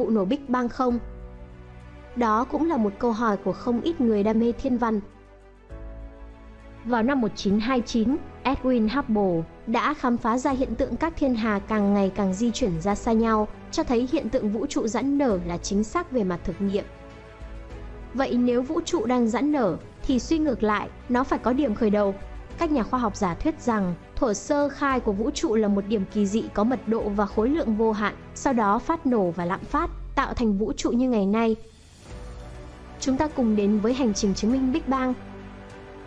vụ nổ Big Bang không? Đó cũng là một câu hỏi của không ít người đam mê thiên văn. Vào năm 1929, Edwin Hubble đã khám phá ra hiện tượng các thiên hà càng ngày càng di chuyển ra xa nhau, cho thấy hiện tượng vũ trụ giãn nở là chính xác về mặt thực nghiệm. Vậy nếu vũ trụ đang giãn nở, thì suy ngược lại, nó phải có điểm khởi đầu. Các nhà khoa học giả thuyết rằng thuở sơ khai của vũ trụ là một điểm kỳ dị có mật độ và khối lượng vô hạn, sau đó phát nổ và lạm phát, tạo thành vũ trụ như ngày nay. Chúng ta cùng đến với hành trình chứng minh Big Bang.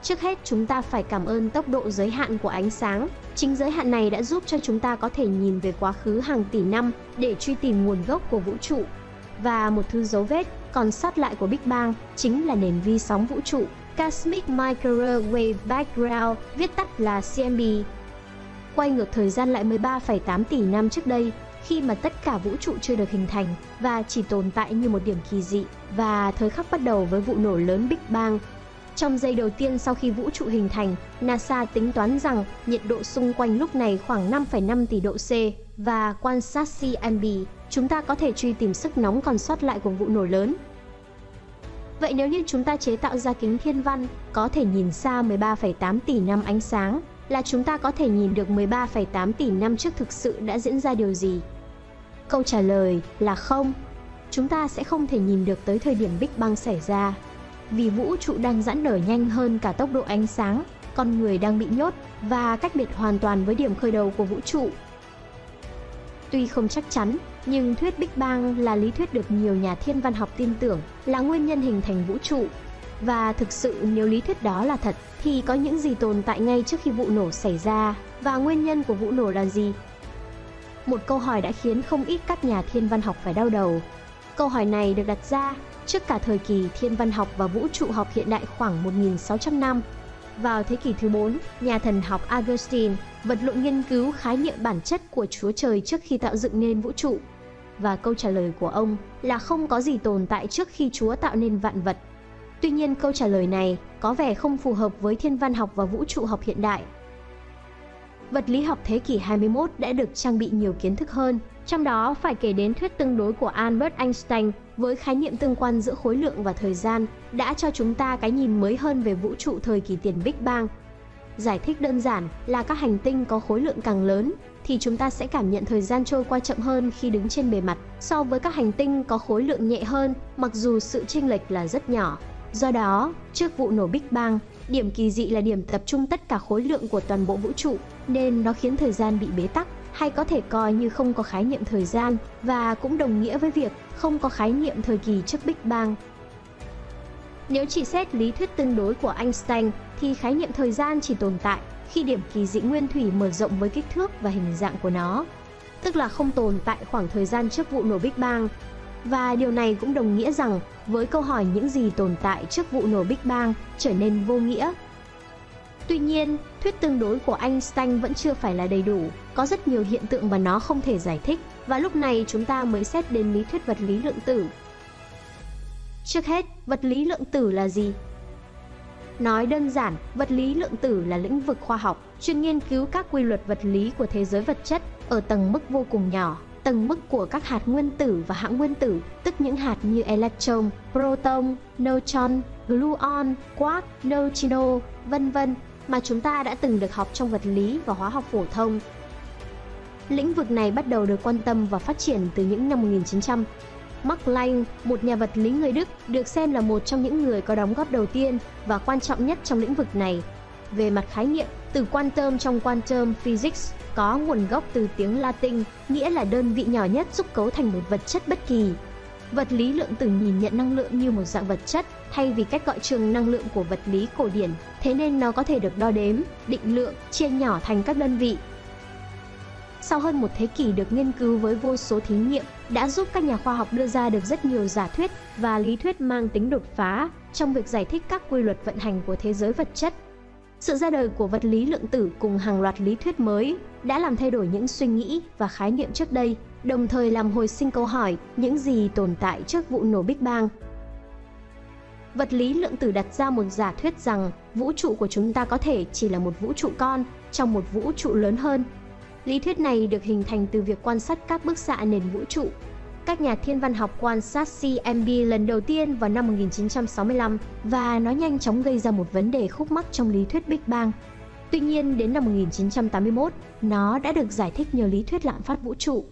Trước hết, chúng ta phải cảm ơn tốc độ giới hạn của ánh sáng. Chính giới hạn này đã giúp cho chúng ta có thể nhìn về quá khứ hàng tỷ năm để truy tìm nguồn gốc của vũ trụ. Và một thứ dấu vết còn sót lại của Big Bang chính là nền vi sóng vũ trụ Cosmic Microwave Background, viết tắt là CMB. Quay ngược thời gian lại 13,8 tỷ năm trước đây, khi mà tất cả vũ trụ chưa được hình thành và chỉ tồn tại như một điểm kỳ dị, và thời khắc bắt đầu với vụ nổ lớn Big Bang. Trong giây đầu tiên sau khi vũ trụ hình thành, NASA tính toán rằng nhiệt độ xung quanh lúc này khoảng 5,5 tỷ độ C, và quan sát CMB, chúng ta có thể truy tìm sức nóng còn sót lại của vụ nổ lớn. Vậy nếu như chúng ta chế tạo ra kính thiên văn, có thể nhìn xa 13,8 tỷ năm ánh sáng, là chúng ta có thể nhìn được 13,8 tỷ năm trước thực sự đã diễn ra điều gì? Câu trả lời là không. Chúng ta sẽ không thể nhìn được tới thời điểm Big Bang xảy ra, vì vũ trụ đang giãn nở nhanh hơn cả tốc độ ánh sáng, con người đang bị nhốt và cách biệt hoàn toàn với điểm khởi đầu của vũ trụ. Tuy không chắc chắn, nhưng thuyết Big Bang là lý thuyết được nhiều nhà thiên văn học tin tưởng là nguyên nhân hình thành vũ trụ. Và thực sự nếu lý thuyết đó là thật, thì có những gì tồn tại ngay trước khi vụ nổ xảy ra, và nguyên nhân của vụ nổ là gì? Một câu hỏi đã khiến không ít các nhà thiên văn học phải đau đầu. Câu hỏi này được đặt ra trước cả thời kỳ thiên văn học và vũ trụ học hiện đại khoảng 1.600 năm. Vào thế kỷ thứ 4, nhà thần học Augustine vật lộn nghiên cứu khái niệm bản chất của Chúa Trời trước khi tạo dựng nên vũ trụ. Và câu trả lời của ông là không có gì tồn tại trước khi Chúa tạo nên vạn vật. Tuy nhiên, câu trả lời này có vẻ không phù hợp với thiên văn học và vũ trụ học hiện đại. Vật lý học thế kỷ 21 đã được trang bị nhiều kiến thức hơn, trong đó phải kể đến thuyết tương đối của Albert Einstein với khái niệm tương quan giữa khối lượng và thời gian đã cho chúng ta cái nhìn mới hơn về vũ trụ thời kỳ tiền Big Bang. Giải thích đơn giản là các hành tinh có khối lượng càng lớn thì chúng ta sẽ cảm nhận thời gian trôi qua chậm hơn khi đứng trên bề mặt so với các hành tinh có khối lượng nhẹ hơn, mặc dù sự chênh lệch là rất nhỏ. Do đó, trước vụ nổ Big Bang, điểm kỳ dị là điểm tập trung tất cả khối lượng của toàn bộ vũ trụ, nên nó khiến thời gian bị bế tắc, hay có thể coi như không có khái niệm thời gian, và cũng đồng nghĩa với việc không có khái niệm thời kỳ trước Big Bang. Nếu chỉ xét lý thuyết tương đối của Einstein, thì khái niệm thời gian chỉ tồn tại khi điểm kỳ dị nguyên thủy mở rộng với kích thước và hình dạng của nó, tức là không tồn tại khoảng thời gian trước vụ nổ Big Bang. Và điều này cũng đồng nghĩa rằng với câu hỏi những gì tồn tại trước vụ nổ Big Bang trở nên vô nghĩa. Tuy nhiên, thuyết tương đối của Einstein vẫn chưa phải là đầy đủ, có rất nhiều hiện tượng mà nó không thể giải thích, và lúc này chúng ta mới xét đến lý thuyết vật lý lượng tử. Trước hết, vật lý lượng tử là gì? Nói đơn giản, vật lý lượng tử là lĩnh vực khoa học chuyên nghiên cứu các quy luật vật lý của thế giới vật chất ở tầng mức vô cùng nhỏ, tầng mức của các hạt nguyên tử và hãng nguyên tử, tức những hạt như electron, proton, neutron, gluon, quark, neutrino, vân vân mà chúng ta đã từng được học trong vật lý và hóa học phổ thông. Lĩnh vực này bắt đầu được quan tâm và phát triển từ những năm 1900. Max Planck, một nhà vật lý người Đức, được xem là một trong những người có đóng góp đầu tiên và quan trọng nhất trong lĩnh vực này. Về mặt khái niệm, từ quantum trong quantum physics có nguồn gốc từ tiếng Latin, nghĩa là đơn vị nhỏ nhất giúp cấu thành một vật chất bất kỳ. Vật lý lượng tử nhìn nhận năng lượng như một dạng vật chất, thay vì cách gọi trường năng lượng của vật lý cổ điển, thế nên nó có thể được đo đếm, định lượng, chia nhỏ thành các đơn vị. Sau hơn một thế kỷ được nghiên cứu với vô số thí nghiệm, đã giúp các nhà khoa học đưa ra được rất nhiều giả thuyết và lý thuyết mang tính đột phá trong việc giải thích các quy luật vận hành của thế giới vật chất. Sự ra đời của vật lý lượng tử cùng hàng loạt lý thuyết mới đã làm thay đổi những suy nghĩ và khái niệm trước đây, đồng thời làm hồi sinh câu hỏi những gì tồn tại trước vụ nổ Big Bang. Vật lý lượng tử đặt ra một giả thuyết rằng vũ trụ của chúng ta có thể chỉ là một vũ trụ con trong một vũ trụ lớn hơn. Lý thuyết này được hình thành từ việc quan sát các bức xạ nền vũ trụ. Các nhà thiên văn học quan sát CMB lần đầu tiên vào năm 1965 và nó nhanh chóng gây ra một vấn đề khúc mắc trong lý thuyết Big Bang. Tuy nhiên, đến năm 1981, nó đã được giải thích nhờ lý thuyết lạm phát vũ trụ.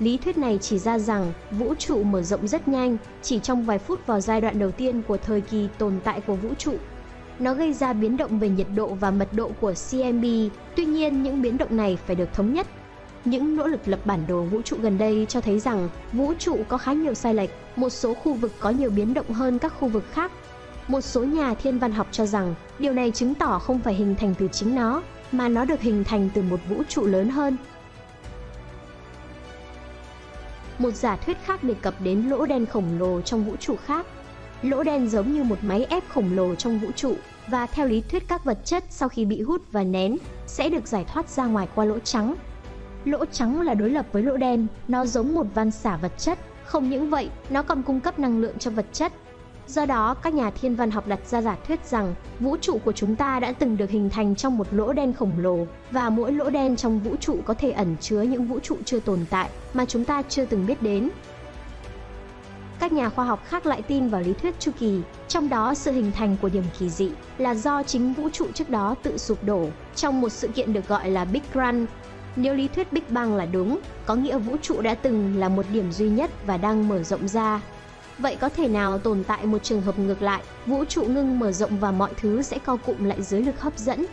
Lý thuyết này chỉ ra rằng vũ trụ mở rộng rất nhanh, chỉ trong vài phút vào giai đoạn đầu tiên của thời kỳ tồn tại của vũ trụ. Nó gây ra biến động về nhiệt độ và mật độ của CMB, tuy nhiên những biến động này phải được thống nhất. Những nỗ lực lập bản đồ vũ trụ gần đây cho thấy rằng vũ trụ có khá nhiều sai lệch, một số khu vực có nhiều biến động hơn các khu vực khác. Một số nhà thiên văn học cho rằng điều này chứng tỏ không phải hình thành từ chính nó, mà nó được hình thành từ một vũ trụ lớn hơn. Một giả thuyết khác đề cập đến lỗ đen khổng lồ trong vũ trụ khác. Lỗ đen giống như một máy ép khổng lồ trong vũ trụ, và theo lý thuyết các vật chất sau khi bị hút và nén sẽ được giải thoát ra ngoài qua lỗ trắng. Lỗ trắng là đối lập với lỗ đen, nó giống một van xả vật chất, không những vậy, nó còn cung cấp năng lượng cho vật chất. Do đó, các nhà thiên văn học đặt ra giả thuyết rằng vũ trụ của chúng ta đã từng được hình thành trong một lỗ đen khổng lồ, và mỗi lỗ đen trong vũ trụ có thể ẩn chứa những vũ trụ chưa tồn tại mà chúng ta chưa từng biết đến. Các nhà khoa học khác lại tin vào lý thuyết chu kỳ, trong đó sự hình thành của điểm kỳ dị là do chính vũ trụ trước đó tự sụp đổ trong một sự kiện được gọi là Big Crunch. Nếu lý thuyết Big Bang là đúng, có nghĩa vũ trụ đã từng là một điểm duy nhất và đang mở rộng ra. Vậy có thể nào tồn tại một trường hợp ngược lại, vũ trụ ngưng mở rộng và mọi thứ sẽ co cụm lại dưới lực hấp dẫn?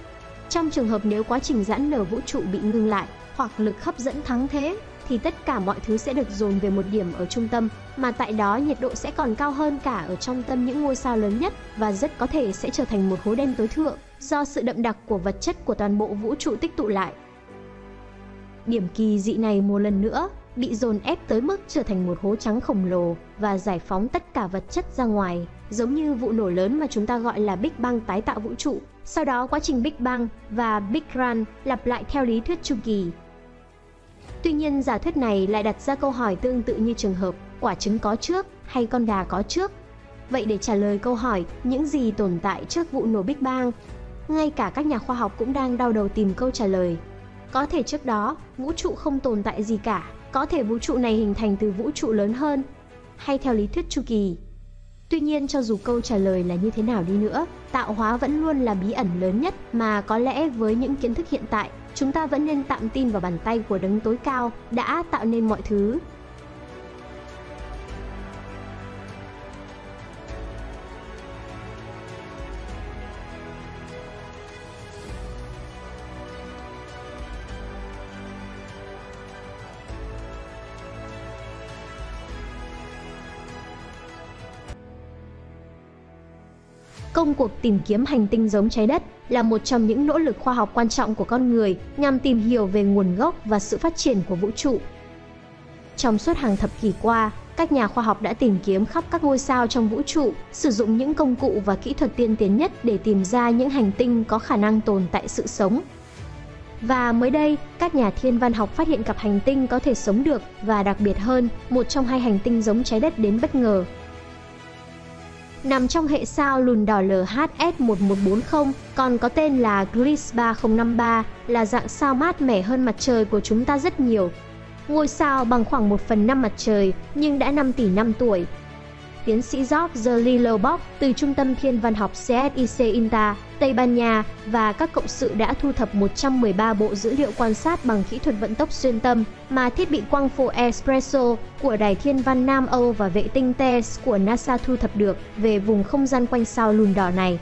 Trong trường hợp nếu quá trình giãn nở vũ trụ bị ngưng lại hoặc lực hấp dẫn thắng thế, thì tất cả mọi thứ sẽ được dồn về một điểm ở trung tâm, mà tại đó nhiệt độ sẽ còn cao hơn cả ở trong tâm những ngôi sao lớn nhất và rất có thể sẽ trở thành một hố đen tối thượng do sự đậm đặc của vật chất của toàn bộ vũ trụ tích tụ lại. Điểm kỳ dị này một lần nữa bị dồn ép tới mức trở thành một hố trắng khổng lồ và giải phóng tất cả vật chất ra ngoài, giống như vụ nổ lớn mà chúng ta gọi là Big Bang tái tạo vũ trụ. Sau đó quá trình Big Bang và Big Crunch lặp lại theo lý thuyết chu kỳ. Tuy nhiên, giả thuyết này lại đặt ra câu hỏi tương tự như trường hợp quả trứng có trước hay con gà có trước. Vậy để trả lời câu hỏi những gì tồn tại trước vụ nổ Big Bang, ngay cả các nhà khoa học cũng đang đau đầu tìm câu trả lời. Có thể trước đó, vũ trụ không tồn tại gì cả, có thể vũ trụ này hình thành từ vũ trụ lớn hơn, hay theo lý thuyết chu kỳ. Tuy nhiên, cho dù câu trả lời là như thế nào đi nữa, tạo hóa vẫn luôn là bí ẩn lớn nhất mà có lẽ với những kiến thức hiện tại, chúng ta vẫn nên tạm tin vào bàn tay của đấng tối cao đã tạo nên mọi thứ. Công cuộc tìm kiếm hành tinh giống trái đất là một trong những nỗ lực khoa học quan trọng của con người nhằm tìm hiểu về nguồn gốc và sự phát triển của vũ trụ. Trong suốt hàng thập kỷ qua, các nhà khoa học đã tìm kiếm khắp các ngôi sao trong vũ trụ, sử dụng những công cụ và kỹ thuật tiên tiến nhất để tìm ra những hành tinh có khả năng tồn tại sự sống. Và mới đây, các nhà thiên văn học phát hiện cặp hành tinh có thể sống được và đặc biệt hơn, một trong hai hành tinh giống trái đất đến bất ngờ. Nằm trong hệ sao lùn đỏ LHS 1140, còn có tên là Gliese 3053, là dạng sao mát mẻ hơn mặt trời của chúng ta rất nhiều. Ngôi sao bằng khoảng 1/5 mặt trời nhưng đã 5 tỷ năm tuổi. Tiến sĩ Jorge Lillo-Box từ Trung tâm Thiên văn học CSIC-INTA, Tây Ban Nha và các cộng sự đã thu thập 113 bộ dữ liệu quan sát bằng kỹ thuật vận tốc xuyên tâm mà thiết bị quang phổ ESPRESSO của Đài Thiên văn Nam Âu và vệ tinh TESS của NASA thu thập được về vùng không gian quanh sao lùn đỏ này.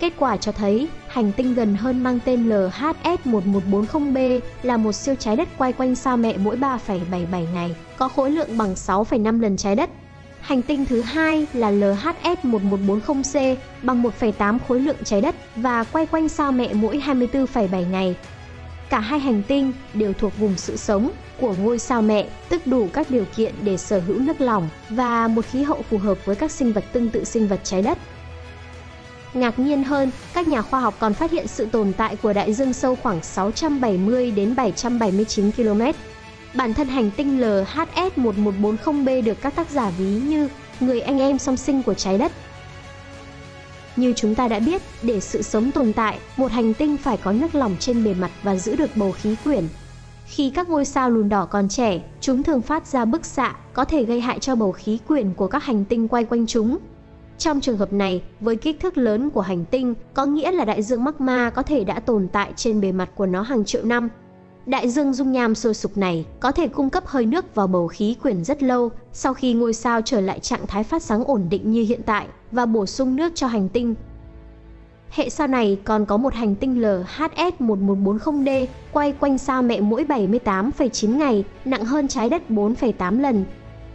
Kết quả cho thấy, hành tinh gần hơn mang tên LHS 1140b là một siêu trái đất quay quanh sao mẹ mỗi 3,77 ngày, có khối lượng bằng 6,5 lần trái đất. Hành tinh thứ hai là LHS 1140C bằng 1,8 khối lượng trái đất và quay quanh sao mẹ mỗi 24,7 ngày. Cả hai hành tinh đều thuộc vùng sự sống của ngôi sao mẹ, tức đủ các điều kiện để sở hữu nước lỏng và một khí hậu phù hợp với các sinh vật tương tự sinh vật trái đất. Ngạc nhiên hơn, các nhà khoa học còn phát hiện sự tồn tại của đại dương sâu khoảng 670 đến 779 km. Bản thân hành tinh LHS 1140b được các tác giả ví như người anh em song sinh của trái đất. Như chúng ta đã biết, để sự sống tồn tại, một hành tinh phải có nước lỏng trên bề mặt và giữ được bầu khí quyển. Khi các ngôi sao lùn đỏ còn trẻ, chúng thường phát ra bức xạ có thể gây hại cho bầu khí quyển của các hành tinh quay quanh chúng. Trong trường hợp này, với kích thước lớn của hành tinh, có nghĩa là đại dương magma có thể đã tồn tại trên bề mặt của nó hàng triệu năm. Đại dương dung nham sôi sục này có thể cung cấp hơi nước vào bầu khí quyển rất lâu sau khi ngôi sao trở lại trạng thái phát sáng ổn định như hiện tại và bổ sung nước cho hành tinh. Hệ sao này còn có một hành tinh LHS 1140D quay quanh sao mẹ mỗi 78,9 ngày, nặng hơn trái đất 4,8 lần.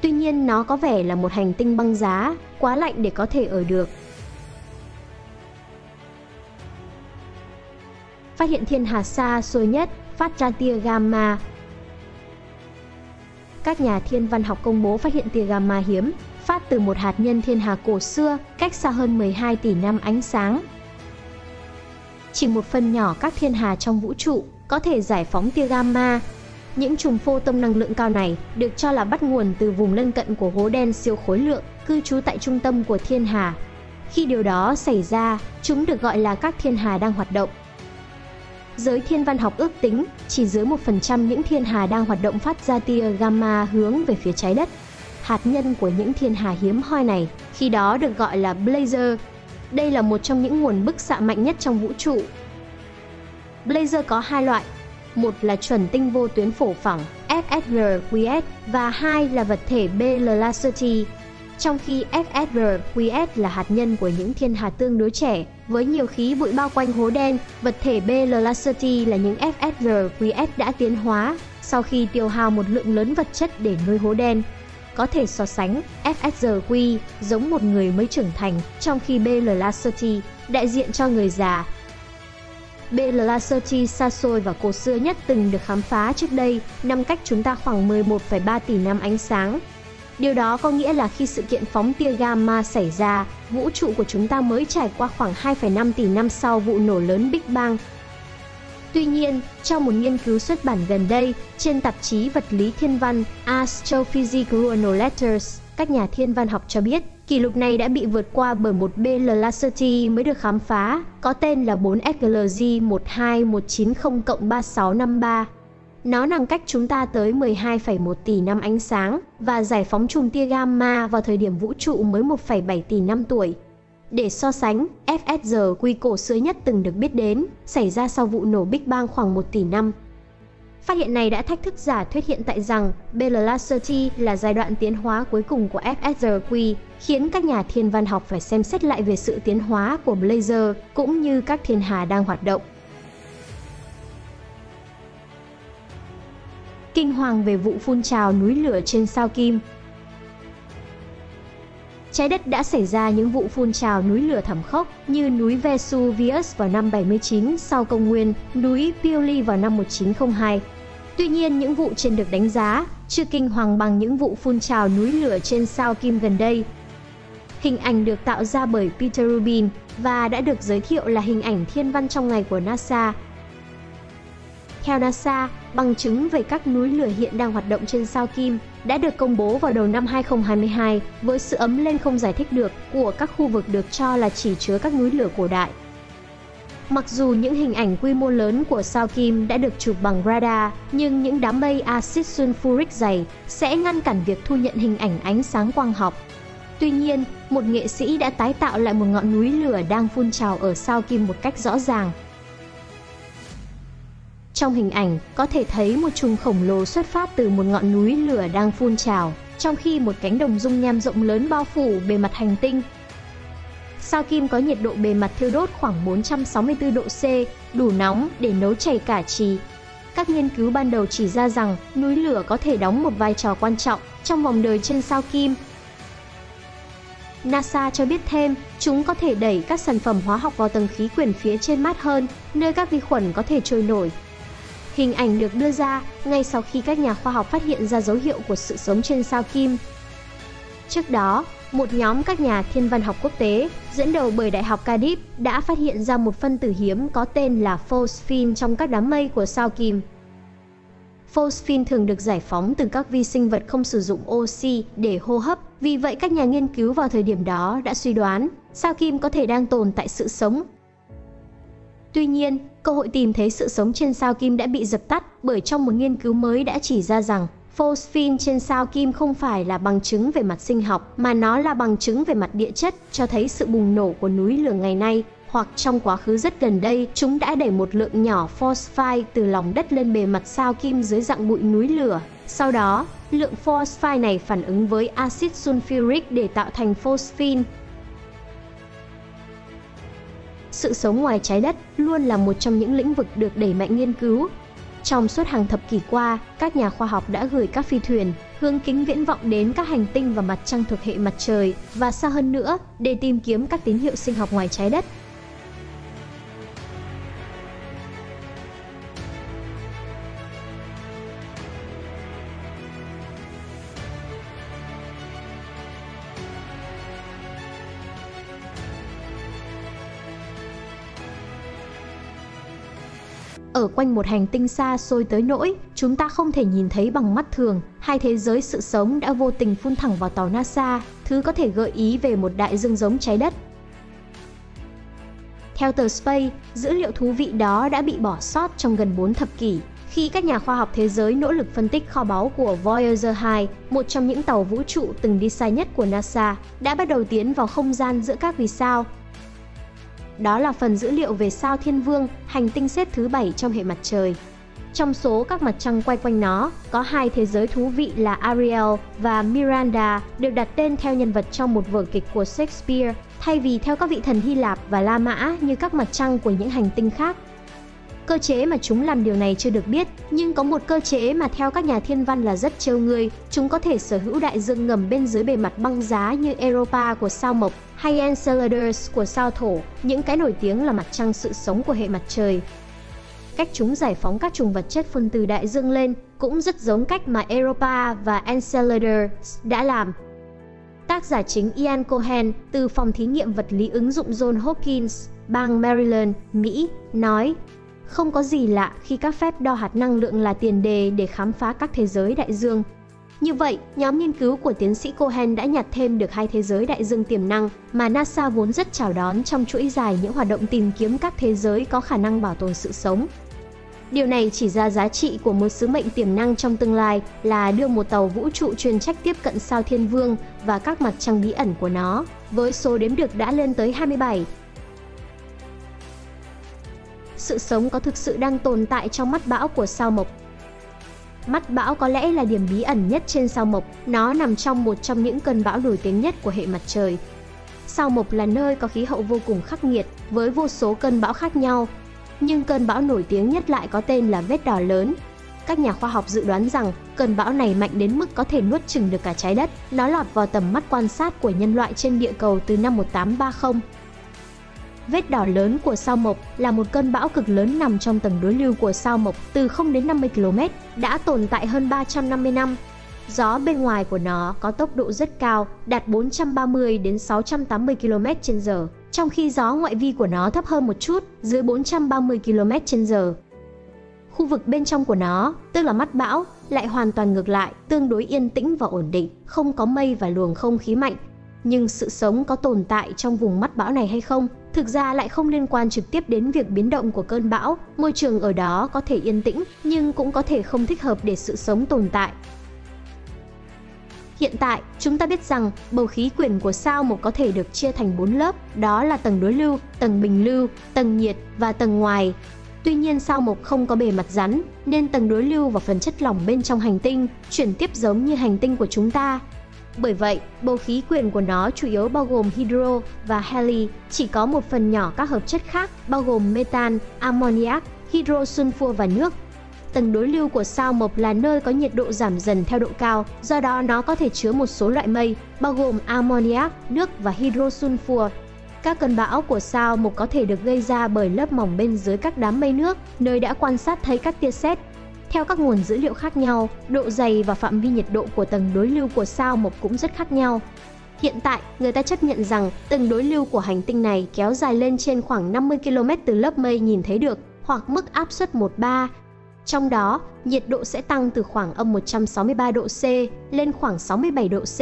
Tuy nhiên, nó có vẻ là một hành tinh băng giá, quá lạnh để có thể ở được. Phát hiện thiên hà xa xôi nhất, phát ra tia gamma. Các nhà thiên văn học công bố phát hiện tia gamma hiếm, phát từ một hạt nhân thiên hà cổ xưa, cách xa hơn 12 tỷ năm ánh sáng. Chỉ một phần nhỏ các thiên hà trong vũ trụ có thể giải phóng tia gamma. Những chùm photon năng lượng cao này được cho là bắt nguồn từ vùng lân cận của hố đen siêu khối lượng cư trú tại trung tâm của thiên hà. Khi điều đó xảy ra, chúng được gọi là các thiên hà đang hoạt động. Giới thiên văn học ước tính chỉ dưới 1% những thiên hà đang hoạt động phát ra tia gamma hướng về phía trái đất. Hạt nhân của những thiên hà hiếm hoi này khi đó được gọi là blazar. Đây là một trong những nguồn bức xạ mạnh nhất trong vũ trụ. Blazar có hai loại. Một là chuẩn tinh vô tuyến phổ phẳng FSRQS và hai là vật thể BL Lacerty. Trong khi FSRQS là hạt nhân của những thiên hà tương đối trẻ, với nhiều khí bụi bao quanh hố đen, vật thể BL Lacerty là những FSRQS đã tiến hóa sau khi tiêu hao một lượng lớn vật chất để nuôi hố đen. Có thể so sánh, FSRQ giống một người mới trưởng thành, trong khi BL Lacerty đại diện cho người già. BL Lacerty xa xôi và cổ xưa nhất từng được khám phá trước đây, nằm cách chúng ta khoảng 11,3 tỷ năm ánh sáng. Điều đó có nghĩa là khi sự kiện phóng tia gamma xảy ra, vũ trụ của chúng ta mới trải qua khoảng 2,5 tỷ năm sau vụ nổ lớn Big Bang. Tuy nhiên, trong một nghiên cứu xuất bản gần đây trên tạp chí vật lý thiên văn Astrophysical Journal Letters, các nhà thiên văn học cho biết kỷ lục này đã bị vượt qua bởi một BL Lacerty mới được khám phá, có tên là 4FGL J1219+3653. Nó nằm cách chúng ta tới 12,1 tỷ năm ánh sáng và giải phóng chùm tia gamma vào thời điểm vũ trụ mới 1,7 tỷ năm tuổi. Để so sánh, FSRQ cổ xưa nhất từng được biết đến xảy ra sau vụ nổ Big Bang khoảng 1 tỷ năm. Phát hiện này đã thách thức giả thuyết hiện tại rằng BL Lacerty là giai đoạn tiến hóa cuối cùng của FSRQ, khiến các nhà thiên văn học phải xem xét lại về sự tiến hóa của blazar cũng như các thiên hà đang hoạt động. Kinh hoàng về vụ phun trào núi lửa trên sao Kim. Trái đất đã xảy ra những vụ phun trào núi lửa thảm khốc như núi Vesuvius vào năm 79 sau công nguyên, núi Pioli vào năm 1902. Tuy nhiên, những vụ trên được đánh giá chưa kinh hoàng bằng những vụ phun trào núi lửa trên sao Kim gần đây. Hình ảnh được tạo ra bởi Peter Rubin và đã được giới thiệu là hình ảnh thiên văn trong ngày của NASA. Theo NASA, bằng chứng về các núi lửa hiện đang hoạt động trên sao Kim đã được công bố vào đầu năm 2022 với sự ấm lên không giải thích được của các khu vực được cho là chỉ chứa các núi lửa cổ đại. Mặc dù những hình ảnh quy mô lớn của sao Kim đã được chụp bằng radar, nhưng những đám mây axit sulfuric dày sẽ ngăn cản việc thu nhận hình ảnh ánh sáng quang học. Tuy nhiên, một nghệ sĩ đã tái tạo lại một ngọn núi lửa đang phun trào ở sao Kim một cách rõ ràng. Trong hình ảnh, có thể thấy một chùm khổng lồ xuất phát từ một ngọn núi lửa đang phun trào, trong khi một cánh đồng dung nham rộng lớn bao phủ bề mặt hành tinh. Sao Kim có nhiệt độ bề mặt thiêu đốt khoảng 464 độ C, đủ nóng để nấu chảy cả trì. Các nghiên cứu ban đầu chỉ ra rằng núi lửa có thể đóng một vai trò quan trọng trong vòng đời trên sao Kim. NASA cho biết thêm, chúng có thể đẩy các sản phẩm hóa học vào tầng khí quyển phía trên mát hơn, nơi các vi khuẩn có thể trôi nổi. Hình ảnh được đưa ra ngay sau khi các nhà khoa học phát hiện ra dấu hiệu của sự sống trên sao Kim. Trước đó, một nhóm các nhà thiên văn học quốc tế, dẫn đầu bởi Đại học Cardiff, đã phát hiện ra một phân tử hiếm có tên là phosphine trong các đám mây của sao Kim. Phosphine thường được giải phóng từ các vi sinh vật không sử dụng oxy để hô hấp, vì vậy các nhà nghiên cứu vào thời điểm đó đã suy đoán sao Kim có thể đang tồn tại sự sống. Tuy nhiên, cơ hội tìm thấy sự sống trên sao Kim đã bị dập tắt bởi trong một nghiên cứu mới đã chỉ ra rằng phosphin trên sao Kim không phải là bằng chứng về mặt sinh học, mà nó là bằng chứng về mặt địa chất, cho thấy sự bùng nổ của núi lửa ngày nay hoặc trong quá khứ rất gần đây, chúng đã đẩy một lượng nhỏ phosphide từ lòng đất lên bề mặt sao Kim dưới dạng bụi núi lửa. Sau đó, lượng phosphide này phản ứng với axit sulfuric để tạo thành phosphin. Sự sống ngoài trái đất luôn là một trong những lĩnh vực được đẩy mạnh nghiên cứu. Trong suốt hàng thập kỷ qua, các nhà khoa học đã gửi các phi thuyền, hướng kính viễn vọng đến các hành tinh và mặt trăng thuộc hệ mặt trời và xa hơn nữa để tìm kiếm các tín hiệu sinh học ngoài trái đất. Ở quanh một hành tinh xa xôi tới nỗi chúng ta không thể nhìn thấy bằng mắt thường, hai thế giới sự sống đã vô tình phun thẳng vào tàu NASA, thứ có thể gợi ý về một đại dương giống trái đất. Theo tờ Space, dữ liệu thú vị đó đã bị bỏ sót trong gần 4 thập kỷ, khi các nhà khoa học thế giới nỗ lực phân tích kho báu của Voyager 2, một trong những tàu vũ trụ từng đi xa nhất của NASA, đã bắt đầu tiến vào không gian giữa các vì sao. Đó là phần dữ liệu về sao Thiên Vương, hành tinh xếp thứ 7 trong hệ mặt trời. Trong số các mặt trăng quay quanh nó, có hai thế giới thú vị là Ariel và Miranda, được đặt tên theo nhân vật trong một vở kịch của Shakespeare, thay vì theo các vị thần Hy Lạp và La Mã như các mặt trăng của những hành tinh khác. Cơ chế mà chúng làm điều này chưa được biết, nhưng có một cơ chế mà theo các nhà thiên văn là rất trêu người. Chúng có thể sở hữu đại dương ngầm bên dưới bề mặt băng giá như Europa của sao Mộc hay Enceladus của sao Thổ, những cái nổi tiếng là mặt trăng sự sống của hệ mặt trời. Cách chúng giải phóng các chủng vật chất phun từ đại dương lên cũng rất giống cách mà Europa và Enceladus đã làm. Tác giả chính Ian Cohen từ phòng thí nghiệm vật lý ứng dụng Johns Hopkins, bang Maryland, Mỹ, nói: "Không có gì lạ khi các phép đo hạt năng lượng là tiền đề để khám phá các thế giới đại dương." Như vậy, nhóm nghiên cứu của tiến sĩ Cohen đã nhặt thêm được hai thế giới đại dương tiềm năng mà NASA vốn rất chào đón trong chuỗi dài những hoạt động tìm kiếm các thế giới có khả năng bảo tồn sự sống. Điều này chỉ ra giá trị của một sứ mệnh tiềm năng trong tương lai là đưa một tàu vũ trụ chuyên trách tiếp cận sao Thiên Vương và các mặt trăng bí ẩn của nó, với số đếm được đã lên tới 27. Sự sống có thực sự đang tồn tại trong mắt bão của sao Mộc. Mắt bão có lẽ là điểm bí ẩn nhất trên sao Mộc, nó nằm trong một trong những cơn bão nổi tiếng nhất của hệ mặt trời. Sao Mộc là nơi có khí hậu vô cùng khắc nghiệt, với vô số cơn bão khác nhau. Nhưng cơn bão nổi tiếng nhất lại có tên là vết đỏ lớn. Các nhà khoa học dự đoán rằng cơn bão này mạnh đến mức có thể nuốt chửng được cả trái đất. Nó lọt vào tầm mắt quan sát của nhân loại trên địa cầu từ năm 1830. Vết đỏ lớn của sao Mộc là một cơn bão cực lớn nằm trong tầng đối lưu của sao Mộc từ 0 đến 50 km, đã tồn tại hơn 350 năm. Gió bên ngoài của nó có tốc độ rất cao, đạt 430 đến 680 km/h, trong khi gió ngoại vi của nó thấp hơn một chút, dưới 430 km/h. Khu vực bên trong của nó, tức là mắt bão, lại hoàn toàn ngược lại, tương đối yên tĩnh và ổn định, không có mây và luồng không khí mạnh. Nhưng sự sống có tồn tại trong vùng mắt bão này hay không, thực ra lại không liên quan trực tiếp đến việc biến động của cơn bão. Môi trường ở đó có thể yên tĩnh, nhưng cũng có thể không thích hợp để sự sống tồn tại. Hiện tại, chúng ta biết rằng bầu khí quyển của sao Mộc có thể được chia thành 4 lớp, đó là tầng đối lưu, tầng bình lưu, tầng nhiệt và tầng ngoài. Tuy nhiên, sao Mộc không có bề mặt rắn, nên tầng đối lưu và phần chất lỏng bên trong hành tinh chuyển tiếp giống như hành tinh của chúng ta. Bởi vậy, bầu khí quyển của nó chủ yếu bao gồm hydro và heli, chỉ có một phần nhỏ các hợp chất khác bao gồm metan, ammoniac, hydro sunfua và nước. Tầng đối lưu của sao Mộc là nơi có nhiệt độ giảm dần theo độ cao, do đó nó có thể chứa một số loại mây, bao gồm ammoniac, nước và hydro sunfua. Các cơn bão của sao Mộc có thể được gây ra bởi lớp mỏng bên dưới các đám mây nước, nơi đã quan sát thấy các tia sét. Theo các nguồn dữ liệu khác nhau, độ dày và phạm vi nhiệt độ của tầng đối lưu của sao Mộc cũng rất khác nhau. Hiện tại, người ta chấp nhận rằng tầng đối lưu của hành tinh này kéo dài lên trên khoảng 50 km từ lớp mây nhìn thấy được, hoặc mức áp suất 1/3. Trong đó, nhiệt độ sẽ tăng từ khoảng âm 163 độ C lên khoảng 67 độ C.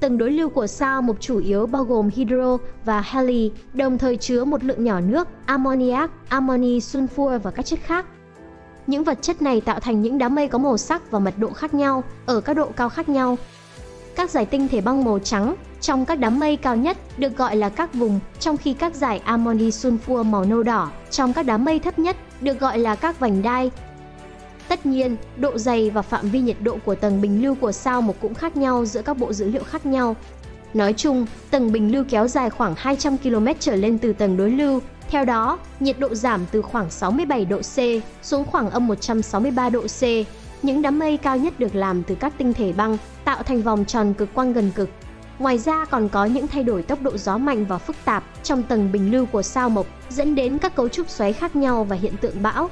Tầng đối lưu của sao mộc chủ yếu bao gồm hydro và heli, đồng thời chứa một lượng nhỏ nước, ammoniac, amoni, sunfua và các chất khác. Những vật chất này tạo thành những đám mây có màu sắc và mật độ khác nhau, ở các độ cao khác nhau. Các dải tinh thể băng màu trắng trong các đám mây cao nhất được gọi là các vùng, trong khi các dải amoni sunfua màu nâu đỏ trong các đám mây thấp nhất được gọi là các vành đai. Tất nhiên, độ dày và phạm vi nhiệt độ của tầng bình lưu của sao mộc cũng khác nhau giữa các bộ dữ liệu khác nhau. Nói chung, tầng bình lưu kéo dài khoảng 200 km trở lên từ tầng đối lưu. Theo đó, nhiệt độ giảm từ khoảng 67 độ C xuống khoảng -163 độ C. Những đám mây cao nhất được làm từ các tinh thể băng, tạo thành vòng tròn cực quang gần cực. Ngoài ra còn có những thay đổi tốc độ gió mạnh và phức tạp trong tầng bình lưu của sao mộc, dẫn đến các cấu trúc xoáy khác nhau và hiện tượng bão.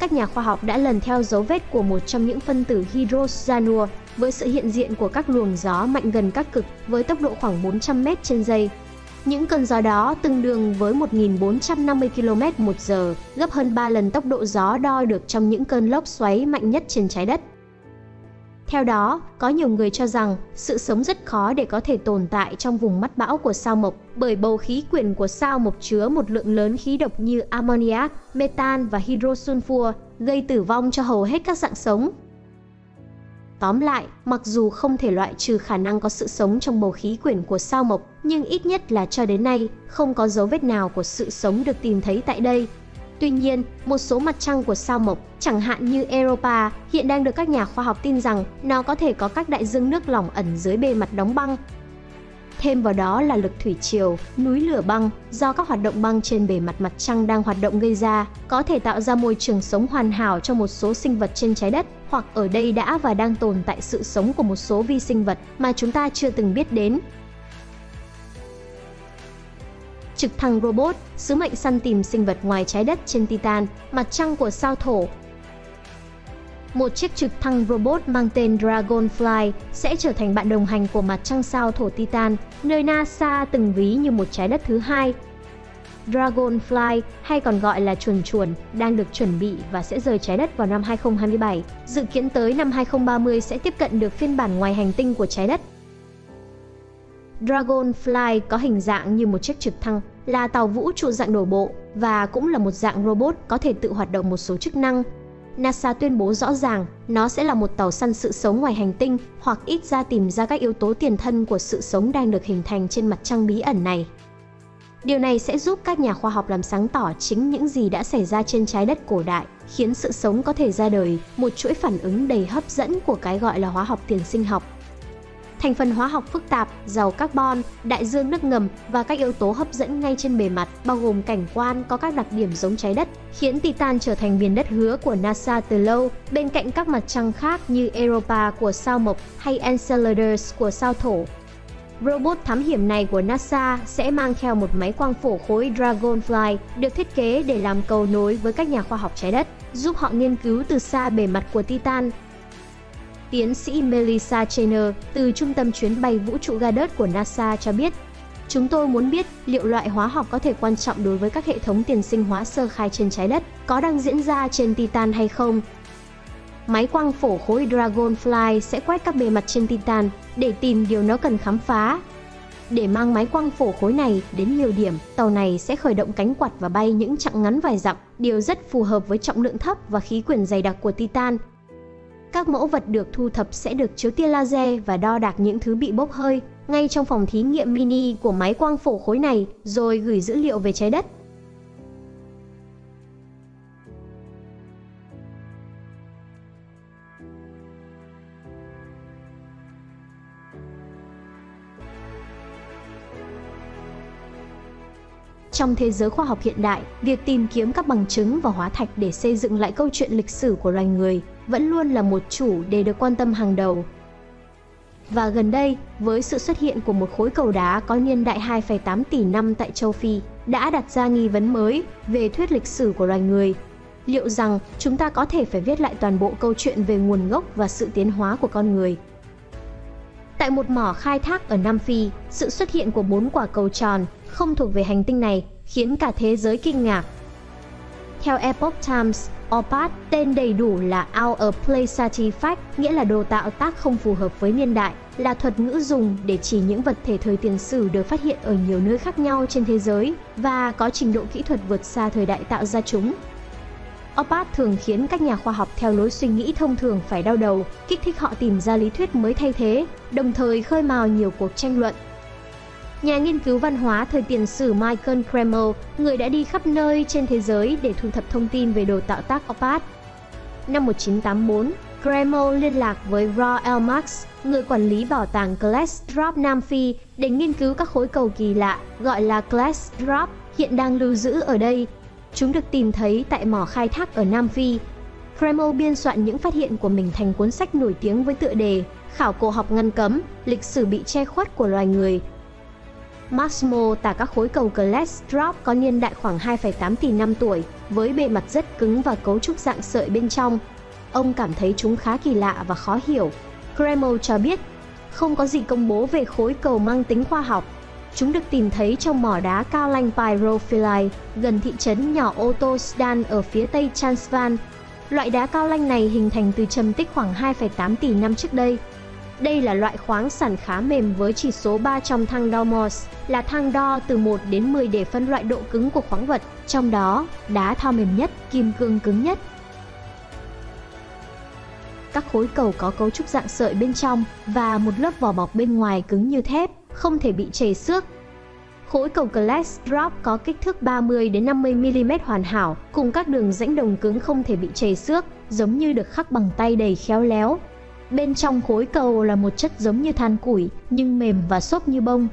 Các nhà khoa học đã lần theo dấu vết của một trong những phân tử hydroxanua với sự hiện diện của các luồng gió mạnh gần các cực với tốc độ khoảng 400 m/giây. Những cơn gió đó tương đương với 1.450 km/h, gấp hơn 3 lần tốc độ gió đo được trong những cơn lốc xoáy mạnh nhất trên trái đất. Theo đó, có nhiều người cho rằng sự sống rất khó để có thể tồn tại trong vùng mắt bão của sao mộc, bởi bầu khí quyển của sao mộc chứa một lượng lớn khí độc như ammoniac, metan và hydrosulfur, gây tử vong cho hầu hết các dạng sống. Tóm lại, mặc dù không thể loại trừ khả năng có sự sống trong bầu khí quyển của sao mộc, nhưng ít nhất là cho đến nay, không có dấu vết nào của sự sống được tìm thấy tại đây. Tuy nhiên, một số mặt trăng của sao mộc, chẳng hạn như Europa, hiện đang được các nhà khoa học tin rằng nó có thể có các đại dương nước lỏng ẩn dưới bề mặt đóng băng. Thêm vào đó là lực thủy triều, núi lửa băng do các hoạt động băng trên bề mặt mặt trăng đang hoạt động gây ra, có thể tạo ra môi trường sống hoàn hảo cho một số sinh vật trên trái đất, hoặc ở đây đã và đang tồn tại sự sống của một số vi sinh vật mà chúng ta chưa từng biết đến. Trực thăng robot, sứ mệnh săn tìm sinh vật ngoài trái đất trên Titan, mặt trăng của sao Thổ. Một chiếc trực thăng robot mang tên Dragonfly sẽ trở thành bạn đồng hành của mặt trăng sao Thổ Titan, nơi NASA từng ví như một trái đất thứ hai. Dragonfly, hay còn gọi là chuồn chuồn, đang được chuẩn bị và sẽ rời trái đất vào năm 2027, dự kiến tới năm 2030 sẽ tiếp cận được phiên bản ngoài hành tinh của trái đất. Dragonfly có hình dạng như một chiếc trực thăng, là tàu vũ trụ dạng đổ bộ và cũng là một dạng robot có thể tự hoạt động một số chức năng. NASA tuyên bố rõ ràng nó sẽ là một tàu săn sự sống ngoài hành tinh, hoặc ít ra tìm ra các yếu tố tiền thân của sự sống đang được hình thành trên mặt trăng bí ẩn này. Điều này sẽ giúp các nhà khoa học làm sáng tỏ chính những gì đã xảy ra trên trái đất cổ đại, khiến sự sống có thể ra đời, một chuỗi phản ứng đầy hấp dẫn của cái gọi là hóa học tiền sinh học. Thành phần hóa học phức tạp, giàu carbon, đại dương nước ngầm và các yếu tố hấp dẫn ngay trên bề mặt, bao gồm cảnh quan có các đặc điểm giống trái đất, khiến Titan trở thành miền đất hứa của NASA từ lâu, bên cạnh các mặt trăng khác như Europa của sao Mộc hay Enceladus của sao Thổ. Robot thám hiểm này của NASA sẽ mang theo một máy quang phổ khối Dragonfly được thiết kế để làm cầu nối với các nhà khoa học trái đất, giúp họ nghiên cứu từ xa bề mặt của Titan. Tiến sĩ Melissa Chenar từ Trung tâm Chuyến bay Vũ trụ Goddard của NASA cho biết, chúng tôi muốn biết liệu loại hóa học có thể quan trọng đối với các hệ thống tiền sinh hóa sơ khai trên trái đất có đang diễn ra trên Titan hay không. Máy quang phổ khối Dragonfly sẽ quét các bề mặt trên Titan để tìm điều nó cần khám phá. Để mang máy quang phổ khối này đến nhiều điểm, tàu này sẽ khởi động cánh quạt và bay những chặng ngắn vài dặm, điều rất phù hợp với trọng lượng thấp và khí quyển dày đặc của Titan. Các mẫu vật được thu thập sẽ được chiếu tia laser và đo đạc những thứ bị bốc hơi ngay trong phòng thí nghiệm mini của máy quang phổ khối này, rồi gửi dữ liệu về trái đất. Trong thế giới khoa học hiện đại, việc tìm kiếm các bằng chứng và hóa thạch để xây dựng lại câu chuyện lịch sử của loài người vẫn luôn là một chủ đề được quan tâm hàng đầu. Và gần đây, với sự xuất hiện của một khối cầu đá có niên đại 2,8 tỷ năm tại châu Phi, đã đặt ra nghi vấn mới về thuyết lịch sử của loài người. Liệu rằng chúng ta có thể phải viết lại toàn bộ câu chuyện về nguồn gốc và sự tiến hóa của con người? Tại một mỏ khai thác ở Nam Phi, sự xuất hiện của 4 quả cầu tròn không thuộc về hành tinh này khiến cả thế giới kinh ngạc. Theo Epoch Times, OOPArt tên đầy đủ là Out of Place Artifact, nghĩa là đồ tạo tác không phù hợp với niên đại, là thuật ngữ dùng để chỉ những vật thể thời tiền sử được phát hiện ở nhiều nơi khác nhau trên thế giới và có trình độ kỹ thuật vượt xa thời đại tạo ra chúng. OOPArt thường khiến các nhà khoa học theo lối suy nghĩ thông thường phải đau đầu, kích thích họ tìm ra lý thuyết mới thay thế, đồng thời khơi mào nhiều cuộc tranh luận. Nhà nghiên cứu văn hóa thời tiền sử Michael Cremo, người đã đi khắp nơi trên thế giới để thu thập thông tin về đồ tạo tác OOPArt. Năm 1984, Cremo liên lạc với Roelf Marx, người quản lý bảo tàng Klerksdorp, Nam Phi, để nghiên cứu các khối cầu kỳ lạ gọi là Klerksdorp hiện đang lưu giữ ở đây. Chúng được tìm thấy tại mỏ khai thác ở Nam Phi. Cremo biên soạn những phát hiện của mình thành cuốn sách nổi tiếng với tựa đề Khảo cổ học ngăn cấm, lịch sử bị che khuất của loài người. Maximo tả các khối cầu Klerksdorp có niên đại khoảng 2,8 tỷ năm tuổi, với bề mặt rất cứng và cấu trúc dạng sợi bên trong. Ông cảm thấy chúng khá kỳ lạ và khó hiểu. Cremo cho biết, không có gì công bố về khối cầu mang tính khoa học. Chúng được tìm thấy trong mỏ đá cao lanh Pyrophyllite gần thị trấn nhỏ Otosdan ở phía tây Transvaal. Loại đá cao lanh này hình thành từ trầm tích khoảng 2,8 tỷ năm trước đây. Đây là loại khoáng sản khá mềm với chỉ số 3 trong thang đo Morse, là thang đo từ 1 đến 10 để phân loại độ cứng của khoáng vật, trong đó đá thao mềm nhất, kim cương cứng nhất. Các khối cầu có cấu trúc dạng sợi bên trong và một lớp vỏ bọc bên ngoài cứng như thép, không thể bị chảy xước. Khối cầu Klerksdorp có kích thước 30 đến 50 mm hoàn hảo, cùng các đường rãnh đồng cứng không thể bị chảy xước, giống như được khắc bằng tay đầy khéo léo. Bên trong khối cầu là một chất giống như than củi, nhưng mềm và xốp như bông.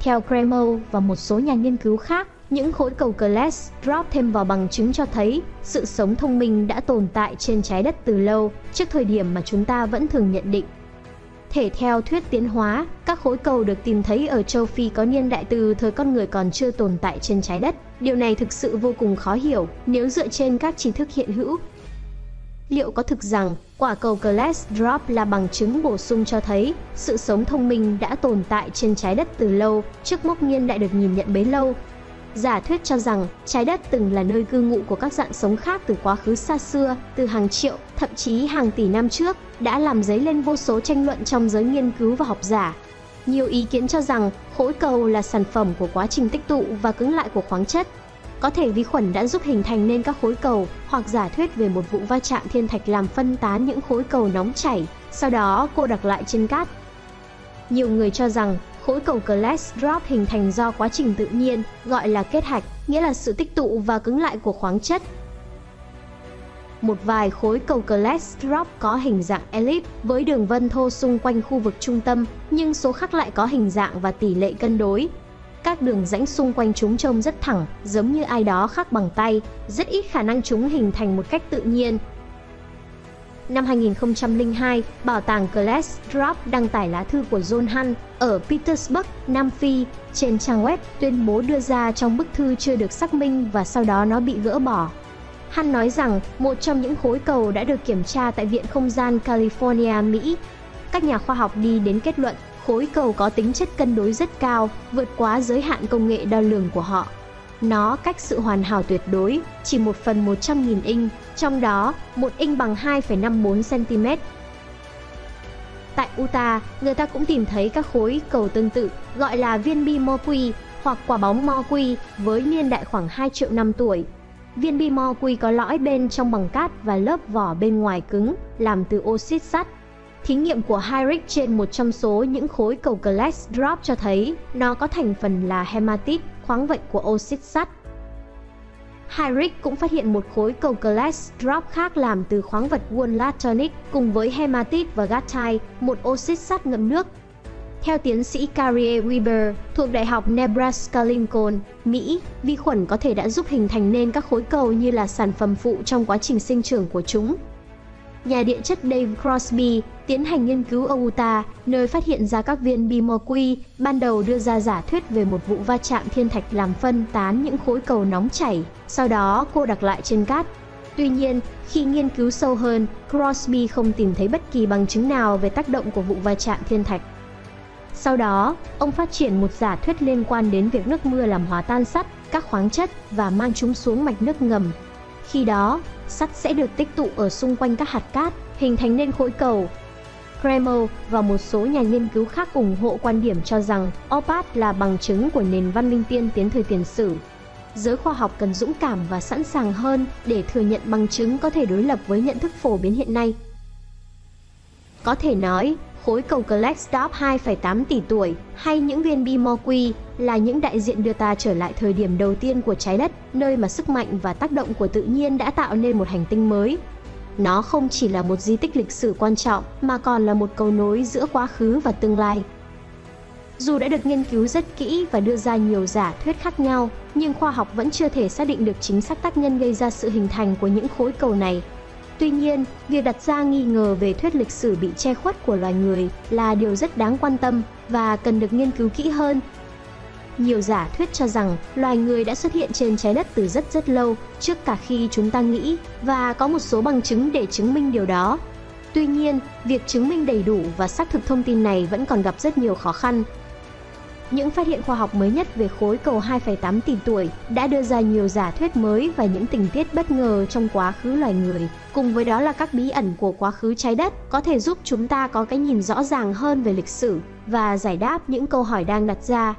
Theo Cremo và một số nhà nghiên cứu khác, những khối cầu Klerksdorp thêm vào bằng chứng cho thấy sự sống thông minh đã tồn tại trên trái đất từ lâu, trước thời điểm mà chúng ta vẫn thường nhận định. Thể theo thuyết tiến hóa, các khối cầu được tìm thấy ở châu Phi có niên đại từ thời con người còn chưa tồn tại trên trái đất. Điều này thực sự vô cùng khó hiểu nếu dựa trên các tri thức hiện hữu. Liệu có thực rằng quả cầu Klerksdorp là bằng chứng bổ sung cho thấy sự sống thông minh đã tồn tại trên trái đất từ lâu, trước mốc niên đại được nhìn nhận bấy lâu? Giả thuyết cho rằng trái đất từng là nơi cư ngụ của các dạng sống khác từ quá khứ xa xưa, từ hàng triệu, thậm chí hàng tỷ năm trước, đã làm dấy lên vô số tranh luận trong giới nghiên cứu và học giả. Nhiều ý kiến cho rằng khối cầu là sản phẩm của quá trình tích tụ và cứng lại của khoáng chất. Có thể vi khuẩn đã giúp hình thành nên các khối cầu, hoặc giả thuyết về một vụ va chạm thiên thạch làm phân tán những khối cầu nóng chảy, sau đó cô đặc lại trên cát. Nhiều người cho rằng khối cầu Klerksdorp hình thành do quá trình tự nhiên, gọi là kết hạch, nghĩa là sự tích tụ và cứng lại của khoáng chất. Một vài khối cầu Klerksdorp có hình dạng elip với đường vân thô xung quanh khu vực trung tâm, nhưng số khác lại có hình dạng và tỷ lệ cân đối. Các đường rãnh xung quanh chúng trông rất thẳng, giống như ai đó khắc bằng tay, rất ít khả năng chúng hình thành một cách tự nhiên. Năm 2002, Bảo tàng Klerksdorp đăng tải lá thư của John Hunt ở Petersburg, Nam Phi, trên trang web tuyên bố đưa ra trong bức thư chưa được xác minh và sau đó nó bị gỡ bỏ. Hunt nói rằng một trong những khối cầu đã được kiểm tra tại Viện Không gian California, Mỹ. Các nhà khoa học đi đến kết luận khối cầu có tính chất cân đối rất cao, vượt quá giới hạn công nghệ đo lường của họ. Nó cách sự hoàn hảo tuyệt đối chỉ 1/100.000 inch, trong đó 1 inch bằng 2,54 cm. Tại Utah, người ta cũng tìm thấy các khối cầu tương tự, gọi là viên bi Moqui hoặc quả bóng Moqui, với niên đại khoảng 2 triệu năm tuổi. Viên bi Moqui có lõi bên trong bằng cát và lớp vỏ bên ngoài cứng, làm từ oxit sắt. Thí nghiệm của Heinrich trên một trong số những khối cầu Klerksdorp cho thấy nó có thành phần là hematite, khoáng vật của oxit sắt. Heinrich cũng phát hiện một khối cầu Klerksdorp khác làm từ khoáng vật wollastonite cùng với hematite và gattite, một oxit sắt ngậm nước. Theo tiến sĩ Carrie Weber thuộc Đại học Nebraska-Lincoln, Mỹ, vi khuẩn có thể đã giúp hình thành nên các khối cầu như là sản phẩm phụ trong quá trình sinh trưởng của chúng. Nhà địa chất Dave Crosby tiến hành nghiên cứu ở Utah, nơi phát hiện ra các viên bi Moqui, ban đầu đưa ra giả thuyết về một vụ va chạm thiên thạch làm phân tán những khối cầu nóng chảy, sau đó cô đặc lại trên cát. Tuy nhiên, khi nghiên cứu sâu hơn, Crosby không tìm thấy bất kỳ bằng chứng nào về tác động của vụ va chạm thiên thạch. Sau đó, ông phát triển một giả thuyết liên quan đến việc nước mưa làm hòa tan sắt, các khoáng chất và mang chúng xuống mạch nước ngầm. Khi đó, sắt sẽ được tích tụ ở xung quanh các hạt cát, hình thành nên khối cầu. Cremo và một số nhà nghiên cứu khác ủng hộ quan điểm cho rằng OOPArt là bằng chứng của nền văn minh tiên tiến thời tiền sử. Giới khoa học cần dũng cảm và sẵn sàng hơn để thừa nhận bằng chứng có thể đối lập với nhận thức phổ biến hiện nay. Có thể nói, khối cầu Klerksdorp 2,8 tỷ tuổi hay những viên bi Moqui là những đại diện đưa ta trở lại thời điểm đầu tiên của trái đất, nơi mà sức mạnh và tác động của tự nhiên đã tạo nên một hành tinh mới. Nó không chỉ là một di tích lịch sử quan trọng mà còn là một cầu nối giữa quá khứ và tương lai. Dù đã được nghiên cứu rất kỹ và đưa ra nhiều giả thuyết khác nhau, nhưng khoa học vẫn chưa thể xác định được chính xác tác nhân gây ra sự hình thành của những khối cầu này. Tuy nhiên, việc đặt ra nghi ngờ về thuyết lịch sử bị che khuất của loài người là điều rất đáng quan tâm và cần được nghiên cứu kỹ hơn. Nhiều giả thuyết cho rằng loài người đã xuất hiện trên trái đất từ rất lâu trước cả khi chúng ta nghĩ, và có một số bằng chứng để chứng minh điều đó. Tuy nhiên, việc chứng minh đầy đủ và xác thực thông tin này vẫn còn gặp rất nhiều khó khăn. Những phát hiện khoa học mới nhất về khối cầu 2,8 tỷ tuổi đã đưa ra nhiều giả thuyết mới và những tình tiết bất ngờ trong quá khứ loài người. Cùng với đó là các bí ẩn của quá khứ trái đất có thể giúp chúng ta có cái nhìn rõ ràng hơn về lịch sử và giải đáp những câu hỏi đang đặt ra.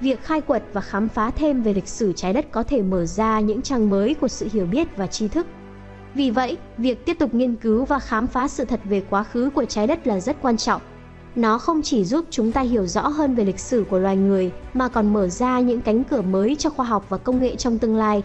Việc khai quật và khám phá thêm về lịch sử trái đất có thể mở ra những trang mới của sự hiểu biết và tri thức. Vì vậy, việc tiếp tục nghiên cứu và khám phá sự thật về quá khứ của trái đất là rất quan trọng. Nó không chỉ giúp chúng ta hiểu rõ hơn về lịch sử của loài người mà còn mở ra những cánh cửa mới cho khoa học và công nghệ trong tương lai.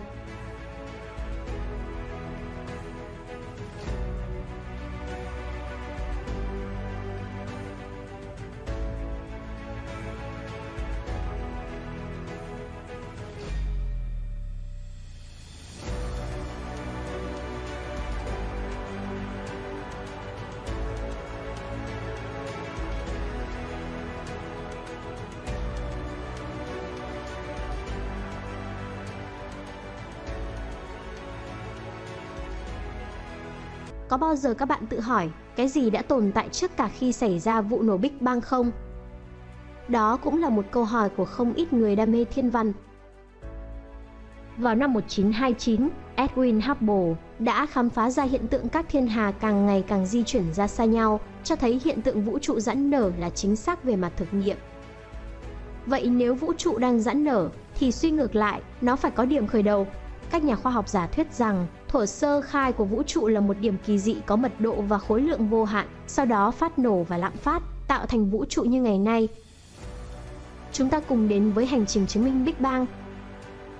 Có bao giờ các bạn tự hỏi cái gì đã tồn tại trước cả khi xảy ra vụ nổ Big Bang không? Đó cũng là một câu hỏi của không ít người đam mê thiên văn. Vào năm 1929, Edwin Hubble đã khám phá ra hiện tượng các thiên hà càng ngày càng di chuyển ra xa nhau, cho thấy hiện tượng vũ trụ giãn nở là chính xác về mặt thực nghiệm. Vậy nếu vũ trụ đang giãn nở, thì suy ngược lại, nó phải có điểm khởi đầu. Các nhà khoa học giả thuyết rằng thuở sơ khai của vũ trụ là một điểm kỳ dị có mật độ và khối lượng vô hạn, sau đó phát nổ và lạm phát, tạo thành vũ trụ như ngày nay. Chúng ta cùng đến với hành trình chứng minh Big Bang.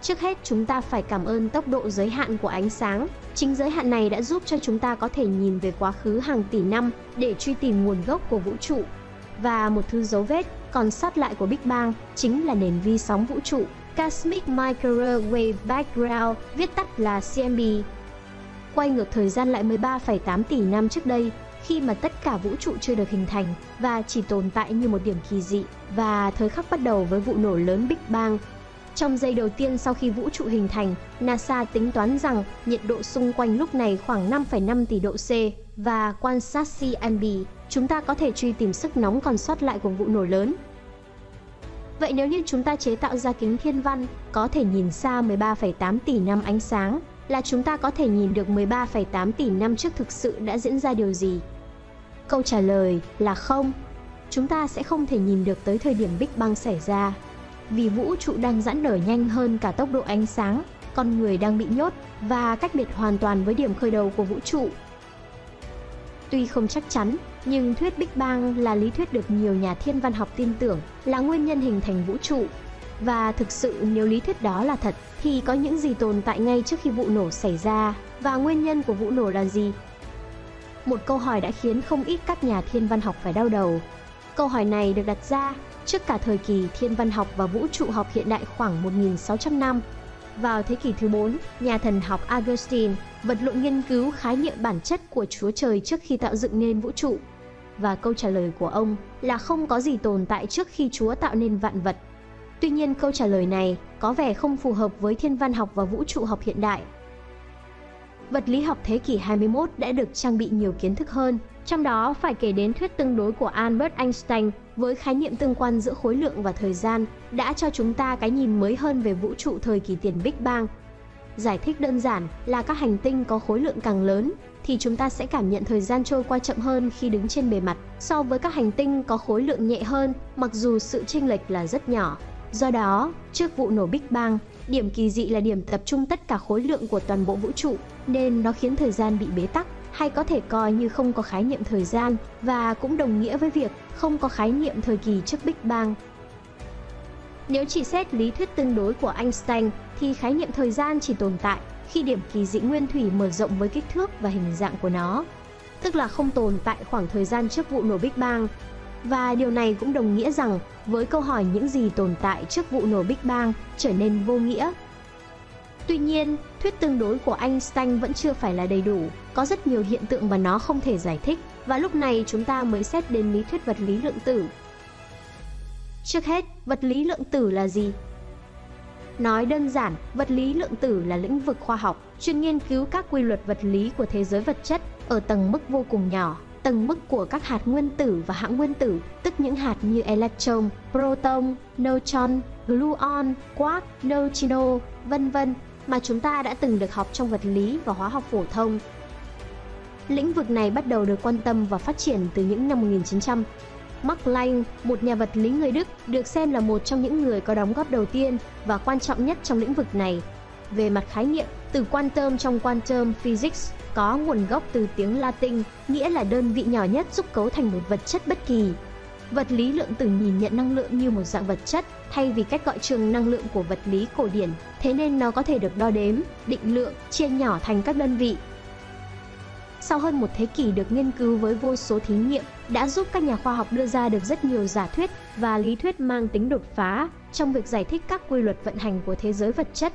Trước hết, chúng ta phải cảm ơn tốc độ giới hạn của ánh sáng. Chính giới hạn này đã giúp cho chúng ta có thể nhìn về quá khứ hàng tỷ năm để truy tìm nguồn gốc của vũ trụ. Và một thứ dấu vết còn sót lại của Big Bang chính là nền vi sóng vũ trụ Cosmic Microwave Background, viết tắt là CMB. Quay ngược thời gian lại 13,8 tỷ năm trước đây, khi mà tất cả vũ trụ chưa được hình thành và chỉ tồn tại như một điểm kỳ dị, và thời khắc bắt đầu với vụ nổ lớn Big Bang. Trong giây đầu tiên sau khi vũ trụ hình thành, NASA tính toán rằng nhiệt độ xung quanh lúc này khoảng 5,5 tỷ độ C, và quan sát CMB, chúng ta có thể truy tìm sức nóng còn sót lại của vụ nổ lớn. Vậy nếu như chúng ta chế tạo ra kính thiên văn có thể nhìn xa 13,8 tỷ năm ánh sáng, là chúng ta có thể nhìn được 13,8 tỷ năm trước thực sự đã diễn ra điều gì? Câu trả lời là không. Chúng ta sẽ không thể nhìn được tới thời điểm Big Bang xảy ra, vì vũ trụ đang giãn nở nhanh hơn cả tốc độ ánh sáng, con người đang bị nhốt và cách biệt hoàn toàn với điểm khởi đầu của vũ trụ. Tuy không chắc chắn, nhưng thuyết Big Bang là lý thuyết được nhiều nhà thiên văn học tin tưởng là nguyên nhân hình thành vũ trụ. Và thực sự nếu lý thuyết đó là thật, thì có những gì tồn tại ngay trước khi vụ nổ xảy ra, và nguyên nhân của vụ nổ là gì? Một câu hỏi đã khiến không ít các nhà thiên văn học phải đau đầu. Câu hỏi này được đặt ra trước cả thời kỳ thiên văn học và vũ trụ học hiện đại khoảng 1.600 năm. Vào thế kỷ thứ 4, nhà thần học Augustine vật lộn nghiên cứu khái niệm bản chất của Chúa Trời trước khi tạo dựng nên vũ trụ. Và câu trả lời của ông là không có gì tồn tại trước khi Chúa tạo nên vạn vật. Tuy nhiên, câu trả lời này có vẻ không phù hợp với thiên văn học và vũ trụ học hiện đại. Vật lý học thế kỷ 21 đã được trang bị nhiều kiến thức hơn, trong đó phải kể đến thuyết tương đối của Albert Einstein với khái niệm tương quan giữa khối lượng và thời gian đã cho chúng ta cái nhìn mới hơn về vũ trụ thời kỳ tiền Big Bang. Giải thích đơn giản là các hành tinh có khối lượng càng lớn thì chúng ta sẽ cảm nhận thời gian trôi qua chậm hơn khi đứng trên bề mặt so với các hành tinh có khối lượng nhẹ hơn, mặc dù sự chênh lệch là rất nhỏ. Do đó, trước vụ nổ Big Bang, điểm kỳ dị là điểm tập trung tất cả khối lượng của toàn bộ vũ trụ, nên nó khiến thời gian bị bế tắc, hay có thể coi như không có khái niệm thời gian, và cũng đồng nghĩa với việc không có khái niệm thời kỳ trước Big Bang. Nếu chỉ xét lý thuyết tương đối của Einstein, thì khái niệm thời gian chỉ tồn tại khi điểm kỳ dị nguyên thủy mở rộng với kích thước và hình dạng của nó, tức là không tồn tại khoảng thời gian trước vụ nổ Big Bang. Và điều này cũng đồng nghĩa rằng với câu hỏi những gì tồn tại trước vụ nổ Big Bang trở nên vô nghĩa. Tuy nhiên, thuyết tương đối của Einstein vẫn chưa phải là đầy đủ, có rất nhiều hiện tượng mà nó không thể giải thích, và lúc này chúng ta mới xét đến lý thuyết vật lý lượng tử. Trước hết, vật lý lượng tử là gì? Nói đơn giản, vật lý lượng tử là lĩnh vực khoa học chuyên nghiên cứu các quy luật vật lý của thế giới vật chất ở tầng mức vô cùng nhỏ, tầng mức của các hạt nguyên tử và hãng nguyên tử, tức những hạt như electron, proton, neutron, gluon, quark, neutrino, vân vân mà chúng ta đã từng được học trong vật lý và hóa học phổ thông. Lĩnh vực này bắt đầu được quan tâm và phát triển từ những năm 1900. Max Planck, một nhà vật lý người Đức, được xem là một trong những người có đóng góp đầu tiên và quan trọng nhất trong lĩnh vực này. Về mặt khái niệm, từ quantum trong quantum physics có nguồn gốc từ tiếng Latin, nghĩa là đơn vị nhỏ nhất giúp cấu thành một vật chất bất kỳ. Vật lý lượng tử nhìn nhận năng lượng như một dạng vật chất, thay vì cách gọi trường năng lượng của vật lý cổ điển, thế nên nó có thể được đo đếm, định lượng, chia nhỏ thành các đơn vị. Sau hơn một thế kỷ được nghiên cứu với vô số thí nghiệm, đã giúp các nhà khoa học đưa ra được rất nhiều giả thuyết và lý thuyết mang tính đột phá trong việc giải thích các quy luật vận hành của thế giới vật chất.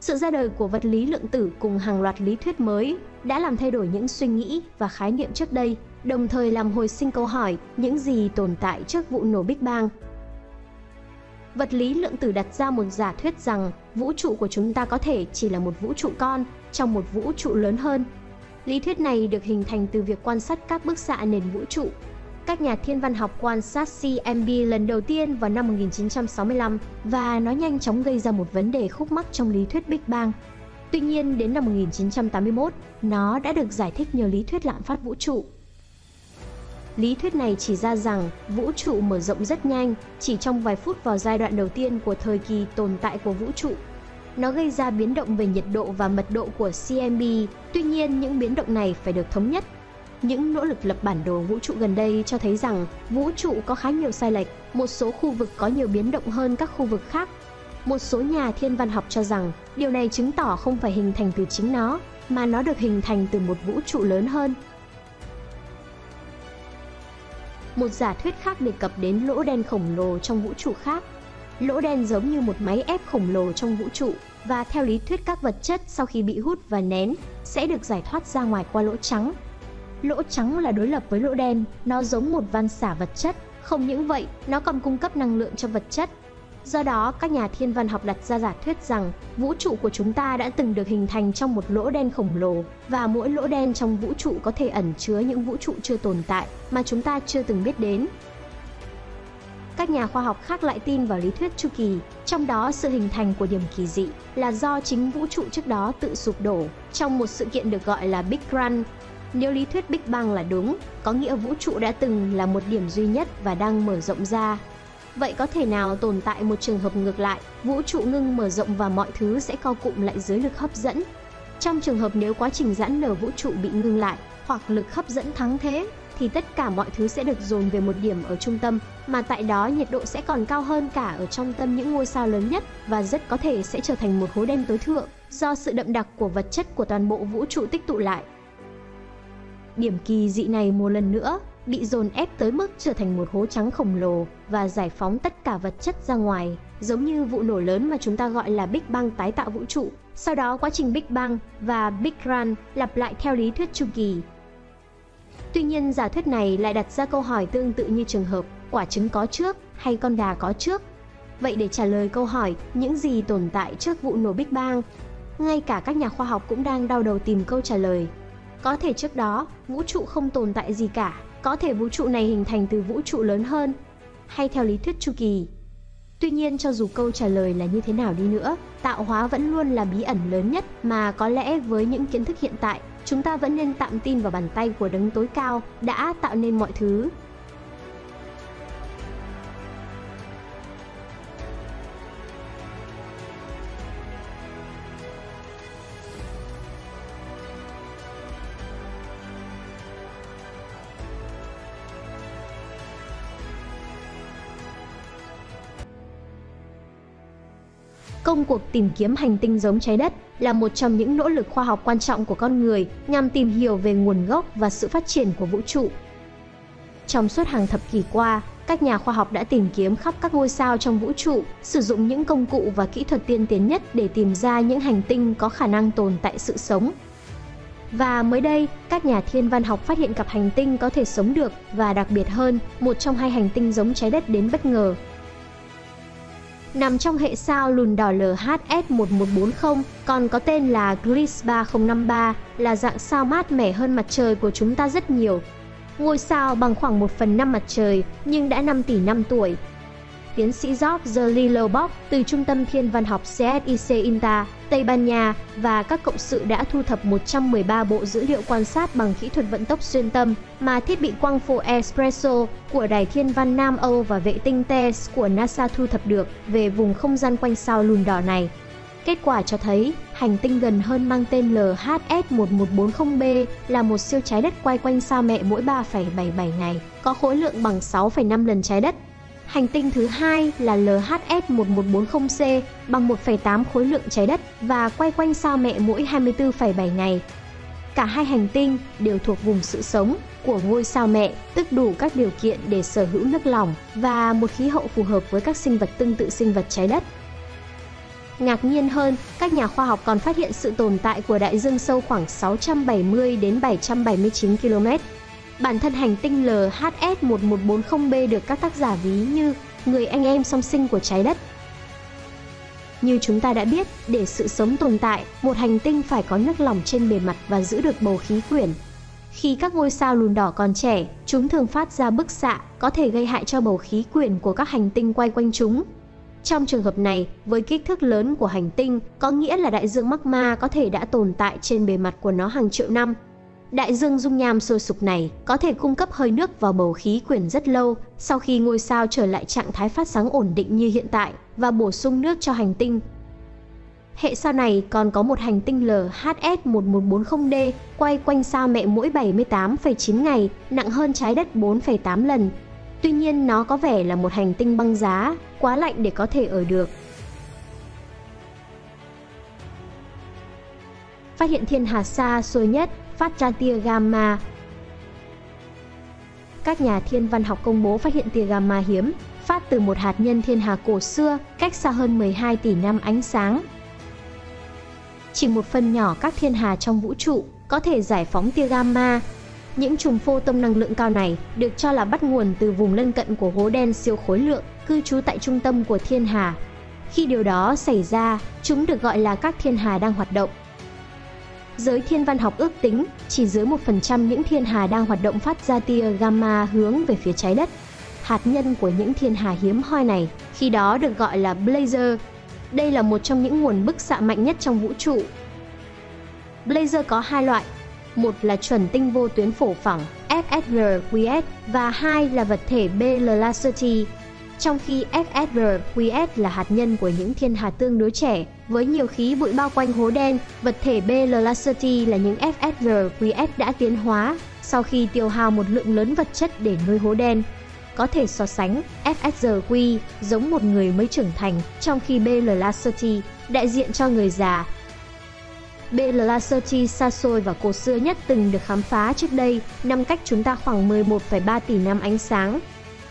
Sự ra đời của vật lý lượng tử cùng hàng loạt lý thuyết mới đã làm thay đổi những suy nghĩ và khái niệm trước đây, đồng thời làm hồi sinh câu hỏi những gì tồn tại trước vụ nổ Big Bang. Vật lý lượng tử đặt ra một giả thuyết rằng vũ trụ của chúng ta có thể chỉ là một vũ trụ con trong một vũ trụ lớn hơn. Lý thuyết này được hình thành từ việc quan sát các bức xạ nền vũ trụ. Các nhà thiên văn học quan sát CMB lần đầu tiên vào năm 1965 và nó nhanh chóng gây ra một vấn đề khúc mắc trong lý thuyết Big Bang. Tuy nhiên, đến năm 1981, nó đã được giải thích nhờ lý thuyết lạm phát vũ trụ. Lý thuyết này chỉ ra rằng vũ trụ mở rộng rất nhanh, chỉ trong vài phút vào giai đoạn đầu tiên của thời kỳ tồn tại của vũ trụ. Nó gây ra biến động về nhiệt độ và mật độ của CMB, tuy nhiên những biến động này phải được thống nhất. Những nỗ lực lập bản đồ vũ trụ gần đây cho thấy rằng vũ trụ có khá nhiều sai lệch, một số khu vực có nhiều biến động hơn các khu vực khác. Một số nhà thiên văn học cho rằng điều này chứng tỏ không phải hình thành từ chính nó, mà nó được hình thành từ một vũ trụ lớn hơn. Một giả thuyết khác đề cập đến lỗ đen khổng lồ trong vũ trụ khác. Lỗ đen giống như một máy ép khổng lồ trong vũ trụ, và theo lý thuyết các vật chất sau khi bị hút và nén sẽ được giải thoát ra ngoài qua lỗ trắng. Lỗ trắng là đối lập với lỗ đen, nó giống một van xả vật chất, không những vậy, nó còn cung cấp năng lượng cho vật chất. Do đó, các nhà thiên văn học đặt ra giả thuyết rằng vũ trụ của chúng ta đã từng được hình thành trong một lỗ đen khổng lồ, và mỗi lỗ đen trong vũ trụ có thể ẩn chứa những vũ trụ chưa tồn tại mà chúng ta chưa từng biết đến. Các nhà khoa học khác lại tin vào lý thuyết chu kỳ, trong đó sự hình thành của điểm kỳ dị là do chính vũ trụ trước đó tự sụp đổ trong một sự kiện được gọi là Big Crunch. Nếu lý thuyết Big Bang là đúng, có nghĩa vũ trụ đã từng là một điểm duy nhất và đang mở rộng ra. Vậy có thể nào tồn tại một trường hợp ngược lại, vũ trụ ngưng mở rộng và mọi thứ sẽ co cụm lại dưới lực hấp dẫn? Trong trường hợp nếu quá trình giãn nở vũ trụ bị ngưng lại hoặc lực hấp dẫn thắng thế, thì tất cả mọi thứ sẽ được dồn về một điểm ở trung tâm, mà tại đó nhiệt độ sẽ còn cao hơn cả ở trong tâm những ngôi sao lớn nhất, và rất có thể sẽ trở thành một hố đen tối thượng do sự đậm đặc của vật chất của toàn bộ vũ trụ tích tụ lại. Điểm kỳ dị này một lần nữa bị dồn ép tới mức trở thành một hố trắng khổng lồ và giải phóng tất cả vật chất ra ngoài, giống như vụ nổ lớn mà chúng ta gọi là Big Bang tái tạo vũ trụ. Sau đó quá trình Big Bang và Big Crunch lặp lại theo lý thuyết chu kỳ. Tuy nhiên, giả thuyết này lại đặt ra câu hỏi tương tự như trường hợp quả trứng có trước hay con gà có trước. Vậy để trả lời câu hỏi những gì tồn tại trước vụ nổ Big Bang, ngay cả các nhà khoa học cũng đang đau đầu tìm câu trả lời. Có thể trước đó, vũ trụ không tồn tại gì cả, có thể vũ trụ này hình thành từ vũ trụ lớn hơn, hay theo lý thuyết chu kỳ. Tuy nhiên, cho dù câu trả lời là như thế nào đi nữa, tạo hóa vẫn luôn là bí ẩn lớn nhất mà có lẽ với những kiến thức hiện tại, chúng ta vẫn nên tạm tin vào bàn tay của đấng tối cao đã tạo nên mọi thứ. Công cuộc tìm kiếm hành tinh giống Trái Đất là một trong những nỗ lực khoa học quan trọng của con người nhằm tìm hiểu về nguồn gốc và sự phát triển của vũ trụ. Trong suốt hàng thập kỷ qua, các nhà khoa học đã tìm kiếm khắp các ngôi sao trong vũ trụ, sử dụng những công cụ và kỹ thuật tiên tiến nhất để tìm ra những hành tinh có khả năng tồn tại sự sống. Và mới đây, các nhà thiên văn học phát hiện cặp hành tinh có thể sống được và đặc biệt hơn, một trong hai hành tinh giống Trái Đất đến bất ngờ. Nằm trong hệ sao lùn đỏ LHS 1140, còn có tên là Gliese 3053, là dạng sao mát mẻ hơn mặt trời của chúng ta rất nhiều. Ngôi sao bằng khoảng 1/5 mặt trời, nhưng đã 5 tỷ năm tuổi. Tiến sĩ Jorge Lillo-Box từ Trung tâm Thiên văn học CSIC-INTA, Tây Ban Nha và các cộng sự đã thu thập 113 bộ dữ liệu quan sát bằng kỹ thuật vận tốc xuyên tâm mà thiết bị quang phổ ESPRESSO của Đài Thiên văn Nam Âu và vệ tinh TESS của NASA thu thập được về vùng không gian quanh sao lùn đỏ này. Kết quả cho thấy, hành tinh gần hơn mang tên LHS 1140b là một siêu trái đất quay quanh sao mẹ mỗi 3,77 ngày, có khối lượng bằng 6,5 lần trái đất. Hành tinh thứ hai là LHS 1140C bằng 1,8 khối lượng trái đất và quay quanh sao mẹ mỗi 24,7 ngày. Cả hai hành tinh đều thuộc vùng sự sống của ngôi sao mẹ, tức đủ các điều kiện để sở hữu nước lỏng và một khí hậu phù hợp với các sinh vật tương tự sinh vật trái đất. Ngạc nhiên hơn, các nhà khoa học còn phát hiện sự tồn tại của đại dương sâu khoảng 670 đến 779 km. Bản thân hành tinh LHS 1140b được các tác giả ví như người anh em song sinh của trái đất. Như chúng ta đã biết, để sự sống tồn tại, một hành tinh phải có nước lỏng trên bề mặt và giữ được bầu khí quyển. Khi các ngôi sao lùn đỏ còn trẻ, chúng thường phát ra bức xạ có thể gây hại cho bầu khí quyển của các hành tinh quay quanh chúng. Trong trường hợp này, với kích thước lớn của hành tinh, có nghĩa là đại dương magma có thể đã tồn tại trên bề mặt của nó hàng triệu năm. Đại dương dung nham sôi sục này có thể cung cấp hơi nước vào bầu khí quyển rất lâu sau khi ngôi sao trở lại trạng thái phát sáng ổn định như hiện tại và bổ sung nước cho hành tinh. Hệ sao này còn có một hành tinh LHS 1140D quay quanh sao mẹ mỗi 78,9 ngày, nặng hơn trái đất 4,8 lần. Tuy nhiên nó có vẻ là một hành tinh băng giá, quá lạnh để có thể ở được. Phát hiện thiên hà xa xôi nhất phát ra tia gamma. Các nhà thiên văn học công bố phát hiện tia gamma hiếm, phát từ một hạt nhân thiên hà cổ xưa, cách xa hơn 12 tỷ năm ánh sáng. Chỉ một phần nhỏ các thiên hà trong vũ trụ có thể giải phóng tia gamma. Những chùm photon năng lượng cao này được cho là bắt nguồn từ vùng lân cận của hố đen siêu khối lượng, cư trú tại trung tâm của thiên hà. Khi điều đó xảy ra, chúng được gọi là các thiên hà đang hoạt động. Giới thiên văn học ước tính chỉ dưới 1% những thiên hà đang hoạt động phát ra tia gamma hướng về phía trái đất. Hạt nhân của những thiên hà hiếm hoi này khi đó được gọi là blazar. Đây là một trong những nguồn bức xạ mạnh nhất trong vũ trụ. Blazar có hai loại, một là chuẩn tinh vô tuyến phổ phẳng FSRQS và hai là vật thể BL-LACERTY. Trong khi FSRQS là hạt nhân của những thiên hà tương đối trẻ, với nhiều khí bụi bao quanh hố đen, vật thể BL-LACERTY là những FSRQS đã tiến hóa sau khi tiêu hao một lượng lớn vật chất để nuôi hố đen. Có thể so sánh, FSRQ giống một người mới trưởng thành, trong khi BL-LACERTY đại diện cho người già. BL-LACERTY xa xôi và cổ xưa nhất từng được khám phá trước đây, nằm cách chúng ta khoảng 11,3 tỷ năm ánh sáng.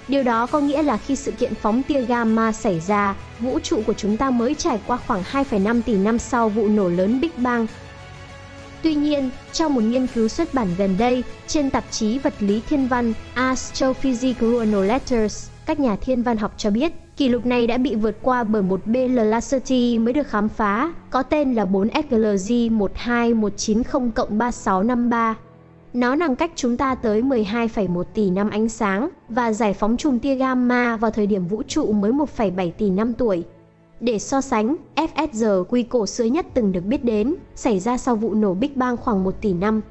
Điều đó có nghĩa là khi sự kiện phóng tia gamma xảy ra, vũ trụ của chúng ta mới trải qua khoảng 2,5 tỷ năm sau vụ nổ lớn Big Bang. Tuy nhiên, trong một nghiên cứu xuất bản gần đây trên tạp chí vật lý thiên văn Astrophysical Journal Letters, các nhà thiên văn học cho biết kỷ lục này đã bị vượt qua bởi một BL-LACERTY mới được khám phá, có tên là 4FGL J1219+3653. Nó nằm cách chúng ta tới 12,1 tỷ năm ánh sáng và giải phóng chùm tia gamma vào thời điểm vũ trụ mới 1,7 tỷ năm tuổi. Để so sánh, FSR quy cổ xưa nhất từng được biết đến, xảy ra sau vụ nổ Big Bang khoảng 1 tỷ năm.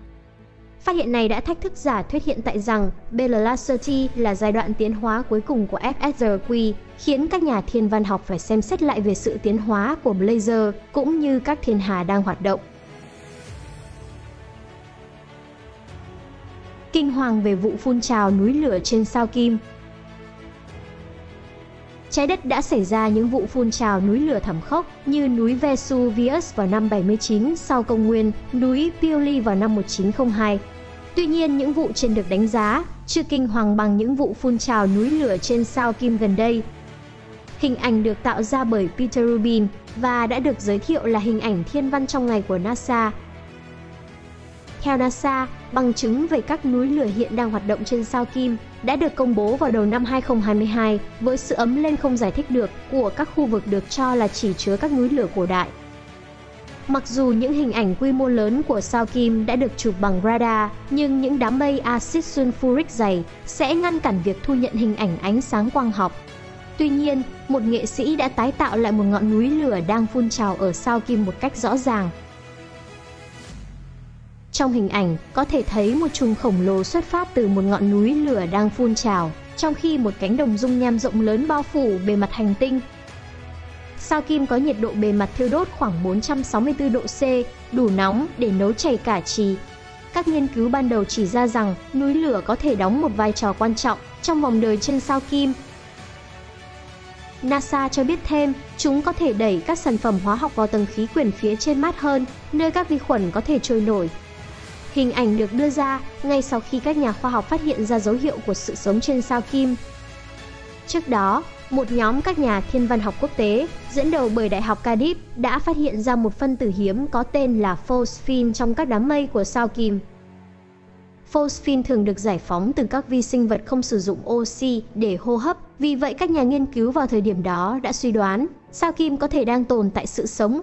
Phát hiện này đã thách thức giả thuyết hiện tại rằng BL30 là giai đoạn tiến hóa cuối cùng của FSRQ, khiến các nhà thiên văn học phải xem xét lại về sự tiến hóa của blazer cũng như các thiên hà đang hoạt động. Kinh hoàng về vụ phun trào núi lửa trên sao Kim. Trái đất đã xảy ra những vụ phun trào núi lửa thảm khốc như núi Vesuvius vào năm 79 sau công nguyên, núi Pioli vào năm 1902. Tuy nhiên, những vụ trên được đánh giá chưa kinh hoàng bằng những vụ phun trào núi lửa trên sao Kim gần đây. Hình ảnh được tạo ra bởi Peter Rubin và đã được giới thiệu là hình ảnh thiên văn trong ngày của NASA. Theo NASA, bằng chứng về các núi lửa hiện đang hoạt động trên sao Kim đã được công bố vào đầu năm 2022 với sự ấm lên không giải thích được của các khu vực được cho là chỉ chứa các núi lửa cổ đại. Mặc dù những hình ảnh quy mô lớn của sao Kim đã được chụp bằng radar, nhưng những đám mây axit sulfuric dày sẽ ngăn cản việc thu nhận hình ảnh ánh sáng quang học. Tuy nhiên, một nghệ sĩ đã tái tạo lại một ngọn núi lửa đang phun trào ở sao Kim một cách rõ ràng. Trong hình ảnh, có thể thấy một chùm khổng lồ xuất phát từ một ngọn núi lửa đang phun trào, trong khi một cánh đồng dung nham rộng lớn bao phủ bề mặt hành tinh. Sao Kim có nhiệt độ bề mặt thiêu đốt khoảng 464 độ C, đủ nóng để nấu chảy cả trì. Các nghiên cứu ban đầu chỉ ra rằng núi lửa có thể đóng một vai trò quan trọng trong vòng đời trên sao Kim. NASA cho biết thêm, chúng có thể đẩy các sản phẩm hóa học vào tầng khí quyển phía trên mát hơn, nơi các vi khuẩn có thể trôi nổi. Hình ảnh được đưa ra ngay sau khi các nhà khoa học phát hiện ra dấu hiệu của sự sống trên sao Kim. Trước đó, một nhóm các nhà thiên văn học quốc tế, dẫn đầu bởi Đại học Cardiff, đã phát hiện ra một phân tử hiếm có tên là phosphin trong các đám mây của sao Kim. Phosphin thường được giải phóng từ các vi sinh vật không sử dụng oxy để hô hấp, vì vậy các nhà nghiên cứu vào thời điểm đó đã suy đoán sao Kim có thể đang tồn tại sự sống.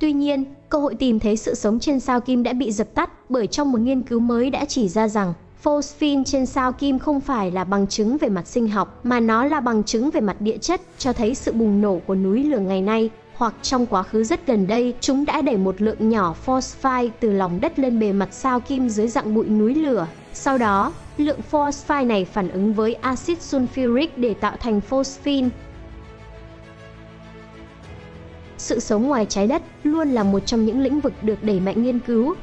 Tuy nhiên, cơ hội tìm thấy sự sống trên sao Kim đã bị dập tắt bởi trong một nghiên cứu mới đã chỉ ra rằng phosphin trên sao Kim không phải là bằng chứng về mặt sinh học mà nó là bằng chứng về mặt địa chất, cho thấy sự bùng nổ của núi lửa ngày nay hoặc trong quá khứ rất gần đây chúng đã đẩy một lượng nhỏ phosphine từ lòng đất lên bề mặt sao Kim dưới dạng bụi núi lửa. Sau đó, lượng phosphine này phản ứng với axit sulfuric để tạo thành phosphin. Sự sống ngoài trái đất luôn là một trong những lĩnh vực được đẩy mạnh nghiên cứu.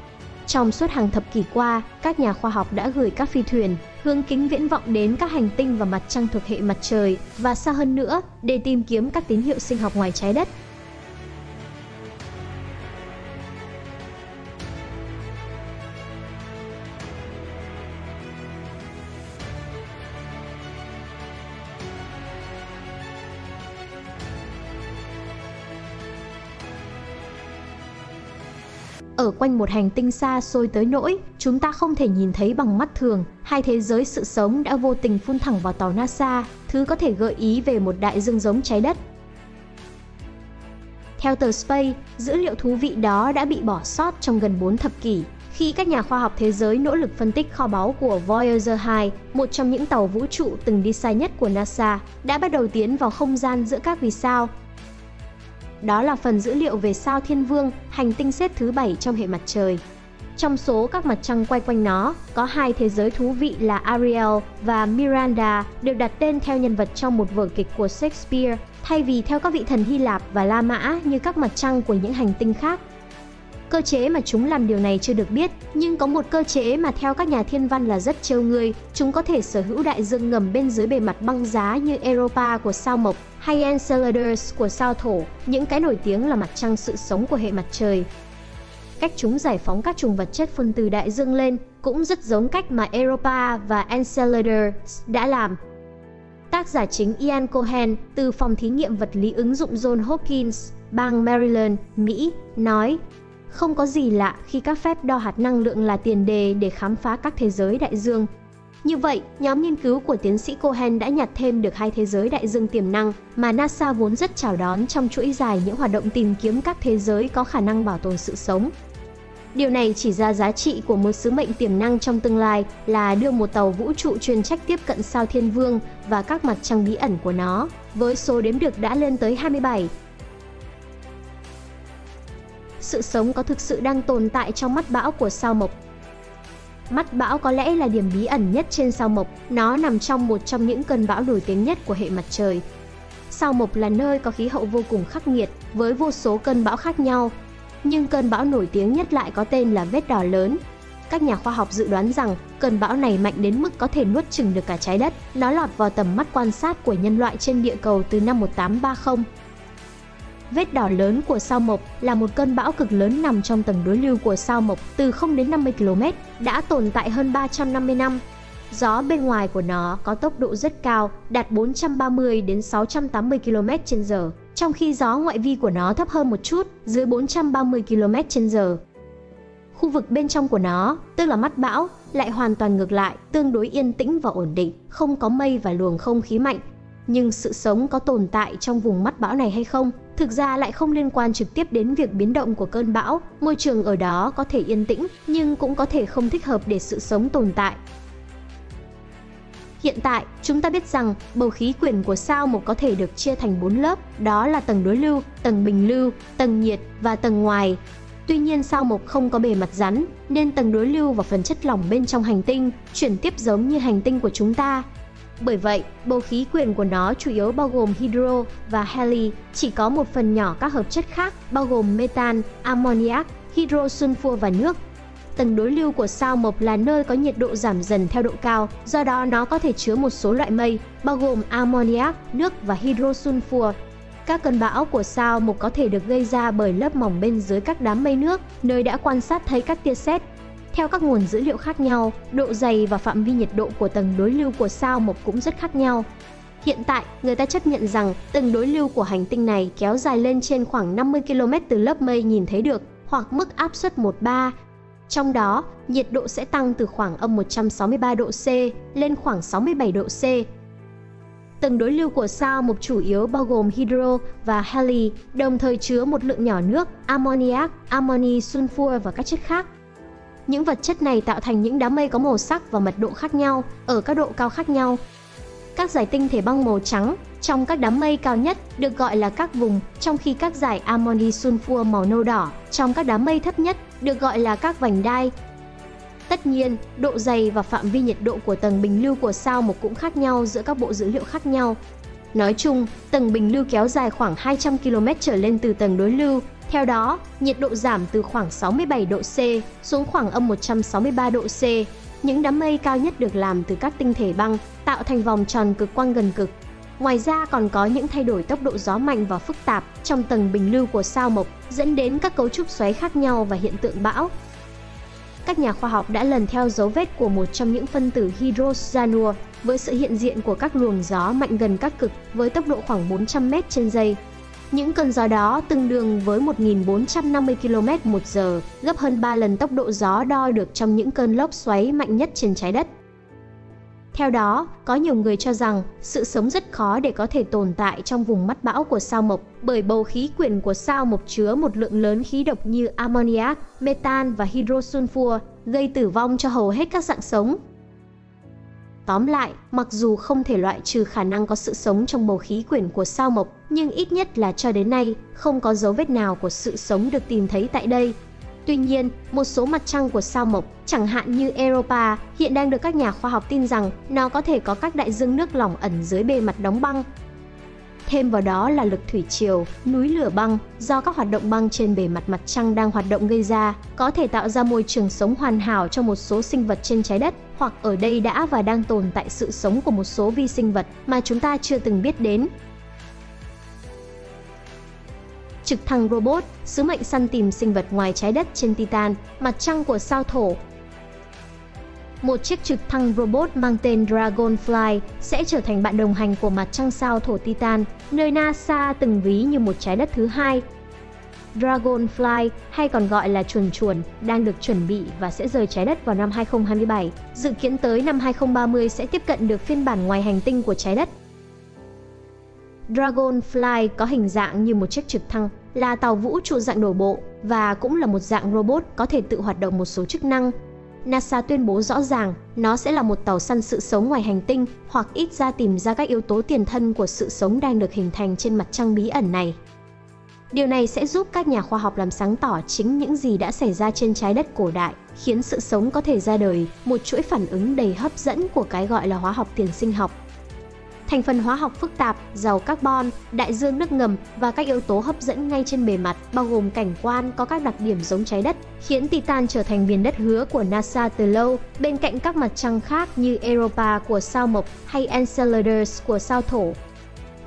Trong suốt hàng thập kỷ qua, các nhà khoa học đã gửi các phi thuyền, hướng kính viễn vọng đến các hành tinh và mặt trăng thuộc hệ mặt trời và xa hơn nữa để tìm kiếm các tín hiệu sinh học ngoài trái đất. Ở quanh một hành tinh xa xôi tới nỗi chúng ta không thể nhìn thấy bằng mắt thường, hai thế giới sự sống đã vô tình phun thẳng vào tàu NASA, thứ có thể gợi ý về một đại dương giống trái đất. Theo tờ Space, dữ liệu thú vị đó đã bị bỏ sót trong gần 4 thập kỷ, khi các nhà khoa học thế giới nỗ lực phân tích kho báu của Voyager 2, một trong những tàu vũ trụ từng đi xa nhất của NASA, đã bắt đầu tiến vào không gian giữa các vì sao. Đó là phần dữ liệu về sao Thiên Vương, hành tinh xếp thứ 7 trong hệ mặt trời. Trong số các mặt trăng quay quanh nó, có hai thế giới thú vị là Ariel và Miranda, được đặt tên theo nhân vật trong một vở kịch của Shakespeare, thay vì theo các vị thần Hy Lạp và La Mã như các mặt trăng của những hành tinh khác. Cơ chế mà chúng làm điều này chưa được biết, nhưng có một cơ chế mà theo các nhà thiên văn là rất trêu người. Chúng có thể sở hữu đại dương ngầm bên dưới bề mặt băng giá như Europa của sao Mộc hay Enceladus của sao Thổ, những cái nổi tiếng là mặt trăng sự sống của hệ mặt trời. Cách chúng giải phóng các chùm vật chất phân từ đại dương lên cũng rất giống cách mà Europa và Enceladus đã làm. Tác giả chính Ian Cohen từ phòng thí nghiệm vật lý ứng dụng Johns Hopkins, bang Maryland, Mỹ, nói: "Không có gì lạ khi các phép đo hạt năng lượng là tiền đề để khám phá các thế giới đại dương." Như vậy, nhóm nghiên cứu của tiến sĩ Cohen đã nhặt thêm được hai thế giới đại dương tiềm năng mà NASA vốn rất chào đón trong chuỗi dài những hoạt động tìm kiếm các thế giới có khả năng bảo tồn sự sống. Điều này chỉ ra giá trị của một sứ mệnh tiềm năng trong tương lai là đưa một tàu vũ trụ chuyên trách tiếp cận sao Thiên Vương và các mặt trăng bí ẩn của nó, với số đếm được đã lên tới 27. Sự sống có thực sự đang tồn tại trong mắt bão của sao Mộc? Mắt bão có lẽ là điểm bí ẩn nhất trên sao Mộc, nó nằm trong một trong những cơn bão nổi tiếng nhất của hệ mặt trời. Sao Mộc là nơi có khí hậu vô cùng khắc nghiệt, với vô số cơn bão khác nhau. Nhưng cơn bão nổi tiếng nhất lại có tên là vết đỏ lớn. Các nhà khoa học dự đoán rằng cơn bão này mạnh đến mức có thể nuốt chửng được cả trái đất. Nó lọt vào tầm mắt quan sát của nhân loại trên địa cầu từ năm 1830. Vết đỏ lớn của sao Mộc là một cơn bão cực lớn nằm trong tầng đối lưu của sao Mộc từ 0 đến 50 km, đã tồn tại hơn 350 năm. Gió bên ngoài của nó có tốc độ rất cao, đạt 430 đến 680 km/h, trong khi gió ngoại vi của nó thấp hơn một chút, dưới 430 km/h. Khu vực bên trong của nó, tức là mắt bão, lại hoàn toàn ngược lại, tương đối yên tĩnh và ổn định, không có mây và luồng không khí mạnh. Nhưng sự sống có tồn tại trong vùng mắt bão này hay không, thực ra lại không liên quan trực tiếp đến việc biến động của cơn bão. Môi trường ở đó có thể yên tĩnh, nhưng cũng có thể không thích hợp để sự sống tồn tại. Hiện tại, chúng ta biết rằng bầu khí quyển của sao Mộc có thể được chia thành 4 lớp, đó là tầng đối lưu, tầng bình lưu, tầng nhiệt và tầng ngoài. Tuy nhiên, sao Mộc không có bề mặt rắn, nên tầng đối lưu và phần chất lỏng bên trong hành tinh chuyển tiếp giống như hành tinh của chúng ta. Bởi vậy, bầu khí quyển của nó chủ yếu bao gồm hydro và heli, chỉ có một phần nhỏ các hợp chất khác bao gồm metan, ammoniac, hydro sunfua và nước. Tầng đối lưu của sao Mộc là nơi có nhiệt độ giảm dần theo độ cao, do đó nó có thể chứa một số loại mây, bao gồm ammoniac, nước và hydro sunfua. Các cơn bão của sao Mộc có thể được gây ra bởi lớp mỏng bên dưới các đám mây nước, nơi đã quan sát thấy các tia sét. Theo các nguồn dữ liệu khác nhau, độ dày và phạm vi nhiệt độ của tầng đối lưu của sao Mộc cũng rất khác nhau. Hiện tại, người ta chấp nhận rằng tầng đối lưu của hành tinh này kéo dài lên trên khoảng 50 km từ lớp mây nhìn thấy được, hoặc mức áp suất 1/3. Trong đó, nhiệt độ sẽ tăng từ khoảng -163 độ C lên khoảng 67 độ C. Tầng đối lưu của sao Mộc chủ yếu bao gồm hydro và heli, đồng thời chứa một lượng nhỏ nước, ammoniac, amoni sunfua và các chất khác. Những vật chất này tạo thành những đám mây có màu sắc và mật độ khác nhau, ở các độ cao khác nhau. Các dải tinh thể băng màu trắng trong các đám mây cao nhất được gọi là các vùng, trong khi các dải amoni sunfua màu nâu đỏ trong các đám mây thấp nhất được gọi là các vành đai. Tất nhiên, độ dày và phạm vi nhiệt độ của tầng bình lưu của sao Mộc cũng khác nhau giữa các bộ dữ liệu khác nhau. Nói chung, tầng bình lưu kéo dài khoảng 200 km trở lên từ tầng đối lưu, theo đó, nhiệt độ giảm từ khoảng 67 độ C xuống khoảng -163 độ C. Những đám mây cao nhất được làm từ các tinh thể băng, tạo thành vòng tròn cực quang gần cực. Ngoài ra còn có những thay đổi tốc độ gió mạnh và phức tạp trong tầng bình lưu của sao Mộc, dẫn đến các cấu trúc xoáy khác nhau và hiện tượng bão. Các nhà khoa học đã lần theo dấu vết của một trong những phân tử hydroxanua với sự hiện diện của các luồng gió mạnh gần các cực với tốc độ khoảng 400 m/giây. Những cơn gió đó tương đương với 1.450 km/h, gấp hơn 3 lần tốc độ gió đo được trong những cơn lốc xoáy mạnh nhất trên trái đất. Theo đó, có nhiều người cho rằng sự sống rất khó để có thể tồn tại trong vùng mắt bão của sao Mộc, bởi bầu khí quyển của sao Mộc chứa một lượng lớn khí độc như ammoniac, metan và hydro sunfua, gây tử vong cho hầu hết các dạng sống. Tóm lại, mặc dù không thể loại trừ khả năng có sự sống trong bầu khí quyển của sao Mộc, nhưng ít nhất là cho đến nay, không có dấu vết nào của sự sống được tìm thấy tại đây. Tuy nhiên, một số mặt trăng của sao Mộc, chẳng hạn như Europa, hiện đang được các nhà khoa học tin rằng nó có thể có các đại dương nước lỏng ẩn dưới bề mặt đóng băng. Thêm vào đó là lực thủy triều, núi lửa băng do các hoạt động băng trên bề mặt mặt trăng đang hoạt động gây ra, có thể tạo ra môi trường sống hoàn hảo cho một số sinh vật trên trái đất, hoặc ở đây đã và đang tồn tại sự sống của một số vi sinh vật mà chúng ta chưa từng biết đến. Trực thăng robot, sứ mệnh săn tìm sinh vật ngoài trái đất trên Titan, mặt trăng của sao Thổ. Một chiếc trực thăng robot mang tên Dragonfly sẽ trở thành bạn đồng hành của mặt trăng sao Thổ Titan, nơi NASA từng ví như một trái đất thứ hai. Dragonfly, hay còn gọi là chuồn chuồn, đang được chuẩn bị và sẽ rời trái đất vào năm 2027, dự kiến tới năm 2030 sẽ tiếp cận được phiên bản ngoài hành tinh của trái đất. Dragonfly có hình dạng như một chiếc trực thăng, là tàu vũ trụ dạng đổ bộ và cũng là một dạng robot có thể tự hoạt động một số chức năng. NASA tuyên bố rõ ràng nó sẽ là một tàu săn sự sống ngoài hành tinh hoặc ít ra tìm ra các yếu tố tiền thân của sự sống đang được hình thành trên mặt trăng bí ẩn này. Điều này sẽ giúp các nhà khoa học làm sáng tỏ chính những gì đã xảy ra trên trái đất cổ đại, khiến sự sống có thể ra đời, một chuỗi phản ứng đầy hấp dẫn của cái gọi là hóa học tiền sinh học. Thành phần hóa học phức tạp, giàu carbon, đại dương nước ngầm và các yếu tố hấp dẫn ngay trên bề mặt, bao gồm cảnh quan có các đặc điểm giống trái đất, khiến Titan trở thành miền đất hứa của NASA từ lâu, bên cạnh các mặt trăng khác như Europa của sao Mộc hay Enceladus của sao Thổ.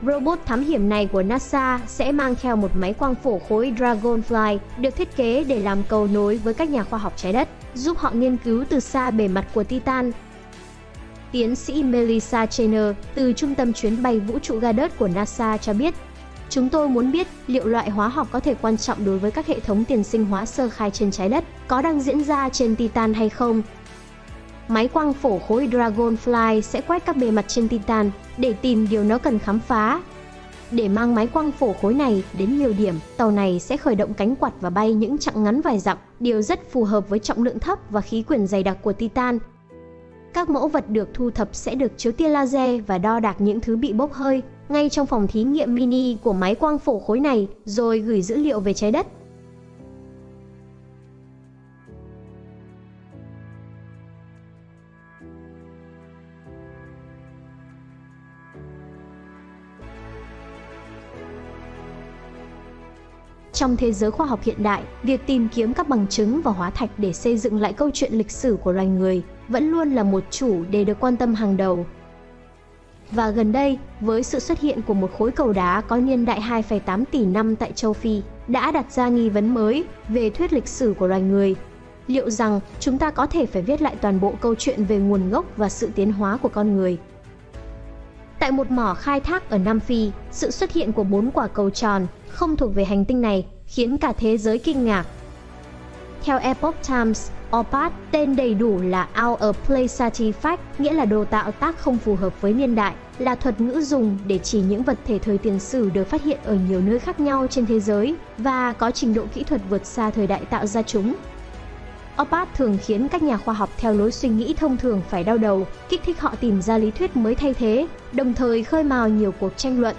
Robot thám hiểm này của NASA sẽ mang theo một máy quang phổ khối Dragonfly được thiết kế để làm cầu nối với các nhà khoa học trái đất, giúp họ nghiên cứu từ xa bề mặt của Titan. Tiến sĩ Melissa Chenar từ Trung tâm Chuyến bay Vũ trụ Goddard của NASA cho biết, chúng tôi muốn biết liệu loại hóa học có thể quan trọng đối với các hệ thống tiền sinh hóa sơ khai trên trái đất có đang diễn ra trên Titan hay không. Máy quang phổ khối Dragonfly sẽ quét các bề mặt trên Titan để tìm điều nó cần khám phá. Để mang máy quang phổ khối này đến nhiều điểm, tàu này sẽ khởi động cánh quạt và bay những chặng ngắn vài dặm, điều rất phù hợp với trọng lượng thấp và khí quyển dày đặc của Titan. Các mẫu vật được thu thập sẽ được chiếu tia laser và đo đạc những thứ bị bốc hơi ngay trong phòng thí nghiệm mini của máy quang phổ khối này, rồi gửi dữ liệu về trái đất. Trong thế giới khoa học hiện đại, việc tìm kiếm các bằng chứng và hóa thạch để xây dựng lại câu chuyện lịch sử của loài người vẫn luôn là một chủ đề được quan tâm hàng đầu. Và gần đây, với sự xuất hiện của một khối cầu đá có niên đại 2,8 tỷ năm tại châu Phi, đã đặt ra nghi vấn mới về thuyết lịch sử của loài người. Liệu rằng chúng ta có thể phải viết lại toàn bộ câu chuyện về nguồn gốc và sự tiến hóa của con người? Tại một mỏ khai thác ở Nam Phi, sự xuất hiện của 4 quả cầu tròn không thuộc về hành tinh này khiến cả thế giới kinh ngạc. Theo Epoch Times, OOPArt, tên đầy đủ là Out of Place Artifact, nghĩa là đồ tạo tác không phù hợp với niên đại, là thuật ngữ dùng để chỉ những vật thể thời tiền sử được phát hiện ở nhiều nơi khác nhau trên thế giới và có trình độ kỹ thuật vượt xa thời đại tạo ra chúng. OOPArt thường khiến các nhà khoa học theo lối suy nghĩ thông thường phải đau đầu, kích thích họ tìm ra lý thuyết mới thay thế, đồng thời khơi mào nhiều cuộc tranh luận.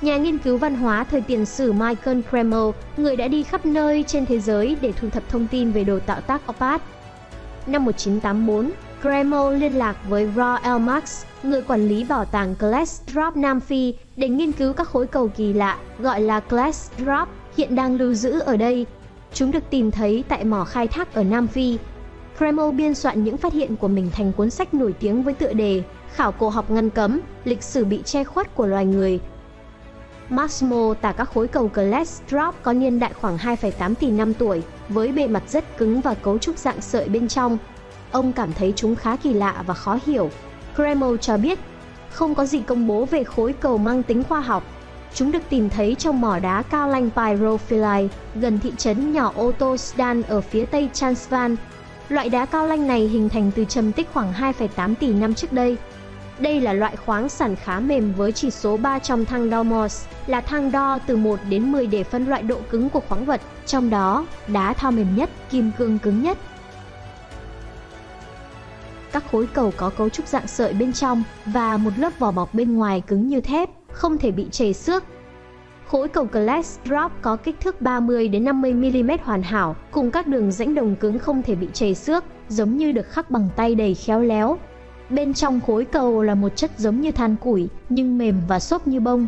Nhà nghiên cứu văn hóa thời tiền sử Michael Cremo, người đã đi khắp nơi trên thế giới để thu thập thông tin về đồ tạo tác OOPArt. Năm 1984, Cremo liên lạc với Roelf Marx, người quản lý bảo tàng Klerksdorp Nam Phi, để nghiên cứu các khối cầu kỳ lạ gọi là Klerksdorp hiện đang lưu giữ ở đây. Chúng được tìm thấy tại mỏ khai thác ở Nam Phi. Cremo biên soạn những phát hiện của mình thành cuốn sách nổi tiếng với tựa đề Khảo cổ học ngăn cấm, lịch sử bị che khuất của loài người. Marx mô tả các khối cầu Klerksdorp có niên đại khoảng 2,8 tỷ năm tuổi, với bề mặt rất cứng và cấu trúc dạng sợi bên trong. Ông cảm thấy chúng khá kỳ lạ và khó hiểu. Cremo cho biết, không có gì công bố về khối cầu mang tính khoa học. Chúng được tìm thấy trong mỏ đá cao lanh Pyrophyllite, gần thị trấn nhỏ Otosdan ở phía tây Transvaal. Loại đá cao lanh này hình thành từ trầm tích khoảng 2,8 tỷ năm trước đây. Đây là loại khoáng sản khá mềm với chỉ số 3 trong thang Dormouse, là thang đo từ 1 đến 10 để phân loại độ cứng của khoáng vật, trong đó đá thao mềm nhất, kim cương cứng nhất. Các khối cầu có cấu trúc dạng sợi bên trong và một lớp vỏ bọc bên ngoài cứng như thép, không thể bị trầy xước. Khối cầu Klerksdorp có kích thước 30 đến 50 mm hoàn hảo, cùng các đường rãnh đồng cứng không thể bị trầy xước, giống như được khắc bằng tay đầy khéo léo. Bên trong khối cầu là một chất giống như than củi, nhưng mềm và xốp như bông.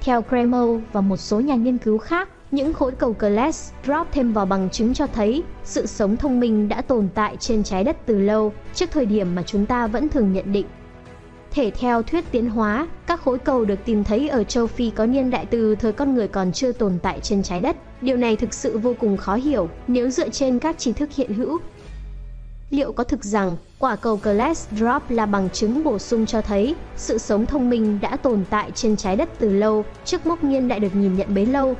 Theo Cremo và một số nhà nghiên cứu khác, những khối cầu Klerksdorp thêm vào bằng chứng cho thấy sự sống thông minh đã tồn tại trên trái đất từ lâu, trước thời điểm mà chúng ta vẫn thường nhận định. Thể theo thuyết tiến hóa, các khối cầu được tìm thấy ở châu Phi có niên đại từ thời con người còn chưa tồn tại trên trái đất. Điều này thực sự vô cùng khó hiểu nếu dựa trên các tri thức hiện hữu. Liệu có thực rằng quả cầu Klerksdorp là bằng chứng bổ sung cho thấy sự sống thông minh đã tồn tại trên trái đất từ lâu, trước mốc niên đại được nhìn nhận bấy lâu?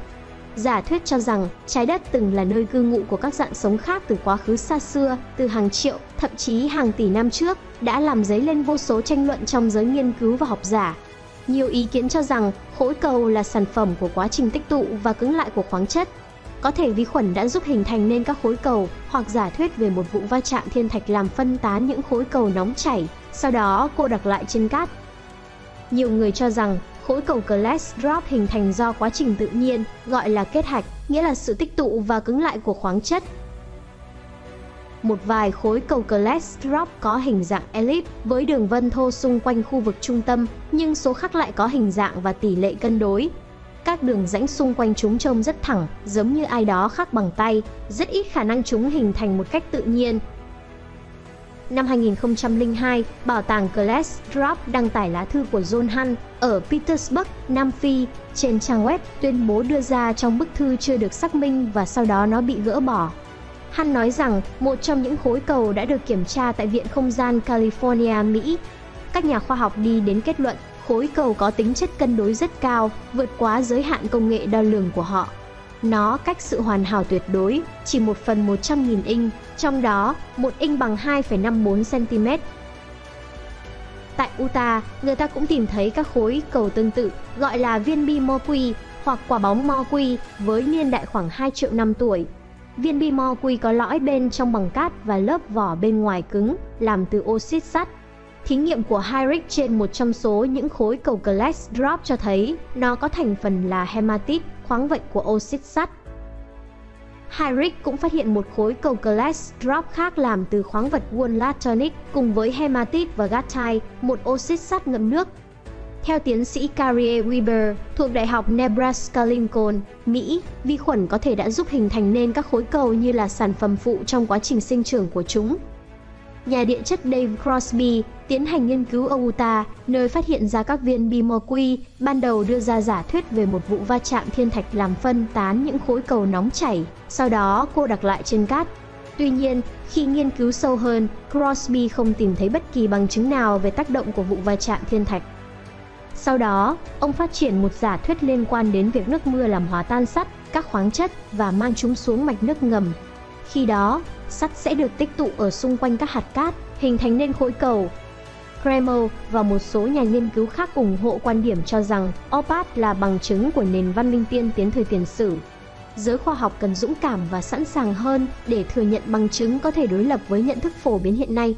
Giả thuyết cho rằng trái đất từng là nơi cư ngụ của các dạng sống khác từ quá khứ xa xưa, từ hàng triệu, thậm chí hàng tỷ năm trước, đã làm dấy lên vô số tranh luận trong giới nghiên cứu và học giả. Nhiều ý kiến cho rằng khối cầu là sản phẩm của quá trình tích tụ và cứng lại của khoáng chất. Có thể vi khuẩn đã giúp hình thành nên các khối cầu, hoặc giả thuyết về một vụ va chạm thiên thạch làm phân tán những khối cầu nóng chảy, sau đó cô đặc lại trên cát. Nhiều người cho rằng khối cầu Klerksdorp hình thành do quá trình tự nhiên, gọi là kết hạch, nghĩa là sự tích tụ và cứng lại của khoáng chất. Một vài khối cầu Klerksdorp có hình dạng elip với đường vân thô xung quanh khu vực trung tâm, nhưng số khác lại có hình dạng và tỷ lệ cân đối. Các đường rãnh xung quanh chúng trông rất thẳng, giống như ai đó khắc bằng tay, rất ít khả năng chúng hình thành một cách tự nhiên. Năm 2002, Bảo tàng Klerksdorp đăng tải lá thư của John Hunt ở Petersburg, Nam Phi, trên trang web tuyên bố đưa ra trong bức thư chưa được xác minh và sau đó nó bị gỡ bỏ. Hunt nói rằng một trong những khối cầu đã được kiểm tra tại Viện Không gian California, Mỹ. Các nhà khoa học đi đến kết luận khối cầu có tính chất cân đối rất cao, vượt quá giới hạn công nghệ đo lường của họ. Nó cách sự hoàn hảo tuyệt đối, chỉ 1/100.000 inch, trong đó 1 inch bằng 2,54 cm. Tại Utah, người ta cũng tìm thấy các khối cầu tương tự, gọi là viên bi Moqui hoặc quả bóng Moqui, với niên đại khoảng 2 triệu năm tuổi. Viên bi Moqui có lõi bên trong bằng cát và lớp vỏ bên ngoài cứng, làm từ oxit sắt. Thí nghiệm của Heinrich trên một trong số những khối cầu Klerksdorp cho thấy nó có thành phần là hematite, khoáng vật của oxit sắt. Heinrich cũng phát hiện một khối cầu Klerksdorp khác làm từ khoáng vật wundertonic cùng với hematite và gatite, một oxit sắt ngậm nước. Theo tiến sĩ Carrie Weber thuộc Đại học Nebraska-Lincoln, Mỹ, vi khuẩn có thể đã giúp hình thành nên các khối cầu như là sản phẩm phụ trong quá trình sinh trưởng của chúng. Nhà địa chất Dave Crosby tiến hành nghiên cứu ở Utah, nơi phát hiện ra các viên bi Moqui, ban đầu đưa ra giả thuyết về một vụ va chạm thiên thạch làm phân tán những khối cầu nóng chảy, sau đó cô đặc lại trên cát. Tuy nhiên, khi nghiên cứu sâu hơn, Crosby không tìm thấy bất kỳ bằng chứng nào về tác động của vụ va chạm thiên thạch. Sau đó, ông phát triển một giả thuyết liên quan đến việc nước mưa làm hòa tan sắt, các khoáng chất và mang chúng xuống mạch nước ngầm. Khi đó, sắt sẽ được tích tụ ở xung quanh các hạt cát, hình thành nên khối cầu. Cremo và một số nhà nghiên cứu khác ủng hộ quan điểm cho rằng OOPArt là bằng chứng của nền văn minh tiên tiến thời tiền sử. Giới khoa học cần dũng cảm và sẵn sàng hơn để thừa nhận bằng chứng có thể đối lập với nhận thức phổ biến hiện nay.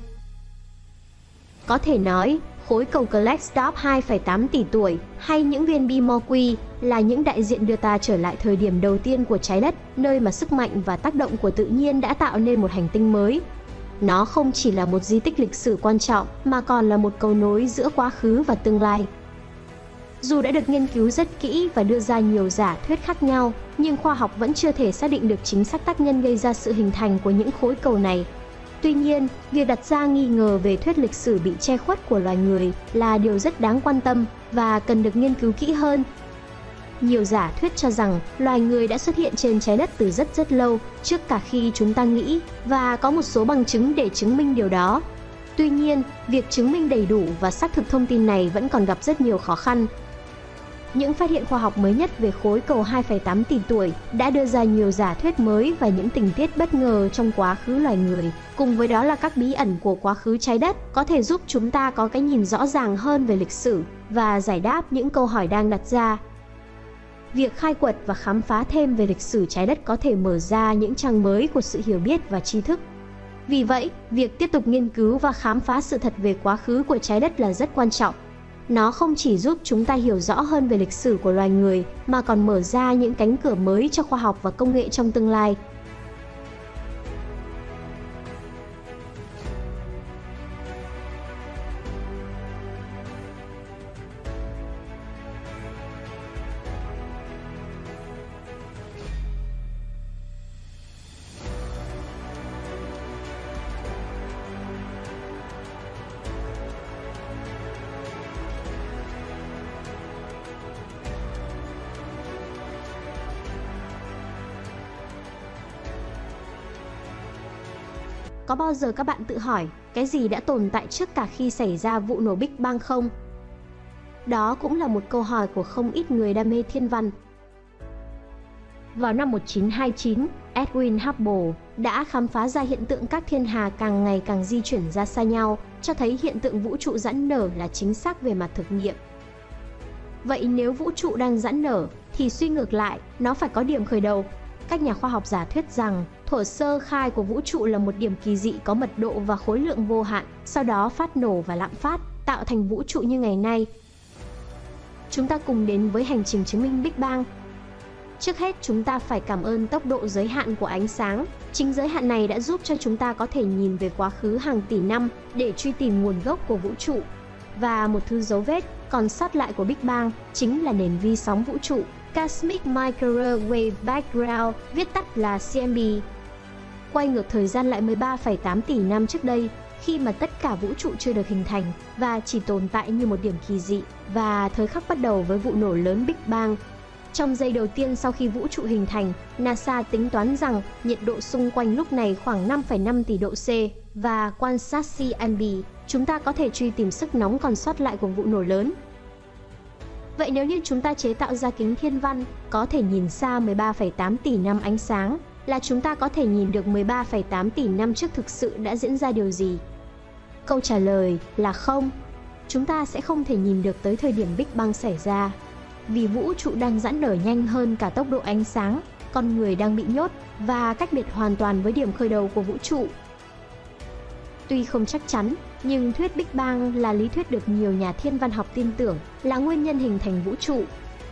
Có thể nói, khối cầu Klerksdorp 2,8 tỷ tuổi hay những viên bi Moqui là những đại diện đưa ta trở lại thời điểm đầu tiên của trái đất, nơi mà sức mạnh và tác động của tự nhiên đã tạo nên một hành tinh mới. Nó không chỉ là một di tích lịch sử quan trọng mà còn là một cầu nối giữa quá khứ và tương lai. Dù đã được nghiên cứu rất kỹ và đưa ra nhiều giả thuyết khác nhau, nhưng khoa học vẫn chưa thể xác định được chính xác tác nhân gây ra sự hình thành của những khối cầu này. Tuy nhiên, việc đặt ra nghi ngờ về thuyết lịch sử bị che khuất của loài người là điều rất đáng quan tâm và cần được nghiên cứu kỹ hơn. Nhiều giả thuyết cho rằng loài người đã xuất hiện trên trái đất từ rất lâu trước cả khi chúng ta nghĩ, và có một số bằng chứng để chứng minh điều đó. Tuy nhiên, việc chứng minh đầy đủ và xác thực thông tin này vẫn còn gặp rất nhiều khó khăn. Những phát hiện khoa học mới nhất về khối cầu 2,8 tỷ tuổi đã đưa ra nhiều giả thuyết mới và những tình tiết bất ngờ trong quá khứ loài người, cùng với đó là các bí ẩn của quá khứ trái đất, có thể giúp chúng ta có cái nhìn rõ ràng hơn về lịch sử và giải đáp những câu hỏi đang đặt ra. Việc khai quật và khám phá thêm về lịch sử trái đất có thể mở ra những trang mới của sự hiểu biết và tri thức. Vì vậy, việc tiếp tục nghiên cứu và khám phá sự thật về quá khứ của trái đất là rất quan trọng. Nó không chỉ giúp chúng ta hiểu rõ hơn về lịch sử của loài người mà còn mở ra những cánh cửa mới cho khoa học và công nghệ trong tương lai. Có bao giờ các bạn tự hỏi cái gì đã tồn tại trước cả khi xảy ra vụ nổ Big Bang không? Đó cũng là một câu hỏi của không ít người đam mê thiên văn. Vào năm 1929, Edwin Hubble đã khám phá ra hiện tượng các thiên hà càng ngày càng di chuyển ra xa nhau, cho thấy hiện tượng vũ trụ giãn nở là chính xác về mặt thực nghiệm. Vậy nếu vũ trụ đang giãn nở thì suy ngược lại, nó phải có điểm khởi đầu. Các nhà khoa học giả thuyết rằng thổ sơ khai của vũ trụ là một điểm kỳ dị có mật độ và khối lượng vô hạn, sau đó phát nổ và lạm phát, tạo thành vũ trụ như ngày nay. Chúng ta cùng đến với hành trình chứng minh Big Bang. Trước hết, chúng ta phải cảm ơn tốc độ giới hạn của ánh sáng. Chính giới hạn này đã giúp cho chúng ta có thể nhìn về quá khứ hàng tỷ năm để truy tìm nguồn gốc của vũ trụ. Và một thứ dấu vết còn sót lại của Big Bang chính là nền vi sóng vũ trụ Cosmic Microwave Background, viết tắt là CMB. Quay ngược thời gian lại 13,8 tỷ năm trước đây, khi mà tất cả vũ trụ chưa được hình thành và chỉ tồn tại như một điểm kỳ dị, và thời khắc bắt đầu với vụ nổ lớn Big Bang. Trong giây đầu tiên sau khi vũ trụ hình thành, NASA tính toán rằng nhiệt độ xung quanh lúc này khoảng 5,5 tỷ độ C, và quan sát CMB, chúng ta có thể truy tìm sức nóng còn sót lại của vụ nổ lớn. Vậy nếu như chúng ta chế tạo ra kính thiên văn, có thể nhìn xa 13,8 tỷ năm ánh sáng, là chúng ta có thể nhìn được 13,8 tỷ năm trước thực sự đã diễn ra điều gì? Câu trả lời là không. Chúng ta sẽ không thể nhìn được tới thời điểm Big Bang xảy ra, vì vũ trụ đang giãn nở nhanh hơn cả tốc độ ánh sáng, con người đang bị nhốt và cách biệt hoàn toàn với điểm khởi đầu của vũ trụ. Tuy không chắc chắn, nhưng thuyết Big Bang là lý thuyết được nhiều nhà thiên văn học tin tưởng là nguyên nhân hình thành vũ trụ.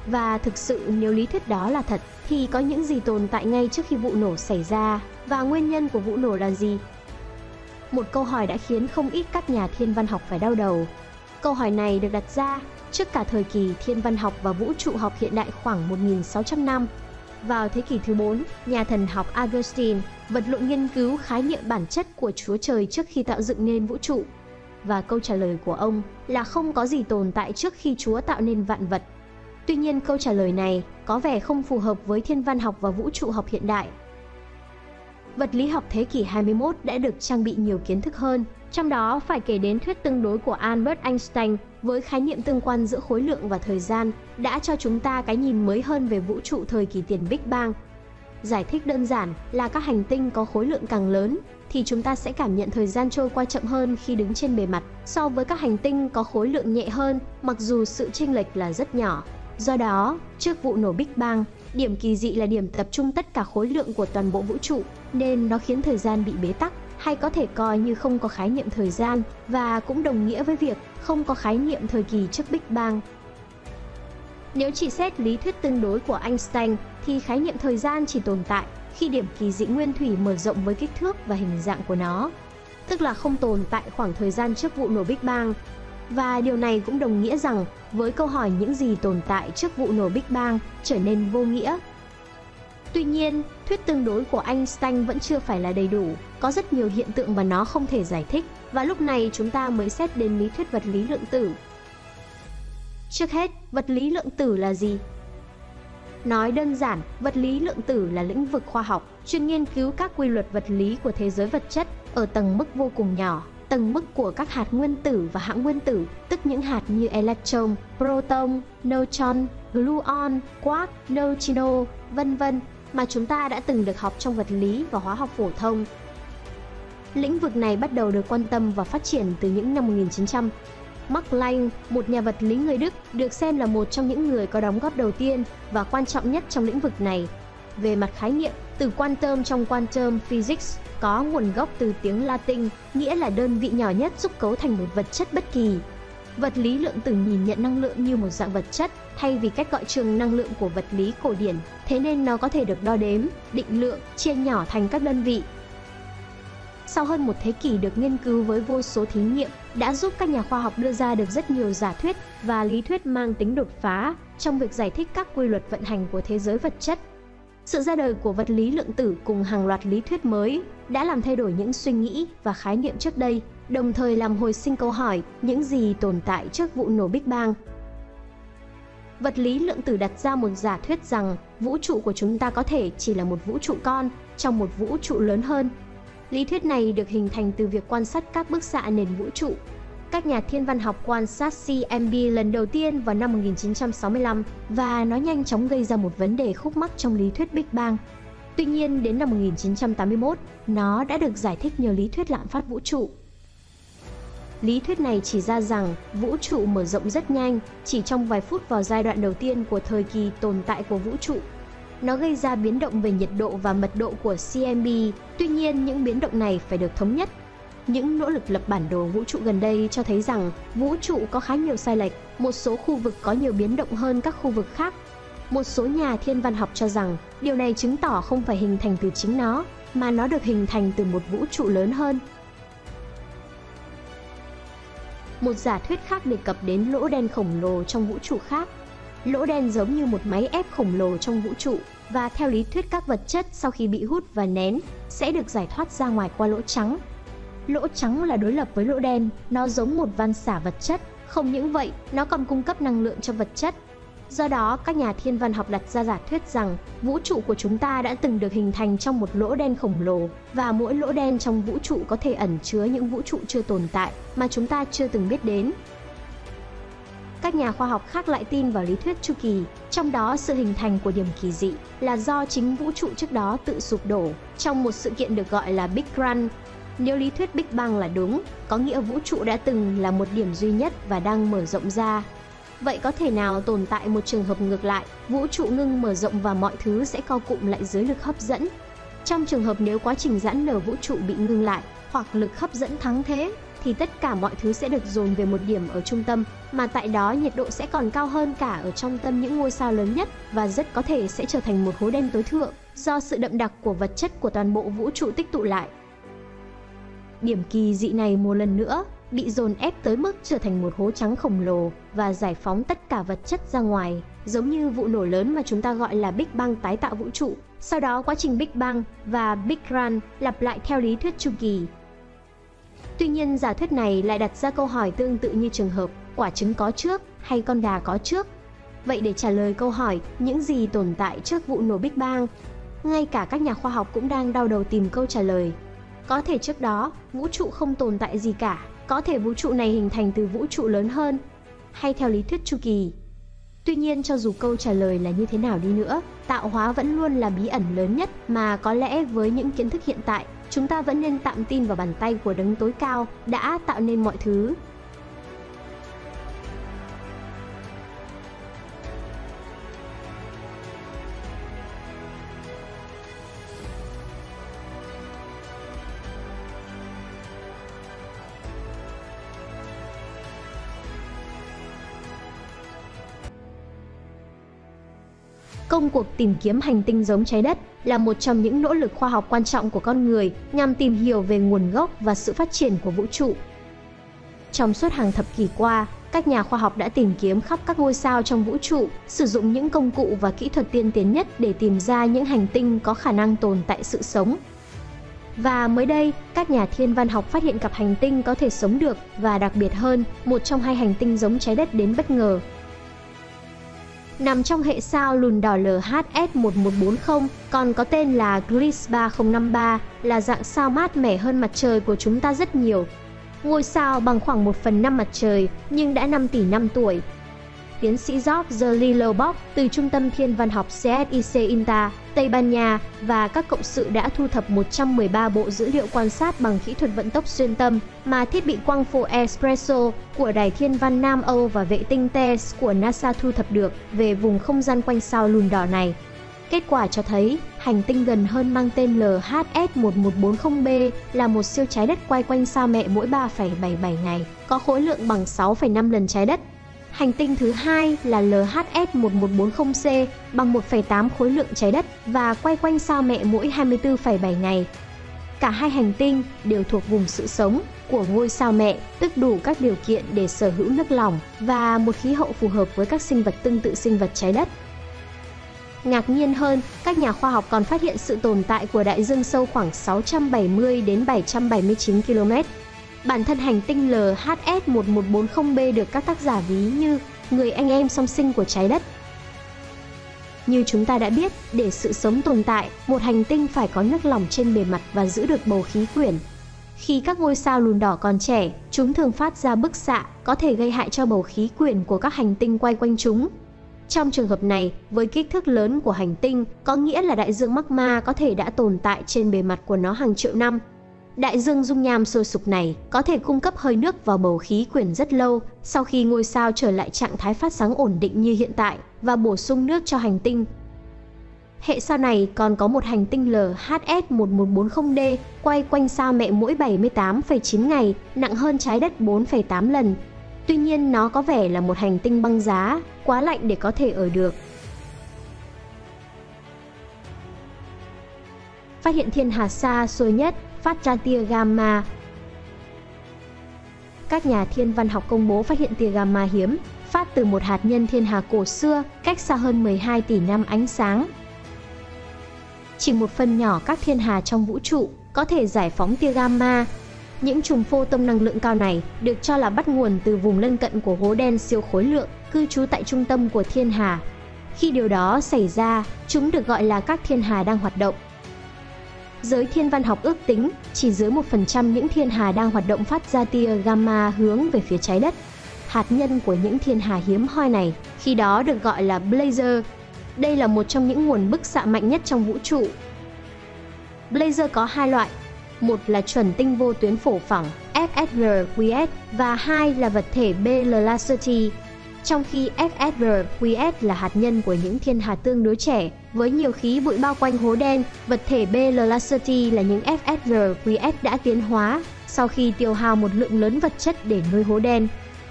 Và thực sự nếu lý thuyết đó là thật, thì có những gì tồn tại ngay trước khi vụ nổ xảy ra, và nguyên nhân của vụ nổ là gì? Một câu hỏi đã khiến không ít các nhà thiên văn học phải đau đầu. Câu hỏi này được đặt ra trước cả thời kỳ thiên văn học và vũ trụ học hiện đại khoảng 1.600 năm. Vào thế kỷ thứ 4, nhà thần học Augustine vật lộn nghiên cứu khái niệm bản chất của Chúa Trời trước khi tạo dựng nên vũ trụ. Và câu trả lời của ông là không có gì tồn tại trước khi Chúa tạo nên vạn vật. Tuy nhiên, câu trả lời này có vẻ không phù hợp với thiên văn học và vũ trụ học hiện đại. Vật lý học thế kỷ 21 đã được trang bị nhiều kiến thức hơn, trong đó phải kể đến thuyết tương đối của Albert Einstein với khái niệm tương quan giữa khối lượng và thời gian đã cho chúng ta cái nhìn mới hơn về vũ trụ thời kỳ tiền Big Bang. Giải thích đơn giản là các hành tinh có khối lượng càng lớn thì chúng ta sẽ cảm nhận thời gian trôi qua chậm hơn khi đứng trên bề mặt so với các hành tinh có khối lượng nhẹ hơn, mặc dù sự chênh lệch là rất nhỏ. Do đó, trước vụ nổ Big Bang, điểm kỳ dị là điểm tập trung tất cả khối lượng của toàn bộ vũ trụ, nên nó khiến thời gian bị bế tắc, hay có thể coi như không có khái niệm thời gian, và cũng đồng nghĩa với việc không có khái niệm thời kỳ trước Big Bang. Nếu chỉ xét lý thuyết tương đối của Einstein, thì khái niệm thời gian chỉ tồn tại khi điểm kỳ dị nguyên thủy mở rộng với kích thước và hình dạng của nó, tức là không tồn tại khoảng thời gian trước vụ nổ Big Bang. Và điều này cũng đồng nghĩa rằng với câu hỏi những gì tồn tại trước vụ nổ Big Bang trở nên vô nghĩa. Tuy nhiên, thuyết tương đối của Einstein vẫn chưa phải là đầy đủ, có rất nhiều hiện tượng mà nó không thể giải thích, và lúc này chúng ta mới xét đến lý thuyết vật lý lượng tử. Trước hết, vật lý lượng tử là gì? Nói đơn giản, vật lý lượng tử là lĩnh vực khoa học chuyên nghiên cứu các quy luật vật lý của thế giới vật chất ở tầng mức vô cùng nhỏ, tầng mức của các hạt nguyên tử và hãng nguyên tử, tức những hạt như electron, proton, neutron, gluon, quark, neutrino, vân vân mà chúng ta đã từng được học trong vật lý và hóa học phổ thông. Lĩnh vực này bắt đầu được quan tâm và phát triển từ những năm 1900. Max Planck, một nhà vật lý người Đức, được xem là một trong những người có đóng góp đầu tiên và quan trọng nhất trong lĩnh vực này. Về mặt khái niệm, từ quantum trong quantum physics có nguồn gốc từ tiếng Latin, nghĩa là đơn vị nhỏ nhất giúp cấu thành một vật chất bất kỳ. Vật lý lượng tử nhìn nhận năng lượng như một dạng vật chất, thay vì cách gọi trường năng lượng của vật lý cổ điển, thế nên nó có thể được đo đếm, định lượng, chia nhỏ thành các đơn vị. Sau hơn một thế kỷ được nghiên cứu với vô số thí nghiệm, đã giúp các nhà khoa học đưa ra được rất nhiều giả thuyết và lý thuyết mang tính đột phá trong việc giải thích các quy luật vận hành của thế giới vật chất. Sự ra đời của vật lý lượng tử cùng hàng loạt lý thuyết mới đã làm thay đổi những suy nghĩ và khái niệm trước đây, đồng thời làm hồi sinh câu hỏi những gì tồn tại trước vụ nổ Big Bang. Vật lý lượng tử đặt ra một giả thuyết rằng vũ trụ của chúng ta có thể chỉ là một vũ trụ con trong một vũ trụ lớn hơn. Lý thuyết này được hình thành từ việc quan sát các bức xạ nền vũ trụ. Các nhà thiên văn học quan sát CMB lần đầu tiên vào năm 1965 và nó nhanh chóng gây ra một vấn đề khúc mắc trong lý thuyết Big Bang. Tuy nhiên, đến năm 1981, nó đã được giải thích nhờ lý thuyết lạm phát vũ trụ. Lý thuyết này chỉ ra rằng vũ trụ mở rộng rất nhanh, chỉ trong vài phút vào giai đoạn đầu tiên của thời kỳ tồn tại của vũ trụ. Nó gây ra biến động về nhiệt độ và mật độ của CMB, tuy nhiên những biến động này phải được thống nhất. Những nỗ lực lập bản đồ vũ trụ gần đây cho thấy rằng vũ trụ có khá nhiều sai lệch, một số khu vực có nhiều biến động hơn các khu vực khác. Một số nhà thiên văn học cho rằng điều này chứng tỏ không phải hình thành từ chính nó, mà nó được hình thành từ một vũ trụ lớn hơn. Một giả thuyết khác đề cập đến lỗ đen khổng lồ trong vũ trụ khác. Lỗ đen giống như một máy ép khổng lồ trong vũ trụ, và theo lý thuyết các vật chất sau khi bị hút và nén sẽ được giải thoát ra ngoài qua lỗ trắng. Lỗ trắng là đối lập với lỗ đen, nó giống một van xả vật chất, không những vậy, nó còn cung cấp năng lượng cho vật chất. Do đó, các nhà thiên văn học đặt ra giả thuyết rằng vũ trụ của chúng ta đã từng được hình thành trong một lỗ đen khổng lồ, và mỗi lỗ đen trong vũ trụ có thể ẩn chứa những vũ trụ chưa tồn tại mà chúng ta chưa từng biết đến. Các nhà khoa học khác lại tin vào lý thuyết chu kỳ, trong đó sự hình thành của điểm kỳ dị là do chính vũ trụ trước đó tự sụp đổ trong một sự kiện được gọi là Big Bang. Nếu lý thuyết Big Bang là đúng, có nghĩa vũ trụ đã từng là một điểm duy nhất và đang mở rộng ra. Vậy có thể nào tồn tại một trường hợp ngược lại, vũ trụ ngưng mở rộng và mọi thứ sẽ co cụm lại dưới lực hấp dẫn? Trong trường hợp nếu quá trình giãn nở vũ trụ bị ngưng lại hoặc lực hấp dẫn thắng thế, thì tất cả mọi thứ sẽ được dồn về một điểm ở trung tâm, mà tại đó nhiệt độ sẽ còn cao hơn cả ở trong tâm những ngôi sao lớn nhất, và rất có thể sẽ trở thành một hố đen tối thượng do sự đậm đặc của vật chất của toàn bộ vũ trụ tích tụ lại. Điểm kỳ dị này một lần nữa bị dồn ép tới mức trở thành một hố trắng khổng lồ và giải phóng tất cả vật chất ra ngoài, giống như vụ nổ lớn mà chúng ta gọi là Big Bang tái tạo vũ trụ. Sau đó quá trình Big Bang và Big Bang lặp lại theo lý thuyết chu kỳ. Tuy nhiên, giả thuyết này lại đặt ra câu hỏi tương tự như trường hợp quả trứng có trước hay con gà có trước. Vậy để trả lời câu hỏi những gì tồn tại trước vụ nổ Big Bang, ngay cả các nhà khoa học cũng đang đau đầu tìm câu trả lời. Có thể trước đó, vũ trụ không tồn tại gì cả. Có thể vũ trụ này hình thành từ vũ trụ lớn hơn, hay theo lý thuyết chu kỳ. Tuy nhiên, cho dù câu trả lời là như thế nào đi nữa, tạo hóa vẫn luôn là bí ẩn lớn nhất mà có lẽ với những kiến thức hiện tại, chúng ta vẫn nên tạm tin vào bàn tay của đấng tối cao đã tạo nên mọi thứ. Công cuộc tìm kiếm hành tinh giống trái đất là một trong những nỗ lực khoa học quan trọng của con người nhằm tìm hiểu về nguồn gốc và sự phát triển của vũ trụ. Trong suốt hàng thập kỷ qua, các nhà khoa học đã tìm kiếm khắp các ngôi sao trong vũ trụ, sử dụng những công cụ và kỹ thuật tiên tiến nhất để tìm ra những hành tinh có khả năng tồn tại sự sống. Và mới đây, các nhà thiên văn học phát hiện cặp hành tinh có thể sống được, và đặc biệt hơn, một trong hai hành tinh giống trái đất đến bất ngờ. Nằm trong hệ sao lùn đỏ LHS 1140, còn có tên là Gliese 3053, là dạng sao mát mẻ hơn mặt trời của chúng ta rất nhiều. Ngôi sao bằng khoảng 1/5 mặt trời nhưng đã 5 tỷ năm tuổi. Tiến sĩ Jorge Lillo-Box từ Trung tâm Thiên văn học CSIC-INTA, Tây Ban Nha và các cộng sự đã thu thập 113 bộ dữ liệu quan sát bằng kỹ thuật vận tốc xuyên tâm mà thiết bị quang phổ ESPRESSO của Đài Thiên văn Nam Âu và vệ tinh TESS của NASA thu thập được về vùng không gian quanh sao lùn đỏ này. Kết quả cho thấy, hành tinh gần hơn mang tên LHS 1140b là một siêu trái đất quay quanh sao mẹ mỗi 3,77 ngày, có khối lượng bằng 6,5 lần trái đất. Hành tinh thứ hai là LHS 1140C bằng 1,8 khối lượng trái đất và quay quanh sao mẹ mỗi 24,7 ngày. Cả hai hành tinh đều thuộc vùng sự sống của ngôi sao mẹ, tức đủ các điều kiện để sở hữu nước lỏng và một khí hậu phù hợp với các sinh vật tương tự sinh vật trái đất. Ngạc nhiên hơn, các nhà khoa học còn phát hiện sự tồn tại của đại dương sâu khoảng 670 đến 779 km. Bản thân hành tinh LHS 1140b được các tác giả ví như người anh em song sinh của trái đất. Như chúng ta đã biết, để sự sống tồn tại, một hành tinh phải có nước lỏng trên bề mặt và giữ được bầu khí quyển. Khi các ngôi sao lùn đỏ còn trẻ, chúng thường phát ra bức xạ có thể gây hại cho bầu khí quyển của các hành tinh quay quanh chúng. Trong trường hợp này, với kích thước lớn của hành tinh, có nghĩa là đại dương magma có thể đã tồn tại trên bề mặt của nó hàng triệu năm. Đại dương dung nham sôi sục này có thể cung cấp hơi nước vào bầu khí quyển rất lâu sau khi ngôi sao trở lại trạng thái phát sáng ổn định như hiện tại và bổ sung nước cho hành tinh. Hệ sao này còn có một hành tinh LHS 1140D quay quanh sao mẹ mỗi 78,9 ngày, nặng hơn trái đất 4,8 lần. Tuy nhiên, nó có vẻ là một hành tinh băng giá, quá lạnh để có thể ở được. Phát hiện thiên hà xa xôi nhất, phát ra tia gamma. Các nhà thiên văn học công bố phát hiện tia gamma hiếm, phát từ một hạt nhân thiên hà cổ xưa, cách xa hơn 12 tỷ năm ánh sáng. Chỉ một phần nhỏ các thiên hà trong vũ trụ có thể giải phóng tia gamma. Những chùm photon năng lượng cao này được cho là bắt nguồn từ vùng lân cận của hố đen siêu khối lượng cư trú tại trung tâm của thiên hà. Khi điều đó xảy ra, chúng được gọi là các thiên hà đang hoạt động. Giới thiên văn học ước tính chỉ dưới 1% những thiên hà đang hoạt động phát ra tia gamma hướng về phía trái đất. Hạt nhân của những thiên hà hiếm hoi này khi đó được gọi là blazar. Đây là một trong những nguồn bức xạ mạnh nhất trong vũ trụ. Blazar có hai loại, một là chuẩn tinh vô tuyến phổ phẳng FSRQS và hai là vật thể BL Lacerty. Trong khi FSRQS là hạt nhân của những thiên hà tương đối trẻ, với nhiều khí bụi bao quanh hố đen, vật thể BL Lacerty là những FSRQS đã tiến hóa sau khi tiêu hao một lượng lớn vật chất để nuôi hố đen.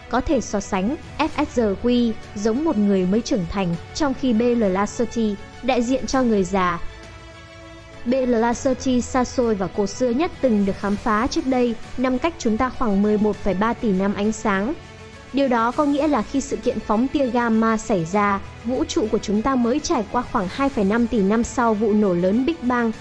Có thể so sánh, FSRQ giống một người mới trưởng thành, trong khi BL Lacerty đại diện cho người già. BL Lacerty xa xôi và cổ xưa nhất từng được khám phá trước đây, nằm cách chúng ta khoảng 11,3 tỷ năm ánh sáng. Điều đó có nghĩa là khi sự kiện phóng tia gamma xảy ra, vũ trụ của chúng ta mới trải qua khoảng 2,5 tỷ năm sau vụ nổ lớn Big Bang.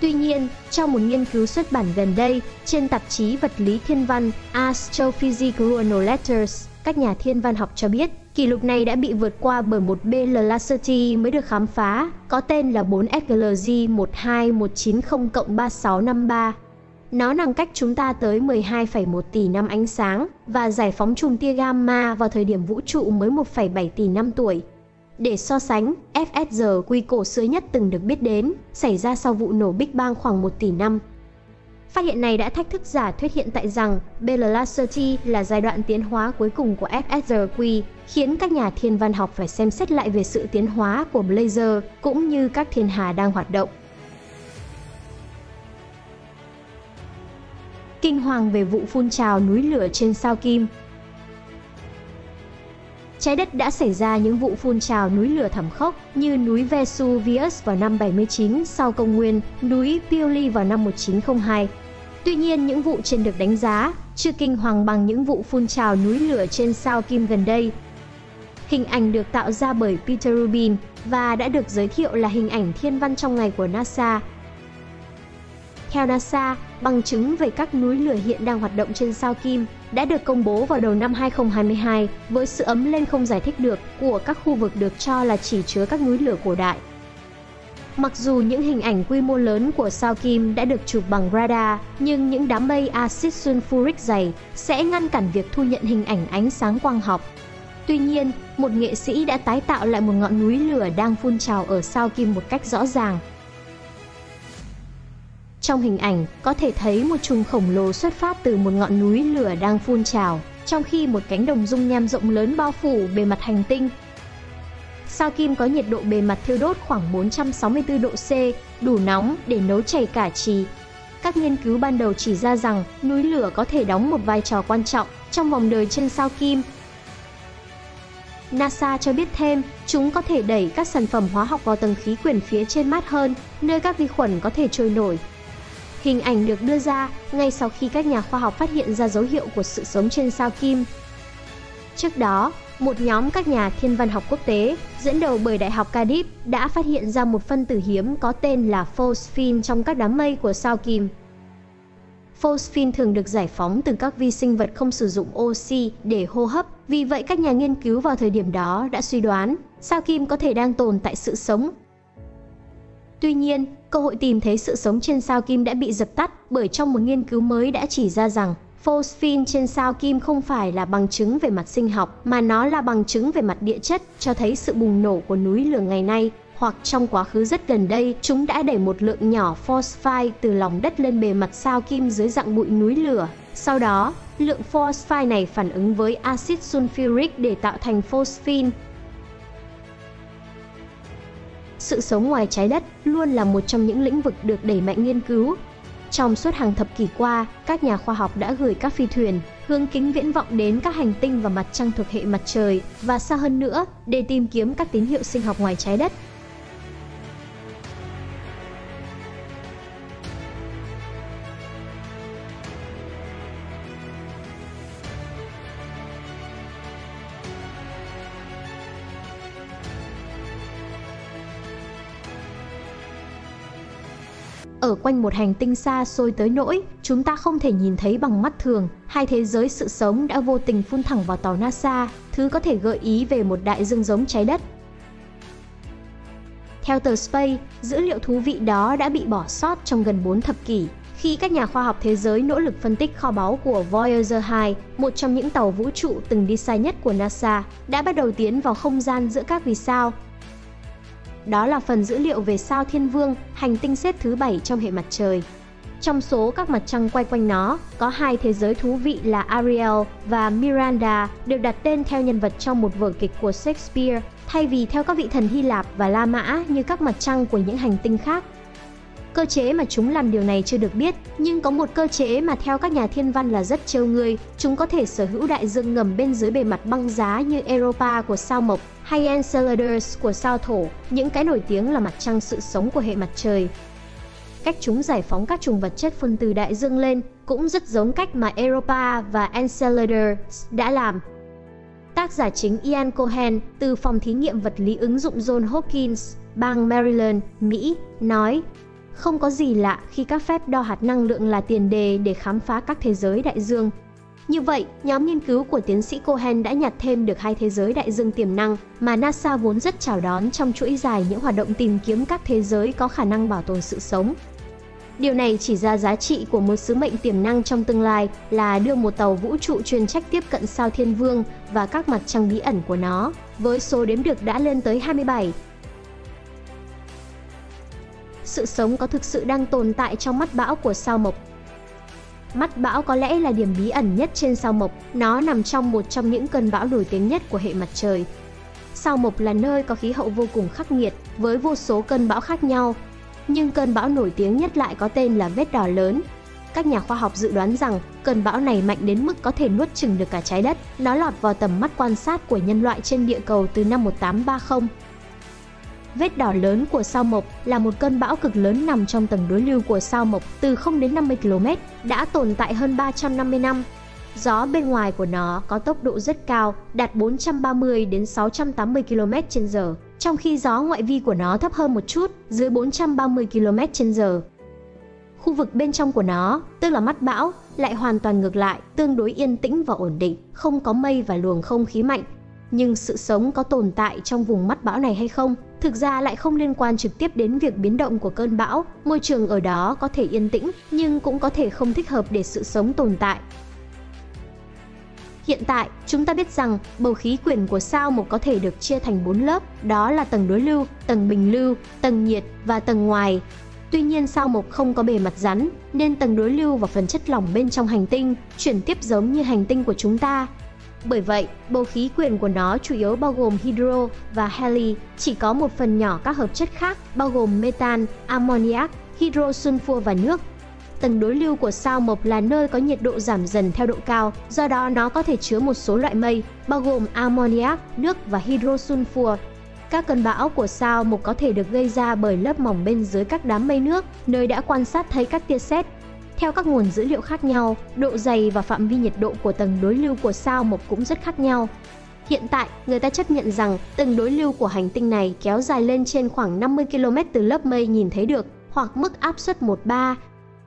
Tuy nhiên, trong một nghiên cứu xuất bản gần đây trên tạp chí vật lý thiên văn Astrophysical Journal Letters, các nhà thiên văn học cho biết kỷ lục này đã bị vượt qua bởi một BL Lacerty mới được khám phá, có tên là 4FGL J1219+3653. Nó nằm cách chúng ta tới 12,1 tỷ năm ánh sáng và giải phóng chùm tia gamma vào thời điểm vũ trụ mới 1,7 tỷ năm tuổi. Để so sánh, FSRQ cổ xưa nhất từng được biết đến xảy ra sau vụ nổ Big Bang khoảng 1 tỷ năm. Phát hiện này đã thách thức giả thuyết hiện tại rằng BL Lacerty là giai đoạn tiến hóa cuối cùng của FSRQ, khiến các nhà thiên văn học phải xem xét lại về sự tiến hóa của blazar cũng như các thiên hà đang hoạt động. Kinh hoàng về vụ phun trào núi lửa trên sao Kim. Trái đất đã xảy ra những vụ phun trào núi lửa thảm khốc như núi Vesuvius vào năm 79 sau công nguyên, núi Pioli vào năm 1902. Tuy nhiên, những vụ trên được đánh giá chưa kinh hoàng bằng những vụ phun trào núi lửa trên sao Kim gần đây. Hình ảnh được tạo ra bởi Peter Rubin và đã được giới thiệu là hình ảnh thiên văn trong ngày của NASA. Theo NASA, bằng chứng về các núi lửa hiện đang hoạt động trên sao Kim đã được công bố vào đầu năm 2022 với sự ấm lên không giải thích được của các khu vực được cho là chỉ chứa các núi lửa cổ đại. Mặc dù những hình ảnh quy mô lớn của sao Kim đã được chụp bằng radar, nhưng những đám mây axit sulfuric dày sẽ ngăn cản việc thu nhận hình ảnh ánh sáng quang học. Tuy nhiên, một nghệ sĩ đã tái tạo lại một ngọn núi lửa đang phun trào ở sao Kim một cách rõ ràng. Trong hình ảnh, có thể thấy một chùm khổng lồ xuất phát từ một ngọn núi lửa đang phun trào, trong khi một cánh đồng dung nham rộng lớn bao phủ bề mặt hành tinh. Sao Kim có nhiệt độ bề mặt thiêu đốt khoảng 464 độ C, đủ nóng để nấu chảy cả trì. Các nghiên cứu ban đầu chỉ ra rằng núi lửa có thể đóng một vai trò quan trọng trong vòng đời trên sao Kim. NASA cho biết thêm, chúng có thể đẩy các sản phẩm hóa học vào tầng khí quyển phía trên mát hơn, nơi các vi khuẩn có thể trôi nổi. Hình ảnh được đưa ra ngay sau khi các nhà khoa học phát hiện ra dấu hiệu của sự sống trên sao Kim. Trước đó, một nhóm các nhà thiên văn học quốc tế dẫn đầu bởi Đại học Cardiff đã phát hiện ra một phân tử hiếm có tên là phosphine trong các đám mây của sao Kim. Phosphine thường được giải phóng từ các vi sinh vật không sử dụng oxy để hô hấp, vì vậy các nhà nghiên cứu vào thời điểm đó đã suy đoán sao Kim có thể đang tồn tại sự sống. Tuy nhiên, cơ hội tìm thấy sự sống trên sao Kim đã bị dập tắt bởi trong một nghiên cứu mới đã chỉ ra rằng phosphine trên sao Kim không phải là bằng chứng về mặt sinh học mà nó là bằng chứng về mặt địa chất, cho thấy sự bùng nổ của núi lửa ngày nay. hoặc trong quá khứ rất gần đây, chúng đã đẩy một lượng nhỏ phosphide từ lòng đất lên bề mặt sao Kim dưới dạng bụi núi lửa. Sau đó, lượng phosphide này phản ứng với axit sulfuric để tạo thành phosphin. Sự sống ngoài trái đất luôn là một trong những lĩnh vực được đẩy mạnh nghiên cứu. Trong suốt hàng thập kỷ qua, các nhà khoa học đã gửi các phi thuyền, hướng kính viễn vọng đến các hành tinh và mặt trăng thuộc hệ mặt trời và xa hơn nữa để tìm kiếm các tín hiệu sinh học ngoài trái đất. Ở quanh một hành tinh xa xôi tới nỗi chúng ta không thể nhìn thấy bằng mắt thường, hai thế giới sự sống đã vô tình phun thẳng vào tàu NASA, thứ có thể gợi ý về một đại dương giống trái đất. Theo tờ Space, dữ liệu thú vị đó đã bị bỏ sót trong gần 4 thập kỷ, khi các nhà khoa học thế giới nỗ lực phân tích kho báu của Voyager 2, một trong những tàu vũ trụ từng đi xa nhất của NASA, đã bắt đầu tiến vào không gian giữa các vì sao. Đó là phần dữ liệu về sao Thiên Vương, hành tinh xếp thứ 7 trong hệ mặt trời. Trong số các mặt trăng quay quanh nó, có hai thế giới thú vị là Ariel và Miranda, được đặt tên theo nhân vật trong một vở kịch của Shakespeare, thay vì theo các vị thần Hy Lạp và La Mã như các mặt trăng của những hành tinh khác. Cơ chế mà chúng làm điều này chưa được biết, nhưng có một cơ chế mà theo các nhà thiên văn là rất trêu người. Chúng có thể sở hữu đại dương ngầm bên dưới bề mặt băng giá như Europa của sao Mộc hay Enceladus của sao Thổ, những cái nổi tiếng là mặt trăng sự sống của hệ mặt trời. Cách chúng giải phóng các trùng vật chất phân từ đại dương lên cũng rất giống cách mà Europa và Enceladus đã làm. Tác giả chính Ian Cohen từ phòng thí nghiệm vật lý ứng dụng Johns Hopkins, bang Maryland, Mỹ, nói: "Không có gì lạ khi các phép đo hạt năng lượng là tiền đề để khám phá các thế giới đại dương." Như vậy, nhóm nghiên cứu của tiến sĩ Cohen đã nhặt thêm được hai thế giới đại dương tiềm năng mà NASA vốn rất chào đón trong chuỗi dài những hoạt động tìm kiếm các thế giới có khả năng bảo tồn sự sống. Điều này chỉ ra giá trị của một sứ mệnh tiềm năng trong tương lai là đưa một tàu vũ trụ chuyên trách tiếp cận sao Thiên Vương và các mặt trăng bí ẩn của nó, với số đếm được đã lên tới 27. Sự sống có thực sự đang tồn tại trong mắt bão của sao Mộc. Mắt bão có lẽ là điểm bí ẩn nhất trên sao Mộc, nó nằm trong một trong những cơn bão nổi tiếng nhất của hệ mặt trời. Sao Mộc là nơi có khí hậu vô cùng khắc nghiệt, với vô số cơn bão khác nhau. Nhưng cơn bão nổi tiếng nhất lại có tên là vết đỏ lớn. Các nhà khoa học dự đoán rằng cơn bão này mạnh đến mức có thể nuốt chửng được cả trái đất. Nó lọt vào tầm mắt quan sát của nhân loại trên địa cầu từ năm 1830. Vết đỏ lớn của sao Mộc là một cơn bão cực lớn nằm trong tầng đối lưu của sao Mộc từ 0 đến 50 km, đã tồn tại hơn 350 năm. Gió bên ngoài của nó có tốc độ rất cao, đạt 430 đến 680 km/h, trong khi gió ngoại vi của nó thấp hơn một chút, dưới 430 km/h. Khu vực bên trong của nó, tức là mắt bão, lại hoàn toàn ngược lại, tương đối yên tĩnh và ổn định, không có mây và luồng không khí mạnh. Nhưng sự sống có tồn tại trong vùng mắt bão này hay không, thực ra lại không liên quan trực tiếp đến việc biến động của cơn bão. Môi trường ở đó có thể yên tĩnh, nhưng cũng có thể không thích hợp để sự sống tồn tại. Hiện tại, chúng ta biết rằng bầu khí quyển của sao Mộc có thể được chia thành 4 lớp, đó là tầng đối lưu, tầng bình lưu, tầng nhiệt và tầng ngoài. Tuy nhiên, sao Mộc không có bề mặt rắn, nên tầng đối lưu và phần chất lỏng bên trong hành tinh chuyển tiếp giống như hành tinh của chúng ta. Bởi vậy, bầu khí quyển của nó chủ yếu bao gồm hydro và heli, chỉ có một phần nhỏ các hợp chất khác bao gồm metan, ammoniac, hydro sunfua và nước. Tầng đối lưu của sao Mộc là nơi có nhiệt độ giảm dần theo độ cao, do đó nó có thể chứa một số loại mây, bao gồm ammoniac, nước và hydro sunfua. Các cơn bão của sao Mộc có thể được gây ra bởi lớp mỏng bên dưới các đám mây nước, nơi đã quan sát thấy các tia sét. Theo các nguồn dữ liệu khác nhau, độ dày và phạm vi nhiệt độ của tầng đối lưu của sao Mộc cũng rất khác nhau. Hiện tại, người ta chấp nhận rằng tầng đối lưu của hành tinh này kéo dài lên trên khoảng 50 km từ lớp mây nhìn thấy được, hoặc mức áp suất 1/3.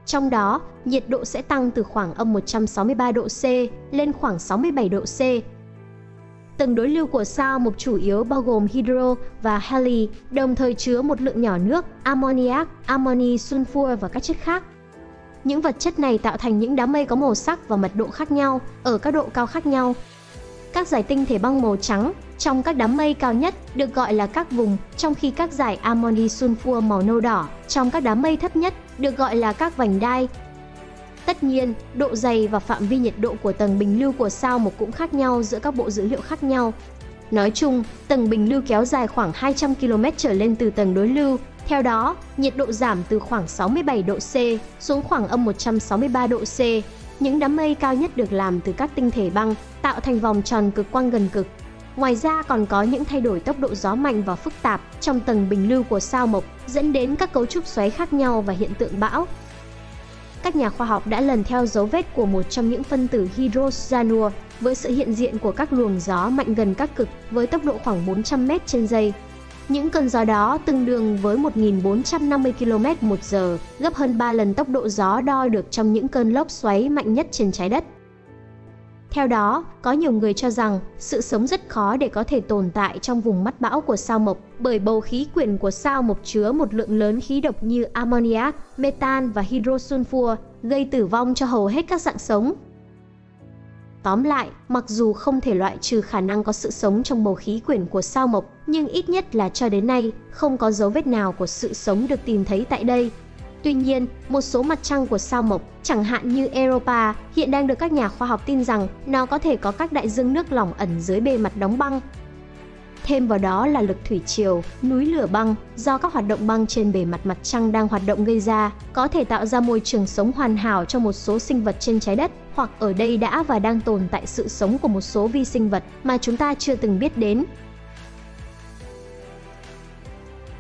Trong đó, nhiệt độ sẽ tăng từ khoảng -163 độ C lên khoảng 67 độ C. Tầng đối lưu của sao Mộc chủ yếu bao gồm hydro và heli, đồng thời chứa một lượng nhỏ nước, ammoniac, amoni sunfua và các chất khác. Những vật chất này tạo thành những đám mây có màu sắc và mật độ khác nhau, ở các độ cao khác nhau. Các dải tinh thể băng màu trắng trong các đám mây cao nhất được gọi là các vùng, trong khi các dải amoni sunfua màu nâu đỏ trong các đám mây thấp nhất được gọi là các vành đai. Tất nhiên, độ dày và phạm vi nhiệt độ của tầng bình lưu của sao Mộc cũng khác nhau giữa các bộ dữ liệu khác nhau. Nói chung, tầng bình lưu kéo dài khoảng 200 km trở lên từ tầng đối lưu, theo đó, nhiệt độ giảm từ khoảng 67 độ C xuống khoảng -163 độ C. Những đám mây cao nhất được làm từ các tinh thể băng, tạo thành vòng tròn cực quang gần cực. Ngoài ra còn có những thay đổi tốc độ gió mạnh và phức tạp trong tầng bình lưu của sao Mộc, dẫn đến các cấu trúc xoáy khác nhau và hiện tượng bão. Các nhà khoa học đã lần theo dấu vết của một trong những phân tử hydroxanua với sự hiện diện của các luồng gió mạnh gần các cực với tốc độ khoảng 400 m/giây. Những cơn gió đó tương đương với 1450 km/h, gấp hơn 3 lần tốc độ gió đo được trong những cơn lốc xoáy mạnh nhất trên trái đất. Theo đó, có nhiều người cho rằng sự sống rất khó để có thể tồn tại trong vùng mắt bão của sao Mộc, bởi bầu khí quyển của sao Mộc chứa một lượng lớn khí độc như ammoniac, metan và hydrosulfur, gây tử vong cho hầu hết các dạng sống. Tóm lại, mặc dù không thể loại trừ khả năng có sự sống trong bầu khí quyển của sao Mộc, nhưng ít nhất là cho đến nay, không có dấu vết nào của sự sống được tìm thấy tại đây. Tuy nhiên, một số mặt trăng của sao Mộc, chẳng hạn như Europa, hiện đang được các nhà khoa học tin rằng nó có thể có các đại dương nước lỏng ẩn dưới bề mặt đóng băng. Thêm vào đó là lực thủy triều, núi lửa băng do các hoạt động băng trên bề mặt mặt trăng đang hoạt động gây ra, có thể tạo ra môi trường sống hoàn hảo cho một số sinh vật trên trái đất, hoặc ở đây đã và đang tồn tại sự sống của một số vi sinh vật mà chúng ta chưa từng biết đến.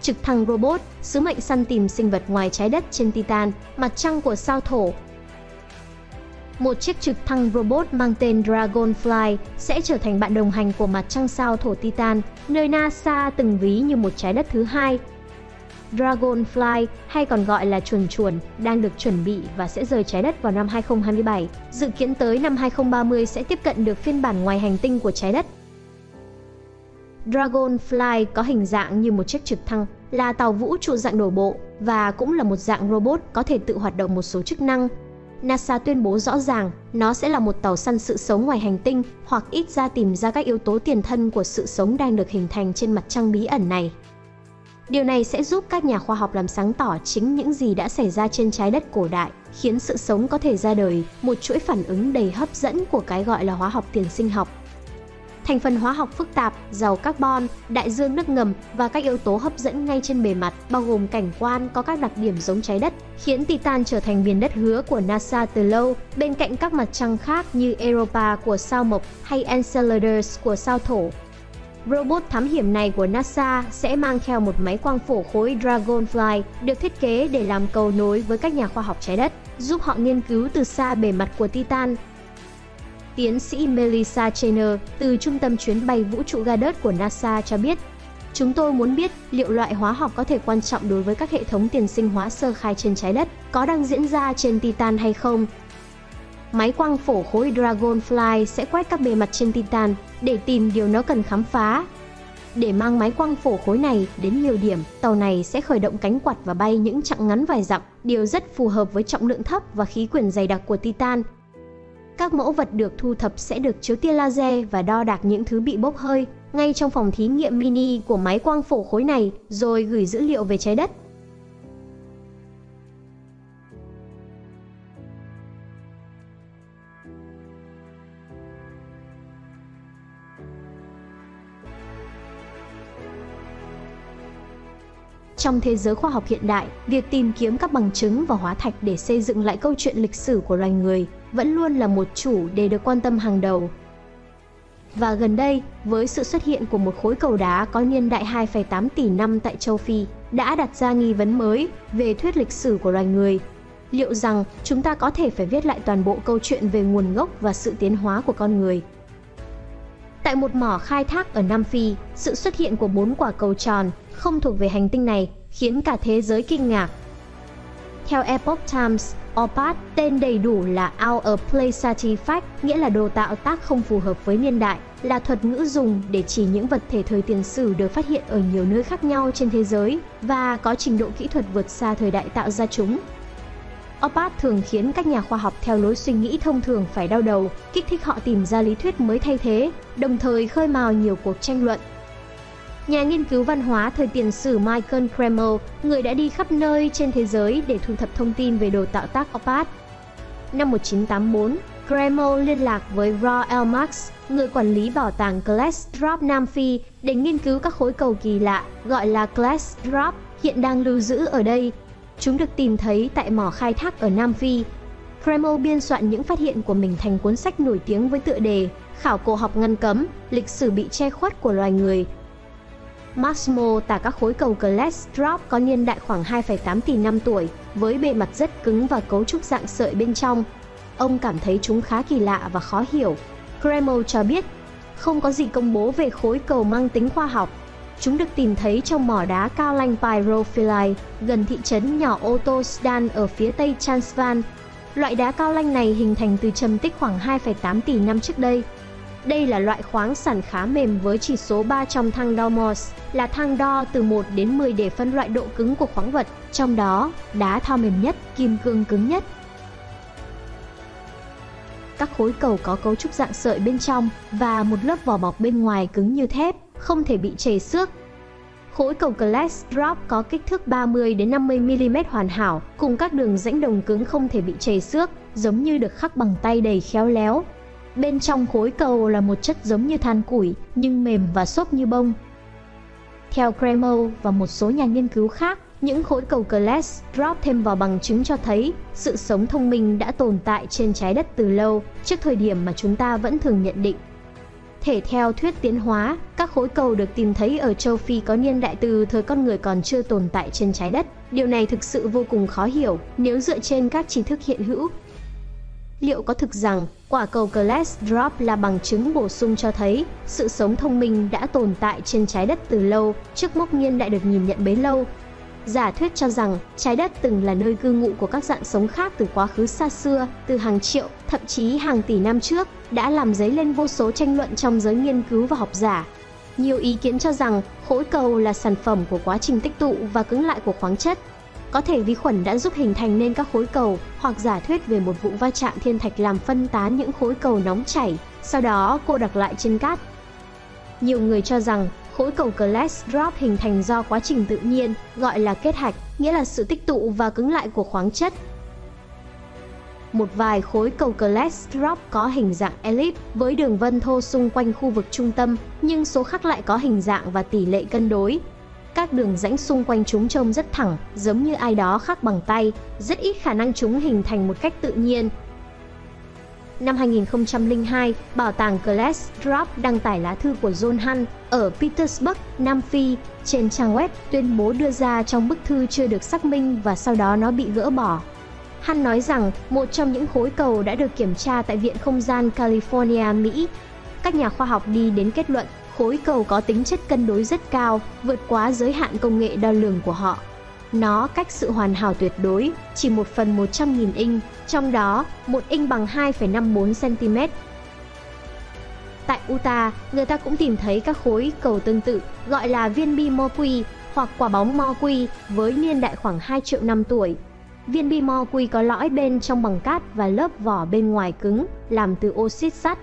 Trực thăng robot, sứ mệnh săn tìm sinh vật ngoài trái đất trên Titan, mặt trăng của sao Thổ. Một chiếc trực thăng robot mang tên Dragonfly sẽ trở thành bạn đồng hành của mặt trăng sao Thổ Titan, nơi NASA từng ví như một trái đất thứ hai. Dragonfly, hay còn gọi là chuồn chuồn, đang được chuẩn bị và sẽ rời trái đất vào năm 2027, dự kiến tới năm 2030 sẽ tiếp cận được phiên bản ngoài hành tinh của trái đất. Dragonfly có hình dạng như một chiếc trực thăng, là tàu vũ trụ dạng đổ bộ và cũng là một dạng robot có thể tự hoạt động một số chức năng. NASA tuyên bố rõ ràng nó sẽ là một tàu săn sự sống ngoài hành tinh, hoặc ít ra tìm ra các yếu tố tiền thân của sự sống đang được hình thành trên mặt trăng bí ẩn này. Điều này sẽ giúp các nhà khoa học làm sáng tỏ chính những gì đã xảy ra trên trái đất cổ đại, khiến sự sống có thể ra đời, một chuỗi phản ứng đầy hấp dẫn của cái gọi là hóa học tiền sinh học. Thành phần hóa học phức tạp, giàu carbon, đại dương nước ngầm và các yếu tố hấp dẫn ngay trên bề mặt, bao gồm cảnh quan có các đặc điểm giống trái đất, khiến Titan trở thành miền đất hứa của NASA từ lâu, bên cạnh các mặt trăng khác như Europa của sao Mộc hay Enceladus của sao Thổ. Robot thám hiểm này của NASA sẽ mang theo một máy quang phổ khối Dragonfly được thiết kế để làm cầu nối với các nhà khoa học trái đất, giúp họ nghiên cứu từ xa bề mặt của Titan. Tiến sĩ Melissa Chenar từ Trung tâm Chuyến bay Vũ trụ Goddard của NASA cho biết, chúng tôi muốn biết liệu loại hóa học có thể quan trọng đối với các hệ thống tiền sinh hóa sơ khai trên trái đất có đang diễn ra trên Titan hay không. Máy quang phổ khối Dragonfly sẽ quét các bề mặt trên Titan để tìm điều nó cần khám phá. Để mang máy quang phổ khối này đến nhiều điểm, tàu này sẽ khởi động cánh quạt và bay những chặng ngắn vài dặm, điều rất phù hợp với trọng lượng thấp và khí quyển dày đặc của Titan. Các mẫu vật được thu thập sẽ được chiếu tia laser và đo đạc những thứ bị bốc hơi ngay trong phòng thí nghiệm mini của máy quang phổ khối này, rồi gửi dữ liệu về trái đất. Trong thế giới khoa học hiện đại, việc tìm kiếm các bằng chứng và hóa thạch để xây dựng lại câu chuyện lịch sử của loài người vẫn luôn là một chủ đề được quan tâm hàng đầu. Và gần đây, với sự xuất hiện của một khối cầu đá có niên đại 2,8 tỷ năm tại châu Phi, đã đặt ra nghi vấn mới về thuyết lịch sử của loài người. Liệu rằng chúng ta có thể phải viết lại toàn bộ câu chuyện về nguồn gốc và sự tiến hóa của con người? Tại một mỏ khai thác ở Nam Phi, sự xuất hiện của 4 quả cầu tròn không thuộc về hành tinh này khiến cả thế giới kinh ngạc. Theo Epoch Times, OOPArt, tên đầy đủ là Out of Place Artifact, nghĩa là đồ tạo tác không phù hợp với niên đại, là thuật ngữ dùng để chỉ những vật thể thời tiền sử được phát hiện ở nhiều nơi khác nhau trên thế giới và có trình độ kỹ thuật vượt xa thời đại tạo ra chúng. OOPArt thường khiến các nhà khoa học theo lối suy nghĩ thông thường phải đau đầu, kích thích họ tìm ra lý thuyết mới thay thế, đồng thời khơi mào nhiều cuộc tranh luận. Nhà nghiên cứu văn hóa thời tiền sử Michael Cremo, người đã đi khắp nơi trên thế giới để thu thập thông tin về đồ tạo tác OOPArt. Năm 1984, Cremo liên lạc với Roelf Marx, người quản lý bảo tàng Klerksdorp, Nam Phi, để nghiên cứu các khối cầu kỳ lạ gọi là Klerksdorp hiện đang lưu giữ ở đây. Chúng được tìm thấy tại mỏ khai thác ở Nam Phi. Cremo biên soạn những phát hiện của mình thành cuốn sách nổi tiếng với tựa đề Khảo cổ học ngăn cấm, lịch sử bị che khuất của loài người. Maximo tả các khối cầu Klerksdorp có niên đại khoảng 2,8 tỷ năm tuổi, với bề mặt rất cứng và cấu trúc dạng sợi bên trong. Ông cảm thấy chúng khá kỳ lạ và khó hiểu. Cremo cho biết, không có gì công bố về khối cầu mang tính khoa học. Chúng được tìm thấy trong mỏ đá cao lanh Pyrophyllite gần thị trấn nhỏ Otosdan ở phía tây Transvaal. Loại đá cao lanh này hình thành từ trầm tích khoảng 2,8 tỷ năm trước đây. Đây là loại khoáng sản khá mềm với chỉ số 3 trong thang đo Morse, là thang đo từ 1 đến 10 để phân loại độ cứng của khoáng vật, trong đó đá thao mềm nhất, kim cương cứng nhất. Các khối cầu có cấu trúc dạng sợi bên trong và một lớp vỏ bọc bên ngoài cứng như thép, không thể bị trầy xước. Khối cầu Klerksdorp có kích thước 30 đến 50 mm hoàn hảo, cùng các đường rãnh đồng cứng không thể bị trầy xước, giống như được khắc bằng tay đầy khéo léo. Bên trong khối cầu là một chất giống như than củi, nhưng mềm và xốp như bông. Theo Cremo và một số nhà nghiên cứu khác, những khối cầu Klerksdorp thêm vào bằng chứng cho thấy sự sống thông minh đã tồn tại trên trái đất từ lâu, trước thời điểm mà chúng ta vẫn thường nhận định. Thể theo thuyết tiến hóa, các khối cầu được tìm thấy ở châu Phi có niên đại từ thời con người còn chưa tồn tại trên trái đất. Điều này thực sự vô cùng khó hiểu nếu dựa trên các tri thức hiện hữu. Liệu có thực rằng quả cầu Klerksdorp là bằng chứng bổ sung cho thấy sự sống thông minh đã tồn tại trên trái đất từ lâu, trước mốc niên đại được nhìn nhận bấy lâu? Giả thuyết cho rằng trái đất từng là nơi cư ngụ của các dạng sống khác từ quá khứ xa xưa, từ hàng triệu, thậm chí hàng tỷ năm trước, đã làm dấy lên vô số tranh luận trong giới nghiên cứu và học giả. Nhiều ý kiến cho rằng khối cầu là sản phẩm của quá trình tích tụ và cứng lại của khoáng chất. Có thể vi khuẩn đã giúp hình thành nên các khối cầu, hoặc giả thuyết về một vụ va chạm thiên thạch làm phân tán những khối cầu nóng chảy, sau đó cô đặc lại trên cát. Nhiều người cho rằng khối cầu Klerksdorp hình thành do quá trình tự nhiên, gọi là kết hạch, nghĩa là sự tích tụ và cứng lại của khoáng chất. Một vài khối cầu Klerksdorp có hình dạng elip với đường vân thô xung quanh khu vực trung tâm, nhưng số khác lại có hình dạng và tỷ lệ cân đối. Các đường rãnh xung quanh chúng trông rất thẳng, giống như ai đó khắc bằng tay, rất ít khả năng chúng hình thành một cách tự nhiên. Năm 2002, Bảo tàng Klerksdorp đăng tải lá thư của John Hunt ở Petersburg, Nam Phi, trên trang web tuyên bố đưa ra trong bức thư chưa được xác minh và sau đó nó bị gỡ bỏ. Hunt nói rằng một trong những khối cầu đã được kiểm tra tại Viện Không gian California, Mỹ. Các nhà khoa học đi đến kết luận khối cầu có tính chất cân đối rất cao, vượt quá giới hạn công nghệ đo lường của họ. Nó cách sự hoàn hảo tuyệt đối chỉ 1/100.000 inch, trong đó 1 inch bằng 2,54 cm. Tại Utah, người ta cũng tìm thấy các khối cầu tương tự, gọi là viên bi Moqui hoặc quả bóng Moqui, với niên đại khoảng 2 triệu năm tuổi. Viên bi Moqui có lõi bên trong bằng cát và lớp vỏ bên ngoài cứng, làm từ oxit sắt.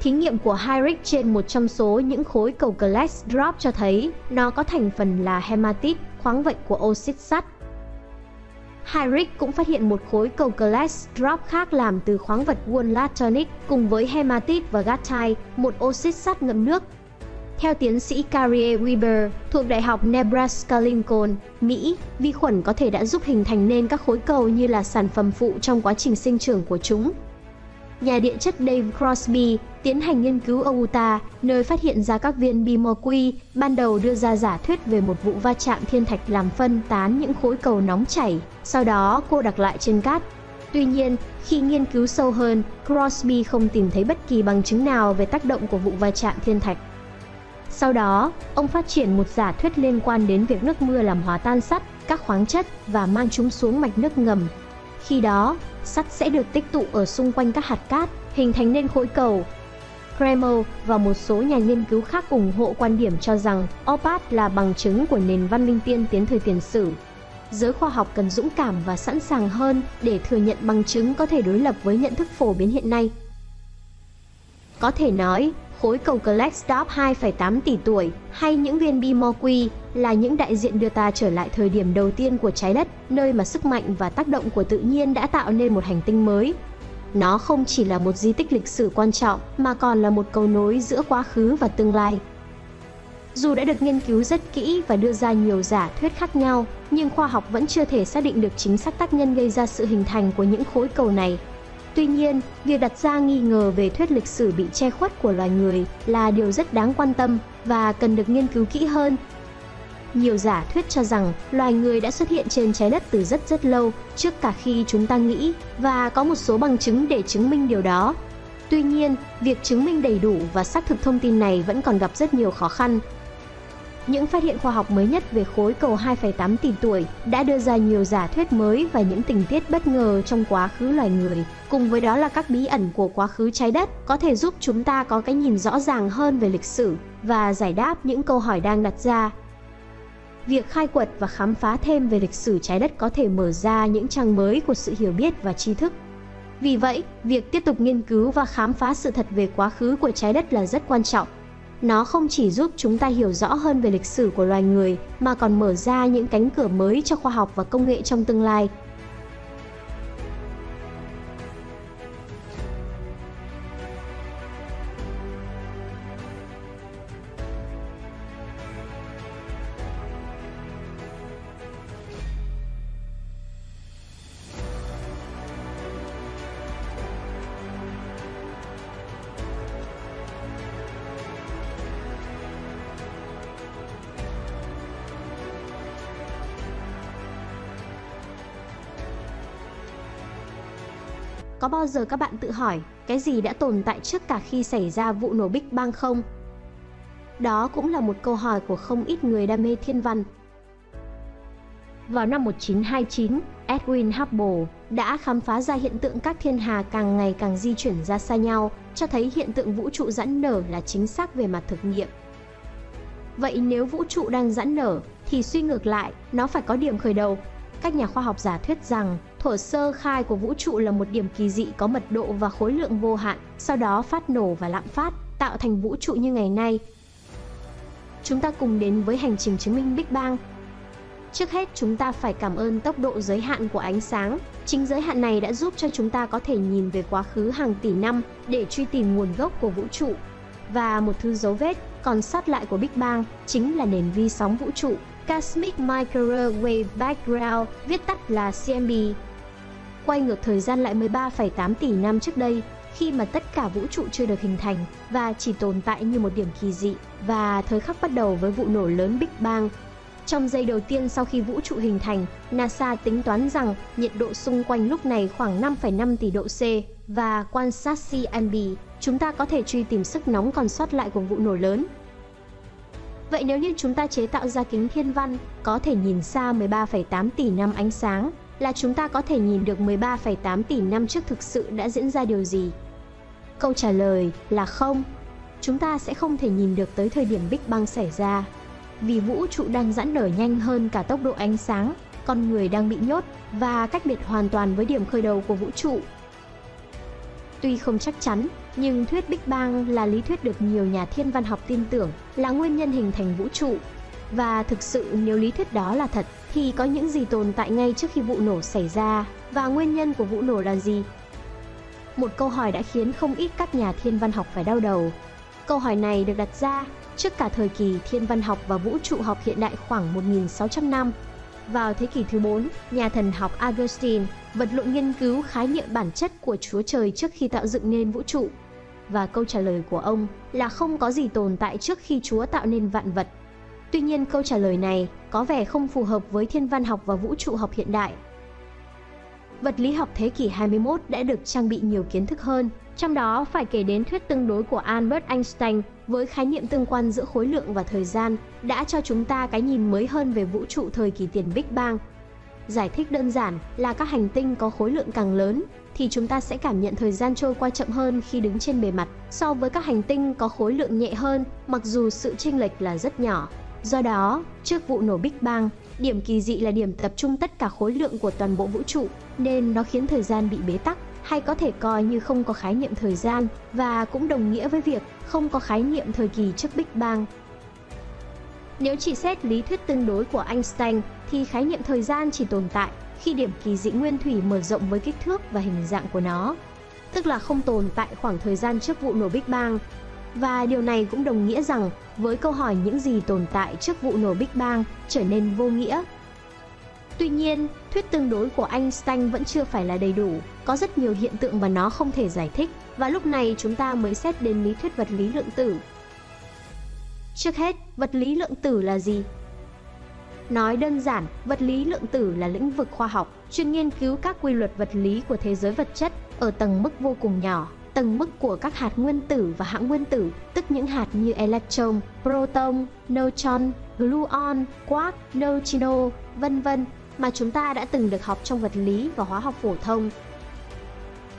Thí nghiệm của Heinrich trên một trong số những khối cầu Klerksdorp cho thấy nó có thành phần là hematite, khoáng vật của oxit sắt. Heinrich cũng phát hiện một khối cầu Klerksdorp khác làm từ khoáng vật wallactonic cùng với hematite và gattite, một oxit sắt ngậm nước. Theo tiến sĩ Carrie Weber thuộc Đại học Nebraska-Lincoln, Mỹ, vi khuẩn có thể đã giúp hình thành nên các khối cầu như là sản phẩm phụ trong quá trình sinh trưởng của chúng. Nhà địa chất Dave Crosby tiến hành nghiên cứu ở Utah, nơi phát hiện ra các viên bi Moqui, ban đầu đưa ra giả thuyết về một vụ va chạm thiên thạch làm phân tán những khối cầu nóng chảy, sau đó cô đặc lại trên cát. Tuy nhiên, khi nghiên cứu sâu hơn, Crosby không tìm thấy bất kỳ bằng chứng nào về tác động của vụ va chạm thiên thạch. Sau đó, ông phát triển một giả thuyết liên quan đến việc nước mưa làm hòa tan sắt, các khoáng chất và mang chúng xuống mạch nước ngầm. Khi đó, sắt sẽ được tích tụ ở xung quanh các hạt cát, hình thành nên khối cầu. Cremo và một số nhà nghiên cứu khác ủng hộ quan điểm cho rằng OOPArt là bằng chứng của nền văn minh tiên tiến thời tiền sử. giới khoa học cần dũng cảm và sẵn sàng hơn để thừa nhận bằng chứng có thể đối lập với nhận thức phổ biến hiện nay. Có thể nói, khối cầu Klerksdorp 2,8 tỷ tuổi hay những viên bi Moqui là những đại diện đưa ta trở lại thời điểm đầu tiên của trái đất, nơi mà sức mạnh và tác động của tự nhiên đã tạo nên một hành tinh mới. Nó không chỉ là một di tích lịch sử quan trọng mà còn là một cầu nối giữa quá khứ và tương lai. Dù đã được nghiên cứu rất kỹ và đưa ra nhiều giả thuyết khác nhau, nhưng khoa học vẫn chưa thể xác định được chính xác tác nhân gây ra sự hình thành của những khối cầu này. Tuy nhiên, việc đặt ra nghi ngờ về thuyết lịch sử bị che khuất của loài người là điều rất đáng quan tâm và cần được nghiên cứu kỹ hơn. Nhiều giả thuyết cho rằng loài người đã xuất hiện trên trái đất từ rất lâu trước cả khi chúng ta nghĩ, và có một số bằng chứng để chứng minh điều đó. Tuy nhiên, việc chứng minh đầy đủ và xác thực thông tin này vẫn còn gặp rất nhiều khó khăn. Những phát hiện khoa học mới nhất về khối cầu 2,8 tỷ tuổi đã đưa ra nhiều giả thuyết mới và những tình tiết bất ngờ trong quá khứ loài người. Cùng với đó là các bí ẩn của quá khứ trái đất có thể giúp chúng ta có cái nhìn rõ ràng hơn về lịch sử và giải đáp những câu hỏi đang đặt ra. Việc khai quật và khám phá thêm về lịch sử trái đất có thể mở ra những trang mới của sự hiểu biết và tri thức. Vì vậy, việc tiếp tục nghiên cứu và khám phá sự thật về quá khứ của trái đất là rất quan trọng. Nó không chỉ giúp chúng ta hiểu rõ hơn về lịch sử của loài người mà còn mở ra những cánh cửa mới cho khoa học và công nghệ trong tương lai. Có bao giờ các bạn tự hỏi cái gì đã tồn tại trước cả khi xảy ra vụ nổ Big Bang không? Đó cũng là một câu hỏi của không ít người đam mê thiên văn. Vào năm 1929, Edwin Hubble đã khám phá ra hiện tượng các thiên hà càng ngày càng di chuyển ra xa nhau, cho thấy hiện tượng vũ trụ giãn nở là chính xác về mặt thực nghiệm. Vậy nếu vũ trụ đang giãn nở, thì suy ngược lại, nó phải có điểm khởi đầu. Các nhà khoa học giả thuyết rằng thuở sơ khai của vũ trụ là một điểm kỳ dị có mật độ và khối lượng vô hạn, sau đó phát nổ và lạm phát, tạo thành vũ trụ như ngày nay. Chúng ta cùng đến với hành trình chứng minh Big Bang. Trước hết, chúng ta phải cảm ơn tốc độ giới hạn của ánh sáng. Chính giới hạn này đã giúp cho chúng ta có thể nhìn về quá khứ hàng tỷ năm để truy tìm nguồn gốc của vũ trụ. Và một thứ dấu vết còn sót lại của Big Bang chính là nền vi sóng vũ trụ Cosmic Microwave Background, viết tắt là CMB. Quay ngược thời gian lại 13,8 tỷ năm trước đây, khi mà tất cả vũ trụ chưa được hình thành và chỉ tồn tại như một điểm kỳ dị, và thời khắc bắt đầu với vụ nổ lớn Big Bang. Trong giây đầu tiên sau khi vũ trụ hình thành, NASA tính toán rằng nhiệt độ xung quanh lúc này khoảng 5,5 tỷ độ C, và quan sát CMB, chúng ta có thể truy tìm sức nóng còn sót lại của vụ nổ lớn. Vậy nếu như chúng ta chế tạo ra kính thiên văn có thể nhìn xa 13,8 tỷ năm ánh sáng, là chúng ta có thể nhìn được 13,8 tỷ năm trước thực sự đã diễn ra điều gì? Câu trả lời là không. Chúng ta sẽ không thể nhìn được tới thời điểm Big Bang xảy ra, vì vũ trụ đang giãn nở nhanh hơn cả tốc độ ánh sáng, con người đang bị nhốt và cách biệt hoàn toàn với điểm khởi đầu của vũ trụ. Tuy không chắc chắn, nhưng thuyết Big Bang là lý thuyết được nhiều nhà thiên văn học tin tưởng là nguyên nhân hình thành vũ trụ. Và thực sự nếu lý thuyết đó là thật, thì có những gì tồn tại ngay trước khi vụ nổ xảy ra, và nguyên nhân của vụ nổ là gì? Một câu hỏi đã khiến không ít các nhà thiên văn học phải đau đầu. Câu hỏi này được đặt ra trước cả thời kỳ thiên văn học và vũ trụ học hiện đại khoảng 1.600 năm. Vào thế kỷ thứ 4, nhà thần học Augustine vật lộn nghiên cứu khái niệm bản chất của Chúa Trời trước khi tạo dựng nên vũ trụ. Và câu trả lời của ông là không có gì tồn tại trước khi Chúa tạo nên vạn vật. Tuy nhiên, câu trả lời này có vẻ không phù hợp với thiên văn học và vũ trụ học hiện đại. Vật lý học thế kỷ 21 đã được trang bị nhiều kiến thức hơn, trong đó phải kể đến thuyết tương đối của Albert Einstein với khái niệm tương quan giữa khối lượng và thời gian đã cho chúng ta cái nhìn mới hơn về vũ trụ thời kỳ tiền Big Bang. Giải thích đơn giản là các hành tinh có khối lượng càng lớn thì chúng ta sẽ cảm nhận thời gian trôi qua chậm hơn khi đứng trên bề mặt so với các hành tinh có khối lượng nhẹ hơn, mặc dù sự chênh lệch là rất nhỏ. Do đó, trước vụ nổ Big Bang, điểm kỳ dị là điểm tập trung tất cả khối lượng của toàn bộ vũ trụ, nên nó khiến thời gian bị bế tắc, hay có thể coi như không có khái niệm thời gian, và cũng đồng nghĩa với việc không có khái niệm thời kỳ trước Big Bang. Nếu chỉ xét lý thuyết tương đối của Einstein, thì khái niệm thời gian chỉ tồn tại khi điểm kỳ dị nguyên thủy mở rộng với kích thước và hình dạng của nó, tức là không tồn tại khoảng thời gian trước vụ nổ Big Bang. Và điều này cũng đồng nghĩa rằng với câu hỏi những gì tồn tại trước vụ nổ Big Bang trở nên vô nghĩa. Tuy nhiên, thuyết tương đối của Einstein vẫn chưa phải là đầy đủ, có rất nhiều hiện tượng mà nó không thể giải thích, và lúc này chúng ta mới xét đến lý thuyết vật lý lượng tử. Trước hết, vật lý lượng tử là gì? Nói đơn giản, vật lý lượng tử là lĩnh vực khoa học chuyên nghiên cứu các quy luật vật lý của thế giới vật chất ở tầng mức vô cùng nhỏ, tầng mức của các hạt nguyên tử và hãng nguyên tử, tức những hạt như electron, proton, neutron, gluon, quark, neutrino, vân vân mà chúng ta đã từng được học trong vật lý và hóa học phổ thông.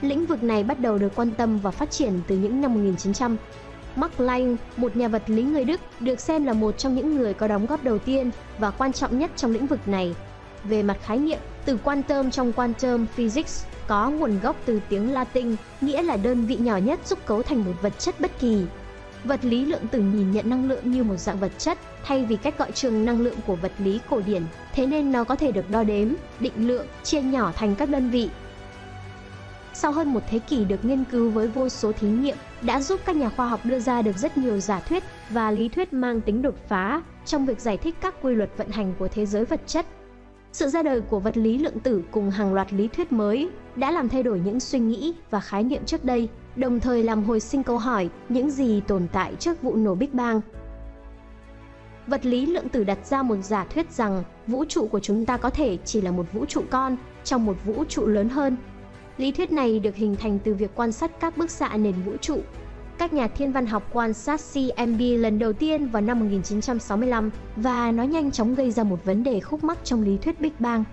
Lĩnh vực này bắt đầu được quan tâm và phát triển từ những năm 1900. Max Planck, một nhà vật lý người Đức, được xem là một trong những người có đóng góp đầu tiên và quan trọng nhất trong lĩnh vực này. Về mặt khái niệm, từ quantum trong quantum physics có nguồn gốc từ tiếng Latin, nghĩa là đơn vị nhỏ nhất giúp cấu thành một vật chất bất kỳ. Vật lý lượng tử nhìn nhận năng lượng như một dạng vật chất, thay vì cách gọi trường năng lượng của vật lý cổ điển, thế nên nó có thể được đo đếm, định lượng, chia nhỏ thành các đơn vị. Sau hơn một thế kỷ được nghiên cứu với vô số thí nghiệm, đã giúp các nhà khoa học đưa ra được rất nhiều giả thuyết và lý thuyết mang tính đột phá trong việc giải thích các quy luật vận hành của thế giới vật chất. Sự ra đời của vật lý lượng tử cùng hàng loạt lý thuyết mới đã làm thay đổi những suy nghĩ và khái niệm trước đây, đồng thời làm hồi sinh câu hỏi những gì tồn tại trước vụ nổ Big Bang. Vật lý lượng tử đặt ra một giả thuyết rằng vũ trụ của chúng ta có thể chỉ là một vũ trụ con trong một vũ trụ lớn hơn. Lý thuyết này được hình thành từ việc quan sát các bức xạ nền vũ trụ. Các nhà thiên văn học quan sát CMB lần đầu tiên vào năm 1965 và nó nhanh chóng gây ra một vấn đề khúc mắc trong lý thuyết Big Bang.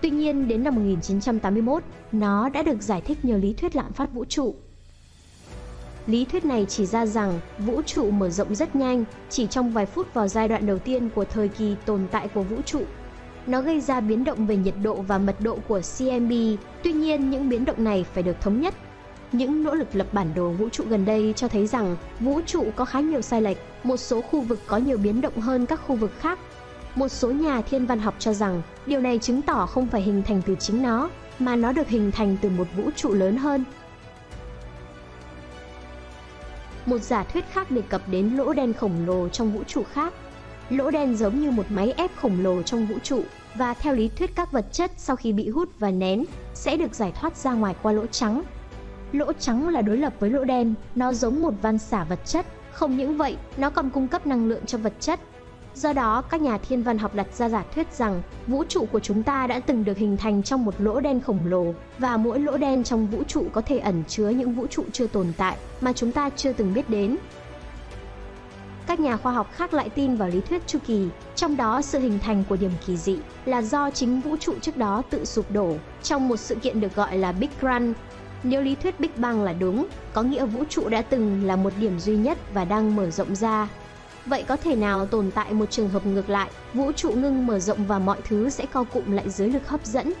Tuy nhiên, đến năm 1981, nó đã được giải thích nhờ lý thuyết lạm phát vũ trụ. Lý thuyết này chỉ ra rằng vũ trụ mở rộng rất nhanh, chỉ trong vài phút vào giai đoạn đầu tiên của thời kỳ tồn tại của vũ trụ. Nó gây ra biến động về nhiệt độ và mật độ của CMB, tuy nhiên những biến động này phải được thống nhất. Những nỗ lực lập bản đồ vũ trụ gần đây cho thấy rằng vũ trụ có khá nhiều sai lệch, một số khu vực có nhiều biến động hơn các khu vực khác. Một số nhà thiên văn học cho rằng điều này chứng tỏ không phải hình thành từ chính nó, mà nó được hình thành từ một vũ trụ lớn hơn. Một giả thuyết khác đề cập đến lỗ đen khổng lồ trong vũ trụ khác. Lỗ đen giống như một máy ép khổng lồ trong vũ trụ, và theo lý thuyết các vật chất sau khi bị hút và nén sẽ được giải thoát ra ngoài qua lỗ trắng. Lỗ trắng là đối lập với lỗ đen, nó giống một van xả vật chất, không những vậy, nó còn cung cấp năng lượng cho vật chất. Do đó, các nhà thiên văn học đặt ra giả thuyết rằng vũ trụ của chúng ta đã từng được hình thành trong một lỗ đen khổng lồ, và mỗi lỗ đen trong vũ trụ có thể ẩn chứa những vũ trụ chưa tồn tại mà chúng ta chưa từng biết đến. Các nhà khoa học khác lại tin vào lý thuyết chu kỳ, trong đó sự hình thành của điểm kỳ dị là do chính vũ trụ trước đó tự sụp đổ trong một sự kiện được gọi là Big Crunch. Nếu lý thuyết Big Bang là đúng, có nghĩa vũ trụ đã từng là một điểm duy nhất và đang mở rộng ra. Vậy có thể nào tồn tại một trường hợp ngược lại, vũ trụ ngưng mở rộng và mọi thứ sẽ co cụm lại dưới lực hấp dẫn?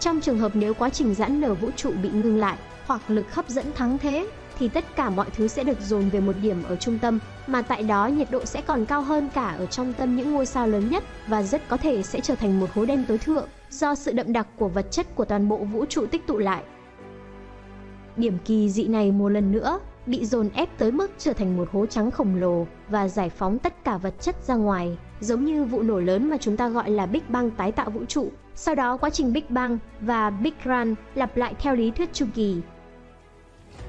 Trong trường hợp nếu quá trình giãn nở vũ trụ bị ngưng lại hoặc lực hấp dẫn thắng thế, thì tất cả mọi thứ sẽ được dồn về một điểm ở trung tâm, mà tại đó nhiệt độ sẽ còn cao hơn cả ở trong tâm những ngôi sao lớn nhất, và rất có thể sẽ trở thành một hố đen tối thượng do sự đậm đặc của vật chất của toàn bộ vũ trụ tích tụ lại. Điểm kỳ dị này một lần nữa bị dồn ép tới mức trở thành một hố trắng khổng lồ và giải phóng tất cả vật chất ra ngoài, giống như vụ nổ lớn mà chúng ta gọi là Big Bang tái tạo vũ trụ. Sau đó quá trình Big Bang và Big Crunch lặp lại theo lý thuyết chu kỳ.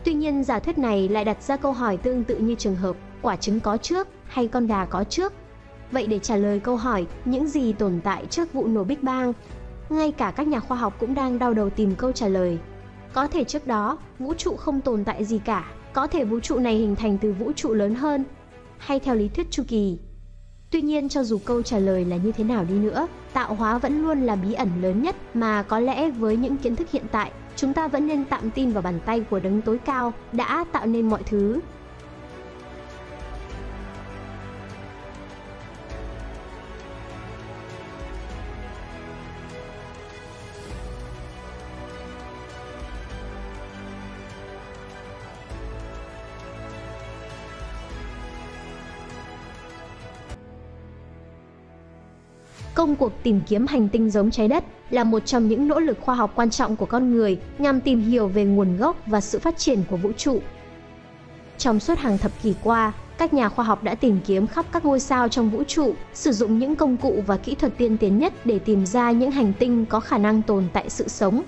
Tuy nhiên, giả thuyết này lại đặt ra câu hỏi tương tự như trường hợp quả trứng có trước hay con gà có trước. Vậy để trả lời câu hỏi những gì tồn tại trước vụ nổ Big Bang, ngay cả các nhà khoa học cũng đang đau đầu tìm câu trả lời. Có thể trước đó, vũ trụ không tồn tại gì cả, có thể vũ trụ này hình thành từ vũ trụ lớn hơn, hay theo lý thuyết chu kỳ. Tuy nhiên, cho dù câu trả lời là như thế nào đi nữa, tạo hóa vẫn luôn là bí ẩn lớn nhất mà có lẽ với những kiến thức hiện tại, chúng ta vẫn nên tạm tin vào bàn tay của đấng tối cao đã tạo nên mọi thứ. Công cuộc tìm kiếm hành tinh giống trái đất là một trong những nỗ lực khoa học quan trọng của con người nhằm tìm hiểu về nguồn gốc và sự phát triển của vũ trụ. Trong suốt hàng thập kỷ qua, các nhà khoa học đã tìm kiếm khắp các ngôi sao trong vũ trụ, sử dụng những công cụ và kỹ thuật tiên tiến nhất để tìm ra những hành tinh có khả năng tồn tại sự sống.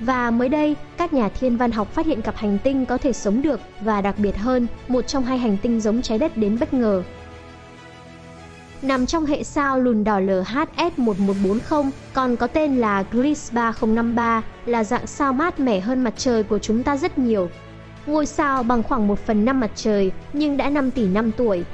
Và mới đây, các nhà thiên văn học phát hiện cặp hành tinh có thể sống được và đặc biệt hơn, một trong hai hành tinh giống trái đất đến bất ngờ. Nằm trong hệ sao lùn đỏ LHS 1140, còn có tên là Gliese 3053, là dạng sao mát mẻ hơn mặt trời của chúng ta rất nhiều. Ngôi sao bằng khoảng 1/5 mặt trời nhưng đã 5 tỷ năm tuổi.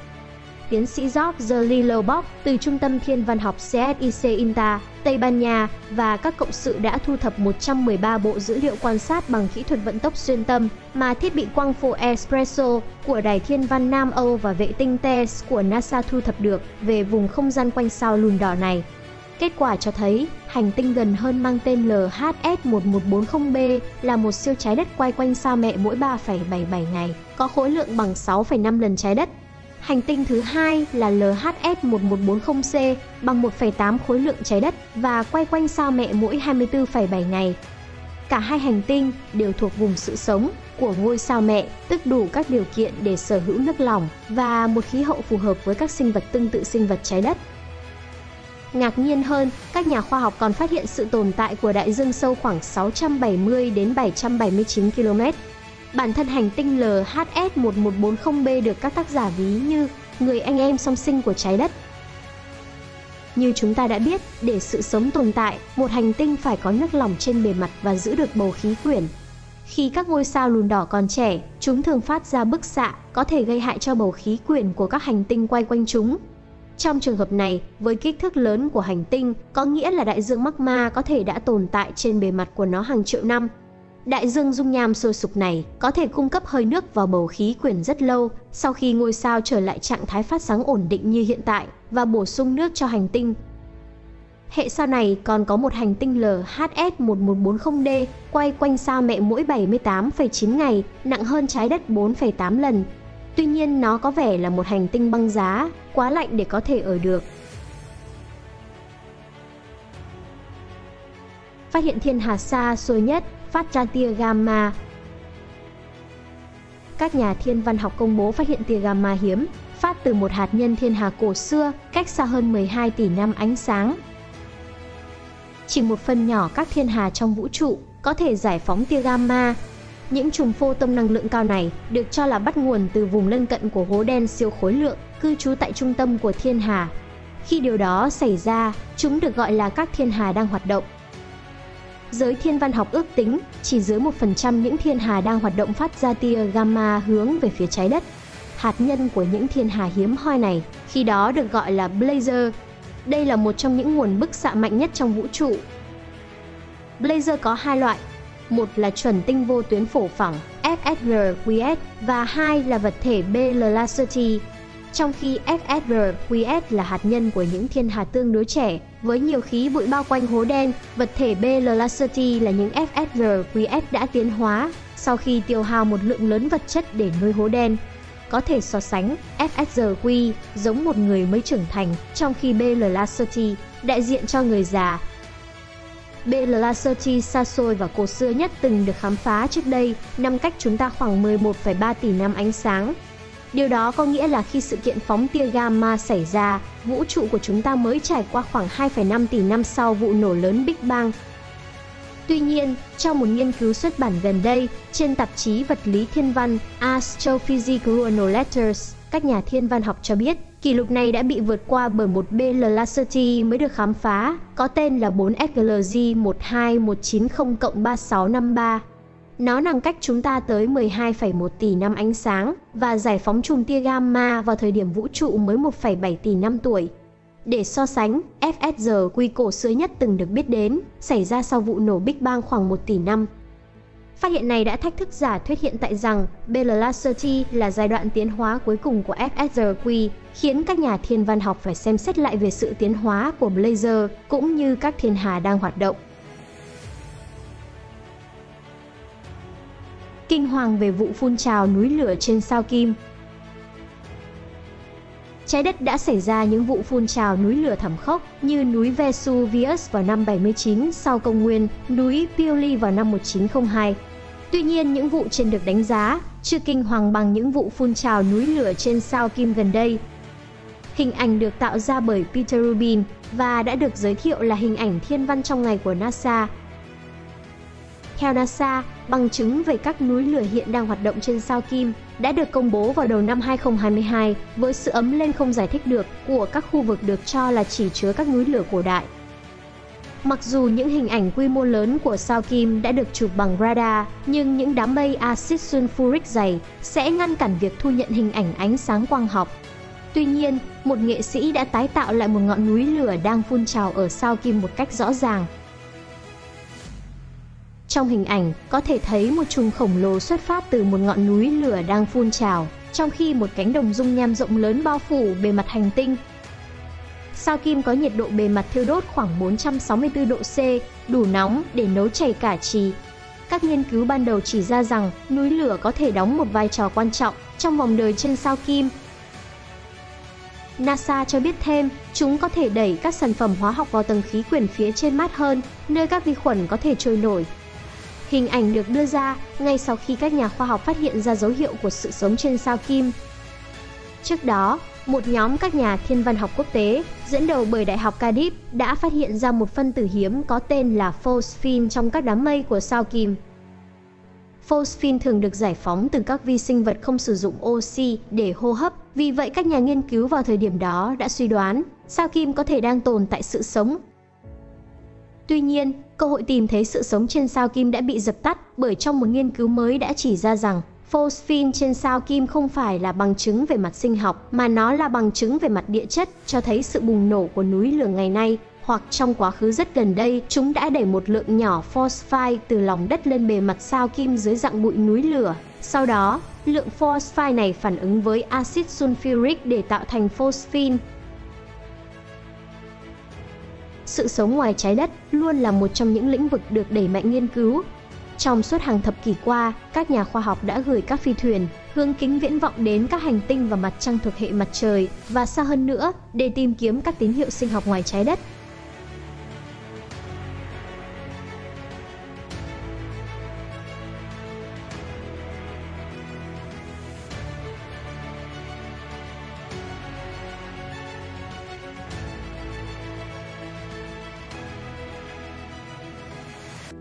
Tiến sĩ Jorge Lillo-Box từ Trung tâm Thiên văn học CSIC-INTA, Tây Ban Nha và các cộng sự đã thu thập 113 bộ dữ liệu quan sát bằng kỹ thuật vận tốc xuyên tâm mà thiết bị quang phổ ESPRESSO của Đài Thiên văn Nam Âu và vệ tinh TESS của NASA thu thập được về vùng không gian quanh sao lùn đỏ này. Kết quả cho thấy, hành tinh gần hơn mang tên LHS 1140b là một siêu trái đất quay quanh sao mẹ mỗi 3,77 ngày, có khối lượng bằng 6,5 lần trái đất. Hành tinh thứ hai là LHS 1140c bằng 1,8 khối lượng trái đất và quay quanh sao mẹ mỗi 24,7 ngày. Cả hai hành tinh đều thuộc vùng sự sống của ngôi sao mẹ, tức đủ các điều kiện để sở hữu nước lỏng và một khí hậu phù hợp với các sinh vật tương tự sinh vật trái đất. Ngạc nhiên hơn, các nhà khoa học còn phát hiện sự tồn tại của đại dương sâu khoảng 670 đến 779 km. Bản thân hành tinh LHS 1140b được các tác giả ví như người anh em song sinh của trái đất. Như chúng ta đã biết, để sự sống tồn tại, một hành tinh phải có nước lỏng trên bề mặt và giữ được bầu khí quyển. Khi các ngôi sao lùn đỏ còn trẻ, chúng thường phát ra bức xạ có thể gây hại cho bầu khí quyển của các hành tinh quay quanh chúng. Trong trường hợp này, với kích thước lớn của hành tinh, có nghĩa là đại dương magma có thể đã tồn tại trên bề mặt của nó hàng triệu năm. Đại dương dung nham sôi sục này có thể cung cấp hơi nước vào bầu khí quyển rất lâu sau khi ngôi sao trở lại trạng thái phát sáng ổn định như hiện tại và bổ sung nước cho hành tinh. Hệ sao này còn có một hành tinh LHS 1140d quay quanh sao mẹ mỗi 78,9 ngày, nặng hơn trái đất 4,8 lần. Tuy nhiên, nó có vẻ là một hành tinh băng giá, quá lạnh để có thể ở được. Phát hiện thiên hà xa xôi nhất phát ra tia gamma. Các nhà thiên văn học công bố phát hiện tia gamma hiếm, phát từ một hạt nhân thiên hà cổ xưa, cách xa hơn 12 tỷ năm ánh sáng. Chỉ một phần nhỏ các thiên hà trong vũ trụ có thể giải phóng tia gamma. Những chùm photon năng lượng cao này được cho là bắt nguồn từ vùng lân cận của hố đen siêu khối lượng, cư trú tại trung tâm của thiên hà. Khi điều đó xảy ra, chúng được gọi là các thiên hà đang hoạt động. Giới thiên văn học ước tính chỉ dưới 1% những thiên hà đang hoạt động phát ra tia gamma hướng về phía trái đất. Hạt nhân của những thiên hà hiếm hoi này khi đó được gọi là blazar. Đây là một trong những nguồn bức xạ mạnh nhất trong vũ trụ. Blazar có hai loại. Một là chuẩn tinh vô tuyến phổ phẳng FSRQS và hai là vật thể BL-LACERTY. Trong khi FSRQS là hạt nhân của những thiên hà tương đối trẻ, với nhiều khí bụi bao quanh hố đen, vật thể BL-LACERTY là những FSRQS đã tiến hóa sau khi tiêu hao một lượng lớn vật chất để nuôi hố đen. Có thể so sánh, FSRQ giống một người mới trưởng thành, trong khi BL-LACERTY đại diện cho người già. BL-LACERTY xa xôi và cổ xưa nhất từng được khám phá trước đây, nằm cách chúng ta khoảng 11,3 tỷ năm ánh sáng. Điều đó có nghĩa là khi sự kiện phóng tia gamma xảy ra, vũ trụ của chúng ta mới trải qua khoảng 2,5 tỷ năm sau vụ nổ lớn Big Bang. Tuy nhiên, trong một nghiên cứu xuất bản gần đây trên tạp chí vật lý thiên văn Astrophysical Journal Letters, các nhà thiên văn học cho biết kỷ lục này đã bị vượt qua bởi một BL-LACERTY mới được khám phá, có tên là 4FGL J1219+3653. Nó nằm cách chúng ta tới 12,1 tỷ năm ánh sáng và giải phóng chùm tia gamma vào thời điểm vũ trụ mới 1,7 tỷ năm tuổi. Để so sánh, FSRQ cổ xưa nhất từng được biết đến xảy ra sau vụ nổ Big Bang khoảng 1 tỷ năm. Phát hiện này đã thách thức giả thuyết hiện tại rằng BL-LACERTY là giai đoạn tiến hóa cuối cùng của FSRQ, khiến các nhà thiên văn học phải xem xét lại về sự tiến hóa của blazar cũng như các thiên hà đang hoạt động. Kinh hoàng về vụ phun trào núi lửa trên sao Kim. Trái đất đã xảy ra những vụ phun trào núi lửa thảm khốc như núi Vesuvius vào năm 79 sau công nguyên, núi Pioli vào năm 1902. Tuy nhiên, những vụ trên được đánh giá chưa kinh hoàng bằng những vụ phun trào núi lửa trên sao Kim gần đây. Hình ảnh được tạo ra bởi Peter Rubin và đã được giới thiệu là hình ảnh thiên văn trong ngày của NASA. Theo NASA, bằng chứng về các núi lửa hiện đang hoạt động trên sao Kim đã được công bố vào đầu năm 2022 với sự ấm lên không giải thích được của các khu vực được cho là chỉ chứa các núi lửa cổ đại. Mặc dù những hình ảnh quy mô lớn của sao Kim đã được chụp bằng radar, nhưng những đám mây axit sulfuric dày sẽ ngăn cản việc thu nhận hình ảnh ánh sáng quang học. Tuy nhiên, một nghệ sĩ đã tái tạo lại một ngọn núi lửa đang phun trào ở sao Kim một cách rõ ràng. Trong hình ảnh, có thể thấy một chùm khổng lồ xuất phát từ một ngọn núi lửa đang phun trào, trong khi một cánh đồng dung nham rộng lớn bao phủ bề mặt hành tinh. Sao Kim có nhiệt độ bề mặt thiêu đốt khoảng 464 độ C, đủ nóng để nấu chảy cả trì. Các nghiên cứu ban đầu chỉ ra rằng núi lửa có thể đóng một vai trò quan trọng trong vòng đời trên sao Kim. NASA cho biết thêm, chúng có thể đẩy các sản phẩm hóa học vào tầng khí quyển phía trên mát hơn, nơi các vi khuẩn có thể trôi nổi. Hình ảnh được đưa ra ngay sau khi các nhà khoa học phát hiện ra dấu hiệu của sự sống trên sao Kim. Trước đó, một nhóm các nhà thiên văn học quốc tế, dẫn đầu bởi Đại học Cardiff, đã phát hiện ra một phân tử hiếm có tên là phosphine trong các đám mây của sao Kim. Phosphine thường được giải phóng từ các vi sinh vật không sử dụng oxy để hô hấp, vì vậy các nhà nghiên cứu vào thời điểm đó đã suy đoán sao Kim có thể đang tồn tại sự sống. Tuy nhiên, cơ hội tìm thấy sự sống trên sao Kim đã bị dập tắt bởi trong một nghiên cứu mới đã chỉ ra rằng phosphine trên sao Kim không phải là bằng chứng về mặt sinh học mà nó là bằng chứng về mặt địa chất, cho thấy sự bùng nổ của núi lửa ngày nay hoặc trong quá khứ rất gần đây, chúng đã đẩy một lượng nhỏ phosphine từ lòng đất lên bề mặt sao Kim dưới dạng bụi núi lửa. Sau đó, lượng phosphine này phản ứng với axit sulfuric để tạo thành phosphine. Sự sống ngoài trái đất luôn là một trong những lĩnh vực được đẩy mạnh nghiên cứu. Trong suốt hàng thập kỷ qua, các nhà khoa học đã gửi các phi thuyền, hướng kính viễn vọng đến các hành tinh và mặt trăng thuộc hệ mặt trời và xa hơn nữa để tìm kiếm các tín hiệu sinh học ngoài trái đất.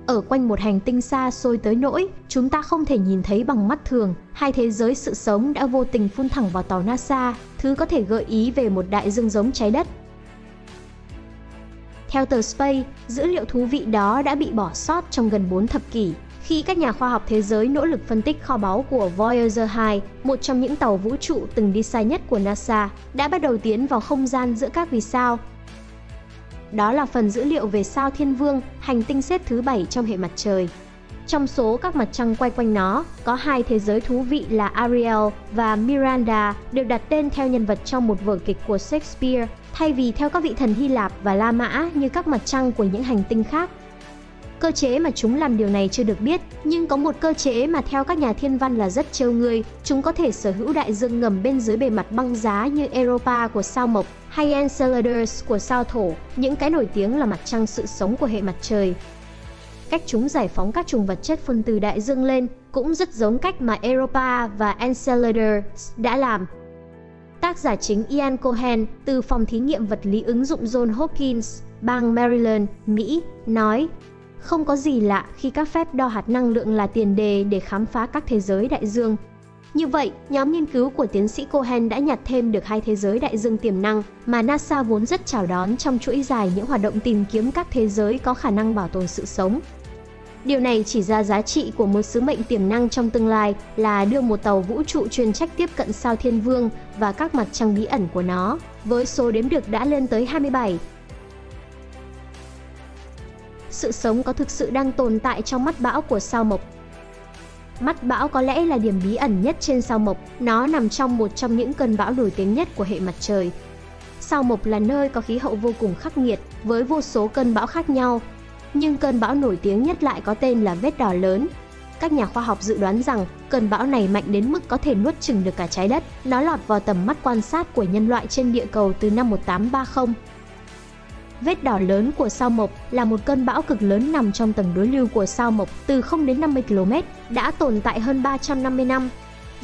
Ở quanh một hành tinh xa xôi tới nỗi chúng ta không thể nhìn thấy bằng mắt thường, hai thế giới sự sống đã vô tình phun thẳng vào tàu NASA, thứ có thể gợi ý về một đại dương giống trái đất. Theo tờ Space, dữ liệu thú vị đó đã bị bỏ sót trong gần 4 thập kỷ, khi các nhà khoa học thế giới nỗ lực phân tích kho báu của Voyager 2, một trong những tàu vũ trụ từng đi xa nhất của NASA, đã bắt đầu tiến vào không gian giữa các vì sao. Đó là phần dữ liệu về sao Thiên Vương, hành tinh xếp thứ 7 trong hệ mặt trời. Trong số các mặt trăng quay quanh nó, có hai thế giới thú vị là Ariel và Miranda, được đặt tên theo nhân vật trong một vở kịch của Shakespeare, thay vì theo các vị thần Hy Lạp và La Mã như các mặt trăng của những hành tinh khác. Cơ chế mà chúng làm điều này chưa được biết, nhưng có một cơ chế mà theo các nhà thiên văn là rất trêu người. Chúng có thể sở hữu đại dương ngầm bên dưới bề mặt băng giá như Europa của sao Mộc hay Enceladus của sao Thổ, những cái nổi tiếng là mặt trăng sự sống của hệ mặt trời. Cách chúng giải phóng các chùm vật chất phân từ đại dương lên cũng rất giống cách mà Europa và Enceladus đã làm. Tác giả chính Ian Cohen từ phòng thí nghiệm vật lý ứng dụng Johns Hopkins, bang Maryland, Mỹ, nói: "Không có gì lạ khi các phép đo hạt năng lượng là tiền đề để khám phá các thế giới đại dương." Như vậy, nhóm nghiên cứu của tiến sĩ Cohen đã nhặt thêm được hai thế giới đại dương tiềm năng mà NASA vốn rất chào đón trong chuỗi dài những hoạt động tìm kiếm các thế giới có khả năng bảo tồn sự sống. Điều này chỉ ra giá trị của một sứ mệnh tiềm năng trong tương lai là đưa một tàu vũ trụ chuyên trách tiếp cận sao Thiên Vương và các mặt trăng bí ẩn của nó, với số đếm được đã lên tới 27. Sự sống có thực sự đang tồn tại trong mắt bão của sao Mộc. Mắt bão có lẽ là điểm bí ẩn nhất trên sao Mộc, nó nằm trong một trong những cơn bão nổi tiếng nhất của hệ mặt trời. Sao Mộc là nơi có khí hậu vô cùng khắc nghiệt, với vô số cơn bão khác nhau. Nhưng cơn bão nổi tiếng nhất lại có tên là vết đỏ lớn. Các nhà khoa học dự đoán rằng cơn bão này mạnh đến mức có thể nuốt chửng được cả trái đất. Nó lọt vào tầm mắt quan sát của nhân loại trên địa cầu từ năm 1830. Vết đỏ lớn của sao Mộc là một cơn bão cực lớn nằm trong tầng đối lưu của sao Mộc từ 0 đến 50 km, đã tồn tại hơn 350 năm.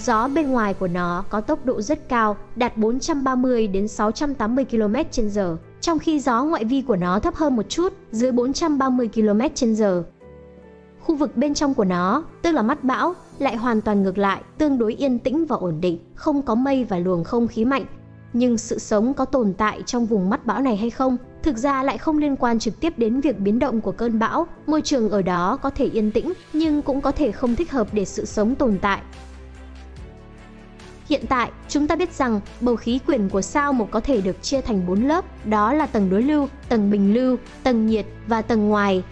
Gió bên ngoài của nó có tốc độ rất cao, đạt 430 đến 680 km/h, trong khi gió ngoại vi của nó thấp hơn một chút, dưới 430 km/h. Khu vực bên trong của nó, tức là mắt bão, lại hoàn toàn ngược lại, tương đối yên tĩnh và ổn định, không có mây và luồng không khí mạnh. Nhưng sự sống có tồn tại trong vùng mắt bão này hay không, thực ra lại không liên quan trực tiếp đến việc biến động của cơn bão. Môi trường ở đó có thể yên tĩnh, nhưng cũng có thể không thích hợp để sự sống tồn tại. Hiện tại, chúng ta biết rằng bầu khí quyển của sao Mộc có thể được chia thành 4 lớp, đó là tầng đối lưu, tầng bình lưu, tầng nhiệt và tầng ngoài.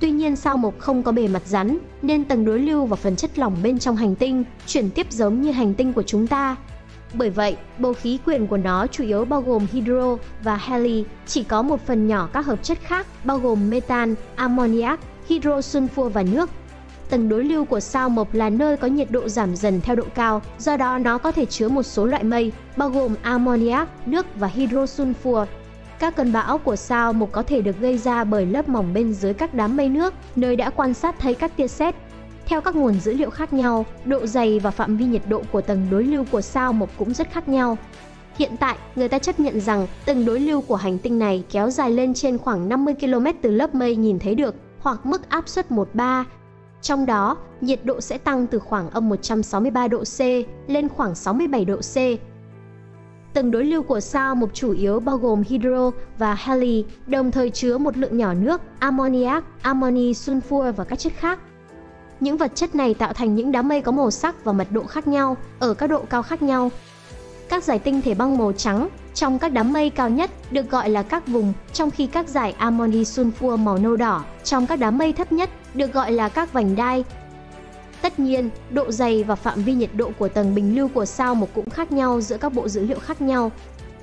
Tuy nhiên, sao Mộc không có bề mặt rắn, nên tầng đối lưu và phần chất lỏng bên trong hành tinh chuyển tiếp giống như hành tinh của chúng ta. Bởi vậy, bầu khí quyển của nó chủ yếu bao gồm hydro và heli, chỉ có một phần nhỏ các hợp chất khác bao gồm metan, ammoniac, hydro sunfua và nước. Tầng đối lưu của sao Mộc là nơi có nhiệt độ giảm dần theo độ cao, do đó nó có thể chứa một số loại mây, bao gồm ammoniac, nước và hydro sunfua. Các cơn bão của sao Mộc có thể được gây ra bởi lớp mỏng bên dưới các đám mây nước, nơi đã quan sát thấy các tia sét. Theo các nguồn dữ liệu khác nhau, độ dày và phạm vi nhiệt độ của tầng đối lưu của sao Mộc cũng rất khác nhau. Hiện tại, người ta chấp nhận rằng tầng đối lưu của hành tinh này kéo dài lên trên khoảng 50 km từ lớp mây nhìn thấy được, hoặc mức áp suất 1/3. Trong đó, nhiệt độ sẽ tăng từ khoảng -163 độ C lên khoảng 67 độ C. Tầng đối lưu của sao Mộc chủ yếu bao gồm hydro và heli, đồng thời chứa một lượng nhỏ nước, ammoniac, amoni sunfua và các chất khác. Những vật chất này tạo thành những đám mây có màu sắc và mật độ khác nhau, ở các độ cao khác nhau. Các dải tinh thể băng màu trắng trong các đám mây cao nhất được gọi là các vùng, trong khi các dải amoni sunfua màu nâu đỏ trong các đám mây thấp nhất được gọi là các vành đai. Tất nhiên, độ dày và phạm vi nhiệt độ của tầng bình lưu của sao Mộc cũng khác nhau giữa các bộ dữ liệu khác nhau.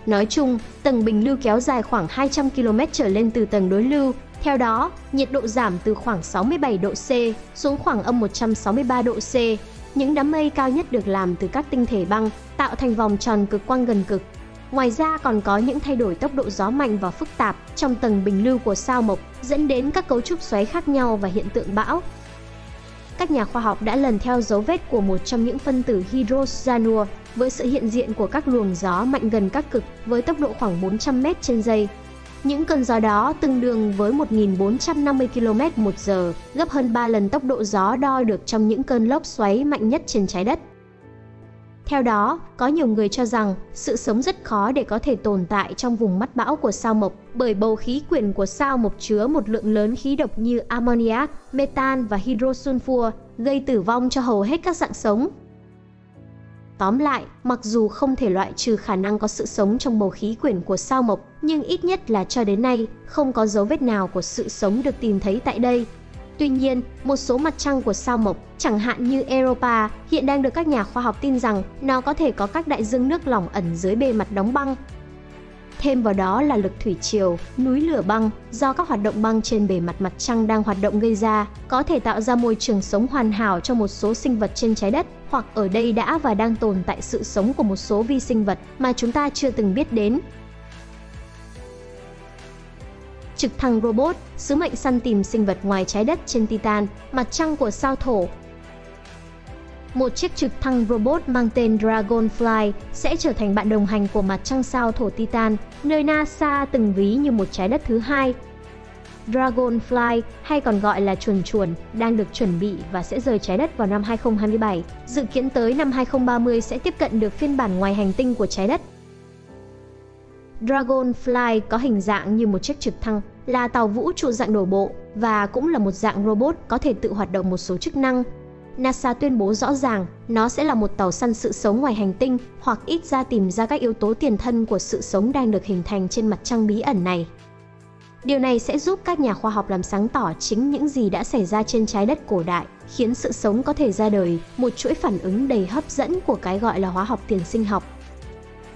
Nói chung, tầng bình lưu kéo dài khoảng 200 km trở lên từ tầng đối lưu, theo đó, nhiệt độ giảm từ khoảng 67 độ C xuống khoảng -163 độ C. Những đám mây cao nhất được làm từ các tinh thể băng, tạo thành vòng tròn cực quang gần cực. Ngoài ra còn có những thay đổi tốc độ gió mạnh và phức tạp trong tầng bình lưu của sao Mộc, dẫn đến các cấu trúc xoáy khác nhau và hiện tượng bão. Các nhà khoa học đã lần theo dấu vết của một trong những phân tử hydroxanua với sự hiện diện của các luồng gió mạnh gần các cực với tốc độ khoảng 400 m/giây. Những cơn gió đó tương đương với 1.450 km/h, gấp hơn 3 lần tốc độ gió đo được trong những cơn lốc xoáy mạnh nhất trên trái đất. Theo đó, có nhiều người cho rằng sự sống rất khó để có thể tồn tại trong vùng mắt bão của sao Mộc, bởi bầu khí quyển của sao Mộc chứa một lượng lớn khí độc như ammoniac, metan và hydro sunfua, gây tử vong cho hầu hết các dạng sống. Tóm lại, mặc dù không thể loại trừ khả năng có sự sống trong bầu khí quyển của sao Mộc, nhưng ít nhất là cho đến nay, không có dấu vết nào của sự sống được tìm thấy tại đây. Tuy nhiên, một số mặt trăng của sao Mộc, chẳng hạn như Europa, hiện đang được các nhà khoa học tin rằng nó có thể có các đại dương nước lỏng ẩn dưới bề mặt đóng băng. Thêm vào đó là lực thủy triều, núi lửa băng do các hoạt động băng trên bề mặt mặt trăng đang hoạt động gây ra, có thể tạo ra môi trường sống hoàn hảo cho một số sinh vật trên trái đất, hoặc ở đây đã và đang tồn tại sự sống của một số vi sinh vật mà chúng ta chưa từng biết đến. Trực thăng robot, sứ mệnh săn tìm sinh vật ngoài trái đất trên Titan, mặt trăng của sao Thổ. Một chiếc trực thăng robot mang tên Dragonfly sẽ trở thành bạn đồng hành của mặt trăng sao Thổ Titan, nơi NASA từng ví như một trái đất thứ hai. Dragonfly, hay còn gọi là chuồn chuồn, đang được chuẩn bị và sẽ rời trái đất vào năm 2027, dự kiến tới năm 2030 sẽ tiếp cận được phiên bản ngoài hành tinh của trái đất. Dragonfly có hình dạng như một chiếc trực thăng, là tàu vũ trụ dạng đổ bộ và cũng là một dạng robot có thể tự hoạt động một số chức năng. NASA tuyên bố rõ ràng nó sẽ là một tàu săn sự sống ngoài hành tinh, hoặc ít ra tìm ra các yếu tố tiền thân của sự sống đang được hình thành trên mặt trăng bí ẩn này. Điều này sẽ giúp các nhà khoa học làm sáng tỏ chính những gì đã xảy ra trên trái đất cổ đại, khiến sự sống có thể ra đời, một chuỗi phản ứng đầy hấp dẫn của cái gọi là hóa học tiền sinh học.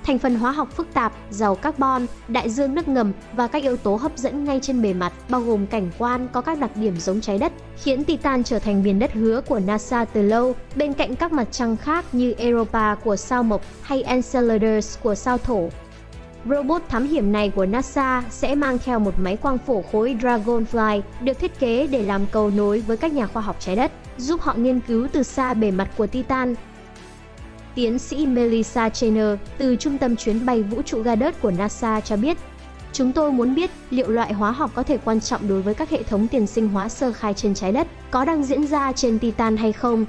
thành phần hóa học phức tạp, giàu carbon, đại dương nước ngầm và các yếu tố hấp dẫn ngay trên bề mặt, bao gồm cảnh quan có các đặc điểm giống trái đất, khiến Titan trở thành miền đất hứa của NASA từ lâu, bên cạnh các mặt trăng khác như Europa của sao Mộc hay Enceladus của sao Thổ. Robot thám hiểm này của NASA sẽ mang theo một máy quang phổ khối Dragonfly được thiết kế để làm cầu nối với các nhà khoa học trái đất, giúp họ nghiên cứu từ xa bề mặt của Titan. Tiến sĩ Melissa Chenar từ Trung tâm Chuyến bay Vũ trụ Goddard của NASA cho biết, chúng tôi muốn biết liệu loại hóa học có thể quan trọng đối với các hệ thống tiền sinh hóa sơ khai trên trái đất có đang diễn ra trên Titan hay không.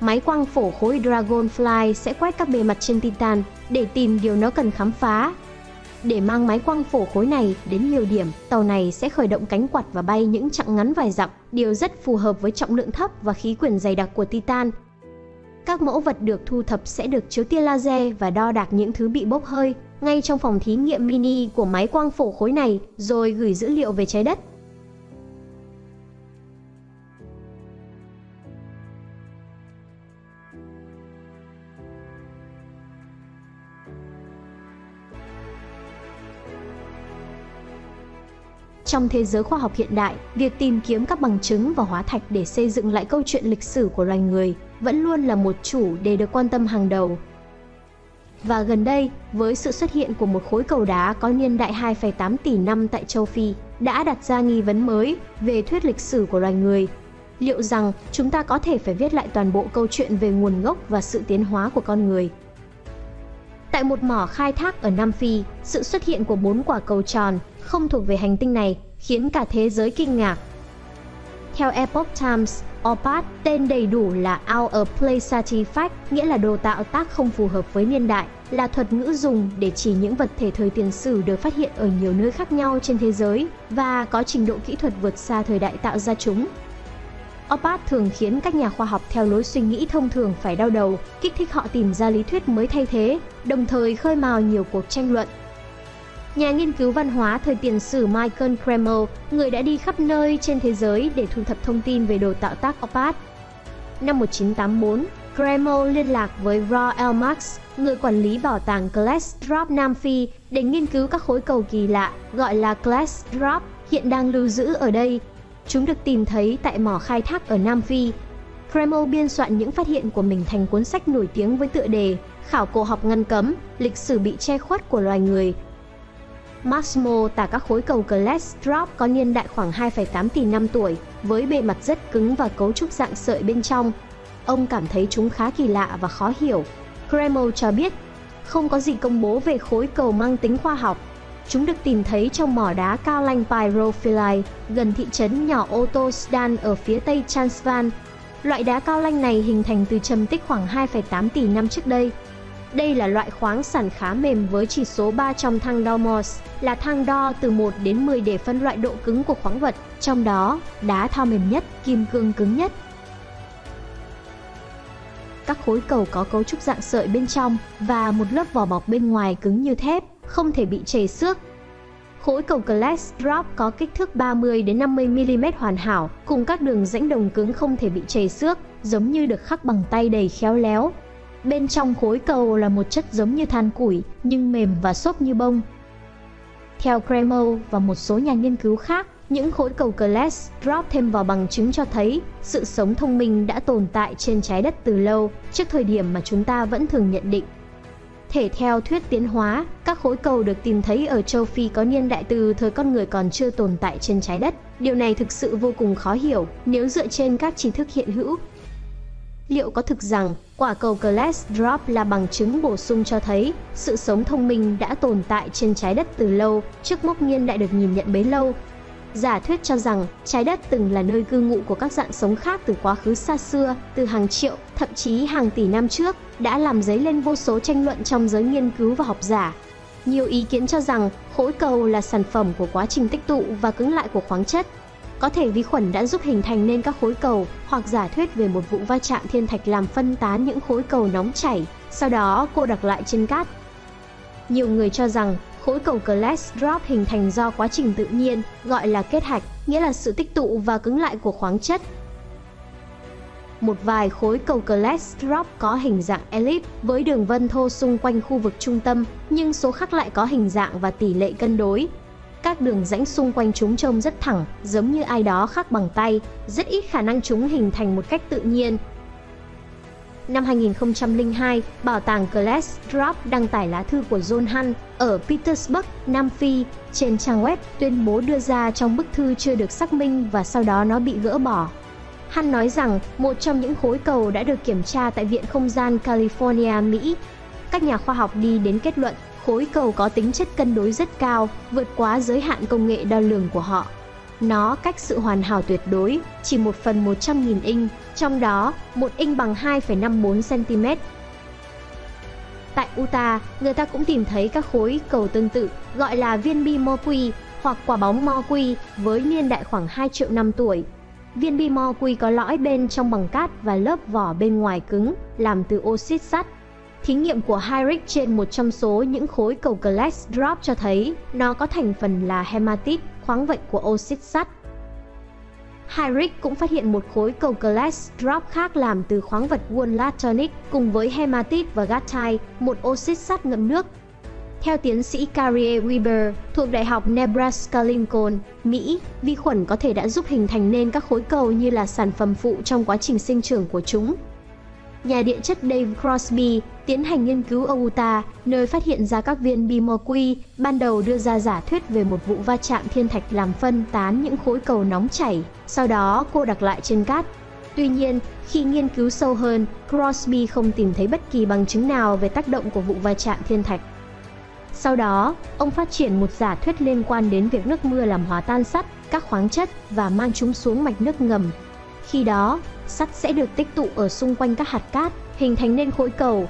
Máy quang phổ khối Dragonfly sẽ quét các bề mặt trên Titan để tìm điều nó cần khám phá. Để mang máy quang phổ khối này đến nhiều điểm, tàu này sẽ khởi động cánh quạt và bay những chặng ngắn vài dặm, điều rất phù hợp với trọng lượng thấp và khí quyển dày đặc của Titan. Các mẫu vật được thu thập sẽ được chiếu tia laser và đo đạc những thứ bị bốc hơi ngay trong phòng thí nghiệm mini của máy quang phổ khối này, rồi gửi dữ liệu về trái đất. Trong thế giới khoa học hiện đại, việc tìm kiếm các bằng chứng và hóa thạch để xây dựng lại câu chuyện lịch sử của loài người vẫn luôn là một chủ đề được quan tâm hàng đầu. Và gần đây, với sự xuất hiện của một khối cầu đá có niên đại 2,8 tỷ năm tại châu Phi, đã đặt ra nghi vấn mới về thuyết lịch sử của loài người. Liệu rằng chúng ta có thể phải viết lại toàn bộ câu chuyện về nguồn gốc và sự tiến hóa của con người? Tại một mỏ khai thác ở Nam Phi, sự xuất hiện của 4 quả cầu tròn không thuộc về hành tinh này khiến cả thế giới kinh ngạc. Theo Epoch Times, OOPArt, tên đầy đủ là Out of Place Artifact, nghĩa là đồ tạo tác không phù hợp với niên đại, là thuật ngữ dùng để chỉ những vật thể thời tiền sử được phát hiện ở nhiều nơi khác nhau trên thế giới và có trình độ kỹ thuật vượt xa thời đại tạo ra chúng. OOPArt thường khiến các nhà khoa học theo lối suy nghĩ thông thường phải đau đầu, kích thích họ tìm ra lý thuyết mới thay thế, đồng thời khơi mào nhiều cuộc tranh luận. Nhà nghiên cứu văn hóa thời tiền sử Michael Cremo, người đã đi khắp nơi trên thế giới để thu thập thông tin về đồ tạo tác OOPArt. Năm 1984, Cremo liên lạc với Roelf Marx, người quản lý bảo tàng Klerksdorp Nam Phi, để nghiên cứu các khối cầu kỳ lạ gọi là Klerksdorp hiện đang lưu giữ ở đây. Chúng được tìm thấy tại mỏ khai thác ở Nam Phi. Cremo biên soạn những phát hiện của mình thành cuốn sách nổi tiếng với tựa đề Khảo cổ học ngăn cấm, lịch sử bị che khuất của loài người. Marx mô tả các khối cầu Klerksdorp có niên đại khoảng 2,8 tỷ năm tuổi, với bề mặt rất cứng và cấu trúc dạng sợi bên trong. Ông cảm thấy chúng khá kỳ lạ và khó hiểu. Cremo cho biết, không có gì công bố về khối cầu mang tính khoa học. Chúng được tìm thấy trong mỏ đá cao lanh Pyrophyllite, gần thị trấn nhỏ Otosdan ở phía tây Transvaal. Loại đá cao lanh này hình thành từ trầm tích khoảng 2,8 tỷ năm trước đây. Đây là loại khoáng sản khá mềm với chỉ số 3 trong thang đo Morse, là thang đo từ 1 đến 10 để phân loại độ cứng của khoáng vật, trong đó đá thao mềm nhất, kim cương cứng nhất. Các khối cầu có cấu trúc dạng sợi bên trong và một lớp vỏ bọc bên ngoài cứng như thép, không thể bị chảy xước. Khối cầu Klerksdorp có kích thước 30 đến 50 mm hoàn hảo, cùng các đường rãnh đồng cứng không thể bị chảy xước, giống như được khắc bằng tay đầy khéo léo. Bên trong khối cầu là một chất giống như than củi, nhưng mềm và xốp như bông. Theo Cremo và một số nhà nghiên cứu khác, những khối cầu Klerksdorp thêm vào bằng chứng cho thấy sự sống thông minh đã tồn tại trên trái đất từ lâu, trước thời điểm mà chúng ta vẫn thường nhận định. Thể theo thuyết tiến hóa, các khối cầu được tìm thấy ở châu Phi có niên đại từ thời con người còn chưa tồn tại trên trái đất. Điều này thực sự vô cùng khó hiểu nếu dựa trên các tri thức hiện hữu. Liệu có thực rằng quả cầu Klerksdorp là bằng chứng bổ sung cho thấy sự sống thông minh đã tồn tại trên trái đất từ lâu, trước mốc niên đại được nhìn nhận bấy lâu? Giả thuyết cho rằng trái đất từng là nơi cư ngụ của các dạng sống khác từ quá khứ xa xưa, từ hàng triệu, thậm chí hàng tỷ năm trước, đã làm dấy lên vô số tranh luận trong giới nghiên cứu và học giả. Nhiều ý kiến cho rằng khối cầu là sản phẩm của quá trình tích tụ và cứng lại của khoáng chất. Có thể vi khuẩn đã giúp hình thành nên các khối cầu, hoặc giả thuyết về một vụ va chạm thiên thạch làm phân tán những khối cầu nóng chảy, sau đó cô đặc lại trên cát. Nhiều người cho rằng khối cầu Klerksdorp hình thành do quá trình tự nhiên, gọi là kết hạch, nghĩa là sự tích tụ và cứng lại của khoáng chất. một vài khối cầu Klerksdorp có hình dạng elip với đường vân thô xung quanh khu vực trung tâm, nhưng số khác lại có hình dạng và tỷ lệ cân đối. Các đường rãnh xung quanh chúng trông rất thẳng, giống như ai đó khắc bằng tay, rất ít khả năng chúng hình thành một cách tự nhiên. Năm 2002, Bảo tàng Klerksdorp đăng tải lá thư của John Hunt ở Petersburg, Nam Phi, trên trang web tuyên bố đưa ra trong bức thư chưa được xác minh và sau đó nó bị gỡ bỏ. Hunt nói rằng một trong những khối cầu đã được kiểm tra tại Viện Không gian California, Mỹ. Các nhà khoa học đi đến kết luận khối cầu có tính chất cân đối rất cao, vượt quá giới hạn công nghệ đo lường của họ. Nó cách sự hoàn hảo tuyệt đối chỉ 1/100.000 inch, trong đó 1 inch bằng 2,54 cm. Tại Utah, người ta cũng tìm thấy các khối cầu tương tự, gọi là viên bi Moqui hoặc quả bóng Moqui, với niên đại khoảng 2 triệu năm tuổi. Viên bi Moqui có lõi bên trong bằng cát và lớp vỏ bên ngoài cứng, làm từ oxit sắt. Thí nghiệm của Heinrich trên một trong số những khối cầu Klerksdorp cho thấy nó có thành phần là hematit, khoáng vật của oxit sắt. Heinrich cũng phát hiện một khối cầu Klerksdorp khác làm từ khoáng vật wollastonite cùng với hematit và gatite, một oxit sắt ngậm nước. Theo tiến sĩ Carrie Weber thuộc Đại học Nebraska-Lincoln, Mỹ, vi khuẩn có thể đã giúp hình thành nên các khối cầu như là sản phẩm phụ trong quá trình sinh trưởng của chúng. Nhà địa chất Dave Crosby tiến hành nghiên cứu ở Utah, nơi phát hiện ra các viên bi Moqui, ban đầu đưa ra giả thuyết về một vụ va chạm thiên thạch làm phân tán những khối cầu nóng chảy, sau đó cô đặt lại trên cát. Tuy nhiên, khi nghiên cứu sâu hơn, Crosby không tìm thấy bất kỳ bằng chứng nào về tác động của vụ va chạm thiên thạch. Sau đó, ông phát triển một giả thuyết liên quan đến việc nước mưa làm hòa tan sắt, các khoáng chất và mang chúng xuống mạch nước ngầm. Khi đó, sắt sẽ được tích tụ ở xung quanh các hạt cát, hình thành nên khối cầu.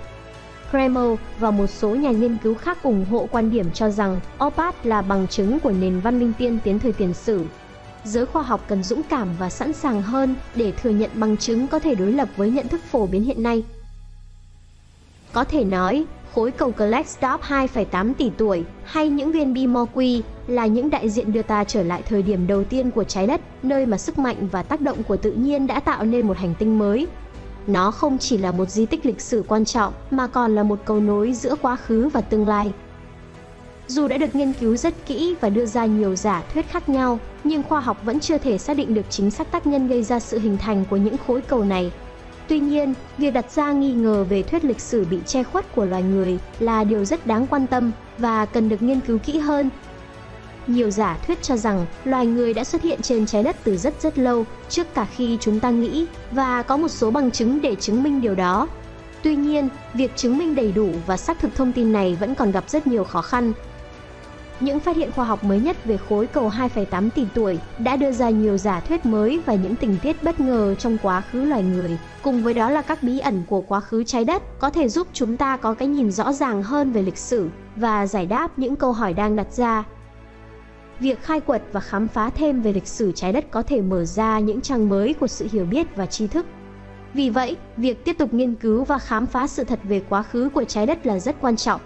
Cremo và một số nhà nghiên cứu khác ủng hộ quan điểm cho rằng OOPArt là bằng chứng của nền văn minh tiên tiến thời tiền sử. Giới khoa học cần dũng cảm và sẵn sàng hơn để thừa nhận bằng chứng có thể đối lập với nhận thức phổ biến hiện nay. Có thể nói, khối cầu Klerksdorp 2,8 tỷ tuổi hay những viên bi Moqui là những đại diện đưa ta trở lại thời điểm đầu tiên của trái đất, nơi mà sức mạnh và tác động của tự nhiên đã tạo nên một hành tinh mới. Nó không chỉ là một di tích lịch sử quan trọng mà còn là một cầu nối giữa quá khứ và tương lai. Dù đã được nghiên cứu rất kỹ và đưa ra nhiều giả thuyết khác nhau, nhưng khoa học vẫn chưa thể xác định được chính xác tác nhân gây ra sự hình thành của những khối cầu này. Tuy nhiên, việc đặt ra nghi ngờ về thuyết lịch sử bị che khuất của loài người là điều rất đáng quan tâm và cần được nghiên cứu kỹ hơn. Nhiều giả thuyết cho rằng loài người đã xuất hiện trên trái đất từ rất lâu trước cả khi chúng ta nghĩ và có một số bằng chứng để chứng minh điều đó. Tuy nhiên, việc chứng minh đầy đủ và xác thực thông tin này vẫn còn gặp rất nhiều khó khăn. Những phát hiện khoa học mới nhất về khối cầu 2,8 tỷ tuổi đã đưa ra nhiều giả thuyết mới và những tình tiết bất ngờ trong quá khứ loài người, cùng với đó là các bí ẩn của quá khứ trái đất có thể giúp chúng ta có cái nhìn rõ ràng hơn về lịch sử và giải đáp những câu hỏi đang đặt ra. Việc khai quật và khám phá thêm về lịch sử trái đất có thể mở ra những trang mới của sự hiểu biết và tri thức. Vì vậy, việc tiếp tục nghiên cứu và khám phá sự thật về quá khứ của trái đất là rất quan trọng.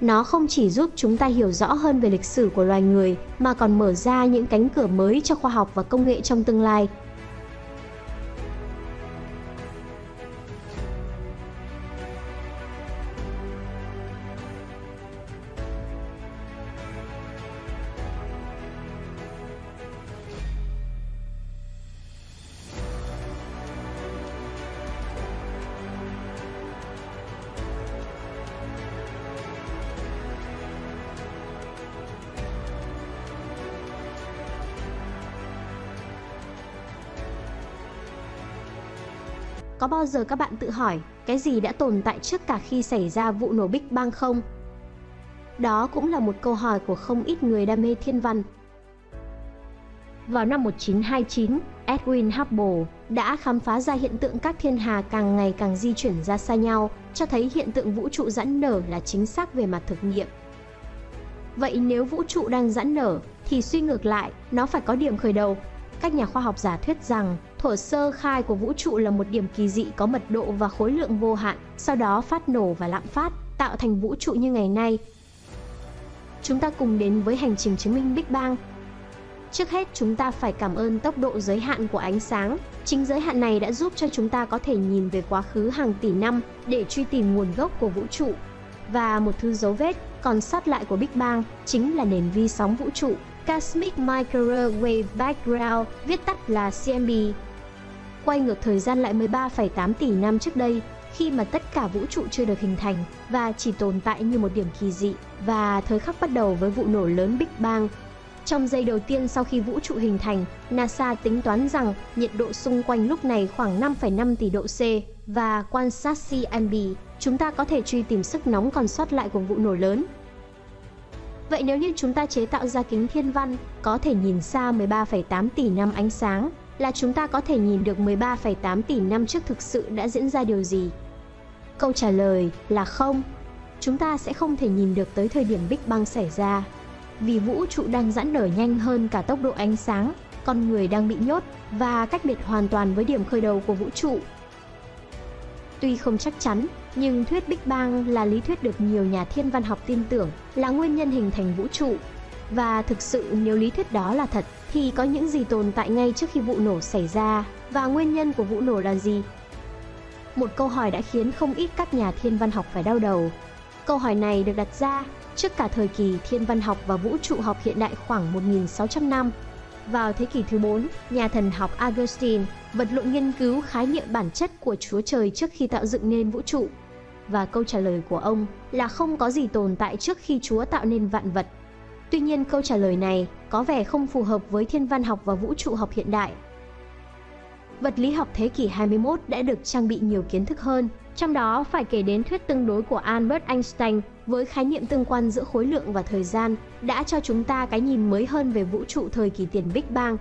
Nó không chỉ giúp chúng ta hiểu rõ hơn về lịch sử của loài người mà còn mở ra những cánh cửa mới cho khoa học và công nghệ trong tương lai. Có bao giờ các bạn tự hỏi cái gì đã tồn tại trước cả khi xảy ra vụ nổ Big Bang không? Đó cũng là một câu hỏi của không ít người đam mê thiên văn. Vào năm 1929, Edwin Hubble đã khám phá ra hiện tượng các thiên hà càng ngày càng di chuyển ra xa nhau, cho thấy hiện tượng vũ trụ giãn nở là chính xác về mặt thực nghiệm. Vậy nếu vũ trụ đang giãn nở, thì suy ngược lại, nó phải có điểm khởi đầu. Các nhà khoa học giả thuyết rằng thuở sơ khai của vũ trụ là một điểm kỳ dị có mật độ và khối lượng vô hạn, sau đó phát nổ và lạm phát, tạo thành vũ trụ như ngày nay. Chúng ta cùng đến với hành trình chứng minh Big Bang. Trước hết, chúng ta phải cảm ơn tốc độ giới hạn của ánh sáng. Chính giới hạn này đã giúp cho chúng ta có thể nhìn về quá khứ hàng tỷ năm để truy tìm nguồn gốc của vũ trụ. Và một thứ dấu vết còn sót lại của Big Bang chính là nền vi sóng vũ trụ Cosmic Microwave Background, viết tắt là CMB. Quay ngược thời gian lại 13,8 tỷ năm trước đây, khi mà tất cả vũ trụ chưa được hình thành và chỉ tồn tại như một điểm kỳ dị, và thời khắc bắt đầu với vụ nổ lớn Big Bang. Trong giây đầu tiên sau khi vũ trụ hình thành, NASA tính toán rằng nhiệt độ xung quanh lúc này khoảng 5,5 tỷ độ C, và quan sát CMB, chúng ta có thể truy tìm sức nóng còn sót lại của vụ nổ lớn. Vậy nếu như chúng ta chế tạo ra kính thiên văn có thể nhìn xa 13,8 tỷ năm ánh sáng, là chúng ta có thể nhìn được 13,8 tỷ năm trước thực sự đã diễn ra điều gì? Câu trả lời là không. Chúng ta sẽ không thể nhìn được tới thời điểm Big Bang xảy ra, vì vũ trụ đang giãn nở nhanh hơn cả tốc độ ánh sáng, con người đang bị nhốt và cách biệt hoàn toàn với điểm khởi đầu của vũ trụ. Tuy không chắc chắn, nhưng thuyết Big Bang là lý thuyết được nhiều nhà thiên văn học tin tưởng là nguyên nhân hình thành vũ trụ. Và thực sự nếu lý thuyết đó là thật, thì có những gì tồn tại ngay trước khi vụ nổ xảy ra, và nguyên nhân của vụ nổ là gì? Một câu hỏi đã khiến không ít các nhà thiên văn học phải đau đầu. Câu hỏi này được đặt ra trước cả thời kỳ thiên văn học và vũ trụ học hiện đại khoảng 1.600 năm. Vào thế kỷ thứ 4, nhà thần học Augustine vật lộn nghiên cứu khái niệm bản chất của Chúa Trời trước khi tạo dựng nên vũ trụ. Và câu trả lời của ông là không có gì tồn tại trước khi Chúa tạo nên vạn vật. Tuy nhiên, câu trả lời này có vẻ không phù hợp với thiên văn học và vũ trụ học hiện đại. Vật lý học thế kỷ 21 đã được trang bị nhiều kiến thức hơn, trong đó phải kể đến thuyết tương đối của Albert Einstein với khái niệm tương quan giữa khối lượng và thời gian đã cho chúng ta cái nhìn mới hơn về vũ trụ thời kỳ tiền Big Bang.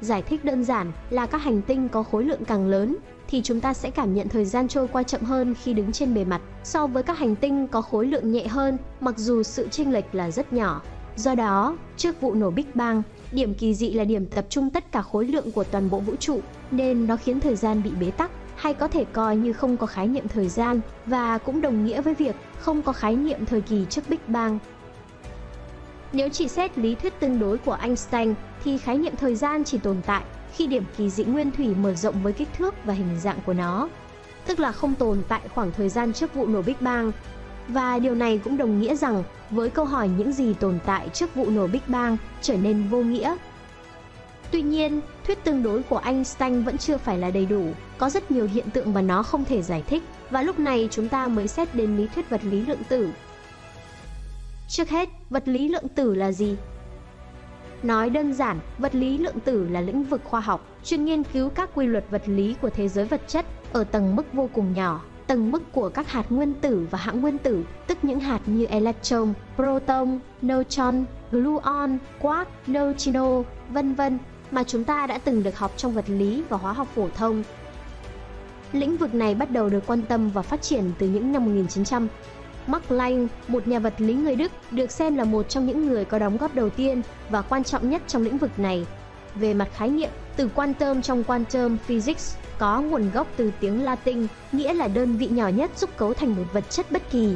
Giải thích đơn giản là các hành tinh có khối lượng càng lớn thì chúng ta sẽ cảm nhận thời gian trôi qua chậm hơn khi đứng trên bề mặt so với các hành tinh có khối lượng nhẹ hơn, mặc dù sự chênh lệch là rất nhỏ. Do đó, trước vụ nổ Big Bang, điểm kỳ dị là điểm tập trung tất cả khối lượng của toàn bộ vũ trụ, nên nó khiến thời gian bị bế tắc, hay có thể coi như không có khái niệm thời gian, và cũng đồng nghĩa với việc không có khái niệm thời kỳ trước Big Bang. Nếu chỉ xét lý thuyết tương đối của Einstein, thì khái niệm thời gian chỉ tồn tại khi điểm kỳ dị nguyên thủy mở rộng với kích thước và hình dạng của nó, tức là không tồn tại khoảng thời gian trước vụ nổ Big Bang. Và điều này cũng đồng nghĩa rằng với câu hỏi những gì tồn tại trước vụ nổ Big Bang trở nên vô nghĩa. Tuy nhiên, thuyết tương đối của Einstein vẫn chưa phải là đầy đủ, có rất nhiều hiện tượng mà nó không thể giải thích, và lúc này chúng ta mới xét đến lý thuyết vật lý lượng tử. Trước hết, vật lý lượng tử là gì? Nói đơn giản, vật lý lượng tử là lĩnh vực khoa học chuyên nghiên cứu các quy luật vật lý của thế giới vật chất ở tầng mức vô cùng nhỏ, tầng mức của các hạt nguyên tử và hãng nguyên tử, tức những hạt như electron, proton, neutron, gluon, quark, neutrino, vân vân mà chúng ta đã từng được học trong vật lý và hóa học phổ thông. Lĩnh vực này bắt đầu được quan tâm và phát triển từ những năm 1900. Max Planck, một nhà vật lý người Đức, được xem là một trong những người có đóng góp đầu tiên và quan trọng nhất trong lĩnh vực này. Về mặt khái niệm, từ quantum trong quantum physics có nguồn gốc từ tiếng Latin, nghĩa là đơn vị nhỏ nhất giúp cấu thành một vật chất bất kỳ.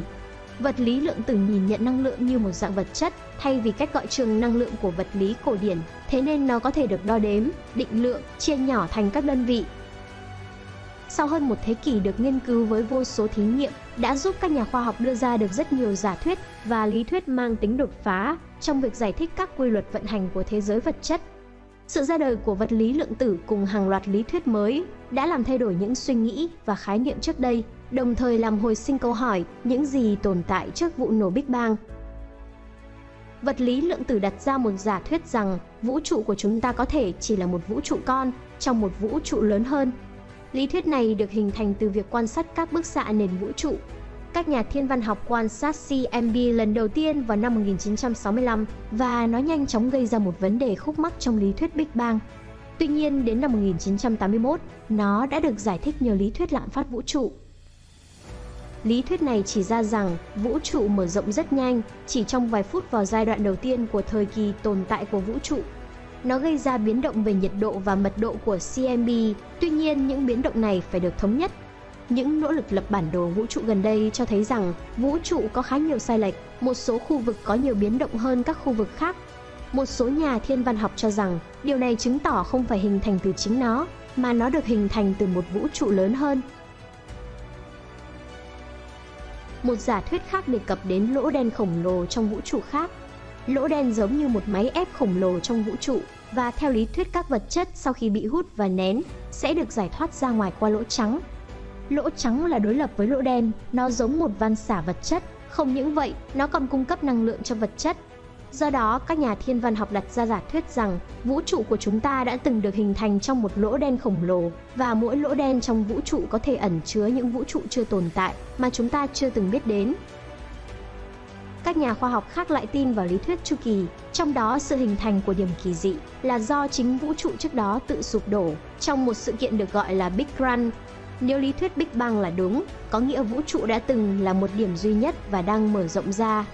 Vật lý lượng tử nhìn nhận năng lượng như một dạng vật chất, thay vì cách gọi trường năng lượng của vật lý cổ điển, thế nên nó có thể được đo đếm, định lượng, chia nhỏ thành các đơn vị. Sau hơn một thế kỷ được nghiên cứu với vô số thí nghiệm, đã giúp các nhà khoa học đưa ra được rất nhiều giả thuyết và lý thuyết mang tính đột phá trong việc giải thích các quy luật vận hành của thế giới vật chất. Sự ra đời của vật lý lượng tử cùng hàng loạt lý thuyết mới đã làm thay đổi những suy nghĩ và khái niệm trước đây, đồng thời làm hồi sinh câu hỏi những gì tồn tại trước vụ nổ Big Bang. Vật lý lượng tử đặt ra một giả thuyết rằng vũ trụ của chúng ta có thể chỉ là một vũ trụ con trong một vũ trụ lớn hơn. Lý thuyết này được hình thành từ việc quan sát các bức xạ nền vũ trụ. Các nhà thiên văn học quan sát CMB lần đầu tiên vào năm 1965 và nó nhanh chóng gây ra một vấn đề khúc mắc trong lý thuyết Big Bang. Tuy nhiên, đến năm 1981, nó đã được giải thích nhờ lý thuyết lạm phát vũ trụ. Lý thuyết này chỉ ra rằng vũ trụ mở rộng rất nhanh, chỉ trong vài phút vào giai đoạn đầu tiên của thời kỳ tồn tại của vũ trụ. Nó gây ra biến động về nhiệt độ và mật độ của CMB, tuy nhiên những biến động này phải được thống nhất. Những nỗ lực lập bản đồ vũ trụ gần đây cho thấy rằng vũ trụ có khá nhiều sai lệch, một số khu vực có nhiều biến động hơn các khu vực khác. Một số nhà thiên văn học cho rằng điều này chứng tỏ không phải hình thành từ chính nó, mà nó được hình thành từ một vũ trụ lớn hơn. Một giả thuyết khác đề cập đến lỗ đen khổng lồ trong vũ trụ khác. Lỗ đen giống như một máy ép khổng lồ trong vũ trụ, và theo lý thuyết các vật chất sau khi bị hút và nén sẽ được giải thoát ra ngoài qua lỗ trắng. Lỗ trắng là đối lập với lỗ đen, nó giống một van xả vật chất, không những vậy, nó còn cung cấp năng lượng cho vật chất. Do đó, các nhà thiên văn học đặt ra giả thuyết rằng vũ trụ của chúng ta đã từng được hình thành trong một lỗ đen khổng lồ, và mỗi lỗ đen trong vũ trụ có thể ẩn chứa những vũ trụ chưa tồn tại mà chúng ta chưa từng biết đến. Các nhà khoa học khác lại tin vào lý thuyết chu kỳ, trong đó sự hình thành của điểm kỳ dị là do chính vũ trụ trước đó tự sụp đổ trong một sự kiện được gọi là Big Bang. Nếu lý thuyết Big Bang là đúng, có nghĩa vũ trụ đã từng là một điểm duy nhất và đang mở rộng ra.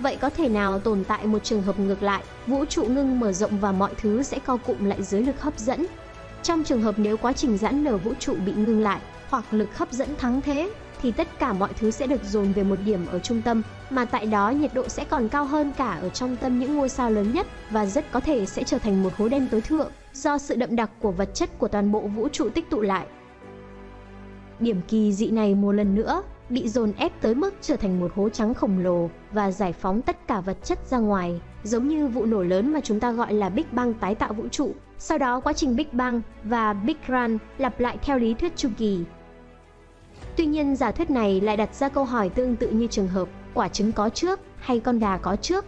Vậy có thể nào tồn tại một trường hợp ngược lại, vũ trụ ngưng mở rộng và mọi thứ sẽ co cụm lại dưới lực hấp dẫn? Trong trường hợp nếu quá trình giãn nở vũ trụ bị ngưng lại, hoặc lực hấp dẫn thắng thế, thì tất cả mọi thứ sẽ được dồn về một điểm ở trung tâm, mà tại đó nhiệt độ sẽ còn cao hơn cả ở trong tâm những ngôi sao lớn nhất, và rất có thể sẽ trở thành một hố đen tối thượng do sự đậm đặc của vật chất của toàn bộ vũ trụ tích tụ lại. Điểm kỳ dị này một lần nữa bị dồn ép tới mức trở thành một hố trắng khổng lồ và giải phóng tất cả vật chất ra ngoài, giống như vụ nổ lớn mà chúng ta gọi là Big Bang tái tạo vũ trụ. Sau đó quá trình Big Bang và Big Run lặp lại theo lý thuyết chu kỳ. Tuy nhiên, giả thuyết này lại đặt ra câu hỏi tương tự như trường hợp quả trứng có trước hay con gà có trước.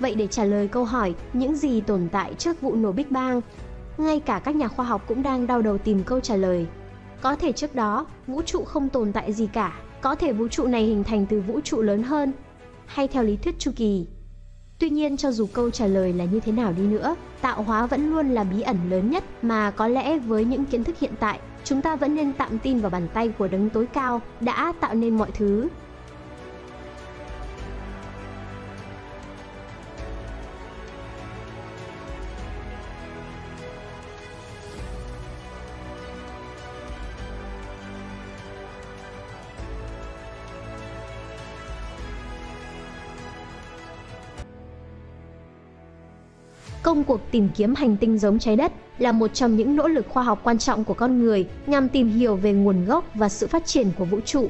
Vậy để trả lời câu hỏi những gì tồn tại trước vụ nổ Big Bang, ngay cả các nhà khoa học cũng đang đau đầu tìm câu trả lời. Có thể trước đó, vũ trụ không tồn tại gì cả. Có thể vũ trụ này hình thành từ vũ trụ lớn hơn, hay theo lý thuyết chu kỳ. Tuy nhiên, cho dù câu trả lời là như thế nào đi nữa, tạo hóa vẫn luôn là bí ẩn lớn nhất mà có lẽ với những kiến thức hiện tại, chúng ta vẫn nên tạm tin vào bàn tay của đấng tối cao đã tạo nên mọi thứ. Công cuộc tìm kiếm hành tinh giống trái đất là một trong những nỗ lực khoa học quan trọng của con người nhằm tìm hiểu về nguồn gốc và sự phát triển của vũ trụ.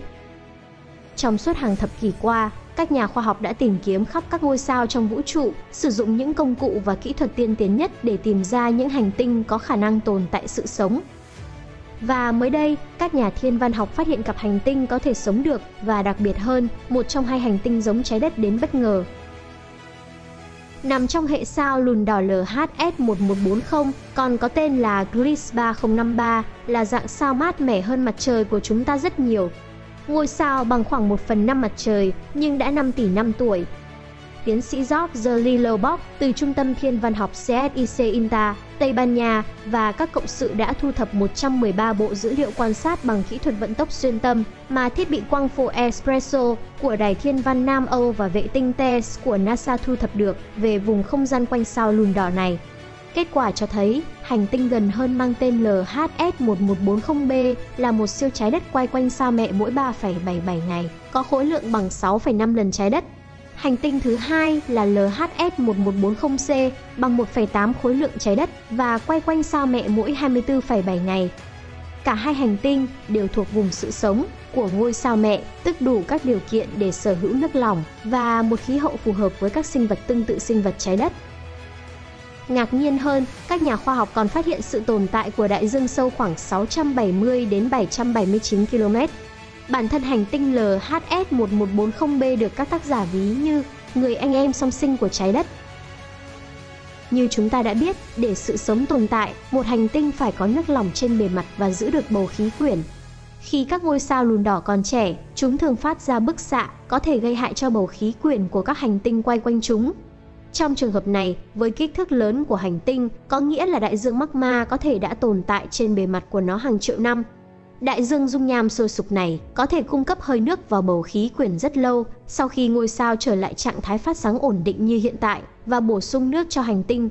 Trong suốt hàng thập kỷ qua, các nhà khoa học đã tìm kiếm khắp các ngôi sao trong vũ trụ, sử dụng những công cụ và kỹ thuật tiên tiến nhất để tìm ra những hành tinh có khả năng tồn tại sự sống. Và mới đây, các nhà thiên văn học phát hiện cặp hành tinh có thể sống được và đặc biệt hơn, một trong hai hành tinh giống trái đất đến bất ngờ. Nằm trong hệ sao lùn đỏ LHS 1140, còn có tên là Gliese 3053, là dạng sao mát mẻ hơn mặt trời của chúng ta rất nhiều. Ngôi sao bằng khoảng 1/5 mặt trời nhưng đã 5 tỷ năm tuổi. Tiến sĩ Jorge Lillo-Box từ Trung tâm Thiên văn học CSIC-INTA, Tây Ban Nha và các cộng sự đã thu thập 113 bộ dữ liệu quan sát bằng kỹ thuật vận tốc xuyên tâm mà thiết bị quang phổ ESPRESSO của Đài Thiên văn Nam Âu và vệ tinh TESS của NASA thu thập được về vùng không gian quanh sao lùn đỏ này. Kết quả cho thấy, hành tinh gần hơn mang tên LHS 1140b là một siêu trái đất quay quanh sao mẹ mỗi 3,77 ngày, có khối lượng bằng 6,5 lần trái đất. Hành tinh thứ hai là LHS 1140C bằng 1,8 khối lượng trái đất và quay quanh sao mẹ mỗi 24,7 ngày. Cả hai hành tinh đều thuộc vùng sự sống của ngôi sao mẹ, tức đủ các điều kiện để sở hữu nước lỏng và một khí hậu phù hợp với các sinh vật tương tự sinh vật trái đất. Ngạc nhiên hơn, các nhà khoa học còn phát hiện sự tồn tại của đại dương sâu khoảng 670 đến 779 km. Bản thân hành tinh LHS 1140b được các tác giả ví như người anh em song sinh của trái đất. Như chúng ta đã biết, để sự sống tồn tại, một hành tinh phải có nước lỏng trên bề mặt và giữ được bầu khí quyển. Khi các ngôi sao lùn đỏ còn trẻ, chúng thường phát ra bức xạ có thể gây hại cho bầu khí quyển của các hành tinh quay quanh chúng. Trong trường hợp này, với kích thước lớn của hành tinh, có nghĩa là đại dương magma có thể đã tồn tại trên bề mặt của nó hàng triệu năm. Đại dương dung nham sôi sục này có thể cung cấp hơi nước vào bầu khí quyển rất lâu sau khi ngôi sao trở lại trạng thái phát sáng ổn định như hiện tại và bổ sung nước cho hành tinh.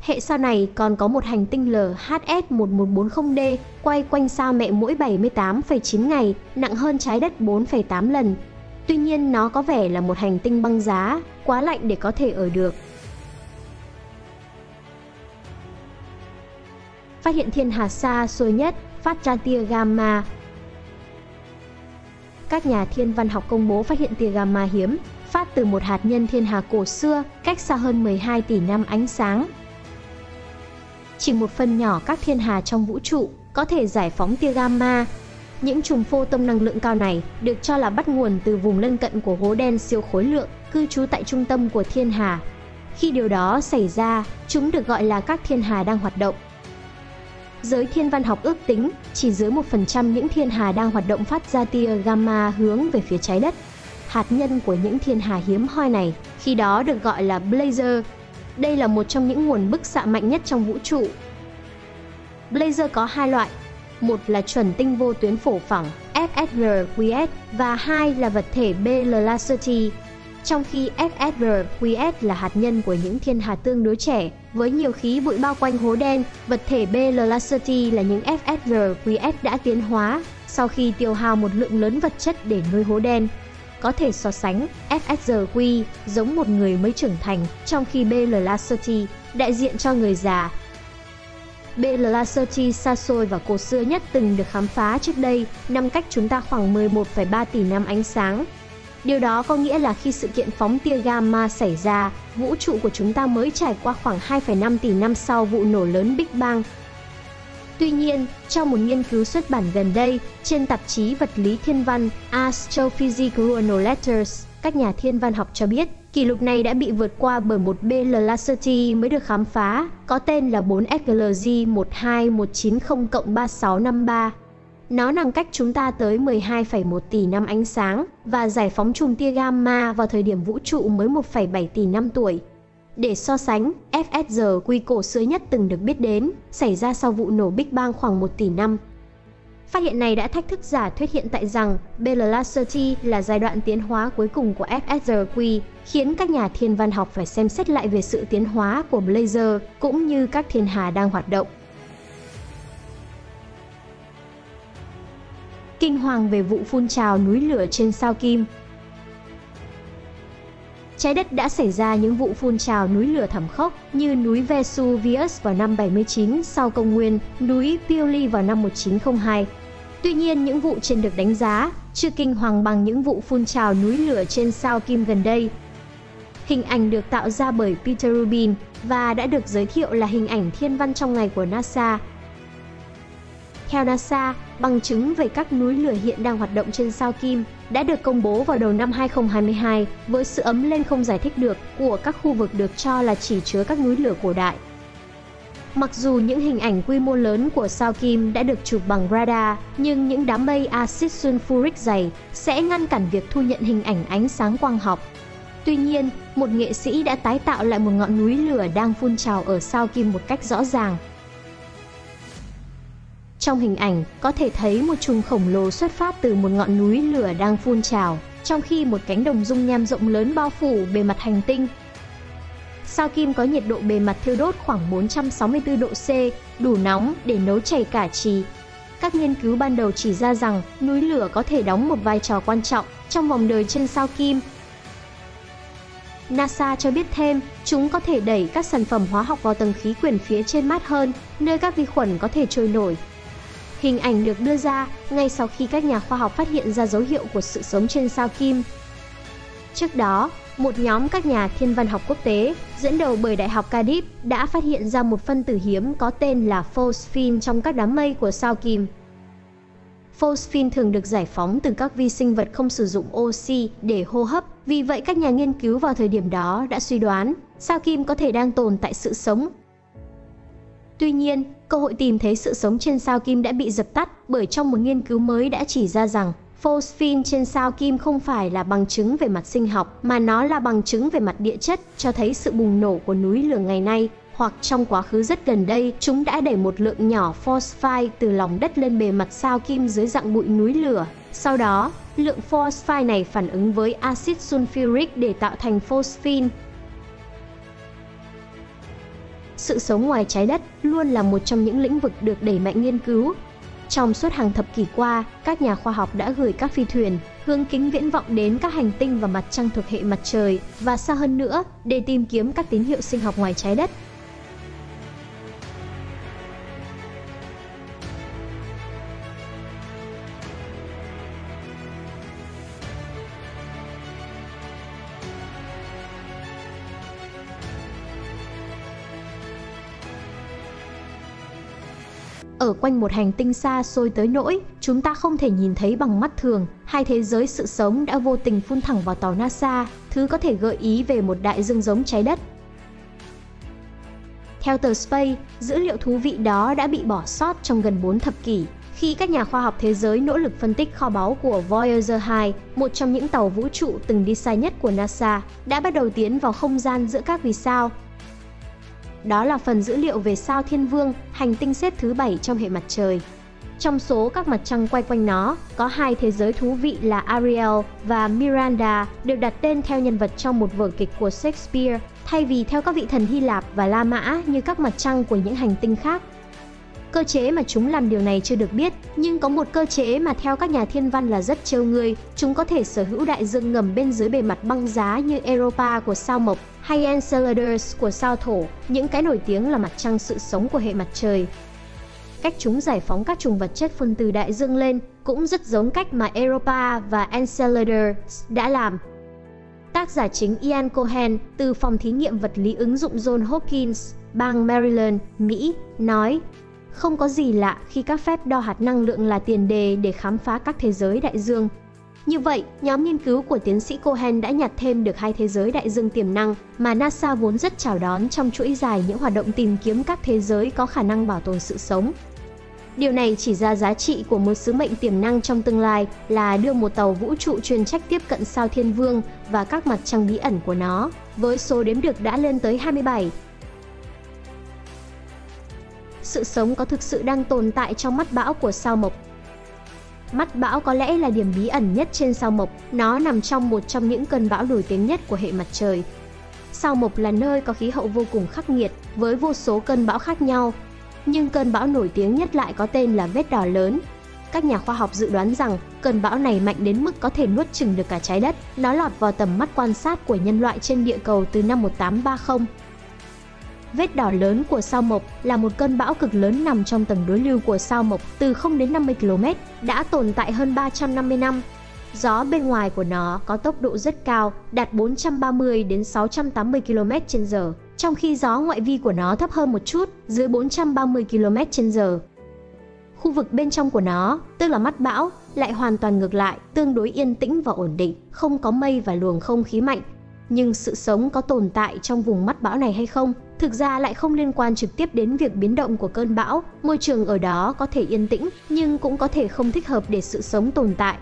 Hệ sao này còn có một hành tinh LHS 1140D quay quanh sao mẹ mỗi 78,9 ngày, nặng hơn trái đất 4,8 lần. Tuy nhiên, nó có vẻ là một hành tinh băng giá, quá lạnh để có thể ở được. phát hiện thiên hà xa xôi nhất phát ra tia gamma. Các nhà thiên văn học công bố phát hiện tia gamma hiếm, phát từ một hạt nhân thiên hà cổ xưa, cách xa hơn 12 tỷ năm ánh sáng. Chỉ một phần nhỏ các thiên hà trong vũ trụ có thể giải phóng tia gamma. Những chùm photon năng lượng cao này được cho là bắt nguồn từ vùng lân cận của hố đen siêu khối lượng, cư trú tại trung tâm của thiên hà. Khi điều đó xảy ra, chúng được gọi là các thiên hà đang hoạt động. Giới thiên văn học ước tính, chỉ dưới 1% những thiên hà đang hoạt động phát ra tia gamma hướng về phía trái đất. Hạt nhân của những thiên hà hiếm hoi này, khi đó được gọi là blazar. Đây là một trong những nguồn bức xạ mạnh nhất trong vũ trụ. Blazar có hai loại, một là chuẩn tinh vô tuyến phổ phẳng FSRQS và hai là vật thể B-LHC. Trong khi FSRQS là hạt nhân của những thiên hà tương đối trẻ, với nhiều khí bụi bao quanh hố đen, vật thể B-LHC là những FSRQS đã tiến hóa sau khi tiêu hao một lượng lớn vật chất để nuôi hố đen. Có thể so sánh, FSRQ giống một người mới trưởng thành, trong khi B-LHC đại diện cho người già. B-LHC xa xôi và cổ xưa nhất từng được khám phá trước đây, nằm cách chúng ta khoảng 11,3 tỷ năm ánh sáng. Điều đó có nghĩa là khi sự kiện phóng tia gamma xảy ra, vũ trụ của chúng ta mới trải qua khoảng 2,5 tỷ năm sau vụ nổ lớn Big Bang. Tuy nhiên, trong một nghiên cứu xuất bản gần đây trên tạp chí vật lý thiên văn Astrophysical Journal Letters, các nhà thiên văn học cho biết kỷ lục này đã bị vượt qua bởi một B-LHC mới được khám phá, có tên là 4FGL J1219+3653. Nó nằm cách chúng ta tới 12,1 tỷ năm ánh sáng và giải phóng chùm tia gamma vào thời điểm vũ trụ mới 1,7 tỷ năm tuổi. Để so sánh, FSRQ cổ xưa nhất từng được biết đến xảy ra sau vụ nổ Big Bang khoảng 1 tỷ năm. Phát hiện này đã thách thức giả thuyết hiện tại rằng B-LHC là giai đoạn tiến hóa cuối cùng của FSRQ, khiến các nhà thiên văn học phải xem xét lại về sự tiến hóa của blazar cũng như các thiên hà đang hoạt động. Kinh hoàng về vụ phun trào núi lửa trên sao Kim. Trái đất đã xảy ra những vụ phun trào núi lửa thảm khốc như núi Vesuvius vào năm 79 sau công nguyên, núi Pioli vào năm 1902. Tuy nhiên, những vụ trên được đánh giá chưa kinh hoàng bằng những vụ phun trào núi lửa trên sao Kim gần đây. Hình ảnh được tạo ra bởi Peter Rubin và đã được giới thiệu là hình ảnh thiên văn trong ngày của NASA. Theo NASA, bằng chứng về các núi lửa hiện đang hoạt động trên sao Kim đã được công bố vào đầu năm 2022 với sự ấm lên không giải thích được của các khu vực được cho là chỉ chứa các núi lửa cổ đại. Mặc dù những hình ảnh quy mô lớn của sao Kim đã được chụp bằng radar, nhưng những đám mây axit sulfuric dày sẽ ngăn cản việc thu nhận hình ảnh ánh sáng quang học. Tuy nhiên, một nghệ sĩ đã tái tạo lại một ngọn núi lửa đang phun trào ở sao Kim một cách rõ ràng. Trong hình ảnh, có thể thấy một chùm khổng lồ xuất phát từ một ngọn núi lửa đang phun trào, trong khi một cánh đồng dung nham rộng lớn bao phủ bề mặt hành tinh. Sao Kim có nhiệt độ bề mặt thiêu đốt khoảng 464 độ C, đủ nóng để nấu chảy cả trì. Các nghiên cứu ban đầu chỉ ra rằng núi lửa có thể đóng một vai trò quan trọng trong vòng đời trên sao Kim. NASA cho biết thêm, chúng có thể đẩy các sản phẩm hóa học vào tầng khí quyển phía trên mát hơn, nơi các vi khuẩn có thể trôi nổi. Hình ảnh được đưa ra ngay sau khi các nhà khoa học phát hiện ra dấu hiệu của sự sống trên sao Kim. Trước đó, một nhóm các nhà thiên văn học quốc tế dẫn đầu bởi Đại học Cardiff đã phát hiện ra một phân tử hiếm có tên là phosphine trong các đám mây của sao Kim. Phosphine thường được giải phóng từ các vi sinh vật không sử dụng oxy để hô hấp, vì vậy các nhà nghiên cứu vào thời điểm đó đã suy đoán sao Kim có thể đang tồn tại sự sống. Tuy nhiên, cơ hội tìm thấy sự sống trên sao Kim đã bị dập tắt bởi trong một nghiên cứu mới đã chỉ ra rằng phosphine trên sao Kim không phải là bằng chứng về mặt sinh học mà nó là bằng chứng về mặt địa chất, cho thấy sự bùng nổ của núi lửa ngày nay hoặc trong quá khứ rất gần đây, chúng đã đẩy một lượng nhỏ phosphine từ lòng đất lên bề mặt sao Kim dưới dạng bụi núi lửa. Sau đó, lượng phosphine này phản ứng với axit sulfuric để tạo thành phosphine. Sự sống ngoài trái đất luôn là một trong những lĩnh vực được đẩy mạnh nghiên cứu. Trong suốt hàng thập kỷ qua, các nhà khoa học đã gửi các phi thuyền, hướng kính viễn vọng đến các hành tinh và mặt trăng thuộc hệ mặt trời và xa hơn nữa để tìm kiếm các tín hiệu sinh học ngoài trái đất. ở quanh một hành tinh xa xôi tới nỗi chúng ta không thể nhìn thấy bằng mắt thường. Hai thế giới sự sống đã vô tình phun thẳng vào tàu NASA, thứ có thể gợi ý về một đại dương giống trái đất. Theo tờ Space, dữ liệu thú vị đó đã bị bỏ sót trong gần 4 thập kỷ, khi các nhà khoa học thế giới nỗ lực phân tích kho báu của Voyager 2, một trong những tàu vũ trụ từng đi xa nhất của NASA, đã bắt đầu tiến vào không gian giữa các vì sao. Đó là phần dữ liệu về sao Thiên Vương, hành tinh xếp thứ 7 trong hệ mặt trời. Trong số các mặt trăng quay quanh nó, có hai thế giới thú vị là Ariel và Miranda, được đặt tên theo nhân vật trong một vở kịch của Shakespeare, thay vì theo các vị thần Hy Lạp và La Mã như các mặt trăng của những hành tinh khác. Cơ chế mà chúng làm điều này chưa được biết, nhưng có một cơ chế mà theo các nhà thiên văn là rất trêu người. Chúng có thể sở hữu đại dương ngầm bên dưới bề mặt băng giá như Europa của sao Mộc hay Enceladus của sao Thổ, những cái nổi tiếng là mặt trăng sự sống của hệ mặt trời. Cách chúng giải phóng các chủng vật chất phân từ đại dương lên cũng rất giống cách mà Europa và Enceladus đã làm. Tác giả chính Ian Cohen từ phòng thí nghiệm vật lý ứng dụng Johns Hopkins, bang Maryland, Mỹ, nói: "Không có gì lạ khi các phép đo hạt năng lượng là tiền đề để khám phá các thế giới đại dương." Như vậy, nhóm nghiên cứu của tiến sĩ Cohen đã nhặt thêm được hai thế giới đại dương tiềm năng mà NASA vốn rất chào đón trong chuỗi dài những hoạt động tìm kiếm các thế giới có khả năng bảo tồn sự sống. Điều này chỉ ra giá trị của một sứ mệnh tiềm năng trong tương lai là đưa một tàu vũ trụ chuyên trách tiếp cận sao Thiên Vương và các mặt trăng bí ẩn của nó, với số đếm được đã lên tới 27. Sự sống có thực sự đang tồn tại trong mắt bão của sao Mộc. Mắt bão có lẽ là điểm bí ẩn nhất trên sao Mộc, nó nằm trong một trong những cơn bão nổi tiếng nhất của hệ mặt trời. Sao Mộc là nơi có khí hậu vô cùng khắc nghiệt, với vô số cơn bão khác nhau. Nhưng cơn bão nổi tiếng nhất lại có tên là vết đỏ lớn. Các nhà khoa học dự đoán rằng cơn bão này mạnh đến mức có thể nuốt chửng được cả trái đất. Nó lọt vào tầm mắt quan sát của nhân loại trên địa cầu từ năm 1830. Vết đỏ lớn của sao Mộc là một cơn bão cực lớn nằm trong tầng đối lưu của sao Mộc từ 0 đến 50 km, đã tồn tại hơn 350 năm. Gió bên ngoài của nó có tốc độ rất cao, đạt 430 đến 680 km/h, trong khi gió ngoại vi của nó thấp hơn một chút, dưới 430 km/h. Khu vực bên trong của nó, tức là mắt bão, lại hoàn toàn ngược lại, tương đối yên tĩnh và ổn định, không có mây và luồng không khí mạnh. Nhưng sự sống có tồn tại trong vùng mắt bão này hay không, thực ra lại không liên quan trực tiếp đến việc biến động của cơn bão. Môi trường ở đó có thể yên tĩnh, nhưng cũng có thể không thích hợp để sự sống tồn tại.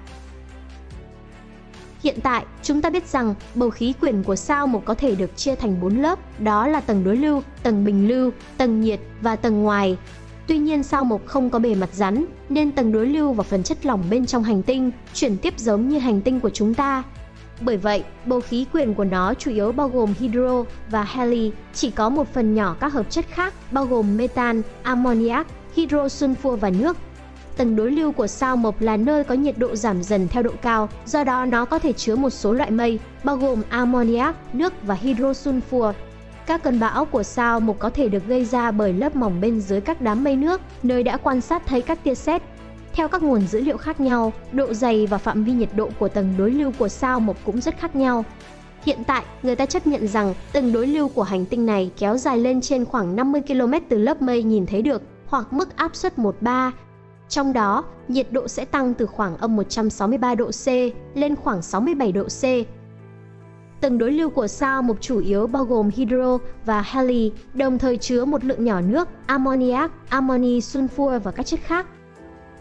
Hiện tại, chúng ta biết rằng bầu khí quyển của sao Mộc có thể được chia thành 4 lớp, đó là tầng đối lưu, tầng bình lưu, tầng nhiệt và tầng ngoài. Tuy nhiên, sao Mộc không có bề mặt rắn, nên tầng đối lưu và phần chất lỏng bên trong hành tinh chuyển tiếp giống như hành tinh của chúng ta. Bởi vậy, bầu khí quyển của nó chủ yếu bao gồm hydro và heli, chỉ có một phần nhỏ các hợp chất khác bao gồm metan, ammoniac, hydrosulfur và nước. Tầng đối lưu của sao Mộc là nơi có nhiệt độ giảm dần theo độ cao, do đó nó có thể chứa một số loại mây, bao gồm ammoniac, nước và hydrosulfur. Các cơn bão của sao Mộc có thể được gây ra bởi lớp mỏng bên dưới các đám mây nước, nơi đã quan sát thấy các tia sét. Theo các nguồn dữ liệu khác nhau, độ dày và phạm vi nhiệt độ của tầng đối lưu của sao Mộc cũng rất khác nhau. Hiện tại, người ta chấp nhận rằng tầng đối lưu của hành tinh này kéo dài lên trên khoảng 50 km từ lớp mây nhìn thấy được, hoặc mức áp suất 1/3. Trong đó, nhiệt độ sẽ tăng từ khoảng -163 độ C lên khoảng 67 độ C. Tầng đối lưu của sao Mộc chủ yếu bao gồm hydro và heli, đồng thời chứa một lượng nhỏ nước, ammoniac, amoni, sunfur và các chất khác.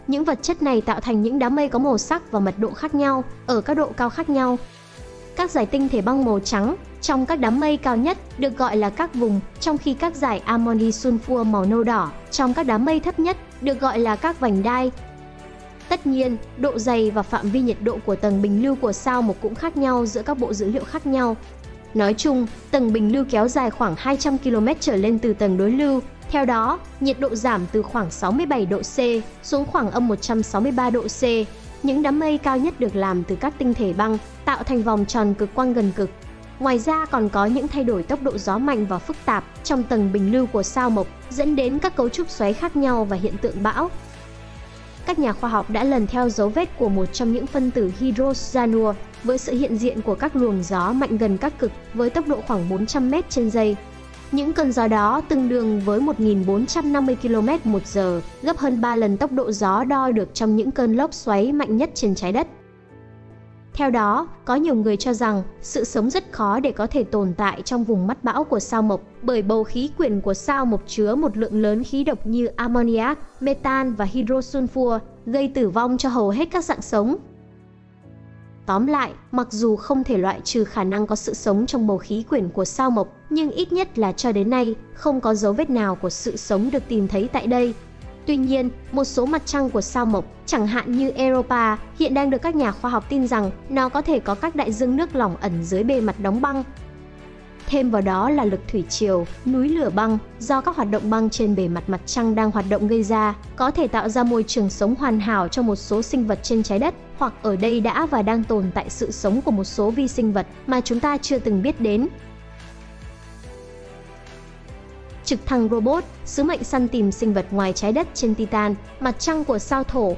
Những vật chất này tạo thành những đám mây có màu sắc và mật độ khác nhau, ở các độ cao khác nhau. Các dải tinh thể băng màu trắng trong các đám mây cao nhất được gọi là các vùng, trong khi các dải amoni sunfua màu nâu đỏ trong các đám mây thấp nhất được gọi là các vành đai. Tất nhiên, độ dày và phạm vi nhiệt độ của tầng bình lưu của sao Mộc cũng khác nhau giữa các bộ dữ liệu khác nhau. Nói chung, tầng bình lưu kéo dài khoảng 200 km trở lên từ tầng đối lưu. Theo đó, nhiệt độ giảm từ khoảng 67 độ C xuống khoảng -163 độ C. Những đám mây cao nhất được làm từ các tinh thể băng, tạo thành vòng tròn cực quang gần cực. Ngoài ra còn có những thay đổi tốc độ gió mạnh và phức tạp trong tầng bình lưu của sao Mộc, dẫn đến các cấu trúc xoáy khác nhau và hiện tượng bão. Các nhà khoa học đã lần theo dấu vết của một trong những phân tử hydroxanua với sự hiện diện của các luồng gió mạnh gần các cực với tốc độ khoảng 400 m/giây. Những cơn gió đó tương đương với 1.450 km/h, gấp hơn 3 lần tốc độ gió đo được trong những cơn lốc xoáy mạnh nhất trên trái đất. Theo đó, có nhiều người cho rằng sự sống rất khó để có thể tồn tại trong vùng mắt bão của sao Mộc, bởi bầu khí quyển của sao Mộc chứa một lượng lớn khí độc như ammoniac, metan và hydrosulfur, gây tử vong cho hầu hết các dạng sống. Tóm lại, mặc dù không thể loại trừ khả năng có sự sống trong bầu khí quyển của sao Mộc, nhưng ít nhất là cho đến nay, không có dấu vết nào của sự sống được tìm thấy tại đây. Tuy nhiên, một số mặt trăng của sao Mộc, chẳng hạn như Europa, hiện đang được các nhà khoa học tin rằng nó có thể có các đại dương nước lỏng ẩn dưới bề mặt đóng băng. Thêm vào đó là lực thủy triều, núi lửa băng do các hoạt động băng trên bề mặt mặt trăng đang hoạt động gây ra, có thể tạo ra môi trường sống hoàn hảo cho một số sinh vật trên trái đất, hoặc ở đây đã và đang tồn tại sự sống của một số vi sinh vật mà chúng ta chưa từng biết đến. Trực thăng robot, sứ mệnh săn tìm sinh vật ngoài trái đất trên Titan, mặt trăng của sao Thổ.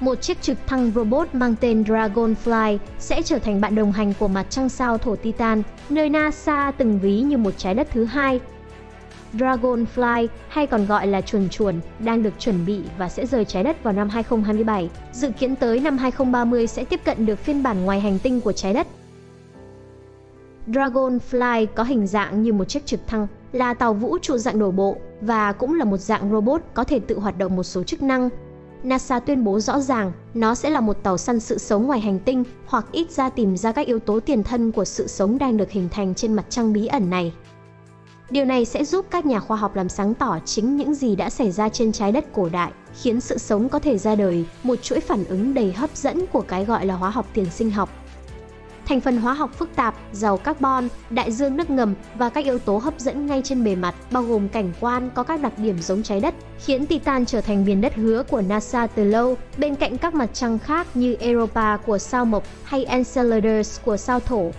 Một chiếc trực thăng robot mang tên Dragonfly sẽ trở thành bạn đồng hành của mặt trăng sao Thổ Titan, nơi NASA từng ví như một trái đất thứ hai. Dragonfly, hay còn gọi là chuồn chuồn, đang được chuẩn bị và sẽ rời trái đất vào năm 2027, dự kiến tới năm 2030 sẽ tiếp cận được phiên bản ngoài hành tinh của trái đất. Dragonfly có hình dạng như một chiếc trực thăng, là tàu vũ trụ dạng đổ bộ và cũng là một dạng robot có thể tự hoạt động một số chức năng. NASA tuyên bố rõ ràng nó sẽ là một tàu săn sự sống ngoài hành tinh, hoặc ít ra tìm ra các yếu tố tiền thân của sự sống đang được hình thành trên mặt trăng bí ẩn này. Điều này sẽ giúp các nhà khoa học làm sáng tỏ chính những gì đã xảy ra trên trái đất cổ đại, khiến sự sống có thể ra đời, một chuỗi phản ứng đầy hấp dẫn của cái gọi là hóa học tiền sinh học. Thành phần hóa học phức tạp, giàu carbon, đại dương nước ngầm và các yếu tố hấp dẫn ngay trên bề mặt, bao gồm cảnh quan có các đặc điểm giống trái đất, khiến Titan trở thành miền đất hứa của NASA từ lâu, bên cạnh các mặt trăng khác như Europa của sao Mộc hay Enceladus của sao Thổ.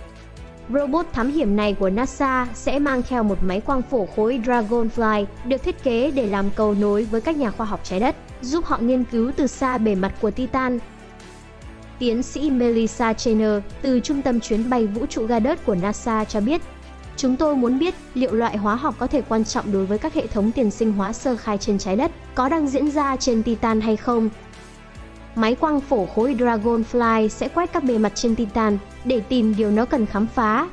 Robot thám hiểm này của NASA sẽ mang theo một máy quang phổ khối Dragonfly được thiết kế để làm cầu nối với các nhà khoa học trái đất, giúp họ nghiên cứu từ xa bề mặt của Titan. Tiến sĩ Melissa Chenar từ Trung tâm Chuyến bay Vũ trụ Goddard của NASA cho biết, chúng tôi muốn biết liệu loại hóa học có thể quan trọng đối với các hệ thống tiền sinh hóa sơ khai trên trái đất có đang diễn ra trên Titan hay không. Máy quang phổ khối Dragonfly sẽ quét các bề mặt trên Titan để tìm điều nó cần khám phá.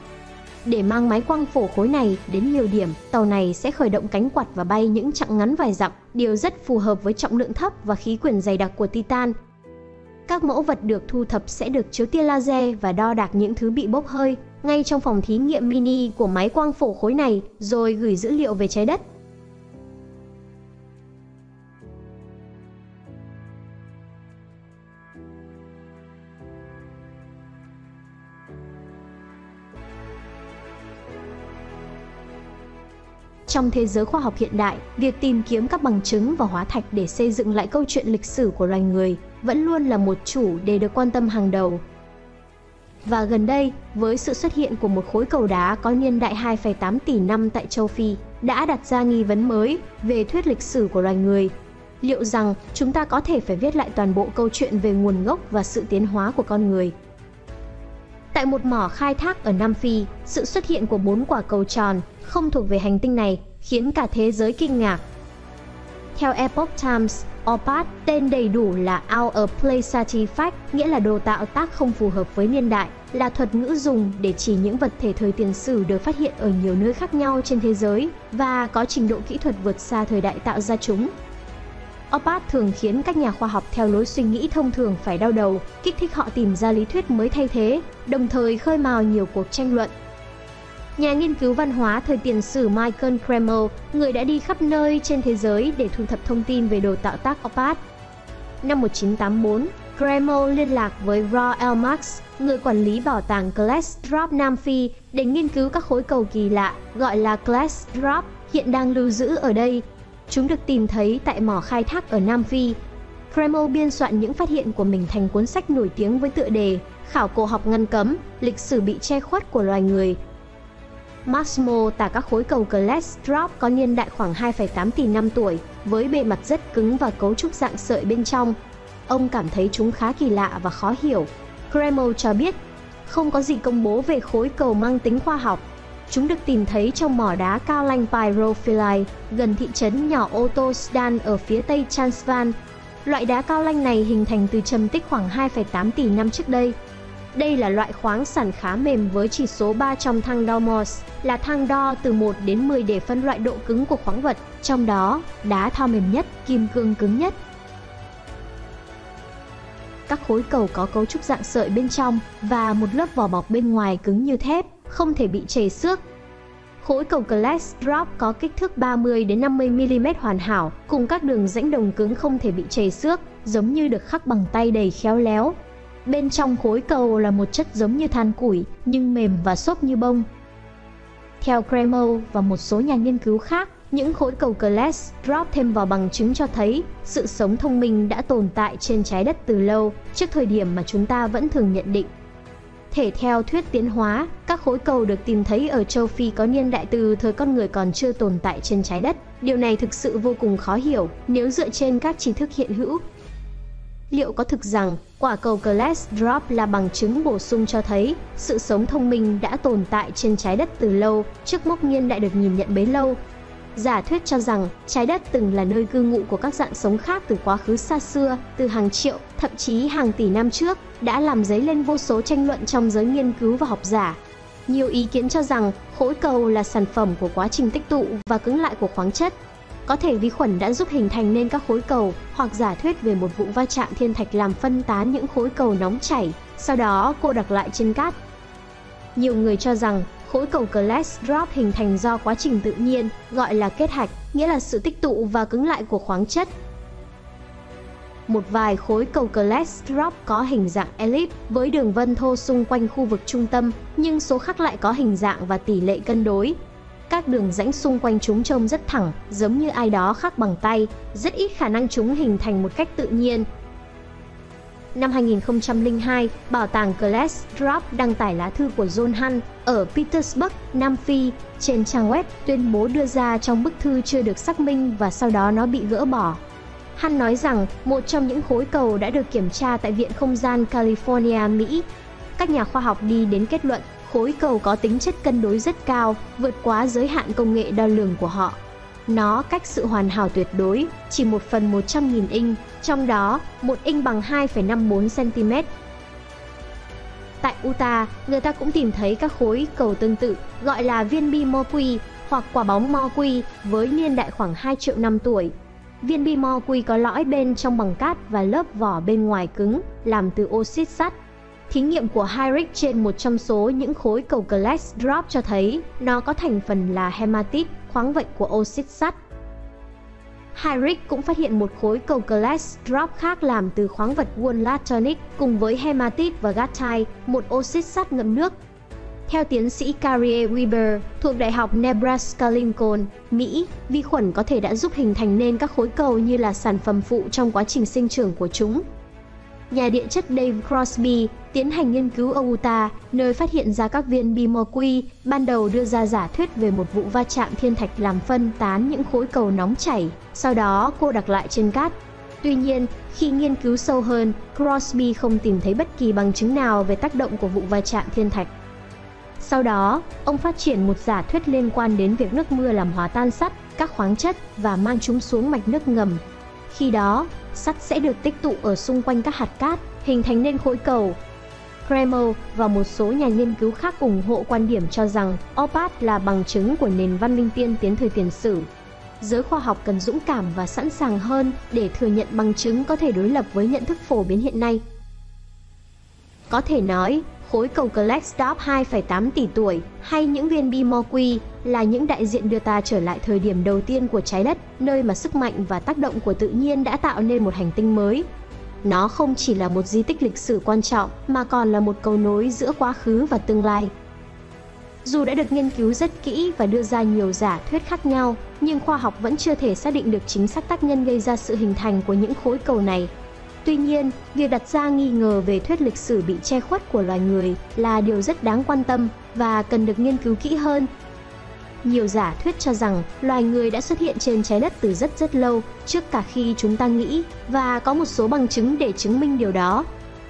Để mang máy quang phổ khối này đến nhiều điểm, tàu này sẽ khởi động cánh quạt và bay những chặng ngắn vài dặm, điều rất phù hợp với trọng lượng thấp và khí quyển dày đặc của Titan. Các mẫu vật được thu thập sẽ được chiếu tia laser và đo đạc những thứ bị bốc hơi ngay trong phòng thí nghiệm mini của máy quang phổ khối này, rồi gửi dữ liệu về trái đất. Trong thế giới khoa học hiện đại, việc tìm kiếm các bằng chứng và hóa thạch để xây dựng lại câu chuyện lịch sử của loài người vẫn luôn là một chủ đề được quan tâm hàng đầu. Và gần đây, với sự xuất hiện của một khối cầu đá có niên đại 2,8 tỷ năm tại châu Phi, đã đặt ra nghi vấn mới về thuyết lịch sử của loài người. Liệu rằng chúng ta có thể phải viết lại toàn bộ câu chuyện về nguồn gốc và sự tiến hóa của con người? Tại một mỏ khai thác ở Nam Phi, sự xuất hiện của 4 quả cầu tròn không thuộc về hành tinh này khiến cả thế giới kinh ngạc. Theo Epoch Times, OOPArt, tên đầy đủ là Out of Place Artifact, nghĩa là đồ tạo tác không phù hợp với niên đại, là thuật ngữ dùng để chỉ những vật thể thời tiền sử được phát hiện ở nhiều nơi khác nhau trên thế giới và có trình độ kỹ thuật vượt xa thời đại tạo ra chúng. OOPArt thường khiến các nhà khoa học theo lối suy nghĩ thông thường phải đau đầu, kích thích họ tìm ra lý thuyết mới thay thế, đồng thời khơi mào nhiều cuộc tranh luận. Nhà nghiên cứu văn hóa thời tiền sử Michael Cremo, người đã đi khắp nơi trên thế giới để thu thập thông tin về đồ tạo tác OOPArt. Năm 1984, Cremo liên lạc với Roelf Marx, người quản lý bảo tàng Klerksdorp Nam Phi, để nghiên cứu các khối cầu kỳ lạ gọi là Klerksdorp hiện đang lưu giữ ở đây. Chúng được tìm thấy tại mỏ khai thác ở Nam Phi. Cremo biên soạn những phát hiện của mình thành cuốn sách nổi tiếng với tựa đề Khảo cổ học ngăn cấm, lịch sử bị che khuất của loài người. Marx mô tả các khối cầu Klerksdorp có niên đại khoảng 2,8 tỷ năm tuổi, với bề mặt rất cứng và cấu trúc dạng sợi bên trong. Ông cảm thấy chúng khá kỳ lạ và khó hiểu. Cremo cho biết, không có gì công bố về khối cầu mang tính khoa học. Chúng được tìm thấy trong mỏ đá cao lanh Pyrophyllite gần thị trấn nhỏ Otosdan ở phía tây Transvaal. Loại đá cao lanh này hình thành từ trầm tích khoảng 2,8 tỷ năm trước đây. Đây là loại khoáng sản khá mềm với chỉ số 3 trong thang đo Morse, là thang đo từ 1 đến 10 để phân loại độ cứng của khoáng vật, trong đó đá thao mềm nhất, kim cương cứng nhất. Các khối cầu có cấu trúc dạng sợi bên trong và một lớp vỏ bọc bên ngoài cứng như thép, không thể bị trầy xước. Khối cầu Klerksdorp có kích thước 30 đến 50 mm hoàn hảo, cùng các đường rãnh đồng cứng không thể bị trầy xước, giống như được khắc bằng tay đầy khéo léo. Bên trong khối cầu là một chất giống như than củi, nhưng mềm và xốp như bông. Theo Cremo và một số nhà nghiên cứu khác, những khối cầu Klerksdorp thêm vào bằng chứng cho thấy sự sống thông minh đã tồn tại trên trái đất từ lâu, trước thời điểm mà chúng ta vẫn thường nhận định. Thể theo thuyết tiến hóa, các khối cầu được tìm thấy ở châu Phi có niên đại từ thời con người còn chưa tồn tại trên trái đất. Điều này thực sự vô cùng khó hiểu nếu dựa trên các tri thức hiện hữu. Liệu có thực rằng quả cầu Klerksdorp là bằng chứng bổ sung cho thấy sự sống thông minh đã tồn tại trên trái đất từ lâu, trước mốc niên đại được nhìn nhận bấy lâu? Giả thuyết cho rằng trái đất từng là nơi cư ngụ của các dạng sống khác từ quá khứ xa xưa, từ hàng triệu, thậm chí hàng tỷ năm trước, đã làm dấy lên vô số tranh luận trong giới nghiên cứu và học giả. Nhiều ý kiến cho rằng khối cầu là sản phẩm của quá trình tích tụ và cứng lại của khoáng chất. Có thể vi khuẩn đã giúp hình thành nên các khối cầu, hoặc giả thuyết về một vụ va chạm thiên thạch làm phân tán những khối cầu nóng chảy, sau đó cô đặc lại trên cát. Nhiều người cho rằng khối cầu Klerksdorp hình thành do quá trình tự nhiên, gọi là kết hạch, nghĩa là sự tích tụ và cứng lại của khoáng chất. Một vài khối cầu Klerksdorp có hình dạng elip với đường vân thô xung quanh khu vực trung tâm, nhưng số khác lại có hình dạng và tỷ lệ cân đối. Các đường rãnh xung quanh chúng trông rất thẳng, giống như ai đó khắc bằng tay, rất ít khả năng chúng hình thành một cách tự nhiên. Năm 2002, Bảo tàng Klerksdorp đăng tải lá thư của John Hunt ở Petersburg, Nam Phi, trên trang web tuyên bố đưa ra trong bức thư chưa được xác minh và sau đó nó bị gỡ bỏ. Hunt nói rằng một trong những khối cầu đã được kiểm tra tại Viện Không gian California, Mỹ. Các nhà khoa học đi đến kết luận khối cầu có tính chất cân đối rất cao, vượt quá giới hạn công nghệ đo lường của họ. Nó cách sự hoàn hảo tuyệt đối chỉ 1/100.000 inch, trong đó 1 inch bằng 2,54 cm. Tại Utah, người ta cũng tìm thấy các khối cầu tương tự, gọi là viên bi Moqui hoặc quả bóng Moqui, với niên đại khoảng 2 triệu năm tuổi. Viên bi Moqui có lõi bên trong bằng cát và lớp vỏ bên ngoài cứng, làm từ oxit sắt. Thí nghiệm của Heinrich trên một trong số những khối cầu Klerksdorp cho thấy nó có thành phần là hematite, khoáng vật của oxit sắt. Heinrich cũng phát hiện một khối cầu Klerksdorp khác làm từ khoáng vật wollastonite cùng với hematite và gattite, một oxit sắt ngậm nước. Theo tiến sĩ Carrie Weber thuộc Đại học Nebraska-Lincoln, Mỹ, vi khuẩn có thể đã giúp hình thành nên các khối cầu như là sản phẩm phụ trong quá trình sinh trưởng của chúng. Nhà địa chất Dave Crosby tiến hành nghiên cứu ở Utah, nơi phát hiện ra các viên bi Moqui, ban đầu đưa ra giả thuyết về một vụ va chạm thiên thạch làm phân tán những khối cầu nóng chảy, sau đó cô đặc lại trên cát. Tuy nhiên, khi nghiên cứu sâu hơn, Crosby không tìm thấy bất kỳ bằng chứng nào về tác động của vụ va chạm thiên thạch. Sau đó, ông phát triển một giả thuyết liên quan đến việc nước mưa làm hòa tan sắt, các khoáng chất và mang chúng xuống mạch nước ngầm. Khi đó, sắt sẽ được tích tụ ở xung quanh các hạt cát, hình thành nên khối cầu. Cremo và một số nhà nghiên cứu khác ủng hộ quan điểm cho rằng OOPArt là bằng chứng của nền văn minh tiên tiến thời tiền sử. Giới khoa học cần dũng cảm và sẵn sàng hơn để thừa nhận bằng chứng có thể đối lập với nhận thức phổ biến hiện nay. Có thể nói, khối cầu Klerksdorp 2,8 tỷ tuổi hay những viên bi Moqui là những đại diện đưa ta trở lại thời điểm đầu tiên của trái đất, nơi mà sức mạnh và tác động của tự nhiên đã tạo nên một hành tinh mới. Nó không chỉ là một di tích lịch sử quan trọng mà còn là một cầu nối giữa quá khứ và tương lai. Dù đã được nghiên cứu rất kỹ và đưa ra nhiều giả thuyết khác nhau, nhưng khoa học vẫn chưa thể xác định được chính xác tác nhân gây ra sự hình thành của những khối cầu này. Tuy nhiên, việc đặt ra nghi ngờ về thuyết lịch sử bị che khuất của loài người là điều rất đáng quan tâm và cần được nghiên cứu kỹ hơn. Nhiều giả thuyết cho rằng loài người đã xuất hiện trên trái đất từ rất lâu, trước cả khi chúng ta nghĩ, và có một số bằng chứng để chứng minh điều đó.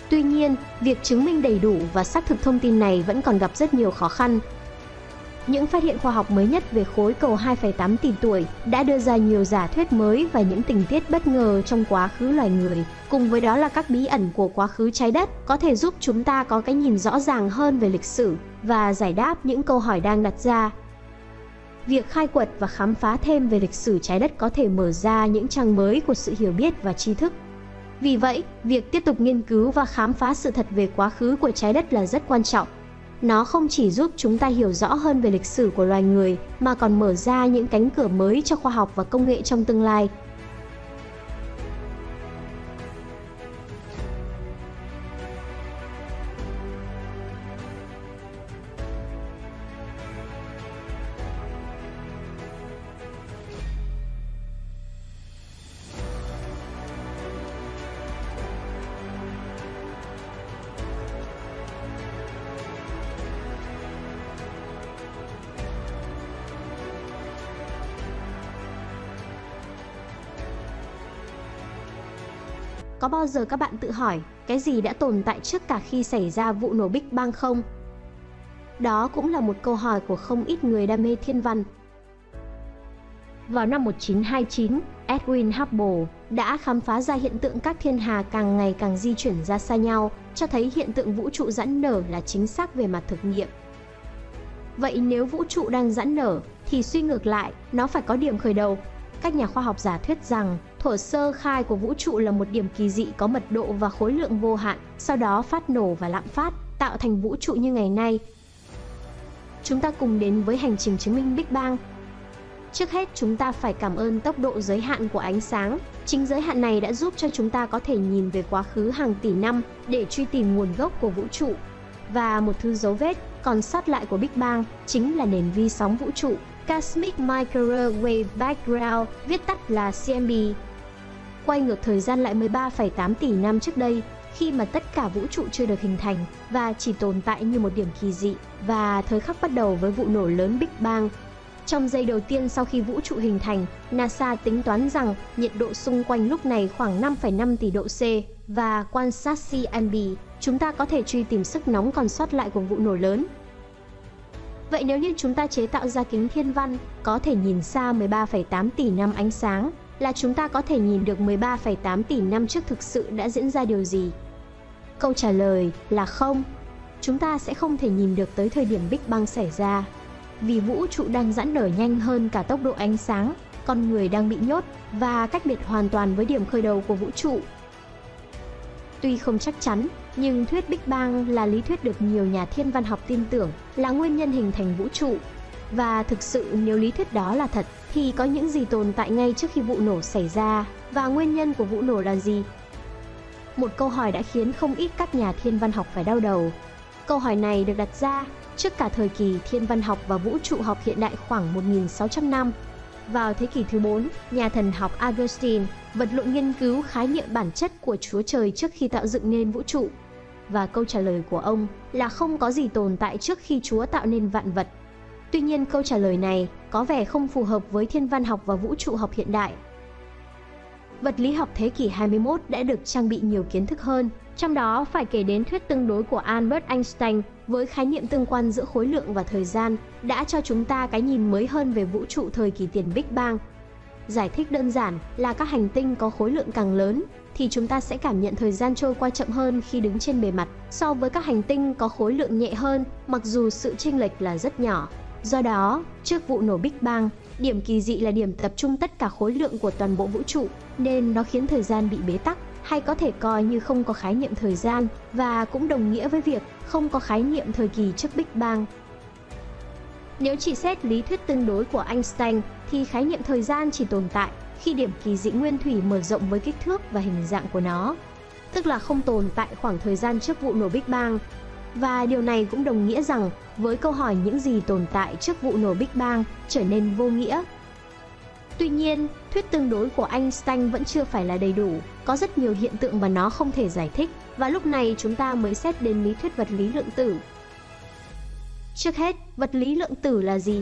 Tuy nhiên, việc chứng minh đầy đủ và xác thực thông tin này vẫn còn gặp rất nhiều khó khăn. Những phát hiện khoa học mới nhất về khối cầu 2,8 tỷ tuổi đã đưa ra nhiều giả thuyết mới và những tình tiết bất ngờ trong quá khứ loài người. Cùng với đó là các bí ẩn của quá khứ trái đất có thể giúp chúng ta có cái nhìn rõ ràng hơn về lịch sử và giải đáp những câu hỏi đang đặt ra. Việc khai quật và khám phá thêm về lịch sử trái đất có thể mở ra những trang mới của sự hiểu biết và tri thức. Vì vậy, việc tiếp tục nghiên cứu và khám phá sự thật về quá khứ của trái đất là rất quan trọng. Nó không chỉ giúp chúng ta hiểu rõ hơn về lịch sử của loài người, mà còn mở ra những cánh cửa mới cho khoa học và công nghệ trong tương lai. Có bao giờ các bạn tự hỏi cái gì đã tồn tại trước cả khi xảy ra vụ nổ Big Bang không? Đó cũng là một câu hỏi của không ít người đam mê thiên văn. Vào năm 1929, Edwin Hubble đã khám phá ra hiện tượng các thiên hà càng ngày càng di chuyển ra xa nhau, cho thấy hiện tượng vũ trụ giãn nở là chính xác về mặt thực nghiệm. Vậy nếu vũ trụ đang giãn nở, thì suy ngược lại, nó phải có điểm khởi đầu. Các nhà khoa học giả thuyết rằng thuở sơ khai của vũ trụ là một điểm kỳ dị có mật độ và khối lượng vô hạn, sau đó phát nổ và lạm phát, tạo thành vũ trụ như ngày nay. Chúng ta cùng đến với hành trình chứng minh Big Bang. Trước hết, chúng ta phải cảm ơn tốc độ giới hạn của ánh sáng. Chính giới hạn này đã giúp cho chúng ta có thể nhìn về quá khứ hàng tỷ năm để truy tìm nguồn gốc của vũ trụ. Và một thứ dấu vết còn sót lại của Big Bang chính là nền vi sóng vũ trụ, Cosmic Microwave Background, viết tắt là CMB. Quay ngược thời gian lại 13,8 tỷ năm trước đây, khi mà tất cả vũ trụ chưa được hình thành và chỉ tồn tại như một điểm kỳ dị, và thời khắc bắt đầu với vụ nổ lớn Big Bang. Trong giây đầu tiên sau khi vũ trụ hình thành, NASA tính toán rằng nhiệt độ xung quanh lúc này khoảng 5,5 tỷ độ C, và quan sát CMB, chúng ta có thể truy tìm sức nóng còn sót lại của vụ nổ lớn. Vậy nếu như chúng ta chế tạo ra kính thiên văn có thể nhìn xa 13,8 tỷ năm ánh sáng, là chúng ta có thể nhìn được 13,8 tỷ năm trước thực sự đã diễn ra điều gì? Câu trả lời là không. Chúng ta sẽ không thể nhìn được tới thời điểm Big Bang xảy ra, vì vũ trụ đang giãn nở nhanh hơn cả tốc độ ánh sáng, con người đang bị nhốt và cách biệt hoàn toàn với điểm khởi đầu của vũ trụ. Tuy không chắc chắn, nhưng thuyết Big Bang là lý thuyết được nhiều nhà thiên văn học tin tưởng là nguyên nhân hình thành vũ trụ. Và thực sự nếu lý thuyết đó là thật, thì có những gì tồn tại ngay trước khi vụ nổ xảy ra, và nguyên nhân của vụ nổ là gì? Một câu hỏi đã khiến không ít các nhà thiên văn học phải đau đầu. Câu hỏi này được đặt ra trước cả thời kỳ thiên văn học và vũ trụ học hiện đại khoảng 1.600 năm. Vào thế kỷ thứ 4, nhà thần học Augustine vật lộn nghiên cứu khái niệm bản chất của Chúa Trời trước khi tạo dựng nên vũ trụ. Và câu trả lời của ông là không có gì tồn tại trước khi Chúa tạo nên vạn vật. Tuy nhiên, câu trả lời này có vẻ không phù hợp với thiên văn học và vũ trụ học hiện đại. Vật lý học thế kỷ 21 đã được trang bị nhiều kiến thức hơn, trong đó phải kể đến thuyết tương đối của Albert Einstein với khái niệm tương quan giữa khối lượng và thời gian đã cho chúng ta cái nhìn mới hơn về vũ trụ thời kỳ tiền Big Bang. Giải thích đơn giản là các hành tinh có khối lượng càng lớn thì chúng ta sẽ cảm nhận thời gian trôi qua chậm hơn khi đứng trên bề mặt so với các hành tinh có khối lượng nhẹ hơn, mặc dù sự chênh lệch là rất nhỏ. Do đó, trước vụ nổ Big Bang, điểm kỳ dị là điểm tập trung tất cả khối lượng của toàn bộ vũ trụ, nên nó khiến thời gian bị bế tắc, hay có thể coi như không có khái niệm thời gian, và cũng đồng nghĩa với việc không có khái niệm thời kỳ trước Big Bang. Nếu chỉ xét lý thuyết tương đối của Einstein, thì khái niệm thời gian chỉ tồn tại khi điểm kỳ dị nguyên thủy mở rộng với kích thước và hình dạng của nó, tức là không tồn tại khoảng thời gian trước vụ nổ Big Bang. Và điều này cũng đồng nghĩa rằng với câu hỏi những gì tồn tại trước vụ nổ Big Bang trở nên vô nghĩa. Tuy nhiên, thuyết tương đối của Einstein vẫn chưa phải là đầy đủ, có rất nhiều hiện tượng mà nó không thể giải thích, và lúc này chúng ta mới xét đến lý thuyết vật lý lượng tử. Trước hết, vật lý lượng tử là gì?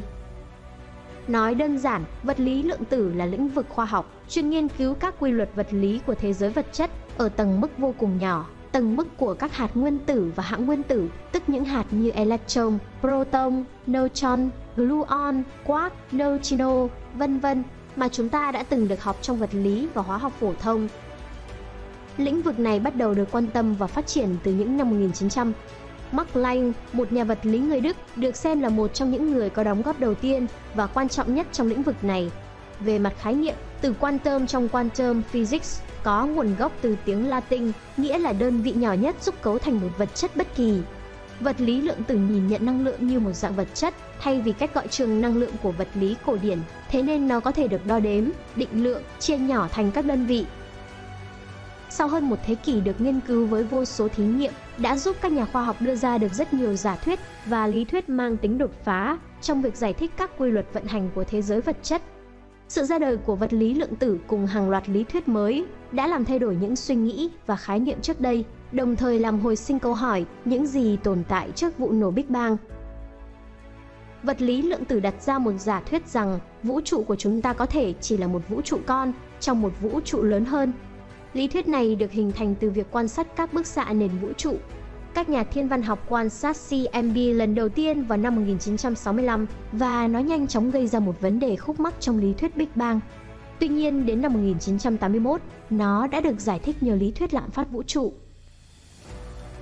Nói đơn giản, vật lý lượng tử là lĩnh vực khoa học chuyên nghiên cứu các quy luật vật lý của thế giới vật chất ở tầng mức vô cùng nhỏ, tầng mức của các hạt nguyên tử và hãng nguyên tử, tức những hạt như electron, proton, neutron, gluon, quark, neutrino, vân vân mà chúng ta đã từng được học trong vật lý và hóa học phổ thông. Lĩnh vực này bắt đầu được quan tâm và phát triển từ những năm 1900. Max Planck, một nhà vật lý người Đức, được xem là một trong những người có đóng góp đầu tiên và quan trọng nhất trong lĩnh vực này. Về mặt khái niệm, từ quantum trong quantum physics có nguồn gốc từ tiếng Latin, nghĩa là đơn vị nhỏ nhất giúp cấu thành một vật chất bất kỳ. Vật lý lượng tử nhìn nhận năng lượng như một dạng vật chất, thay vì cách gọi trường năng lượng của vật lý cổ điển, thế nên nó có thể được đo đếm, định lượng, chia nhỏ thành các đơn vị. Sau hơn một thế kỷ được nghiên cứu với vô số thí nghiệm, đã giúp các nhà khoa học đưa ra được rất nhiều giả thuyết và lý thuyết mang tính đột phá trong việc giải thích các quy luật vận hành của thế giới vật chất. Sự ra đời của vật lý lượng tử cùng hàng loạt lý thuyết mới đã làm thay đổi những suy nghĩ và khái niệm trước đây, đồng thời làm hồi sinh câu hỏi những gì tồn tại trước vụ nổ Big Bang. Vật lý lượng tử đặt ra một giả thuyết rằng vũ trụ của chúng ta có thể chỉ là một vũ trụ con trong một vũ trụ lớn hơn. Lý thuyết này được hình thành từ việc quan sát các bức xạ nền vũ trụ. Các nhà thiên văn học quan sát CMB lần đầu tiên vào năm 1965 và nó nhanh chóng gây ra một vấn đề khúc mắc trong lý thuyết Big Bang. Tuy nhiên, đến năm 1981, nó đã được giải thích nhờ lý thuyết lạm phát vũ trụ.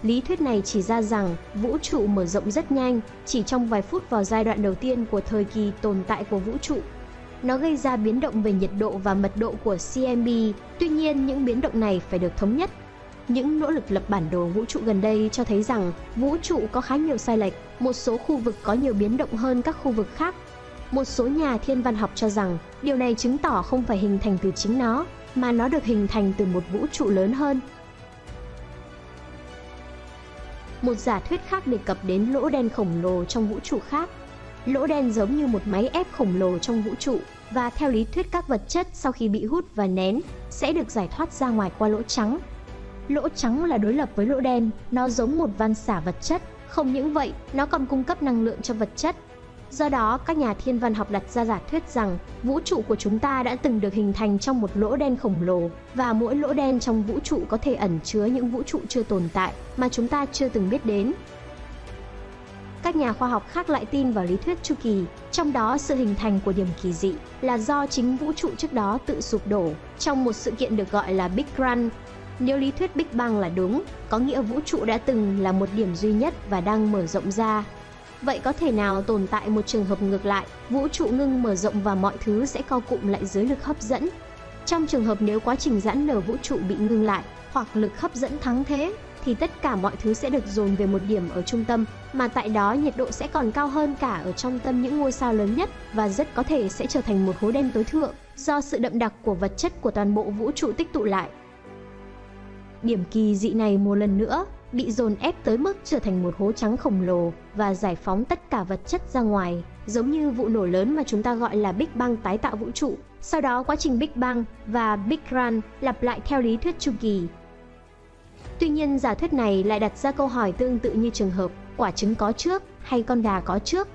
Lý thuyết này chỉ ra rằng vũ trụ mở rộng rất nhanh, chỉ trong vài phút vào giai đoạn đầu tiên của thời kỳ tồn tại của vũ trụ. Nó gây ra biến động về nhiệt độ và mật độ của CMB, tuy nhiên những biến động này phải được thống nhất. Những nỗ lực lập bản đồ vũ trụ gần đây cho thấy rằng vũ trụ có khá nhiều sai lệch, một số khu vực có nhiều biến động hơn các khu vực khác. Một số nhà thiên văn học cho rằng điều này chứng tỏ không phải hình thành từ chính nó, mà nó được hình thành từ một vũ trụ lớn hơn. Một giả thuyết khác đề cập đến lỗ đen khổng lồ trong vũ trụ khác. Lỗ đen giống như một máy ép khổng lồ trong vũ trụ và theo lý thuyết các vật chất sau khi bị hút và nén sẽ được giải thoát ra ngoài qua lỗ trắng. Lỗ trắng là đối lập với lỗ đen, nó giống một van xả vật chất, không những vậy, nó còn cung cấp năng lượng cho vật chất. Do đó, các nhà thiên văn học đặt ra giả thuyết rằng vũ trụ của chúng ta đã từng được hình thành trong một lỗ đen khổng lồ và mỗi lỗ đen trong vũ trụ có thể ẩn chứa những vũ trụ chưa tồn tại mà chúng ta chưa từng biết đến. Các nhà khoa học khác lại tin vào lý thuyết chu kỳ, trong đó sự hình thành của điểm kỳ dị là do chính vũ trụ trước đó tự sụp đổ trong một sự kiện được gọi là Big Crunch. Nếu lý thuyết Big Bang là đúng, có nghĩa vũ trụ đã từng là một điểm duy nhất và đang mở rộng ra. Vậy có thể nào tồn tại một trường hợp ngược lại, vũ trụ ngưng mở rộng và mọi thứ sẽ co cụm lại dưới lực hấp dẫn? Trong trường hợp nếu quá trình giãn nở vũ trụ bị ngưng lại hoặc lực hấp dẫn thắng thế, thì tất cả mọi thứ sẽ được dồn về một điểm ở trung tâm, mà tại đó nhiệt độ sẽ còn cao hơn cả ở trong tâm những ngôi sao lớn nhất và rất có thể sẽ trở thành một hố đen tối thượng do sự đậm đặc của vật chất của toàn bộ vũ trụ tích tụ lại. Điểm kỳ dị này một lần nữa bị dồn ép tới mức trở thành một hố trắng khổng lồ và giải phóng tất cả vật chất ra ngoài, giống như vụ nổ lớn mà chúng ta gọi là Big Bang tái tạo vũ trụ. Sau đó quá trình Big Bang và Big Crunch lặp lại theo lý thuyết chu kỳ. Tuy nhiên, giả thuyết này lại đặt ra câu hỏi tương tự như trường hợp quả trứng có trước hay con gà có trước.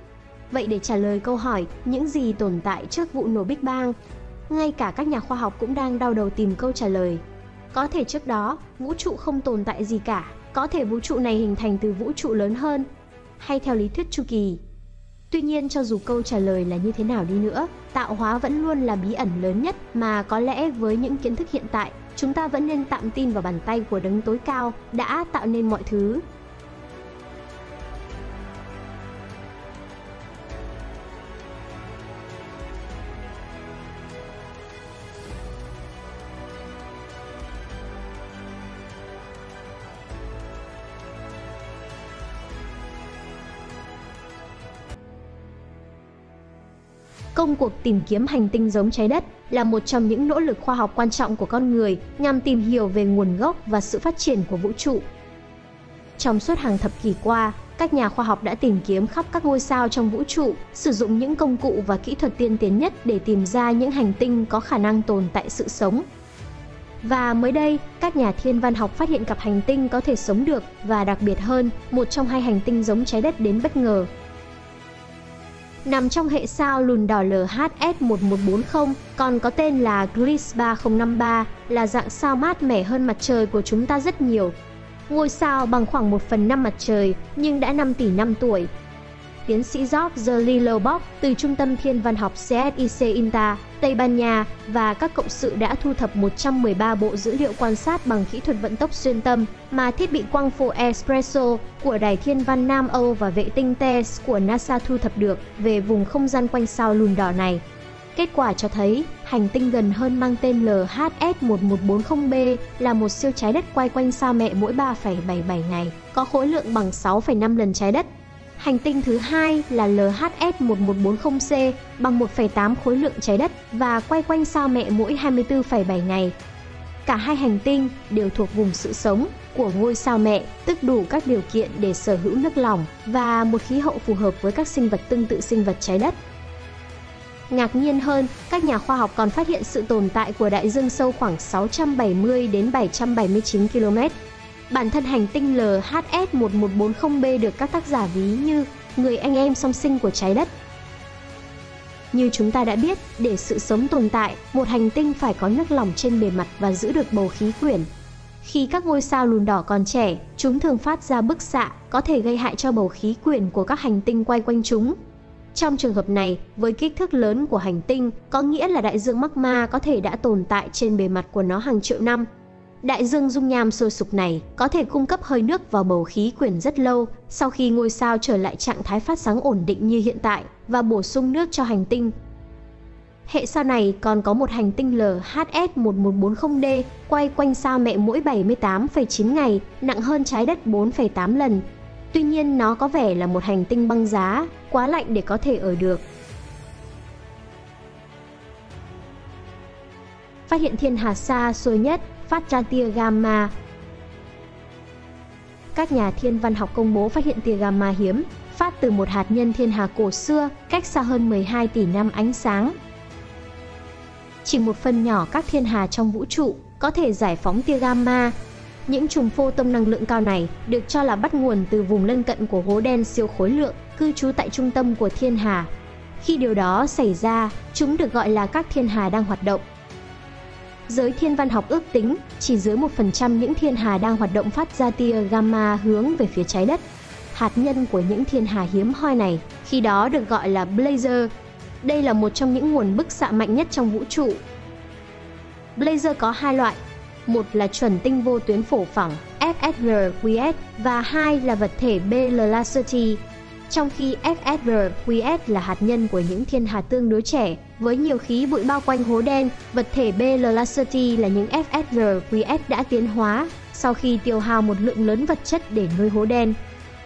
Vậy để trả lời câu hỏi những gì tồn tại trước vụ nổ Big Bang, ngay cả các nhà khoa học cũng đang đau đầu tìm câu trả lời. Có thể trước đó, vũ trụ không tồn tại gì cả, có thể vũ trụ này hình thành từ vũ trụ lớn hơn, hay theo lý thuyết chu kỳ. Tuy nhiên, cho dù câu trả lời là như thế nào đi nữa, tạo hóa vẫn luôn là bí ẩn lớn nhất mà có lẽ với những kiến thức hiện tại, chúng ta vẫn nên tạm tin vào bàn tay của đấng tối cao đã tạo nên mọi thứ. Công cuộc tìm kiếm hành tinh giống trái đất là một trong những nỗ lực khoa học quan trọng của con người nhằm tìm hiểu về nguồn gốc và sự phát triển của vũ trụ. Trong suốt hàng thập kỷ qua, các nhà khoa học đã tìm kiếm khắp các ngôi sao trong vũ trụ, sử dụng những công cụ và kỹ thuật tiên tiến nhất để tìm ra những hành tinh có khả năng tồn tại sự sống. Và mới đây, các nhà thiên văn học phát hiện cặp hành tinh có thể sống được và đặc biệt hơn, một trong hai hành tinh giống trái đất đến bất ngờ. Nằm trong hệ sao lùn đỏ LHS 1140, còn có tên là Gliese 3053, là dạng sao mát mẻ hơn mặt trời của chúng ta rất nhiều. Ngôi sao bằng khoảng 1/5 mặt trời nhưng đã 5 tỷ năm tuổi. Tiến sĩ Jorge Lillo-Box từ Trung tâm Thiên văn học CSIC-INTA, Tây Ban Nha và các cộng sự đã thu thập 113 bộ dữ liệu quan sát bằng kỹ thuật vận tốc xuyên tâm mà thiết bị quang phổ ESPRESSO của Đài Thiên văn Nam Âu và vệ tinh TESS của NASA thu thập được về vùng không gian quanh sao lùn đỏ này. Kết quả cho thấy, hành tinh gần hơn mang tên LHS 1140b là một siêu trái đất quay quanh sao mẹ mỗi 3,77 ngày, có khối lượng bằng 6,5 lần trái đất. Hành tinh thứ hai là LHS 1140c bằng 1,8 khối lượng trái đất và quay quanh sao mẹ mỗi 24,7 ngày. Cả hai hành tinh đều thuộc vùng sự sống của ngôi sao mẹ, tức đủ các điều kiện để sở hữu nước lỏng và một khí hậu phù hợp với các sinh vật tương tự sinh vật trái đất. Ngạc nhiên hơn, các nhà khoa học còn phát hiện sự tồn tại của đại dương sâu khoảng 670 đến 779 km. Bản thân hành tinh LHS 1140b được các tác giả ví như người anh em song sinh của trái đất. Như chúng ta đã biết, để sự sống tồn tại, một hành tinh phải có nước lỏng trên bề mặt và giữ được bầu khí quyển. Khi các ngôi sao lùn đỏ còn trẻ, chúng thường phát ra bức xạ có thể gây hại cho bầu khí quyển của các hành tinh quay quanh chúng. Trong trường hợp này, với kích thước lớn của hành tinh, có nghĩa là đại dương magma có thể đã tồn tại trên bề mặt của nó hàng triệu năm. Đại dương dung nham sôi sục này có thể cung cấp hơi nước vào bầu khí quyển rất lâu sau khi ngôi sao trở lại trạng thái phát sáng ổn định như hiện tại và bổ sung nước cho hành tinh. Hệ sao này còn có một hành tinh LHS 1140d quay quanh sao mẹ mỗi 78,9 ngày, nặng hơn trái đất 4,8 lần. Tuy nhiên nó có vẻ là một hành tinh băng giá, quá lạnh để có thể ở được. Phát hiện thiên hà xa xôi nhất phát ra tia gamma. Các nhà thiên văn học công bố phát hiện tia gamma hiếm, phát từ một hạt nhân thiên hà cổ xưa, cách xa hơn 12 tỷ năm ánh sáng. Chỉ một phần nhỏ các thiên hà trong vũ trụ có thể giải phóng tia gamma. Những chùm photon năng lượng cao này được cho là bắt nguồn từ vùng lân cận của hố đen siêu khối lượng, cư trú tại trung tâm của thiên hà. Khi điều đó xảy ra, chúng được gọi là các thiên hà đang hoạt động. Giới thiên văn học ước tính, chỉ dưới 1% những thiên hà đang hoạt động phát ra tia gamma hướng về phía trái đất. Hạt nhân của những thiên hà hiếm hoi này, khi đó được gọi là blazar. Đây là một trong những nguồn bức xạ mạnh nhất trong vũ trụ. Blazar có hai loại. Một là chuẩn tinh vô tuyến phổ phẳng FSRQS và hai là vật thể BL Lacerty. Trong khi FSRQS là hạt nhân của những thiên hà tương đối trẻ, với nhiều khí bụi bao quanh hố đen, vật thể BL Lacerty là những FSRQS đã tiến hóa sau khi tiêu hao một lượng lớn vật chất để nuôi hố đen.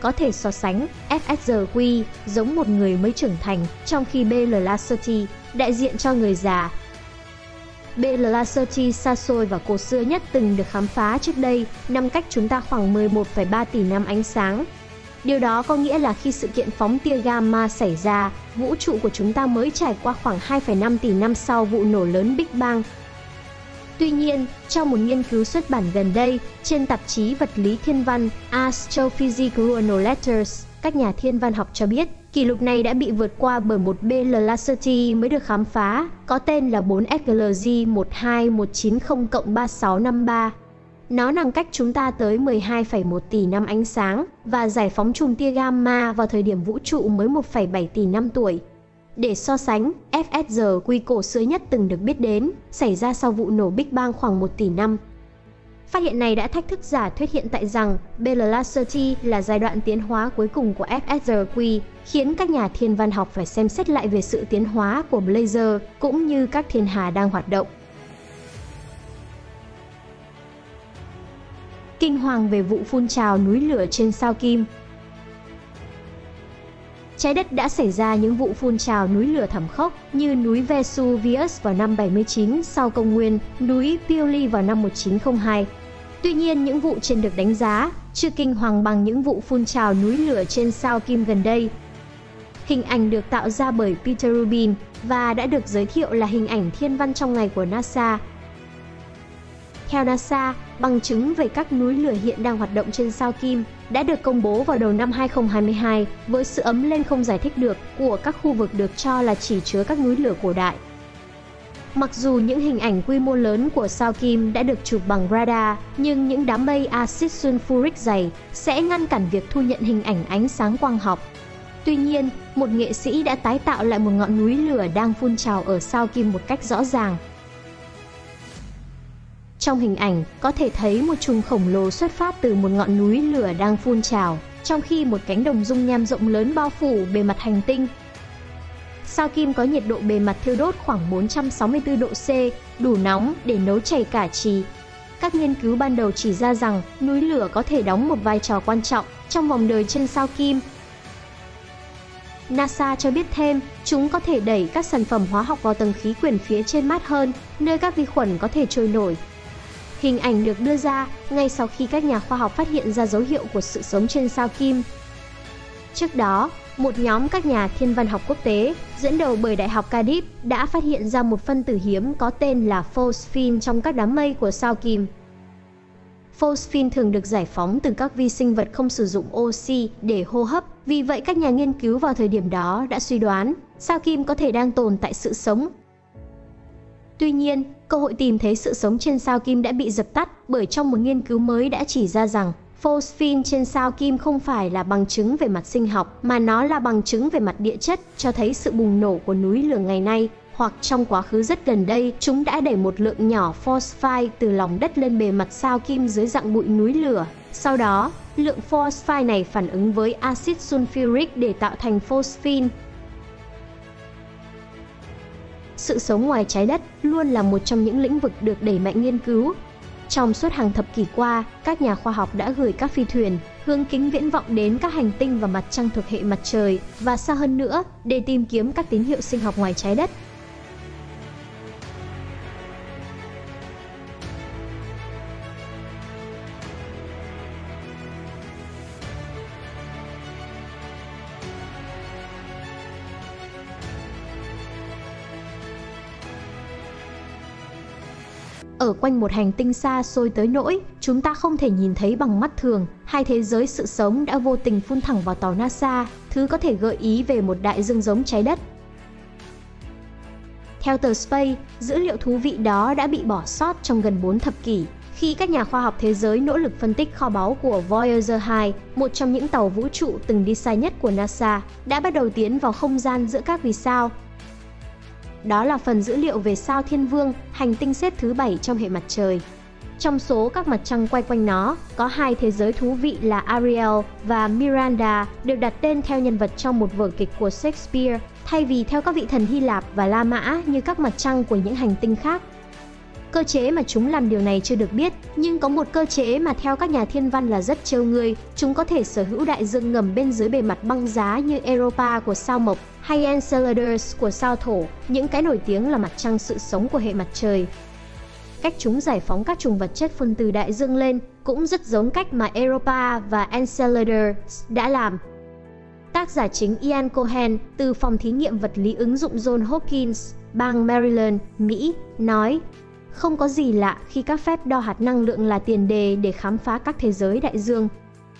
Có thể so sánh, FSRQ giống một người mới trưởng thành, trong khi BL Lacerty đại diện cho người già. BL Lacerty xa xôi và cổ xưa nhất từng được khám phá trước đây, nằm cách chúng ta khoảng 11,3 tỷ năm ánh sáng. Điều đó có nghĩa là khi sự kiện phóng tia gamma xảy ra, vũ trụ của chúng ta mới trải qua khoảng 2,5 tỷ năm sau vụ nổ lớn Big Bang. Tuy nhiên, trong một nghiên cứu xuất bản gần đây trên tạp chí vật lý thiên văn Astrophysical Journal Letters, các nhà thiên văn học cho biết kỷ lục này đã bị vượt qua bởi một BL Lacerty mới được khám phá, có tên là 4FGL J1219+3653. Nó nằm cách chúng ta tới 12,1 tỷ năm ánh sáng và giải phóng chùm tia gamma vào thời điểm vũ trụ mới 1,7 tỷ năm tuổi. Để so sánh, FSRQ cổ xưa nhất từng được biết đến xảy ra sau vụ nổ Big Bang khoảng 1 tỷ năm. Phát hiện này đã thách thức giả thuyết hiện tại rằng BL Lacerty là giai đoạn tiến hóa cuối cùng của FSRQ, khiến các nhà thiên văn học phải xem xét lại về sự tiến hóa của blazar cũng như các thiên hà đang hoạt động. Kinh hoàng về vụ phun trào núi lửa trên sao Kim. Trái đất đã xảy ra những vụ phun trào núi lửa thảm khốc như núi Vesuvius vào năm 79 sau công nguyên, núi Pioli vào năm 1902. Tuy nhiên, những vụ trên được đánh giá chưa kinh hoàng bằng những vụ phun trào núi lửa trên sao Kim gần đây. Hình ảnh được tạo ra bởi Peter Rubin và đã được giới thiệu là hình ảnh thiên văn trong ngày của NASA. Theo NASA, bằng chứng về các núi lửa hiện đang hoạt động trên sao Kim đã được công bố vào đầu năm 2022 với sự ấm lên không giải thích được của các khu vực được cho là chỉ chứa các núi lửa cổ đại. Mặc dù những hình ảnh quy mô lớn của sao Kim đã được chụp bằng radar, nhưng những đám mây axit sulfuric dày sẽ ngăn cản việc thu nhận hình ảnh ánh sáng quang học. Tuy nhiên, một nghệ sĩ đã tái tạo lại một ngọn núi lửa đang phun trào ở sao Kim một cách rõ ràng. Trong hình ảnh, có thể thấy một chùm khổng lồ xuất phát từ một ngọn núi lửa đang phun trào, trong khi một cánh đồng dung nham rộng lớn bao phủ bề mặt hành tinh. Sao Kim có nhiệt độ bề mặt thiêu đốt khoảng 464 độ C, đủ nóng để nấu chảy cả trì. Các nghiên cứu ban đầu chỉ ra rằng núi lửa có thể đóng một vai trò quan trọng trong vòng đời trên sao Kim. NASA cho biết thêm, chúng có thể đẩy các sản phẩm hóa học vào tầng khí quyển phía trên mát hơn, nơi các vi khuẩn có thể trôi nổi. Hình ảnh được đưa ra ngay sau khi các nhà khoa học phát hiện ra dấu hiệu của sự sống trên sao Kim. Trước đó, một nhóm các nhà thiên văn học quốc tế, dẫn đầu bởi Đại học Cardiff, đã phát hiện ra một phân tử hiếm có tên là phosphine trong các đám mây của sao Kim. Phosphine thường được giải phóng từ các vi sinh vật không sử dụng oxy để hô hấp, vì vậy các nhà nghiên cứu vào thời điểm đó đã suy đoán sao Kim có thể đang tồn tại sự sống. Tuy nhiên, cơ hội tìm thấy sự sống trên sao Kim đã bị dập tắt bởi trong một nghiên cứu mới đã chỉ ra rằng phosphine trên sao Kim không phải là bằng chứng về mặt sinh học, mà nó là bằng chứng về mặt địa chất, cho thấy sự bùng nổ của núi lửa ngày nay, hoặc trong quá khứ rất gần đây, chúng đã đẩy một lượng nhỏ phosphine từ lòng đất lên bề mặt sao Kim dưới dạng bụi núi lửa. Sau đó, lượng phosphine này phản ứng với axit sulfuric để tạo thành phosphine. Sự sống ngoài trái đất luôn là một trong những lĩnh vực được đẩy mạnh nghiên cứu. Trong suốt hàng thập kỷ qua, các nhà khoa học đã gửi các phi thuyền, hướng kính viễn vọng đến các hành tinh và mặt trăng thuộc hệ mặt trời và xa hơn nữa để tìm kiếm các tín hiệu sinh học ngoài trái đất. Ở quanh một hành tinh xa xôi tới nỗi chúng ta không thể nhìn thấy bằng mắt thường, hai thế giới sự sống đã vô tình phun thẳng vào tàu NASA, thứ có thể gợi ý về một đại dương giống trái đất. Theo tờ Space, dữ liệu thú vị đó đã bị bỏ sót trong gần 4 thập kỷ, khi các nhà khoa học thế giới nỗ lực phân tích kho báu của Voyager 2, một trong những tàu vũ trụ từng đi xa nhất của NASA, đã bắt đầu tiến vào không gian giữa các vì sao. Đó là phần dữ liệu về sao Thiên Vương, hành tinh xếp thứ 7 trong hệ mặt trời. Trong số các mặt trăng quay quanh nó, có hai thế giới thú vị là Ariel và Miranda, được đặt tên theo nhân vật trong một vở kịch của Shakespeare, thay vì theo các vị thần Hy Lạp và La Mã như các mặt trăng của những hành tinh khác. Cơ chế mà chúng làm điều này chưa được biết, nhưng có một cơ chế mà theo các nhà thiên văn là rất trêu người. Chúng có thể sở hữu đại dương ngầm bên dưới bề mặt băng giá như Europa của sao Mộc hay Enceladus của sao Thổ, những cái nổi tiếng là mặt trăng sự sống của hệ mặt trời. Cách chúng giải phóng các chủng vật chất phân từ đại dương lên cũng rất giống cách mà Europa và Enceladus đã làm. Tác giả chính Ian Cohen từ phòng thí nghiệm vật lý ứng dụng Johns Hopkins, bang Maryland, Mỹ, nói: "Không có gì lạ khi các phép đo hạt năng lượng là tiền đề để khám phá các thế giới đại dương."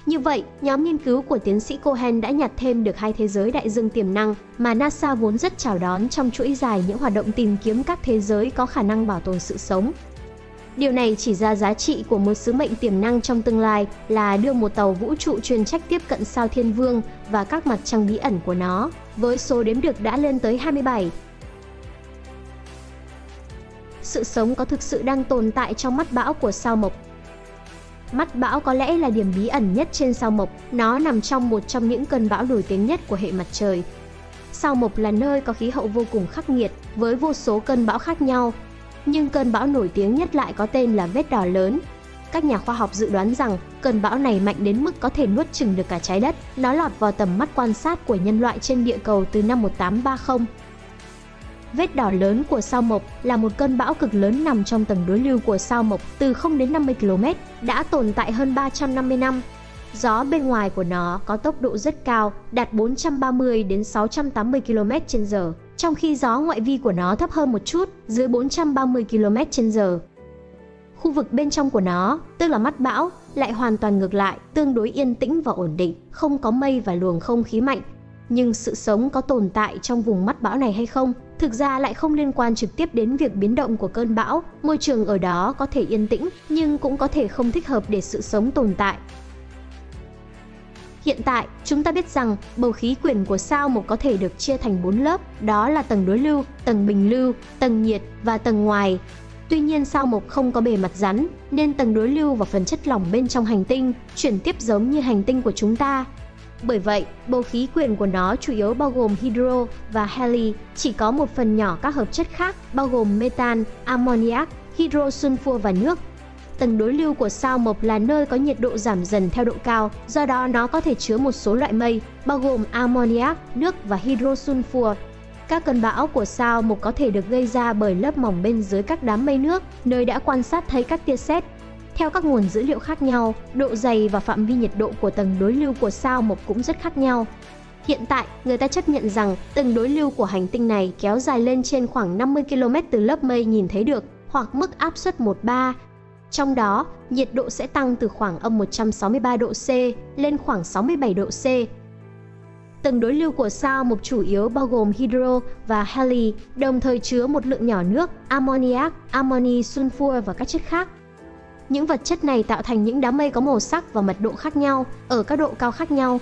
Như vậy, nhóm nghiên cứu của tiến sĩ Cohen đã nhặt thêm được hai thế giới đại dương tiềm năng mà NASA vốn rất chào đón trong chuỗi dài những hoạt động tìm kiếm các thế giới có khả năng bảo tồn sự sống. Điều này chỉ ra giá trị của một sứ mệnh tiềm năng trong tương lai là đưa một tàu vũ trụ chuyên trách tiếp cận sao Thiên Vương và các mặt trăng bí ẩn của nó, với số đếm được đã lên tới 27. Sự sống có thực sự đang tồn tại trong mắt bão của sao Mộc. Mắt bão có lẽ là điểm bí ẩn nhất trên sao Mộc, nó nằm trong một trong những cơn bão nổi tiếng nhất của hệ mặt trời. Sao Mộc là nơi có khí hậu vô cùng khắc nghiệt, với vô số cơn bão khác nhau. Nhưng cơn bão nổi tiếng nhất lại có tên là vết đỏ lớn. Các nhà khoa học dự đoán rằng cơn bão này mạnh đến mức có thể nuốt chửng được cả trái đất. Nó lọt vào tầm mắt quan sát của nhân loại trên địa cầu từ năm 1830. Vết đỏ lớn của sao Mộc là một cơn bão cực lớn nằm trong tầng đối lưu của sao Mộc từ 0 đến 50 km, đã tồn tại hơn 350 năm. Gió bên ngoài của nó có tốc độ rất cao, đạt 430 đến 680 km/h, trong khi gió ngoại vi của nó thấp hơn một chút, dưới 430 km/h. Khu vực bên trong của nó, tức là mắt bão, lại hoàn toàn ngược lại, tương đối yên tĩnh và ổn định, không có mây và luồng không khí mạnh. Nhưng sự sống có tồn tại trong vùng mắt bão này hay không? thực ra lại không liên quan trực tiếp đến việc biến động của cơn bão. Môi trường ở đó có thể yên tĩnh nhưng cũng có thể không thích hợp để sự sống tồn tại. Hiện tại, chúng ta biết rằng bầu khí quyển của sao Mộc có thể được chia thành 4 lớp, đó là tầng đối lưu, tầng bình lưu, tầng nhiệt và tầng ngoài. Tuy nhiên, sao Mộc không có bề mặt rắn, nên tầng đối lưu và phần chất lỏng bên trong hành tinh chuyển tiếp giống như hành tinh của chúng ta. Bởi vậy, bầu khí quyển của nó chủ yếu bao gồm hydro và heli, chỉ có một phần nhỏ các hợp chất khác bao gồm metan, ammoniac, hydrosulfur và nước. Tầng đối lưu của sao Mộc là nơi có nhiệt độ giảm dần theo độ cao, do đó nó có thể chứa một số loại mây, bao gồm ammoniac, nước và hydrosulfur. Các cơn bão của sao Mộc có thể được gây ra bởi lớp mỏng bên dưới các đám mây nước, nơi đã quan sát thấy các tia sét. Theo các nguồn dữ liệu khác nhau, độ dày và phạm vi nhiệt độ của tầng đối lưu của sao Mộc cũng rất khác nhau. Hiện tại, người ta chấp nhận rằng tầng đối lưu của hành tinh này kéo dài lên trên khoảng 50 km từ lớp mây nhìn thấy được, hoặc mức áp suất 1/3. Trong đó, nhiệt độ sẽ tăng từ khoảng -163 độ C lên khoảng 67 độ C. Tầng đối lưu của sao Mộc chủ yếu bao gồm hydro và heli, đồng thời chứa một lượng nhỏ nước, ammoniac, amoni, sunfur và các chất khác. Những vật chất này tạo thành những đám mây có màu sắc và mật độ khác nhau, ở các độ cao khác nhau.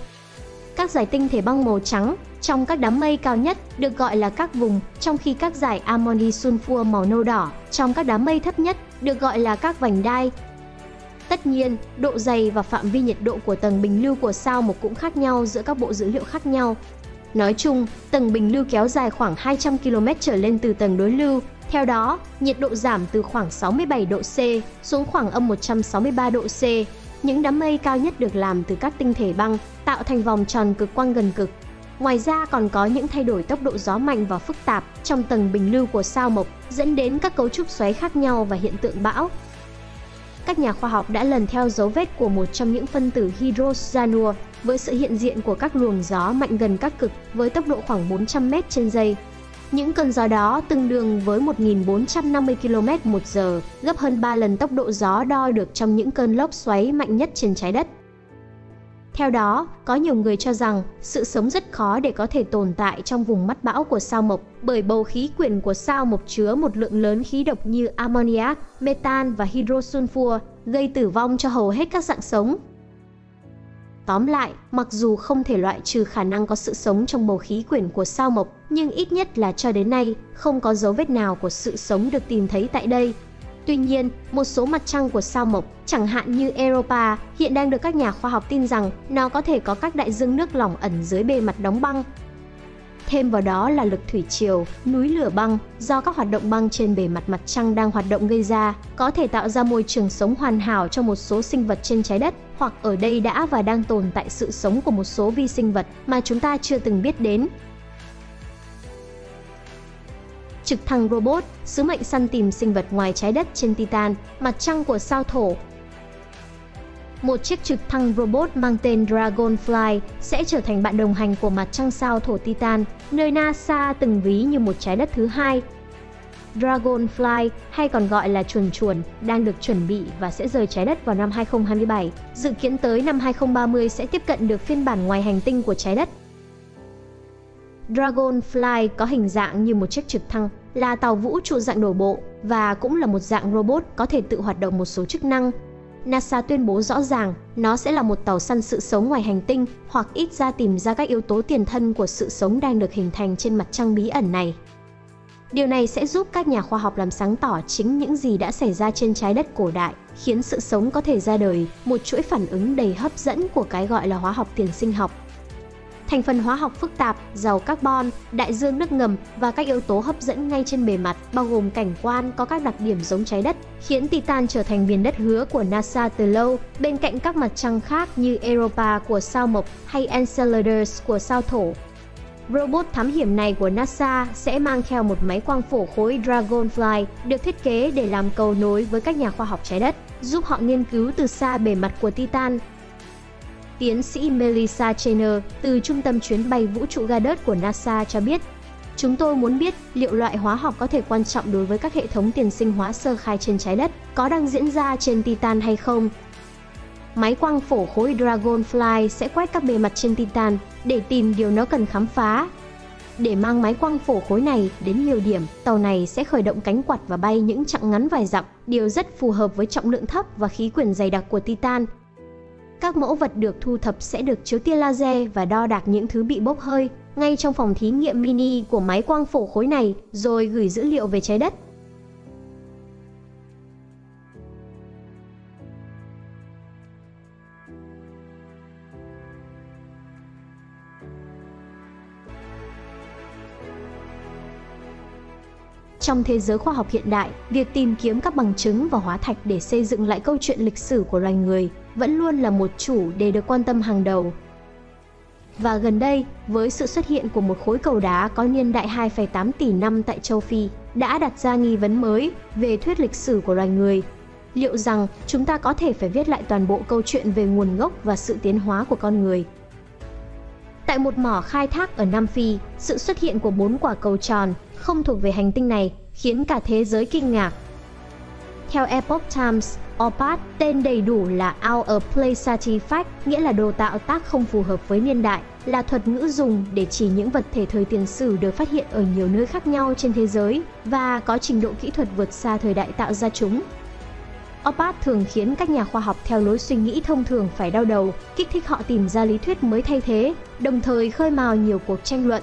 Các dải tinh thể băng màu trắng trong các đám mây cao nhất được gọi là các vùng, trong khi các dải amoni sunfua màu nâu đỏ trong các đám mây thấp nhất được gọi là các vành đai. Tất nhiên, độ dày và phạm vi nhiệt độ của tầng bình lưu của sao Mộc cũng khác nhau giữa các bộ dữ liệu khác nhau. Nói chung, tầng bình lưu kéo dài khoảng 200 km trở lên từ tầng đối lưu, theo đó, nhiệt độ giảm từ khoảng 67 độ C xuống khoảng -163 độ C. Những đám mây cao nhất được làm từ các tinh thể băng, tạo thành vòng tròn cực quang gần cực. Ngoài ra còn có những thay đổi tốc độ gió mạnh và phức tạp trong tầng bình lưu của sao Mộc, dẫn đến các cấu trúc xoáy khác nhau và hiện tượng bão. Các nhà khoa học đã lần theo dấu vết của một trong những phân tử hydroxanua với sự hiện diện của các luồng gió mạnh gần các cực với tốc độ khoảng 400 m/giây. Những cơn gió đó tương đương với 1.450 km/h, gấp hơn 3 lần tốc độ gió đo được trong những cơn lốc xoáy mạnh nhất trên trái đất. Theo đó, có nhiều người cho rằng sự sống rất khó để có thể tồn tại trong vùng mắt bão của sao Mộc, bởi bầu khí quyển của sao Mộc chứa một lượng lớn khí độc như ammoniac, metan và hydrosulfur, gây tử vong cho hầu hết các dạng sống. Tóm lại, mặc dù không thể loại trừ khả năng có sự sống trong bầu khí quyển của sao Mộc, nhưng ít nhất là cho đến nay, không có dấu vết nào của sự sống được tìm thấy tại đây. Tuy nhiên, một số mặt trăng của sao Mộc, chẳng hạn như Europa, hiện đang được các nhà khoa học tin rằng nó có thể có các đại dương nước lỏng ẩn dưới bề mặt đóng băng. Thêm vào đó là lực thủy triều, núi lửa băng, do các hoạt động băng trên bề mặt mặt trăng đang hoạt động gây ra, có thể tạo ra môi trường sống hoàn hảo cho một số sinh vật trên trái đất, hoặc ở đây đã và đang tồn tại sự sống của một số vi sinh vật mà chúng ta chưa từng biết đến. Trực thăng robot, sứ mệnh săn tìm sinh vật ngoài trái đất trên Titan, mặt trăng của sao Thổ. Một chiếc trực thăng robot mang tên Dragonfly sẽ trở thành bạn đồng hành của mặt trăng sao Thổ Titan, nơi NASA từng ví như một trái đất thứ hai. Dragonfly, hay còn gọi là chuồn chuồn, đang được chuẩn bị và sẽ rời trái đất vào năm 2027, dự kiến tới năm 2030 sẽ tiếp cận được phiên bản ngoài hành tinh của trái đất. Dragonfly có hình dạng như một chiếc trực thăng, là tàu vũ trụ dạng đổ bộ và cũng là một dạng robot có thể tự hoạt động một số chức năng. NASA tuyên bố rõ ràng nó sẽ là một tàu săn sự sống ngoài hành tinh, hoặc ít ra tìm ra các yếu tố tiền thân của sự sống đang được hình thành trên mặt trăng bí ẩn này. Điều này sẽ giúp các nhà khoa học làm sáng tỏ chính những gì đã xảy ra trên trái đất cổ đại, khiến sự sống có thể ra đời, một chuỗi phản ứng đầy hấp dẫn của cái gọi là hóa học tiền sinh học. Thành phần hóa học phức tạp, giàu carbon, đại dương nước ngầm và các yếu tố hấp dẫn ngay trên bề mặt, bao gồm cảnh quan có các đặc điểm giống trái đất, khiến Titan trở thành miền đất hứa của NASA từ lâu, bên cạnh các mặt trăng khác như Europa của sao Mộc hay Enceladus của sao Thổ. Robot thám hiểm này của NASA sẽ mang theo một máy quang phổ khối Dragonfly được thiết kế để làm cầu nối với các nhà khoa học trái đất, giúp họ nghiên cứu từ xa bề mặt của Titan. Tiến sĩ Melissa Chenar từ Trung tâm Chuyến bay Vũ trụ Goddard của NASA cho biết, chúng tôi muốn biết liệu loại hóa học có thể quan trọng đối với các hệ thống tiền sinh hóa sơ khai trên trái đất có đang diễn ra trên Titan hay không. Máy quang phổ khối Dragonfly sẽ quét các bề mặt trên Titan để tìm điều nó cần khám phá. Để mang máy quang phổ khối này đến nhiều điểm, tàu này sẽ khởi động cánh quạt và bay những chặng ngắn vài dặm, điều rất phù hợp với trọng lượng thấp và khí quyển dày đặc của Titan. Các mẫu vật được thu thập sẽ được chiếu tia laser và đo đạc những thứ bị bốc hơi ngay trong phòng thí nghiệm mini của máy quang phổ khối này, rồi gửi dữ liệu về trái đất. Trong thế giới khoa học hiện đại, việc tìm kiếm các bằng chứng và hóa thạch để xây dựng lại câu chuyện lịch sử của loài người vẫn luôn là một chủ đề được quan tâm hàng đầu. Và gần đây, với sự xuất hiện của một khối cầu đá có niên đại 2,8 tỷ năm tại châu Phi, đã đặt ra nghi vấn mới về thuyết lịch sử của loài người. Liệu rằng chúng ta có thể phải viết lại toàn bộ câu chuyện về nguồn gốc và sự tiến hóa của con người? Tại một mỏ khai thác ở Nam Phi, sự xuất hiện của 4 quả cầu tròn không thuộc về hành tinh này khiến cả thế giới kinh ngạc. Theo Epoch Times, OOPArt, tên đầy đủ là Out of Place Artifact, nghĩa là đồ tạo tác không phù hợp với niên đại, là thuật ngữ dùng để chỉ những vật thể thời tiền sử được phát hiện ở nhiều nơi khác nhau trên thế giới và có trình độ kỹ thuật vượt xa thời đại tạo ra chúng. OOPArt thường khiến các nhà khoa học theo lối suy nghĩ thông thường phải đau đầu, kích thích họ tìm ra lý thuyết mới thay thế, đồng thời khơi mào nhiều cuộc tranh luận.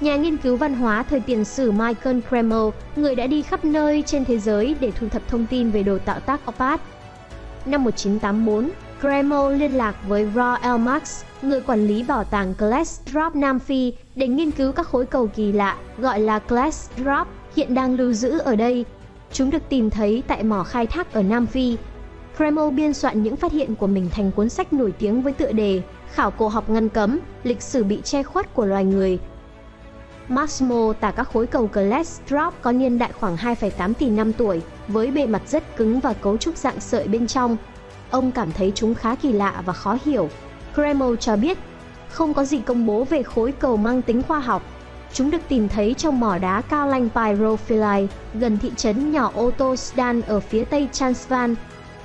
Nhà nghiên cứu văn hóa thời tiền sử Michael Cremo, người đã đi khắp nơi trên thế giới để thu thập thông tin về đồ tạo tác OOPArt. Năm 1984, Cremo liên lạc với Roelf Marx, người quản lý bảo tàng Klerksdorp Nam Phi, để nghiên cứu các khối cầu kỳ lạ gọi là Klerksdorp hiện đang lưu giữ ở đây. Chúng được tìm thấy tại mỏ khai thác ở Nam Phi. Cremo biên soạn những phát hiện của mình thành cuốn sách nổi tiếng với tựa đề Khảo cổ học ngăn cấm, lịch sử bị che khuất của loài người. Marx mô tả các khối cầu Klerksdorp có niên đại khoảng 2,8 tỷ năm tuổi, với bề mặt rất cứng và cấu trúc dạng sợi bên trong. Ông cảm thấy chúng khá kỳ lạ và khó hiểu. Cremo cho biết, không có gì công bố về khối cầu mang tính khoa học. Chúng được tìm thấy trong mỏ đá cao lanh Pyrophyllite, gần thị trấn nhỏ Otosdan ở phía tây Transvaal.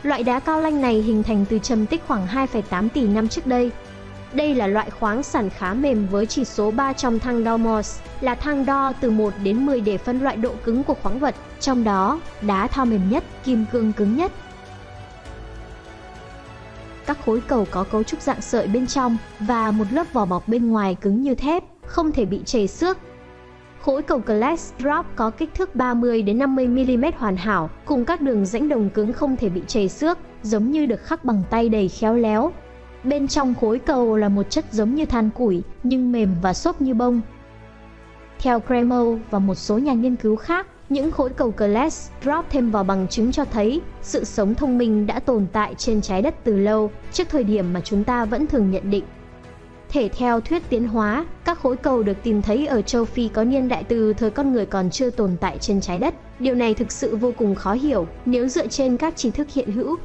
Loại đá cao lanh này hình thành từ trầm tích khoảng 2,8 tỷ năm trước đây. Đây là loại khoáng sản khá mềm với chỉ số 3 trong thang đo Morse, là thang đo từ 1 đến 10 để phân loại độ cứng của khoáng vật, trong đó đá thao mềm nhất, kim cương cứng nhất. Các khối cầu có cấu trúc dạng sợi bên trong và một lớp vỏ bọc bên ngoài cứng như thép, không thể bị trầy xước. Khối cầu Klerksdorp có kích thước 30 đến 50 mm hoàn hảo, cùng các đường rãnh đồng cứng không thể bị trầy xước, giống như được khắc bằng tay đầy khéo léo. Bên trong khối cầu là một chất giống như than củi, nhưng mềm và xốp như bông. Theo Cremo và một số nhà nghiên cứu khác, những khối cầu Klerksdorp thêm vào bằng chứng cho thấy sự sống thông minh đã tồn tại trên trái đất từ lâu, trước thời điểm mà chúng ta vẫn thường nhận định. Thể theo thuyết tiến hóa, các khối cầu được tìm thấy ở châu Phi có niên đại từ thời con người còn chưa tồn tại trên trái đất. Điều này thực sự vô cùng khó hiểu nếu dựa trên các tri thức hiện hữu.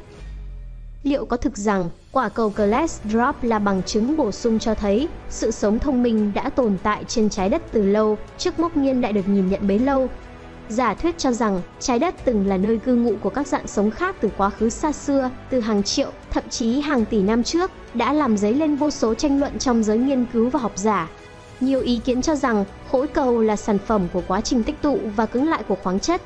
Liệu có thực rằng quả cầu Klerksdorp là bằng chứng bổ sung cho thấy sự sống thông minh đã tồn tại trên trái đất từ lâu, trước mốc niên đại được nhìn nhận bấy lâu? Giả thuyết cho rằng trái đất từng là nơi cư ngụ của các dạng sống khác từ quá khứ xa xưa, từ hàng triệu, thậm chí hàng tỷ năm trước, đã làm dấy lên vô số tranh luận trong giới nghiên cứu và học giả. Nhiều ý kiến cho rằng khối cầu là sản phẩm của quá trình tích tụ và cứng lại của khoáng chất.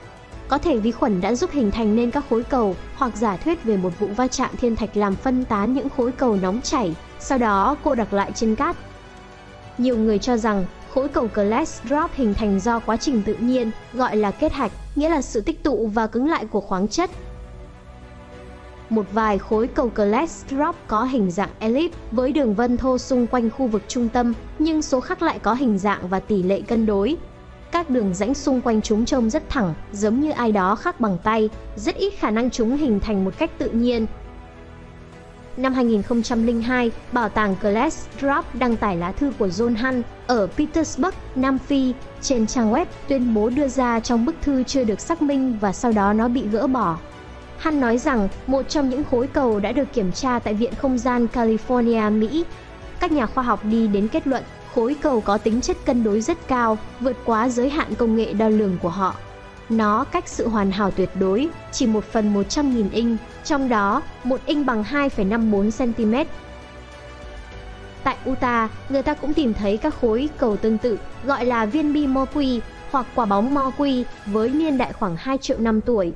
Có thể vi khuẩn đã giúp hình thành nên các khối cầu, hoặc giả thuyết về một vụ va chạm thiên thạch làm phân tán những khối cầu nóng chảy, sau đó cô đặc lại trên cát. Nhiều người cho rằng khối cầu Klerksdorp hình thành do quá trình tự nhiên, gọi là kết hạch, nghĩa là sự tích tụ và cứng lại của khoáng chất. Một vài khối cầu Klerksdorp có hình dạng elip với đường vân thô xung quanh khu vực trung tâm, nhưng số khác lại có hình dạng và tỷ lệ cân đối. Các đường rãnh xung quanh chúng trông rất thẳng, giống như ai đó khắc bằng tay, rất ít khả năng chúng hình thành một cách tự nhiên. Năm 2002, Bảo tàng Klerksdorp đăng tải lá thư của John Hunt ở Petersburg, Nam Phi, trên trang web tuyên bố đưa ra trong bức thư chưa được xác minh và sau đó nó bị gỡ bỏ. Hunt nói rằng một trong những khối cầu đã được kiểm tra tại Viện Không gian California, Mỹ. Các nhà khoa học đi đến kết luận khối cầu có tính chất cân đối rất cao, vượt quá giới hạn công nghệ đo lường của họ. Nó cách sự hoàn hảo tuyệt đối chỉ 1/100.000 inch, trong đó 1 inch bằng 2,54 cm. Tại Utah, người ta cũng tìm thấy các khối cầu tương tự gọi là viên bi Moqui hoặc quả bóng Moqui với niên đại khoảng 2 triệu năm tuổi.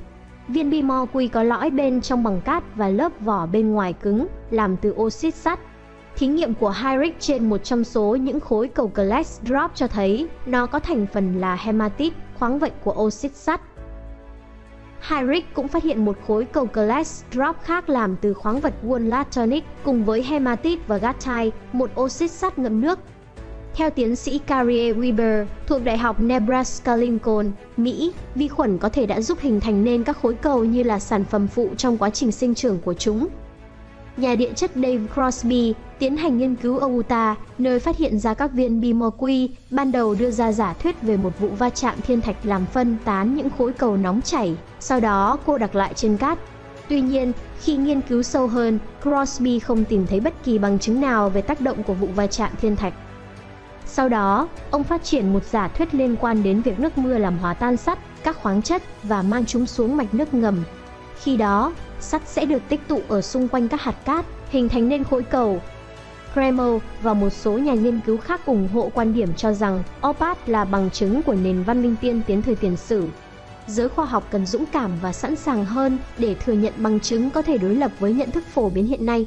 Viên bi Moqui có lõi bên trong bằng cát và lớp vỏ bên ngoài cứng, làm từ oxit sắt. Thí nghiệm của Heinrich trên một trong số những khối cầu Klerksdorp cho thấy nó có thành phần là hematit, khoáng vật của oxit sắt. Heinrich cũng phát hiện một khối cầu Klerksdorp khác làm từ khoáng vật wollastonite cùng với hematit và gatite, một oxit sắt ngậm nước. Theo tiến sĩ Carrie Weber thuộc Đại học Nebraska-Lincoln, Mỹ, vi khuẩn có thể đã giúp hình thành nên các khối cầu như là sản phẩm phụ trong quá trình sinh trưởng của chúng. Nhà địa chất Dave Crosby tiến hành nghiên cứu ở Utah, nơi phát hiện ra các viên bi Moqui, ban đầu đưa ra giả thuyết về một vụ va chạm thiên thạch làm phân tán những khối cầu nóng chảy, sau đó cô đặc lại trên cát. Tuy nhiên, khi nghiên cứu sâu hơn, Crosby không tìm thấy bất kỳ bằng chứng nào về tác động của vụ va chạm thiên thạch. Sau đó, ông phát triển một giả thuyết liên quan đến việc nước mưa làm hòa tan sắt, các khoáng chất và mang chúng xuống mạch nước ngầm. Khi đó, sắt sẽ được tích tụ ở xung quanh các hạt cát, hình thành nên khối cầu. Cremo và một số nhà nghiên cứu khác ủng hộ quan điểm cho rằng OOPArt là bằng chứng của nền văn minh tiên tiến thời tiền sử. Giới khoa học cần dũng cảm và sẵn sàng hơn để thừa nhận bằng chứng có thể đối lập với nhận thức phổ biến hiện nay.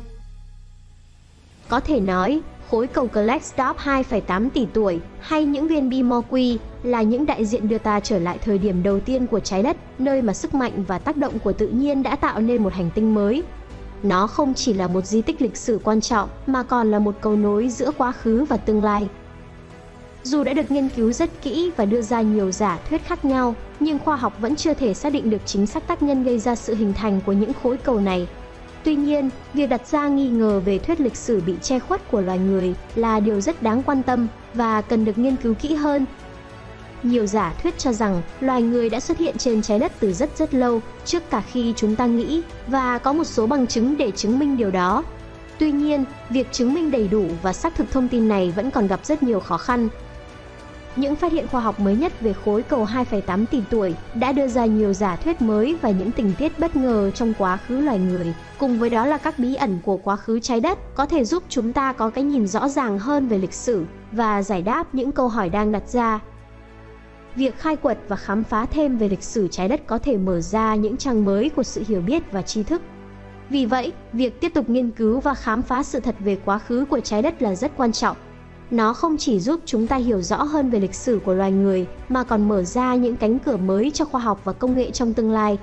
Có thể nói, khối cầu Klerksdorp 2,8 tỷ tuổi hay những viên bi Moqui là những đại diện đưa ta trở lại thời điểm đầu tiên của trái đất, nơi mà sức mạnh và tác động của tự nhiên đã tạo nên một hành tinh mới. Nó không chỉ là một di tích lịch sử quan trọng mà còn là một cầu nối giữa quá khứ và tương lai. Dù đã được nghiên cứu rất kỹ và đưa ra nhiều giả thuyết khác nhau, nhưng khoa học vẫn chưa thể xác định được chính xác tác nhân gây ra sự hình thành của những khối cầu này. Tuy nhiên, việc đặt ra nghi ngờ về thuyết lịch sử bị che khuất của loài người là điều rất đáng quan tâm và cần được nghiên cứu kỹ hơn. Nhiều giả thuyết cho rằng loài người đã xuất hiện trên trái đất từ rất lâu trước cả khi chúng ta nghĩ và có một số bằng chứng để chứng minh điều đó. Tuy nhiên, việc chứng minh đầy đủ và xác thực thông tin này vẫn còn gặp rất nhiều khó khăn. Những phát hiện khoa học mới nhất về khối cầu 2,8 tỷ tuổi đã đưa ra nhiều giả thuyết mới và những tình tiết bất ngờ trong quá khứ loài người. Cùng với đó là các bí ẩn của quá khứ trái đất có thể giúp chúng ta có cái nhìn rõ ràng hơn về lịch sử và giải đáp những câu hỏi đang đặt ra. Việc khai quật và khám phá thêm về lịch sử trái đất có thể mở ra những trang mới của sự hiểu biết và tri thức. Vì vậy, việc tiếp tục nghiên cứu và khám phá sự thật về quá khứ của trái đất là rất quan trọng. Nó không chỉ giúp chúng ta hiểu rõ hơn về lịch sử của loài người mà còn mở ra những cánh cửa mới cho khoa học và công nghệ trong tương lai.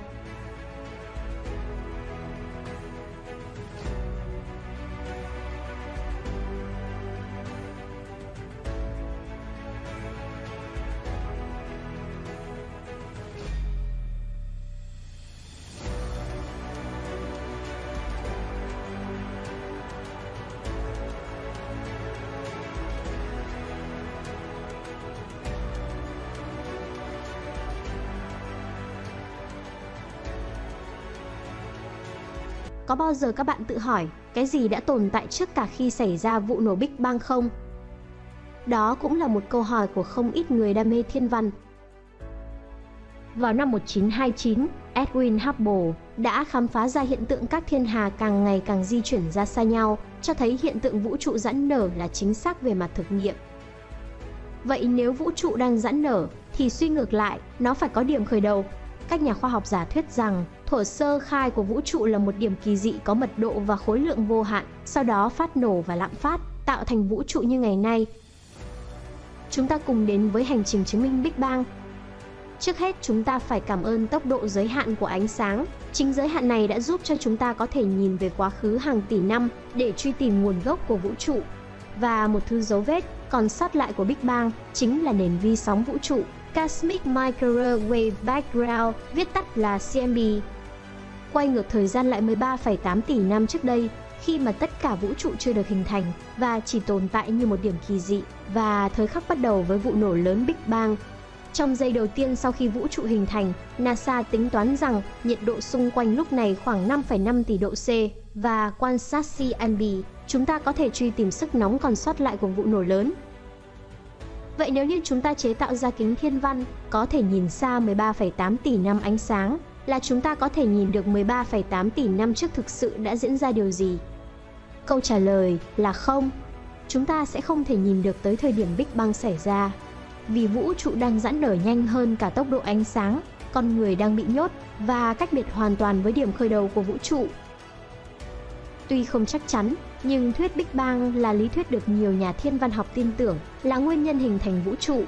Có bao giờ các bạn tự hỏi cái gì đã tồn tại trước cả khi xảy ra vụ nổ Big Bang không? Đó cũng là một câu hỏi của không ít người đam mê thiên văn. Vào năm 1929, Edwin Hubble đã khám phá ra hiện tượng các thiên hà càng ngày càng di chuyển ra xa nhau, cho thấy hiện tượng vũ trụ giãn nở là chính xác về mặt thực nghiệm. Vậy nếu vũ trụ đang giãn nở, thì suy ngược lại, nó phải có điểm khởi đầu. Các nhà khoa học giả thuyết rằng thuở sơ khai của vũ trụ là một điểm kỳ dị có mật độ và khối lượng vô hạn, sau đó phát nổ và lạm phát, tạo thành vũ trụ như ngày nay. Chúng ta cùng đến với hành trình chứng minh Big Bang. Trước hết, chúng ta phải cảm ơn tốc độ giới hạn của ánh sáng. Chính giới hạn này đã giúp cho chúng ta có thể nhìn về quá khứ hàng tỷ năm để truy tìm nguồn gốc của vũ trụ. Và một thứ dấu vết còn sót lại của Big Bang chính là nền vi sóng vũ trụ Cosmic Microwave Background, viết tắt là CMB. Quay ngược thời gian lại 13,8 tỷ năm trước đây, khi mà tất cả vũ trụ chưa được hình thành và chỉ tồn tại như một điểm kỳ dị, và thời khắc bắt đầu với vụ nổ lớn Big Bang. Trong giây đầu tiên sau khi vũ trụ hình thành, NASA tính toán rằng nhiệt độ xung quanh lúc này khoảng 5,5 tỷ độ C, và quan sát CMB, chúng ta có thể truy tìm sức nóng còn sót lại của vụ nổ lớn. Vậy nếu như chúng ta chế tạo ra kính thiên văn, có thể nhìn xa 13,8 tỷ năm ánh sáng, là chúng ta có thể nhìn được 13,8 tỷ năm trước thực sự đã diễn ra điều gì? Câu trả lời là không. chúng ta sẽ không thể nhìn được tới thời điểm Big Bang xảy ra. Vì vũ trụ đang giãn nở nhanh hơn cả tốc độ ánh sáng, con người đang bị nhốt và cách biệt hoàn toàn với điểm khởi đầu của vũ trụ. Tuy không chắc chắn, nhưng thuyết Big Bang là lý thuyết được nhiều nhà thiên văn học tin tưởng là nguyên nhân hình thành vũ trụ.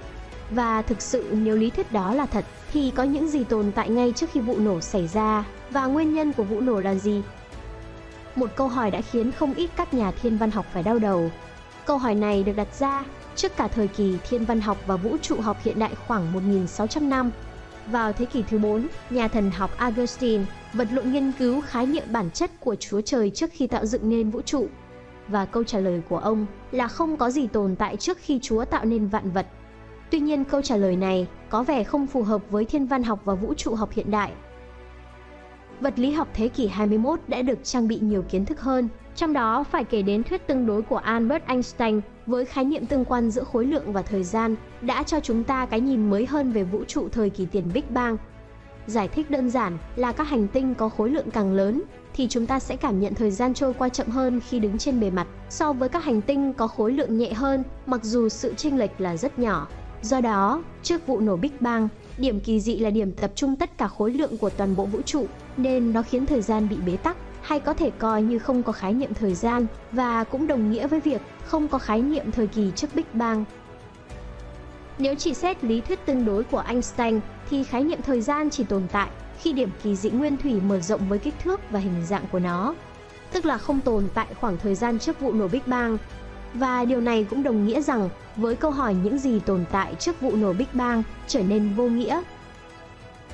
Và thực sự nếu lý thuyết đó là thật, thì có những gì tồn tại ngay trước khi vụ nổ xảy ra, và nguyên nhân của vụ nổ là gì? Một câu hỏi đã khiến không ít các nhà thiên văn học phải đau đầu. Câu hỏi này được đặt ra trước cả thời kỳ thiên văn học và vũ trụ học hiện đại khoảng 1600 năm. Vào thế kỷ thứ 4, nhà thần học Augustine vật lộn nghiên cứu khái niệm bản chất của Chúa Trời trước khi tạo dựng nên vũ trụ. Và câu trả lời của ông là không có gì tồn tại trước khi Chúa tạo nên vạn vật. Tuy nhiên, câu trả lời này có vẻ không phù hợp với thiên văn học và vũ trụ học hiện đại. Vật lý học thế kỷ 21 đã được trang bị nhiều kiến thức hơn, trong đó phải kể đến thuyết tương đối của Albert Einstein với khái niệm tương quan giữa khối lượng và thời gian đã cho chúng ta cái nhìn mới hơn về vũ trụ thời kỳ tiền Big Bang. Giải thích đơn giản là các hành tinh có khối lượng càng lớn thì chúng ta sẽ cảm nhận thời gian trôi qua chậm hơn khi đứng trên bề mặt so với các hành tinh có khối lượng nhẹ hơn, mặc dù sự chênh lệch là rất nhỏ. Do đó, trước vụ nổ Big Bang, điểm kỳ dị là điểm tập trung tất cả khối lượng của toàn bộ vũ trụ, nên nó khiến thời gian bị bế tắc, hay có thể coi như không có khái niệm thời gian, và cũng đồng nghĩa với việc không có khái niệm thời kỳ trước Big Bang. Nếu chỉ xét lý thuyết tương đối của Einstein, thì khái niệm thời gian chỉ tồn tại khi điểm kỳ dị nguyên thủy mở rộng với kích thước và hình dạng của nó, tức là không tồn tại khoảng thời gian trước vụ nổ Big Bang. Và điều này cũng đồng nghĩa rằng với câu hỏi những gì tồn tại trước vụ nổ Big Bang trở nên vô nghĩa.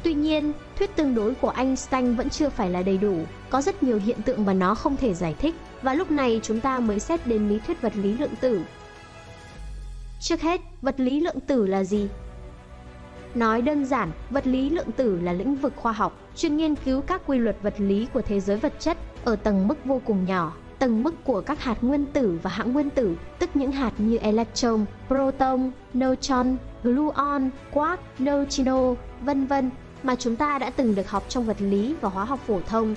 Tuy nhiên, thuyết tương đối của Einstein vẫn chưa phải là đầy đủ, có rất nhiều hiện tượng mà nó không thể giải thích, và lúc này chúng ta mới xét đến lý thuyết vật lý lượng tử. Trước hết, vật lý lượng tử là gì? Nói đơn giản, vật lý lượng tử là lĩnh vực khoa học chuyên nghiên cứu các quy luật vật lý của thế giới vật chất ở tầng mức vô cùng nhỏ, tầng mức của các hạt nguyên tử và hãng nguyên tử, tức những hạt như electron, proton, neutron, gluon, quark, neutrino, vân vân mà chúng ta đã từng được học trong vật lý và hóa học phổ thông.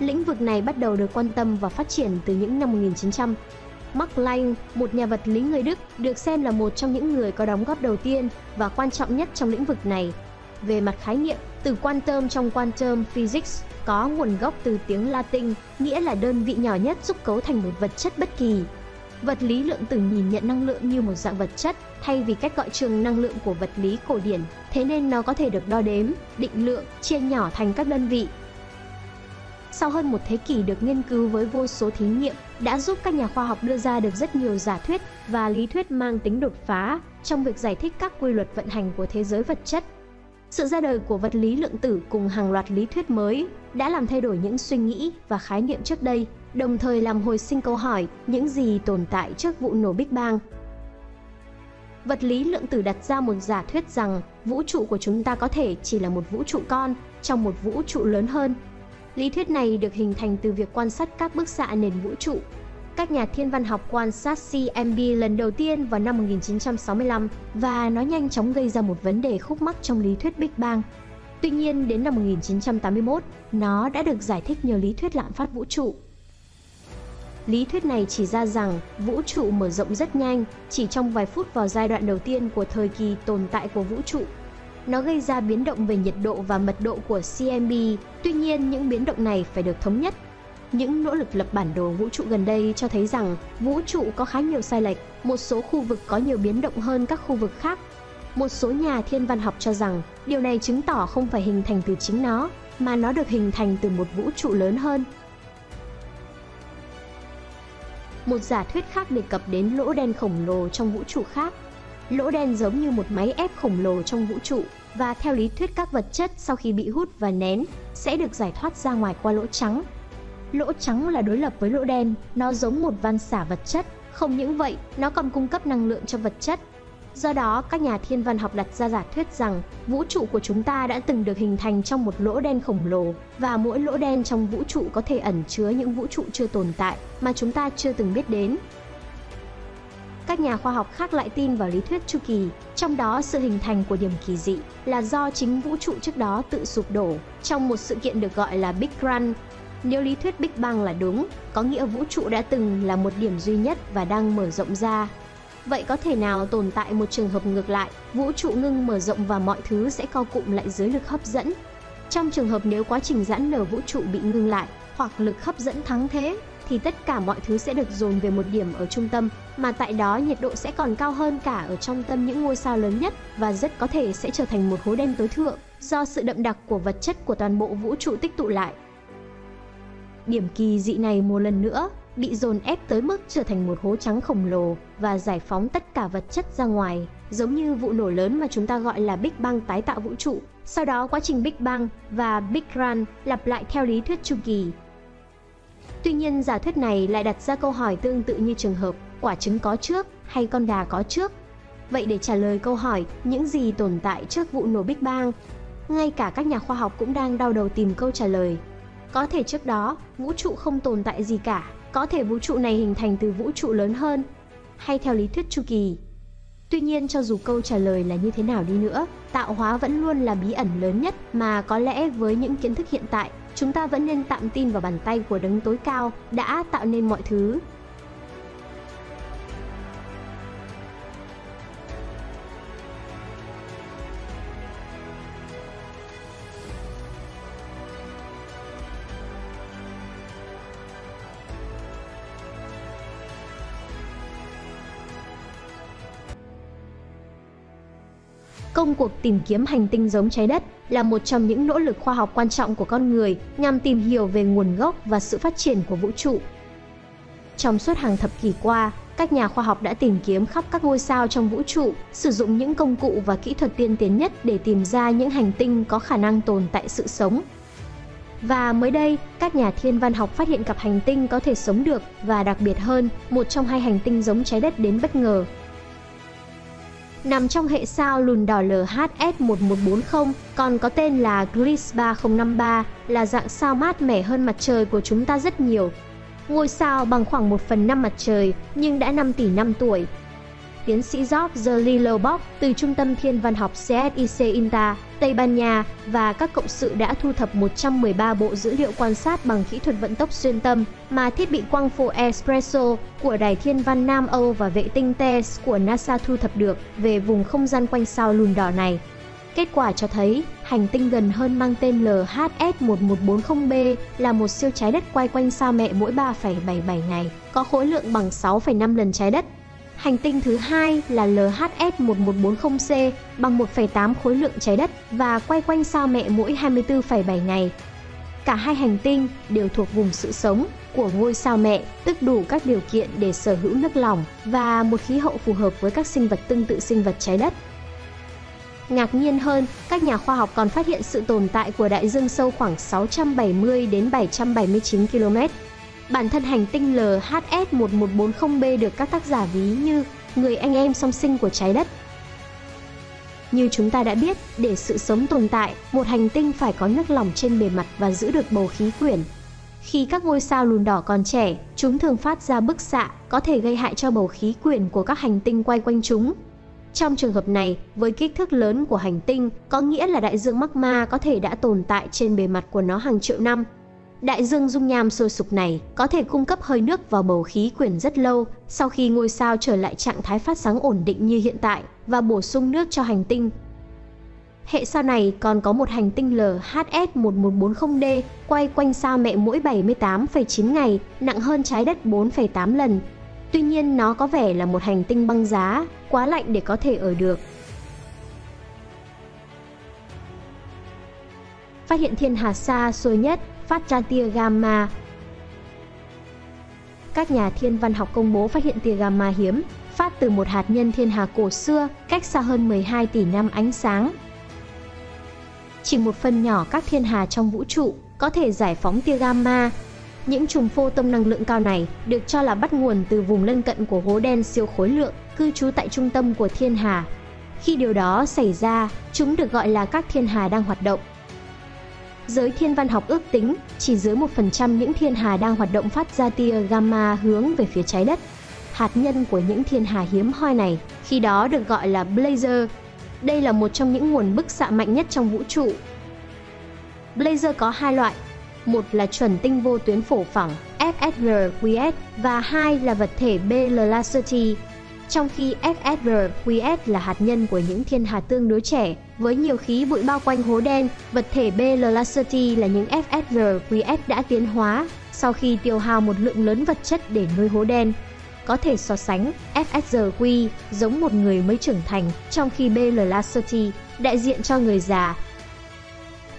Lĩnh vực này bắt đầu được quan tâm và phát triển từ những năm 1900. Max Planck, một nhà vật lý người Đức, được xem là một trong những người có đóng góp đầu tiên và quan trọng nhất trong lĩnh vực này. Về mặt khái niệm, từ quantum trong quantum physics có nguồn gốc từ tiếng Latin, nghĩa là đơn vị nhỏ nhất giúp cấu thành một vật chất bất kỳ. Vật lý lượng tử nhìn nhận năng lượng như một dạng vật chất, thay vì cách gọi trường năng lượng của vật lý cổ điển, thế nên nó có thể được đo đếm, định lượng, chia nhỏ thành các đơn vị. Sau hơn một thế kỷ được nghiên cứu với vô số thí nghiệm, đã giúp các nhà khoa học đưa ra được rất nhiều giả thuyết và lý thuyết mang tính đột phá trong việc giải thích các quy luật vận hành của thế giới vật chất. Sự ra đời của vật lý lượng tử cùng hàng loạt lý thuyết mới đã làm thay đổi những suy nghĩ và khái niệm trước đây, đồng thời làm hồi sinh câu hỏi những gì tồn tại trước vụ nổ Big Bang. Vật lý lượng tử đặt ra một giả thuyết rằng vũ trụ của chúng ta có thể chỉ là một vũ trụ con trong một vũ trụ lớn hơn. Lý thuyết này được hình thành từ việc quan sát các bức xạ nền vũ trụ. Các nhà thiên văn học quan sát CMB lần đầu tiên vào năm 1965 và nó nhanh chóng gây ra một vấn đề khúc mắc trong lý thuyết Big Bang. Tuy nhiên, đến năm 1981, nó đã được giải thích nhờ lý thuyết lạm phát vũ trụ. Lý thuyết này chỉ ra rằng vũ trụ mở rộng rất nhanh, chỉ trong vài phút vào giai đoạn đầu tiên của thời kỳ tồn tại của vũ trụ. Nó gây ra biến động về nhiệt độ và mật độ của CMB, tuy nhiên những biến động này phải được thống nhất. Những nỗ lực lập bản đồ vũ trụ gần đây cho thấy rằng vũ trụ có khá nhiều sai lệch, một số khu vực có nhiều biến động hơn các khu vực khác. Một số nhà thiên văn học cho rằng điều này chứng tỏ không phải hình thành từ chính nó, mà nó được hình thành từ một vũ trụ lớn hơn. Một giả thuyết khác đề cập đến lỗ đen khổng lồ trong vũ trụ khác. Lỗ đen giống như một máy ép khổng lồ trong vũ trụ, và theo lý thuyết các vật chất sau khi bị hút và nén sẽ được giải thoát ra ngoài qua lỗ trắng. Lỗ trắng là đối lập với lỗ đen, nó giống một van xả vật chất, không những vậy, nó còn cung cấp năng lượng cho vật chất. Do đó, các nhà thiên văn học đặt ra giả thuyết rằng vũ trụ của chúng ta đã từng được hình thành trong một lỗ đen khổng lồ, và mỗi lỗ đen trong vũ trụ có thể ẩn chứa những vũ trụ chưa tồn tại mà chúng ta chưa từng biết đến. Các nhà khoa học khác lại tin vào lý thuyết chu kỳ, trong đó sự hình thành của điểm kỳ dị là do chính vũ trụ trước đó tự sụp đổ trong một sự kiện được gọi là Big Crunch. Nếu lý thuyết Big Bang là đúng, có nghĩa vũ trụ đã từng là một điểm duy nhất và đang mở rộng ra. Vậy có thể nào tồn tại một trường hợp ngược lại, vũ trụ ngưng mở rộng và mọi thứ sẽ co cụm lại dưới lực hấp dẫn? Trong trường hợp nếu quá trình giãn nở vũ trụ bị ngưng lại hoặc lực hấp dẫn thắng thế, thì tất cả mọi thứ sẽ được dồn về một điểm ở trung tâm, mà tại đó nhiệt độ sẽ còn cao hơn cả ở trong tâm những ngôi sao lớn nhất và rất có thể sẽ trở thành một hố đen tối thượng do sự đậm đặc của vật chất của toàn bộ vũ trụ tích tụ lại. Điểm kỳ dị này một lần nữa bị dồn ép tới mức trở thành một hố trắng khổng lồ và giải phóng tất cả vật chất ra ngoài, giống như vụ nổ lớn mà chúng ta gọi là Big Bang tái tạo vũ trụ. Sau đó quá trình Big Bang và Big Run lặp lại theo lý thuyết chu kỳ. Tuy nhiên, giả thuyết này lại đặt ra câu hỏi tương tự như trường hợp quả trứng có trước hay con gà có trước. Vậy để trả lời câu hỏi những gì tồn tại trước vụ nổ Big Bang, ngay cả các nhà khoa học cũng đang đau đầu tìm câu trả lời. Có thể trước đó, vũ trụ không tồn tại gì cả. Có thể vũ trụ này hình thành từ vũ trụ lớn hơn, hay theo lý thuyết chu kỳ. Tuy nhiên, cho dù câu trả lời là như thế nào đi nữa, tạo hóa vẫn luôn là bí ẩn lớn nhất mà có lẽ với những kiến thức hiện tại, chúng ta vẫn nên tạm tin vào bàn tay của đấng tối cao đã tạo nên mọi thứ. Công cuộc tìm kiếm hành tinh giống trái đất là một trong những nỗ lực khoa học quan trọng của con người nhằm tìm hiểu về nguồn gốc và sự phát triển của vũ trụ. Trong suốt hàng thập kỷ qua, các nhà khoa học đã tìm kiếm khắp các ngôi sao trong vũ trụ, sử dụng những công cụ và kỹ thuật tiên tiến nhất để tìm ra những hành tinh có khả năng tồn tại sự sống. Và mới đây, các nhà thiên văn học phát hiện cặp hành tinh có thể sống được và đặc biệt hơn, một trong hai hành tinh giống trái đất đến bất ngờ. Nằm trong hệ sao lùn đỏ LHS 1140, còn có tên là Gliese 3053, là dạng sao mát mẻ hơn mặt trời của chúng ta rất nhiều. Ngôi sao bằng khoảng 1/5 mặt trời, nhưng đã 5 tỷ năm tuổi. Tiến sĩ Jorge Lillo-Box từ Trung tâm Thiên văn học CSIC-INTA, Tây Ban Nha và các cộng sự đã thu thập 113 bộ dữ liệu quan sát bằng kỹ thuật vận tốc xuyên tâm mà thiết bị quang phổ ESPRESSO của Đài Thiên văn Nam Âu và vệ tinh TESS của NASA thu thập được về vùng không gian quanh sao lùn đỏ này. Kết quả cho thấy, hành tinh gần hơn mang tên LHS 1140b là một siêu trái đất quay quanh sao mẹ mỗi 3,77 ngày, có khối lượng bằng 6,5 lần trái đất. Hành tinh thứ hai là LHS 1140C bằng 1,8 khối lượng trái đất và quay quanh sao mẹ mỗi 24,7 ngày. Cả hai hành tinh đều thuộc vùng sự sống của ngôi sao mẹ, tức đủ các điều kiện để sở hữu nước lỏng và một khí hậu phù hợp với các sinh vật tương tự sinh vật trái đất. Ngạc nhiên hơn, các nhà khoa học còn phát hiện sự tồn tại của đại dương sâu khoảng 670 đến 779 km. Bản thân hành tinh LHS 1140b được các tác giả ví như người anh em song sinh của trái đất. Như chúng ta đã biết, để sự sống tồn tại, một hành tinh phải có nước lỏng trên bề mặt và giữ được bầu khí quyển. Khi các ngôi sao lùn đỏ còn trẻ, chúng thường phát ra bức xạ có thể gây hại cho bầu khí quyển của các hành tinh quay quanh chúng. Trong trường hợp này, với kích thước lớn của hành tinh, có nghĩa là đại dương magma có thể đã tồn tại trên bề mặt của nó hàng triệu năm. Đại dương dung nham sôi sục này có thể cung cấp hơi nước vào bầu khí quyển rất lâu sau khi ngôi sao trở lại trạng thái phát sáng ổn định như hiện tại và bổ sung nước cho hành tinh. Hệ sao này còn có một hành tinh LHS 1140D quay quanh sao mẹ mỗi 78,9 ngày, nặng hơn trái đất 4,8 lần. Tuy nhiên, nó có vẻ là một hành tinh băng giá, quá lạnh để có thể ở được. Phát hiện thiên hà xa xôi nhất phát ra tia gamma. Các nhà thiên văn học công bố phát hiện tia gamma hiếm, phát từ một hạt nhân thiên hà cổ xưa, cách xa hơn 12 tỷ năm ánh sáng. Chỉ một phần nhỏ các thiên hà trong vũ trụ có thể giải phóng tia gamma. Những chùm photon năng lượng cao này được cho là bắt nguồn từ vùng lân cận của hố đen siêu khối lượng, cư trú tại trung tâm của thiên hà. Khi điều đó xảy ra, chúng được gọi là các thiên hà đang hoạt động. Giới thiên văn học ước tính chỉ dưới 1% những thiên hà đang hoạt động phát ra tia gamma hướng về phía trái đất. Hạt nhân của những thiên hà hiếm hoi này khi đó được gọi là blazar. Đây là một trong những nguồn bức xạ mạnh nhất trong vũ trụ. Blazar có hai loại, một là chuẩn tinh vô tuyến phổ phẳng FSRQS và hai là vật thể B-velocity. Trong khi FSRQS là hạt nhân của những thiên hà tương đối trẻ, với nhiều khí bụi bao quanh hố đen, vật thể B-velocity là những FSRQS đã tiến hóa sau khi tiêu hao một lượng lớn vật chất để nuôi hố đen. Có thể so sánh, FSRQ giống một người mới trưởng thành, trong khi B-velocity đại diện cho người già.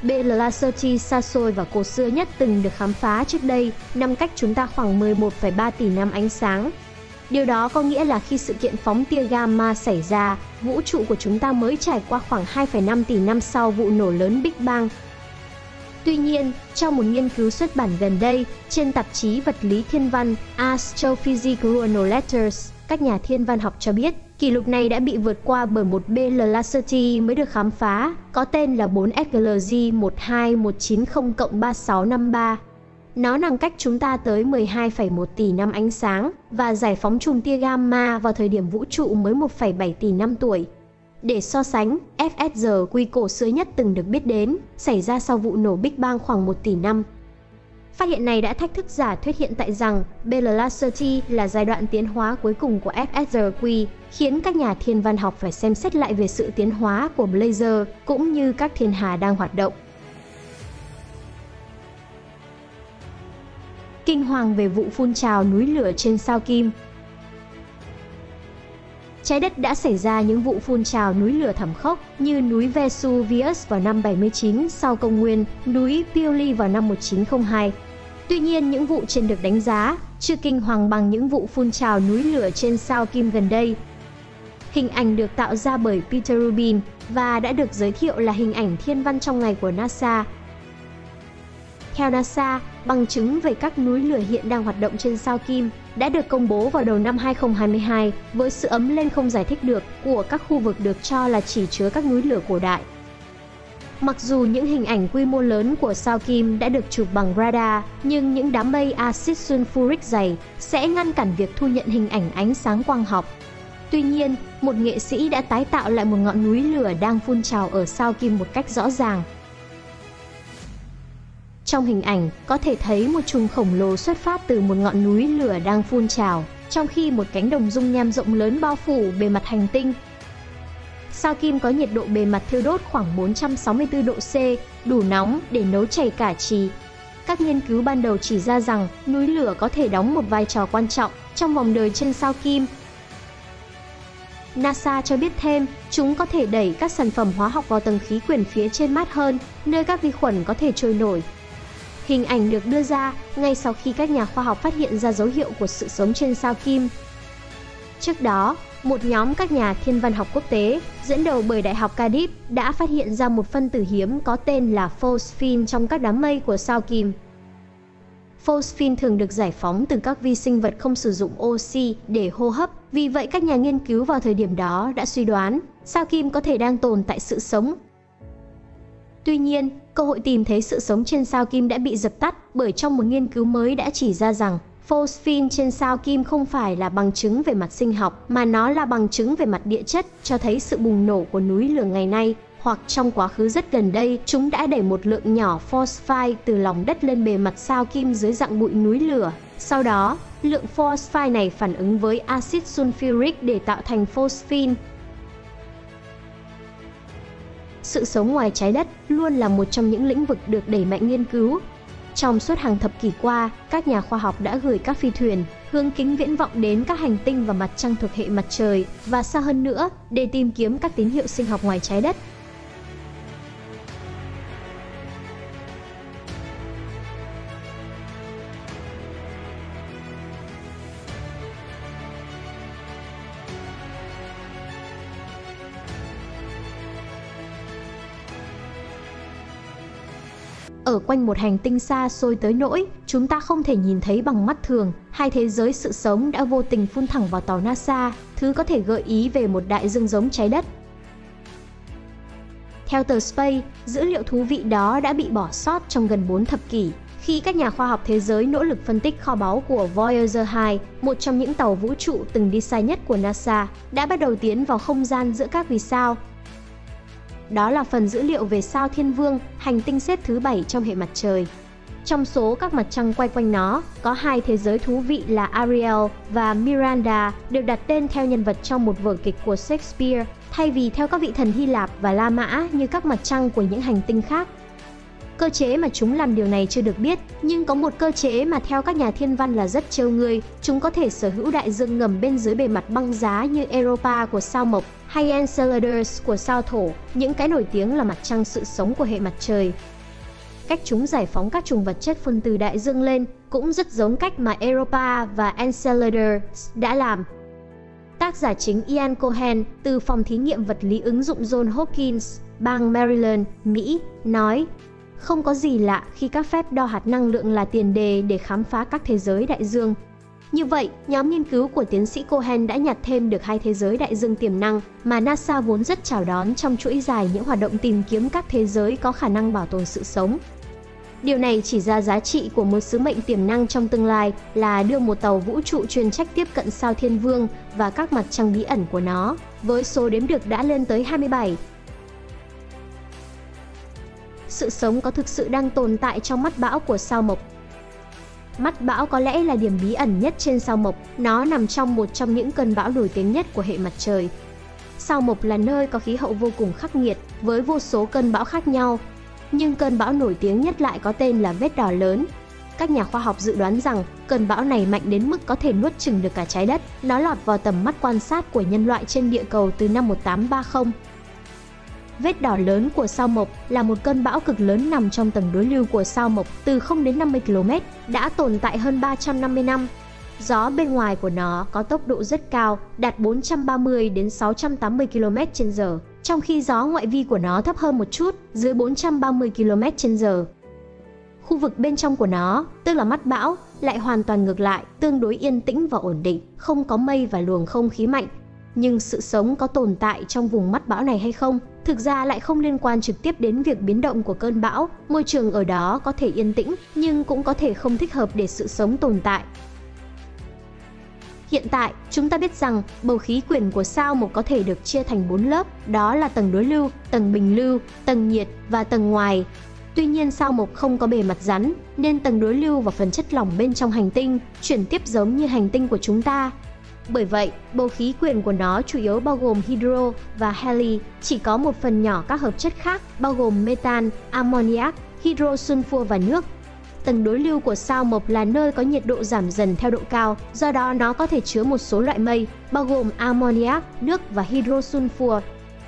B-velocity xa xôi và cổ xưa nhất từng được khám phá trước đây, nằm cách chúng ta khoảng 11,3 tỷ năm ánh sáng. Điều đó có nghĩa là khi sự kiện phóng tia gamma xảy ra, vũ trụ của chúng ta mới trải qua khoảng 2,5 tỷ năm sau vụ nổ lớn Big Bang. Tuy nhiên, trong một nghiên cứu xuất bản gần đây trên tạp chí vật lý thiên văn Astrophysical Journal Letters, các nhà thiên văn học cho biết kỷ lục này đã bị vượt qua bởi một B-velocity mới được khám phá, có tên là 4FGL J1219+3653. Nó nằm cách chúng ta tới 12,1 tỷ năm ánh sáng và giải phóng chùm tia gamma vào thời điểm vũ trụ mới 1,7 tỷ năm tuổi. Để so sánh, FSRQ cổ xưa nhất từng được biết đến xảy ra sau vụ nổ Big Bang khoảng 1 tỷ năm. Phát hiện này đã thách thức giả thuyết hiện tại rằng B-velocity là giai đoạn tiến hóa cuối cùng của FSRQ, khiến các nhà thiên văn học phải xem xét lại về sự tiến hóa của blazar cũng như các thiên hà đang hoạt động. Kinh hoàng về vụ phun trào núi lửa trên sao Kim. Trái đất đã xảy ra những vụ phun trào núi lửa thảm khốc như núi Vesuvius vào năm 79 sau công nguyên, núi Pioli vào năm 1902. Tuy nhiên, những vụ trên được đánh giá chưa kinh hoàng bằng những vụ phun trào núi lửa trên sao Kim gần đây. Hình ảnh được tạo ra bởi Peter Rubin và đã được giới thiệu là hình ảnh thiên văn trong ngày của NASA. Theo NASA, bằng chứng về các núi lửa hiện đang hoạt động trên sao Kim đã được công bố vào đầu năm 2022 với sự ấm lên không giải thích được của các khu vực được cho là chỉ chứa các núi lửa cổ đại. Mặc dù những hình ảnh quy mô lớn của sao Kim đã được chụp bằng radar, nhưng những đám mây axit sulfuric dày sẽ ngăn cản việc thu nhận hình ảnh ánh sáng quang học. Tuy nhiên, một nghệ sĩ đã tái tạo lại một ngọn núi lửa đang phun trào ở sao Kim một cách rõ ràng. Trong hình ảnh, có thể thấy một chùm khổng lồ xuất phát từ một ngọn núi lửa đang phun trào, trong khi một cánh đồng dung nham rộng lớn bao phủ bề mặt hành tinh. Sao Kim có nhiệt độ bề mặt thiêu đốt khoảng 464 độ C, đủ nóng để nấu chảy cả trì. Các nghiên cứu ban đầu chỉ ra rằng núi lửa có thể đóng một vai trò quan trọng trong vòng đời trên sao Kim. NASA cho biết thêm, chúng có thể đẩy các sản phẩm hóa học vào tầng khí quyển phía trên mát hơn, nơi các vi khuẩn có thể trôi nổi. Hình ảnh được đưa ra ngay sau khi các nhà khoa học phát hiện ra dấu hiệu của sự sống trên sao Kim. Trước đó, một nhóm các nhà thiên văn học quốc tế dẫn đầu bởi Đại học Cardiff đã phát hiện ra một phân tử hiếm có tên là phosphine trong các đám mây của sao Kim. Phosphine thường được giải phóng từ các vi sinh vật không sử dụng oxy để hô hấp, vì vậy các nhà nghiên cứu vào thời điểm đó đã suy đoán sao Kim có thể đang tồn tại sự sống. Tuy nhiên, cơ hội tìm thấy sự sống trên sao Kim đã bị dập tắt bởi trong một nghiên cứu mới đã chỉ ra rằng phosphine trên sao Kim không phải là bằng chứng về mặt sinh học mà nó là bằng chứng về mặt địa chất, cho thấy sự bùng nổ của núi lửa ngày nay hoặc trong quá khứ rất gần đây chúng đã đẩy một lượng nhỏ phosphine từ lòng đất lên bề mặt sao Kim dưới dạng bụi núi lửa. Sau đó, lượng phosphine này phản ứng với axit sulfuric để tạo thành phosphine. Sự sống ngoài trái đất luôn là một trong những lĩnh vực được đẩy mạnh nghiên cứu. Trong suốt hàng thập kỷ qua, các nhà khoa học đã gửi các phi thuyền, hướng kính viễn vọng đến các hành tinh và mặt trăng thuộc hệ mặt trời và xa hơn nữa để tìm kiếm các tín hiệu sinh học ngoài trái đất. Ở quanh một hành tinh xa xôi tới nỗi chúng ta không thể nhìn thấy bằng mắt thường, hai thế giới sự sống đã vô tình phun thẳng vào tàu NASA, thứ có thể gợi ý về một đại dương giống trái đất. Theo tờ Space, dữ liệu thú vị đó đã bị bỏ sót trong gần 4 thập kỷ, khi các nhà khoa học thế giới nỗ lực phân tích kho báu của Voyager 2, một trong những tàu vũ trụ từng đi xa nhất của NASA, đã bắt đầu tiến vào không gian giữa các vì sao. Đó là phần dữ liệu về sao Thiên Vương, hành tinh xếp thứ 7 trong hệ mặt trời. Trong số các mặt trăng quay quanh nó, có hai thế giới thú vị là Ariel và Miranda được đặt tên theo nhân vật trong một vở kịch của Shakespeare, thay vì theo các vị thần Hy Lạp và La Mã như các mặt trăng của những hành tinh khác. Cơ chế mà chúng làm điều này chưa được biết, nhưng có một cơ chế mà theo các nhà thiên văn là rất trêu người. Chúng có thể sở hữu đại dương ngầm bên dưới bề mặt băng giá như Europa của sao Mộc hay Enceladus của sao Thổ, những cái nổi tiếng là mặt trăng sự sống của hệ mặt trời. Cách chúng giải phóng các chủng vật chất phân từ đại dương lên cũng rất giống cách mà Europa và Enceladus đã làm. Tác giả chính Ian Cohen từ phòng thí nghiệm vật lý ứng dụng Johns Hopkins, bang Maryland, Mỹ, nói: "Không có gì lạ khi các phép đo hạt năng lượng là tiền đề để khám phá các thế giới đại dương." Như vậy, nhóm nghiên cứu của tiến sĩ Cohen đã nhặt thêm được hai thế giới đại dương tiềm năng mà NASA vốn rất chào đón trong chuỗi dài những hoạt động tìm kiếm các thế giới có khả năng bảo tồn sự sống. Điều này chỉ ra giá trị của một sứ mệnh tiềm năng trong tương lai là đưa một tàu vũ trụ chuyên trách tiếp cận sao Thiên Vương và các mặt trăng bí ẩn của nó, với số đếm được đã lên tới 27. Sự sống có thực sự đang tồn tại trong mắt bão của sao Mộc? Mắt bão có lẽ là điểm bí ẩn nhất trên sao Mộc, nó nằm trong một trong những cơn bão nổi tiếng nhất của hệ mặt trời. Sao Mộc là nơi có khí hậu vô cùng khắc nghiệt, với vô số cơn bão khác nhau. Nhưng cơn bão nổi tiếng nhất lại có tên là vết đỏ lớn. Các nhà khoa học dự đoán rằng cơn bão này mạnh đến mức có thể nuốt chửng được cả trái đất. Nó lọt vào tầm mắt quan sát của nhân loại trên địa cầu từ năm 1830. Vết đỏ lớn của sao Mộc là một cơn bão cực lớn nằm trong tầng đối lưu của sao Mộc từ 0 đến 50 km, đã tồn tại hơn 350 năm. Gió bên ngoài của nó có tốc độ rất cao, đạt 430 đến 680 km/h, trong khi gió ngoại vi của nó thấp hơn một chút, dưới 430 km/h. Khu vực bên trong của nó, tức là mắt bão, lại hoàn toàn ngược lại, tương đối yên tĩnh và ổn định, không có mây và luồng không khí mạnh. Nhưng sự sống có tồn tại trong vùng mắt bão này hay không, thực ra lại không liên quan trực tiếp đến việc biến động của cơn bão. Môi trường ở đó có thể yên tĩnh, nhưng cũng có thể không thích hợp để sự sống tồn tại. Hiện tại, chúng ta biết rằng bầu khí quyển của sao Mộc có thể được chia thành 4 lớp, đó là tầng đối lưu, tầng bình lưu, tầng nhiệt và tầng ngoài. Tuy nhiên, sao Mộc không có bề mặt rắn, nên tầng đối lưu và phần chất lỏng bên trong hành tinh chuyển tiếp giống như hành tinh của chúng ta. Bởi vậy, bầu khí quyển của nó chủ yếu bao gồm hydro và heli, chỉ có một phần nhỏ các hợp chất khác bao gồm metan, ammoniac, hydro sunfua và nước. Tầng đối lưu của sao Mộc là nơi có nhiệt độ giảm dần theo độ cao, do đó nó có thể chứa một số loại mây, bao gồm ammoniac, nước và hydro sunfua.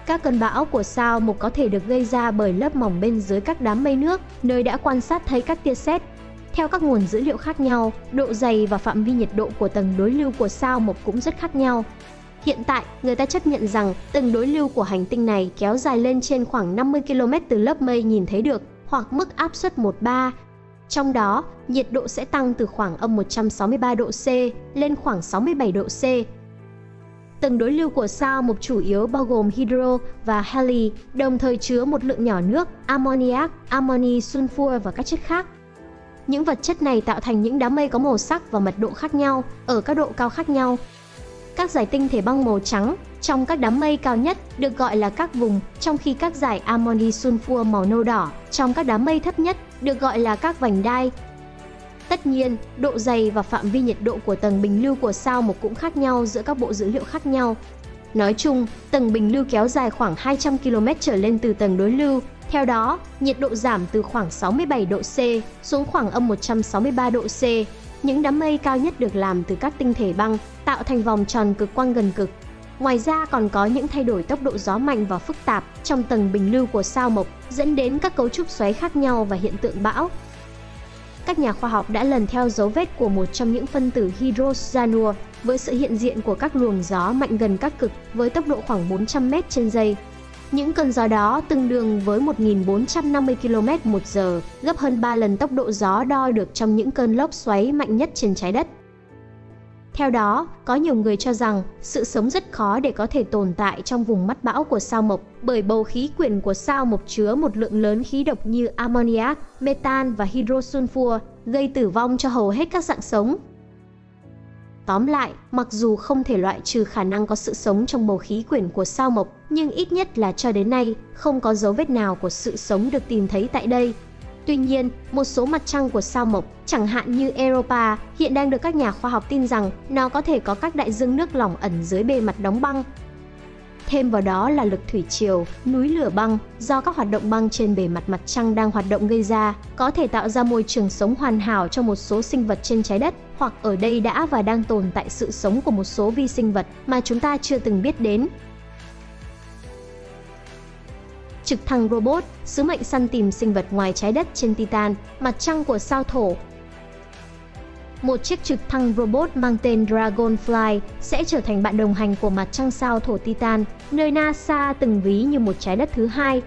Các cơn bão của sao Mộc có thể được gây ra bởi lớp mỏng bên dưới các đám mây nước, nơi đã quan sát thấy các tia sét. Theo các nguồn dữ liệu khác nhau, độ dày và phạm vi nhiệt độ của tầng đối lưu của sao Mộc cũng rất khác nhau. Hiện tại, người ta chấp nhận rằng tầng đối lưu của hành tinh này kéo dài lên trên khoảng 50 km từ lớp mây nhìn thấy được, hoặc mức áp suất 1/3. Trong đó, nhiệt độ sẽ tăng từ khoảng -163 độ C lên khoảng 67 độ C. Tầng đối lưu của sao Mộc chủ yếu bao gồm hydro và heli, đồng thời chứa một lượng nhỏ nước, ammoniac, amoni sunfua và các chất khác. Những vật chất này tạo thành những đám mây có màu sắc và mật độ khác nhau, ở các độ cao khác nhau. Các dải tinh thể băng màu trắng trong các đám mây cao nhất được gọi là các vùng, trong khi các dải amoni sunfua màu nâu đỏ trong các đám mây thấp nhất được gọi là các vành đai. Tất nhiên, độ dày và phạm vi nhiệt độ của tầng bình lưu của sao Mộc cũng khác nhau giữa các bộ dữ liệu khác nhau. Nói chung, tầng bình lưu kéo dài khoảng 200 km trở lên từ tầng đối lưu. Theo đó, nhiệt độ giảm từ khoảng 67 độ C xuống khoảng -163 độ C. Những đám mây cao nhất được làm từ các tinh thể băng, tạo thành vòng tròn cực quang gần cực. Ngoài ra còn có những thay đổi tốc độ gió mạnh và phức tạp trong tầng bình lưu của sao Mộc, dẫn đến các cấu trúc xoáy khác nhau và hiện tượng bão. Các nhà khoa học đã lần theo dấu vết của một trong những phân tử hydroxanua với sự hiện diện của các luồng gió mạnh gần các cực với tốc độ khoảng 400 m/giây. Những cơn gió đó tương đương với 1.450 km/h, gấp hơn 3 lần tốc độ gió đo được trong những cơn lốc xoáy mạnh nhất trên trái đất. Theo đó, có nhiều người cho rằng sự sống rất khó để có thể tồn tại trong vùng mắt bão của sao Mộc bởi bầu khí quyển của sao Mộc chứa một lượng lớn khí độc như ammoniac, metan và hydro sunfua, gây tử vong cho hầu hết các dạng sống. Tóm lại, mặc dù không thể loại trừ khả năng có sự sống trong bầu khí quyển của sao Mộc, nhưng ít nhất là cho đến nay, không có dấu vết nào của sự sống được tìm thấy tại đây. Tuy nhiên, một số mặt trăng của sao mộc, chẳng hạn như Europa, hiện đang được các nhà khoa học tin rằng nó có thể có các đại dương nước lỏng ẩn dưới bề mặt đóng băng. Thêm vào đó là lực thủy triều, núi lửa băng do các hoạt động băng trên bề mặt mặt trăng đang hoạt động gây ra, có thể tạo ra môi trường sống hoàn hảo cho một số sinh vật trên trái đất, hoặc ở đây đã và đang tồn tại sự sống của một số vi sinh vật mà chúng ta chưa từng biết đến. Trực thăng robot, sứ mệnh săn tìm sinh vật ngoài trái đất trên Titan, mặt trăng của sao Thổ. Một chiếc trực thăng robot mang tên Dragonfly sẽ trở thành bạn đồng hành của mặt trăng sao Thổ Titan, nơi NASA từng ví như một trái đất thứ hai.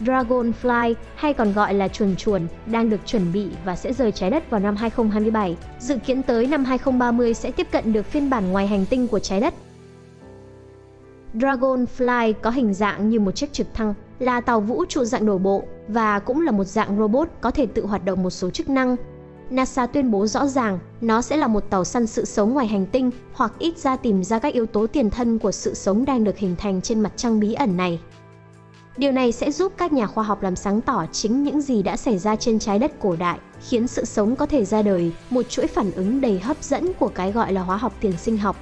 Dragonfly, hay còn gọi là chuồn chuồn, đang được chuẩn bị và sẽ rời trái đất vào năm 2027, dự kiến tới năm 2030 sẽ tiếp cận được phiên bản ngoài hành tinh của trái đất. Dragonfly có hình dạng như một chiếc trực thăng, là tàu vũ trụ dạng đổ bộ và cũng là một dạng robot có thể tự hoạt động một số chức năng. NASA tuyên bố rõ ràng nó sẽ là một tàu săn sự sống ngoài hành tinh, hoặc ít ra tìm ra các yếu tố tiền thân của sự sống đang được hình thành trên mặt trăng bí ẩn này. Điều này sẽ giúp các nhà khoa học làm sáng tỏ chính những gì đã xảy ra trên trái đất cổ đại, khiến sự sống có thể ra đời, một chuỗi phản ứng đầy hấp dẫn của cái gọi là hóa học tiền sinh học.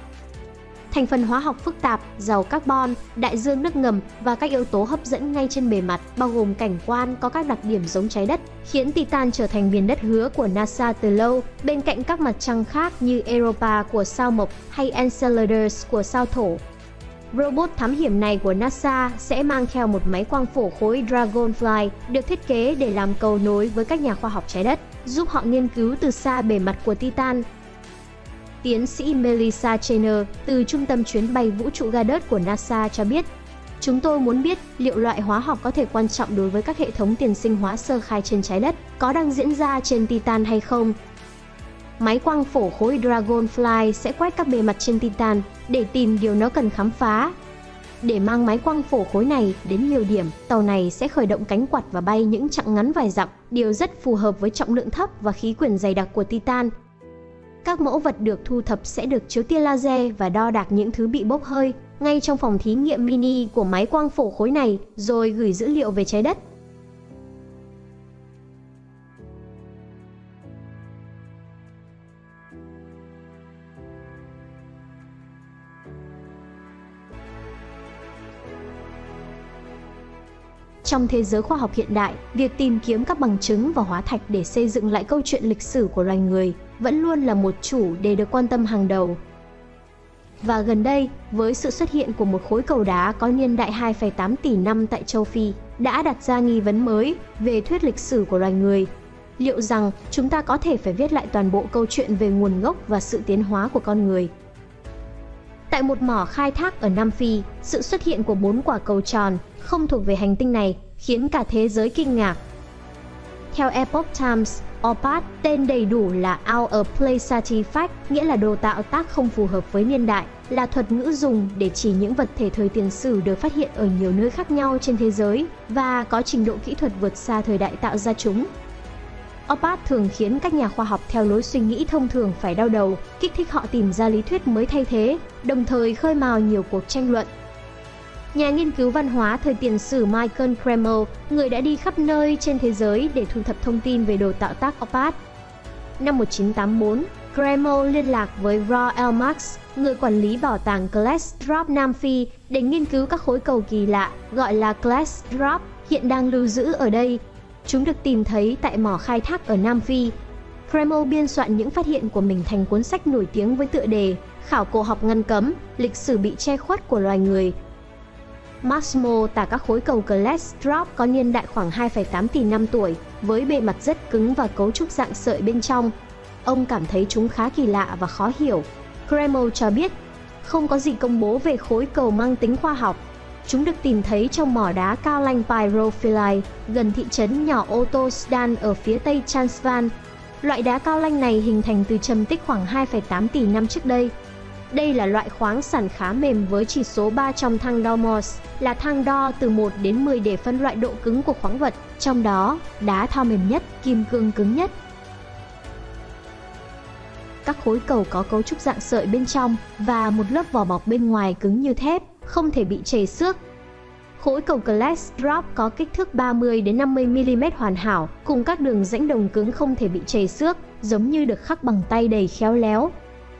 Thành phần hóa học phức tạp, giàu carbon, đại dương nước ngầm và các yếu tố hấp dẫn ngay trên bề mặt, bao gồm cảnh quan có các đặc điểm giống trái đất, khiến Titan trở thành miền đất hứa của NASA từ lâu, bên cạnh các mặt trăng khác như Europa của sao Mộc hay Enceladus của sao Thổ. Robot thám hiểm này của NASA sẽ mang theo một máy quang phổ khối Dragonfly được thiết kế để làm cầu nối với các nhà khoa học trái đất, giúp họ nghiên cứu từ xa bề mặt của Titan. Tiến sĩ Melissa Chenar từ Trung tâm Chuyến bay Vũ trụ Goddard của NASA cho biết, chúng tôi muốn biết liệu loại hóa học có thể quan trọng đối với các hệ thống tiền sinh hóa sơ khai trên trái đất có đang diễn ra trên Titan hay không. Máy quang phổ khối Dragonfly sẽ quét các bề mặt trên Titan để tìm điều nó cần khám phá. Để mang máy quang phổ khối này đến nhiều điểm, tàu này sẽ khởi động cánh quạt và bay những chặng ngắn vài dặm, điều rất phù hợp với trọng lượng thấp và khí quyển dày đặc của Titan. Các mẫu vật được thu thập sẽ được chiếu tia laser và đo đạc những thứ bị bốc hơi ngay trong phòng thí nghiệm mini của máy quang phổ khối này, rồi gửi dữ liệu về trái đất. Trong thế giới khoa học hiện đại, việc tìm kiếm các bằng chứng và hóa thạch để xây dựng lại câu chuyện lịch sử của loài người vẫn luôn là một chủ đề được quan tâm hàng đầu. Và gần đây, với sự xuất hiện của một khối cầu đá có niên đại 2,8 tỷ năm tại châu Phi, đã đặt ra nghi vấn mới về thuyết lịch sử của loài người. Liệu rằng chúng ta có thể phải viết lại toàn bộ câu chuyện về nguồn gốc và sự tiến hóa của con người? Tại một mỏ khai thác ở Nam Phi, sự xuất hiện của 4 quả cầu tròn không thuộc về hành tinh này khiến cả thế giới kinh ngạc. Theo Epoch Times, OOPArt, tên đầy đủ là Out of Place Artifact, nghĩa là đồ tạo tác không phù hợp với niên đại, là thuật ngữ dùng để chỉ những vật thể thời tiền sử được phát hiện ở nhiều nơi khác nhau trên thế giới và có trình độ kỹ thuật vượt xa thời đại tạo ra chúng. OOPArt thường khiến các nhà khoa học theo lối suy nghĩ thông thường phải đau đầu, kích thích họ tìm ra lý thuyết mới thay thế, đồng thời khơi mào nhiều cuộc tranh luận. Nhà nghiên cứu văn hóa thời tiền sử Michael Cremo, người đã đi khắp nơi trên thế giới để thu thập thông tin về đồ tạo tác OOPArt. Năm 1984, Cremo liên lạc với Roelf Marx, người quản lý bảo tàng Klerksdorp, Nam Phi, để nghiên cứu các khối cầu kỳ lạ gọi là Klerksdorp hiện đang lưu giữ ở đây. Chúng được tìm thấy tại mỏ khai thác ở Nam Phi. Cremo biên soạn những phát hiện của mình thành cuốn sách nổi tiếng với tựa đề Khảo cổ học ngăn cấm, lịch sử bị che khuất của loài người. Marx mô tả các khối cầu Klerksdorp có niên đại khoảng 2,8 tỷ năm tuổi, với bề mặt rất cứng và cấu trúc dạng sợi bên trong. Ông cảm thấy chúng khá kỳ lạ và khó hiểu. Cremo cho biết, không có gì công bố về khối cầu mang tính khoa học. Chúng được tìm thấy trong mỏ đá cao lanh Pyrophyllite, gần thị trấn nhỏ Otosdan ở phía tây Transvaal. Loại đá cao lanh này hình thành từ trầm tích khoảng 2,8 tỷ năm trước đây. Đây là loại khoáng sản khá mềm với chỉ số 3 trong thang đo Morse, là thang đo từ 1 đến 10 để phân loại độ cứng của khoáng vật, trong đó đá thao mềm nhất, kim cương cứng nhất. Các khối cầu có cấu trúc dạng sợi bên trong và một lớp vỏ bọc bên ngoài cứng như thép, không thể bị trầy xước. Khối cầu Klerksdorp có kích thước 30–50 mm hoàn hảo, cùng các đường rãnh đồng cứng không thể bị chảy xước, giống như được khắc bằng tay đầy khéo léo.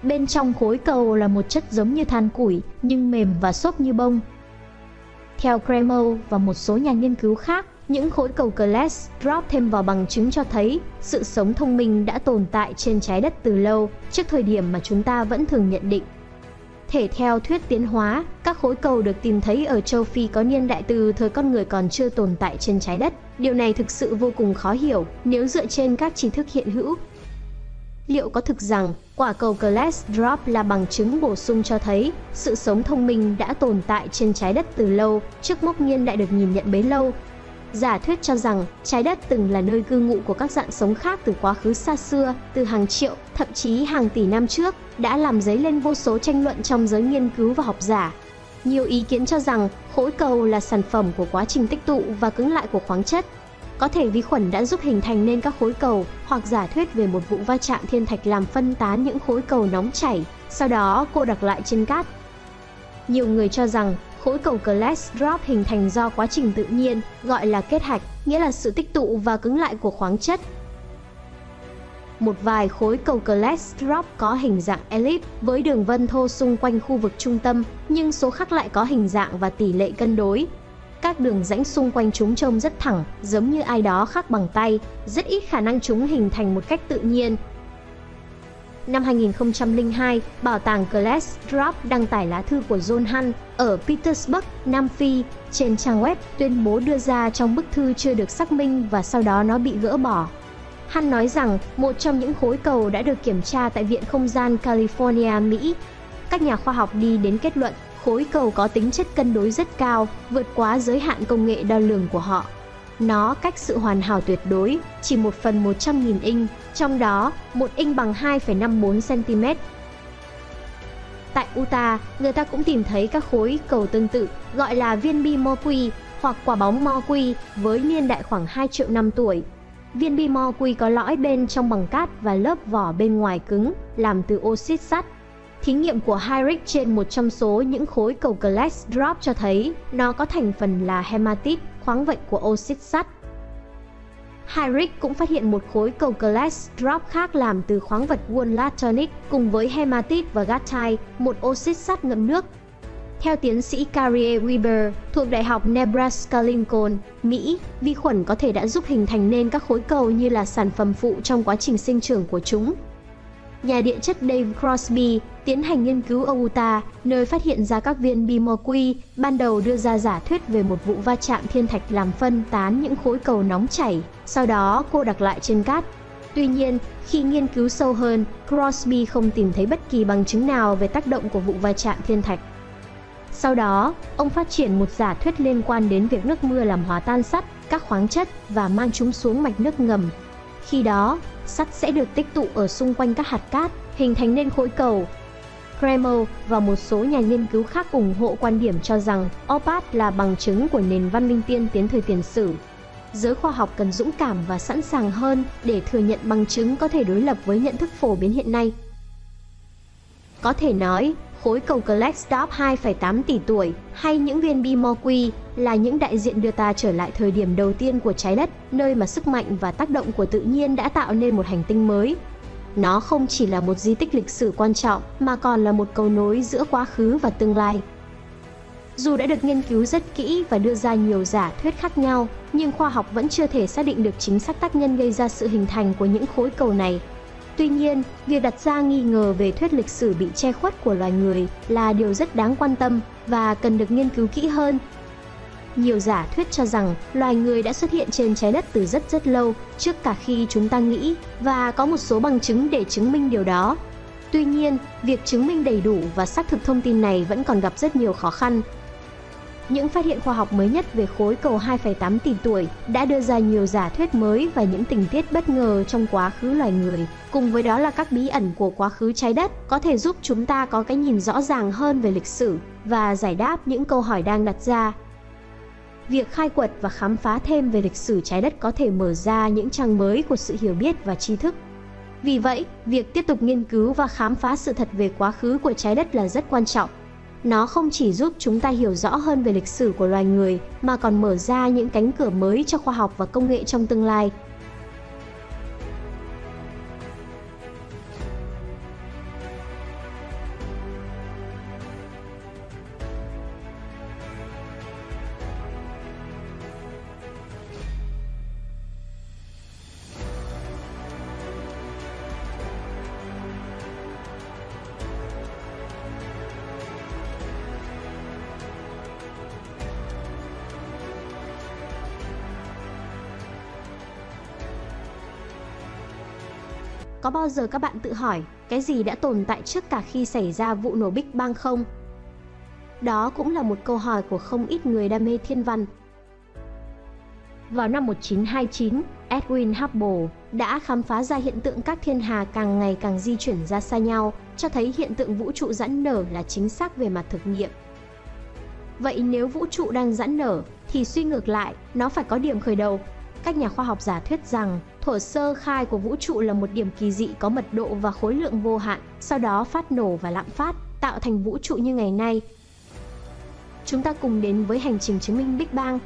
Bên trong khối cầu là một chất giống như than củi, nhưng mềm và xốp như bông. Theo Cremo và một số nhà nghiên cứu khác, những khối cầu Klerksdorp thêm vào bằng chứng cho thấy sự sống thông minh đã tồn tại trên trái đất từ lâu, trước thời điểm mà chúng ta vẫn thường nhận định. Thể theo thuyết tiến hóa, các khối cầu được tìm thấy ở châu Phi có niên đại từ thời con người còn chưa tồn tại trên trái đất. Điều này thực sự vô cùng khó hiểu nếu dựa trên các tri thức hiện hữu. Liệu có thực rằng quả cầu Klerksdorp là bằng chứng bổ sung cho thấy sự sống thông minh đã tồn tại trên trái đất từ lâu, trước mốc niên đại được nhìn nhận bấy lâu? Giả thuyết cho rằng trái đất từng là nơi cư ngụ của các dạng sống khác từ quá khứ xa xưa, từ hàng triệu, thậm chí hàng tỷ năm trước, đã làm dấy lên vô số tranh luận trong giới nghiên cứu và học giả. Nhiều ý kiến cho rằng khối cầu là sản phẩm của quá trình tích tụ và cứng lại của khoáng chất. Có thể vi khuẩn đã giúp hình thành nên các khối cầu, hoặc giả thuyết về một vụ va chạm thiên thạch làm phân tán những khối cầu nóng chảy, sau đó cô đặc lại trên cát. Nhiều người cho rằng khối cầu Klerksdorp hình thành do quá trình tự nhiên, gọi là kết hạch, nghĩa là sự tích tụ và cứng lại của khoáng chất. Một vài khối cầu Klerksdorp có hình dạng elip với đường vân thô xung quanh khu vực trung tâm, nhưng số khác lại có hình dạng và tỷ lệ cân đối. Các đường rãnh xung quanh chúng trông rất thẳng, giống như ai đó khắc bằng tay, rất ít khả năng chúng hình thành một cách tự nhiên. Năm 2002, Bảo tàng Klerksdorp đăng tải lá thư của John Hunt ở Petersburg, Nam Phi, trên trang web tuyên bố đưa ra trong bức thư chưa được xác minh và sau đó nó bị gỡ bỏ. Hunt nói rằng một trong những khối cầu đã được kiểm tra tại Viện Không gian California, Mỹ. Các nhà khoa học đi đến kết luận khối cầu có tính chất cân đối rất cao, vượt quá giới hạn công nghệ đo lường của họ. Nó cách sự hoàn hảo tuyệt đối chỉ 1/100.000 inch, trong đó 1 inch bằng 2,54 cm. Tại Utah, người ta cũng tìm thấy các khối cầu tương tự, gọi là viên bi Moqui hoặc quả bóng Moqui, với niên đại khoảng 2 triệu năm tuổi. Viên bi Moqui có lõi bên trong bằng cát và lớp vỏ bên ngoài cứng, làm từ oxit sắt. Thí nghiệm của Heinrich trên một trong số những khối cầu Klerksdorp cho thấy nó có thành phần là hematite, khoáng vật của oxit sắt. Heinrich cũng phát hiện một khối cầu Klerksdorp khác làm từ khoáng vật wollastonite cùng với hematite và gattite, một oxit sắt ngậm nước. Theo tiến sĩ Carrie Weber thuộc Đại học Nebraska-Lincoln, Mỹ, vi khuẩn có thể đã giúp hình thành nên các khối cầu như là sản phẩm phụ trong quá trình sinh trưởng của chúng. Nhà địa chất Dave Crosby tiến hành nghiên cứu ở Utah, nơi phát hiện ra các viên bi Moqui, ban đầu đưa ra giả thuyết về một vụ va chạm thiên thạch làm phân tán những khối cầu nóng chảy, sau đó cô đặc lại trên cát. Tuy nhiên, khi nghiên cứu sâu hơn, Crosby không tìm thấy bất kỳ bằng chứng nào về tác động của vụ va chạm thiên thạch. Sau đó, ông phát triển một giả thuyết liên quan đến việc nước mưa làm hòa tan sắt, các khoáng chất và mang chúng xuống mạch nước ngầm. Khi đó, sắt sẽ được tích tụ ở xung quanh các hạt cát, hình thành nên khối cầu. Cremo và một số nhà nghiên cứu khác ủng hộ quan điểm cho rằng OOPArt là bằng chứng của nền văn minh tiên tiến thời tiền sử. Giới khoa học cần dũng cảm và sẵn sàng hơn để thừa nhận bằng chứng có thể đối lập với nhận thức phổ biến hiện nay. Có thể nói, khối cầu Klerksdorp 2,8 tỷ tuổi hay những viên bi Moqui là những đại diện đưa ta trở lại thời điểm đầu tiên của trái đất, nơi mà sức mạnh và tác động của tự nhiên đã tạo nên một hành tinh mới. Nó không chỉ là một di tích lịch sử quan trọng mà còn là một cầu nối giữa quá khứ và tương lai. Dù đã được nghiên cứu rất kỹ và đưa ra nhiều giả thuyết khác nhau, nhưng khoa học vẫn chưa thể xác định được chính xác tác nhân gây ra sự hình thành của những khối cầu này. Tuy nhiên, việc đặt ra nghi ngờ về thuyết lịch sử bị che khuất của loài người là điều rất đáng quan tâm và cần được nghiên cứu kỹ hơn. Nhiều giả thuyết cho rằng loài người đã xuất hiện trên trái đất từ rất lâu, trước cả khi chúng ta nghĩ, và có một số bằng chứng để chứng minh điều đó. Tuy nhiên, việc chứng minh đầy đủ và xác thực thông tin này vẫn còn gặp rất nhiều khó khăn. Những phát hiện khoa học mới nhất về khối cầu 2,8 tỷ tuổi đã đưa ra nhiều giả thuyết mới và những tình tiết bất ngờ trong quá khứ loài người, cùng với đó là các bí ẩn của quá khứ trái đất, có thể giúp chúng ta có cái nhìn rõ ràng hơn về lịch sử và giải đáp những câu hỏi đang đặt ra. Việc khai quật và khám phá thêm về lịch sử trái đất có thể mở ra những trang mới của sự hiểu biết và tri thức. Vì vậy, việc tiếp tục nghiên cứu và khám phá sự thật về quá khứ của trái đất là rất quan trọng. Nó không chỉ giúp chúng ta hiểu rõ hơn về lịch sử của loài người mà còn mở ra những cánh cửa mới cho khoa học và công nghệ trong tương lai. Có bao giờ các bạn tự hỏi cái gì đã tồn tại trước cả khi xảy ra vụ nổ Big Bang không? Đó cũng là một câu hỏi của không ít người đam mê thiên văn. Vào năm 1929, Edwin Hubble đã khám phá ra hiện tượng các thiên hà càng ngày càng di chuyển ra xa nhau, cho thấy hiện tượng vũ trụ giãn nở là chính xác về mặt thực nghiệm. Vậy nếu vũ trụ đang giãn nở, thì suy ngược lại, nó phải có điểm khởi đầu. Các nhà khoa học giả thuyết rằng thuở sơ khai của vũ trụ là một điểm kỳ dị có mật độ và khối lượng vô hạn, sau đó phát nổ và lạm phát, tạo thành vũ trụ như ngày nay. Chúng ta cùng đến với hành trình chứng minh Big Bang.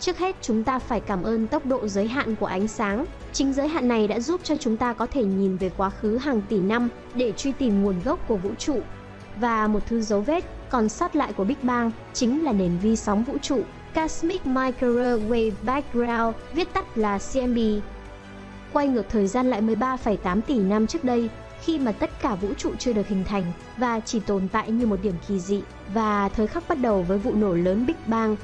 Trước hết, chúng ta phải cảm ơn tốc độ giới hạn của ánh sáng. Chính giới hạn này đã giúp cho chúng ta có thể nhìn về quá khứ hàng tỷ năm để truy tìm nguồn gốc của vũ trụ. Và một thứ dấu vết còn sót lại của Big Bang chính là nền vi sóng vũ trụ, Cosmic Microwave Background, viết tắt là CMB. Quay ngược thời gian lại 13,8 tỷ năm trước đây, khi mà tất cả vũ trụ chưa được hình thành và chỉ tồn tại như một điểm kỳ dị, và thời khắc bắt đầu với vụ nổ lớn Big Bang.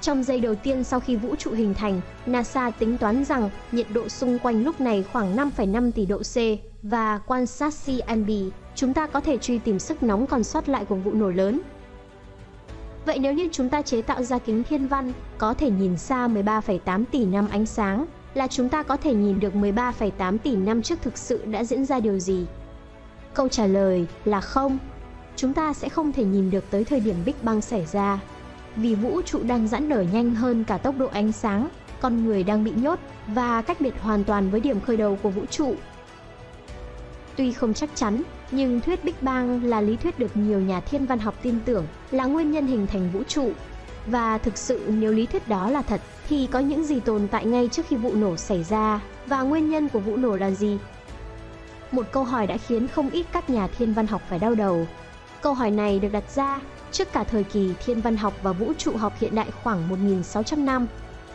Trong giây đầu tiên sau khi vũ trụ hình thành, NASA tính toán rằng nhiệt độ xung quanh lúc này khoảng 5,5 tỷ độ C, và quan sát CMB, chúng ta có thể truy tìm sức nóng còn sót lại của vụ nổ lớn. Vậy nếu như chúng ta chế tạo ra kính thiên văn có thể nhìn xa 13,8 tỷ năm ánh sáng, là chúng ta có thể nhìn được 13,8 tỷ năm trước thực sự đã diễn ra điều gì? Câu trả lời là không. Chúng ta sẽ không thể nhìn được tới thời điểm Big Bang xảy ra, vì vũ trụ đang giãn nở nhanh hơn cả tốc độ ánh sáng, con người đang bị nhốt và cách biệt hoàn toàn với điểm khởi đầu của vũ trụ. Tuy không chắc chắn, nhưng thuyết Big Bang là lý thuyết được nhiều nhà thiên văn học tin tưởng là nguyên nhân hình thành vũ trụ. Và thực sự nếu lý thuyết đó là thật, thì có những gì tồn tại ngay trước khi vụ nổ xảy ra, và nguyên nhân của vụ nổ là gì? Một câu hỏi đã khiến không ít các nhà thiên văn học phải đau đầu. Câu hỏi này được đặt ra trước cả thời kỳ thiên văn học và vũ trụ học hiện đại khoảng 1.600 năm.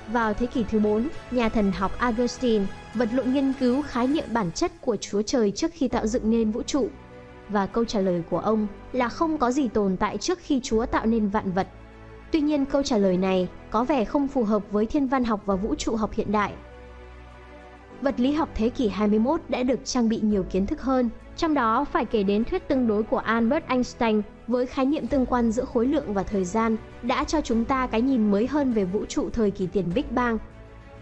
Vào thế kỷ thứ 4, nhà thần học Augustine vật lộn nghiên cứu khái niệm bản chất của Chúa Trời trước khi tạo dựng nên vũ trụ. Và câu trả lời của ông là không có gì tồn tại trước khi Chúa tạo nên vạn vật. Tuy nhiên, câu trả lời này có vẻ không phù hợp với thiên văn học và vũ trụ học hiện đại. Vật lý học thế kỷ 21 đã được trang bị nhiều kiến thức hơn, trong đó phải kể đến thuyết tương đối của Albert Einstein với khái niệm tương quan giữa khối lượng và thời gian đã cho chúng ta cái nhìn mới hơn về vũ trụ thời kỳ tiền Big Bang.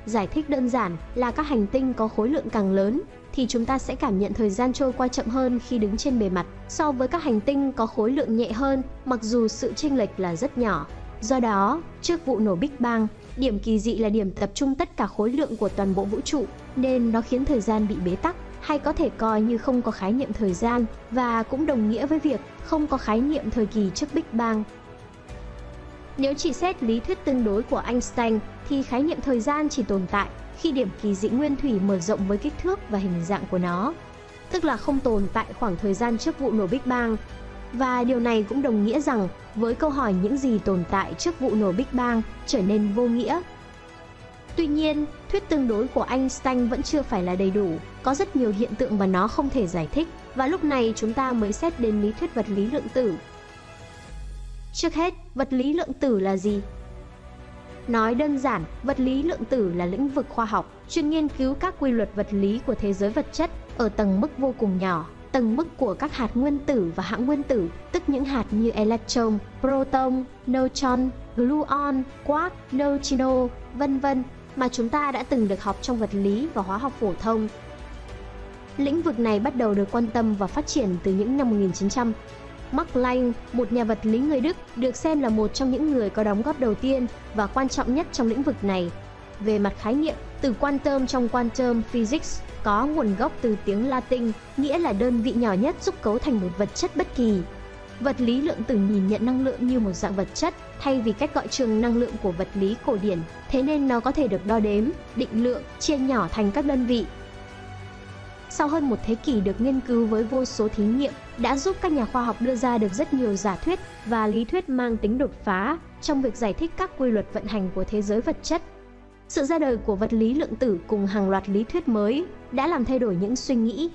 Giải thích đơn giản là các hành tinh có khối lượng càng lớn thì chúng ta sẽ cảm nhận thời gian trôi qua chậm hơn khi đứng trên bề mặt so với các hành tinh có khối lượng nhẹ hơn, mặc dù sự chênh lệch là rất nhỏ. Do đó, trước vụ nổ Big Bang, điểm kỳ dị là điểm tập trung tất cả khối lượng của toàn bộ vũ trụ, nên nó khiến thời gian bị bế tắc, hay có thể coi như không có khái niệm thời gian, và cũng đồng nghĩa với việc không có khái niệm thời kỳ trước Big Bang. Nếu chỉ xét lý thuyết tương đối của Einstein, thì khái niệm thời gian chỉ tồn tại khi điểm kỳ dị nguyên thủy mở rộng với kích thước và hình dạng của nó, tức là không tồn tại khoảng thời gian trước vụ nổ Big Bang. Và điều này cũng đồng nghĩa rằng với câu hỏi những gì tồn tại trước vụ nổ Big Bang trở nên vô nghĩa. Tuy nhiên, thuyết tương đối của Einstein vẫn chưa phải là đầy đủ, có rất nhiều hiện tượng mà nó không thể giải thích, và lúc này chúng ta mới xét đến lý thuyết vật lý lượng tử. Trước hết, vật lý lượng tử là gì? Nói đơn giản, vật lý lượng tử là lĩnh vực khoa học chuyên nghiên cứu các quy luật vật lý của thế giới vật chất ở tầng mức vô cùng nhỏ, tầng mức của các hạt nguyên tử và hãng nguyên tử, tức những hạt như electron, proton, neutron, gluon, quark, neutrino, vân vân mà chúng ta đã từng được học trong vật lý và hóa học phổ thông. Lĩnh vực này bắt đầu được quan tâm và phát triển từ những năm 1900. Max Planck, một nhà vật lý người Đức, được xem là một trong những người có đóng góp đầu tiên và quan trọng nhất trong lĩnh vực này. Về mặt khái niệm, từ quantum trong quantum physics có nguồn gốc từ tiếng Latin, nghĩa là đơn vị nhỏ nhất giúp cấu thành một vật chất bất kỳ. Vật lý lượng tử nhìn nhận năng lượng như một dạng vật chất, thay vì cách gọi trường năng lượng của vật lý cổ điển, thế nên nó có thể được đo đếm, định lượng, chia nhỏ thành các đơn vị. Sau hơn một thế kỷ được nghiên cứu với vô số thí nghiệm, đã giúp các nhà khoa học đưa ra được rất nhiều giả thuyết và lý thuyết mang tính đột phá trong việc giải thích các quy luật vận hành của thế giới vật chất. Sự ra đời của vật lý lượng tử cùng hàng loạt lý thuyết mới đã làm thay đổi những suy nghĩ,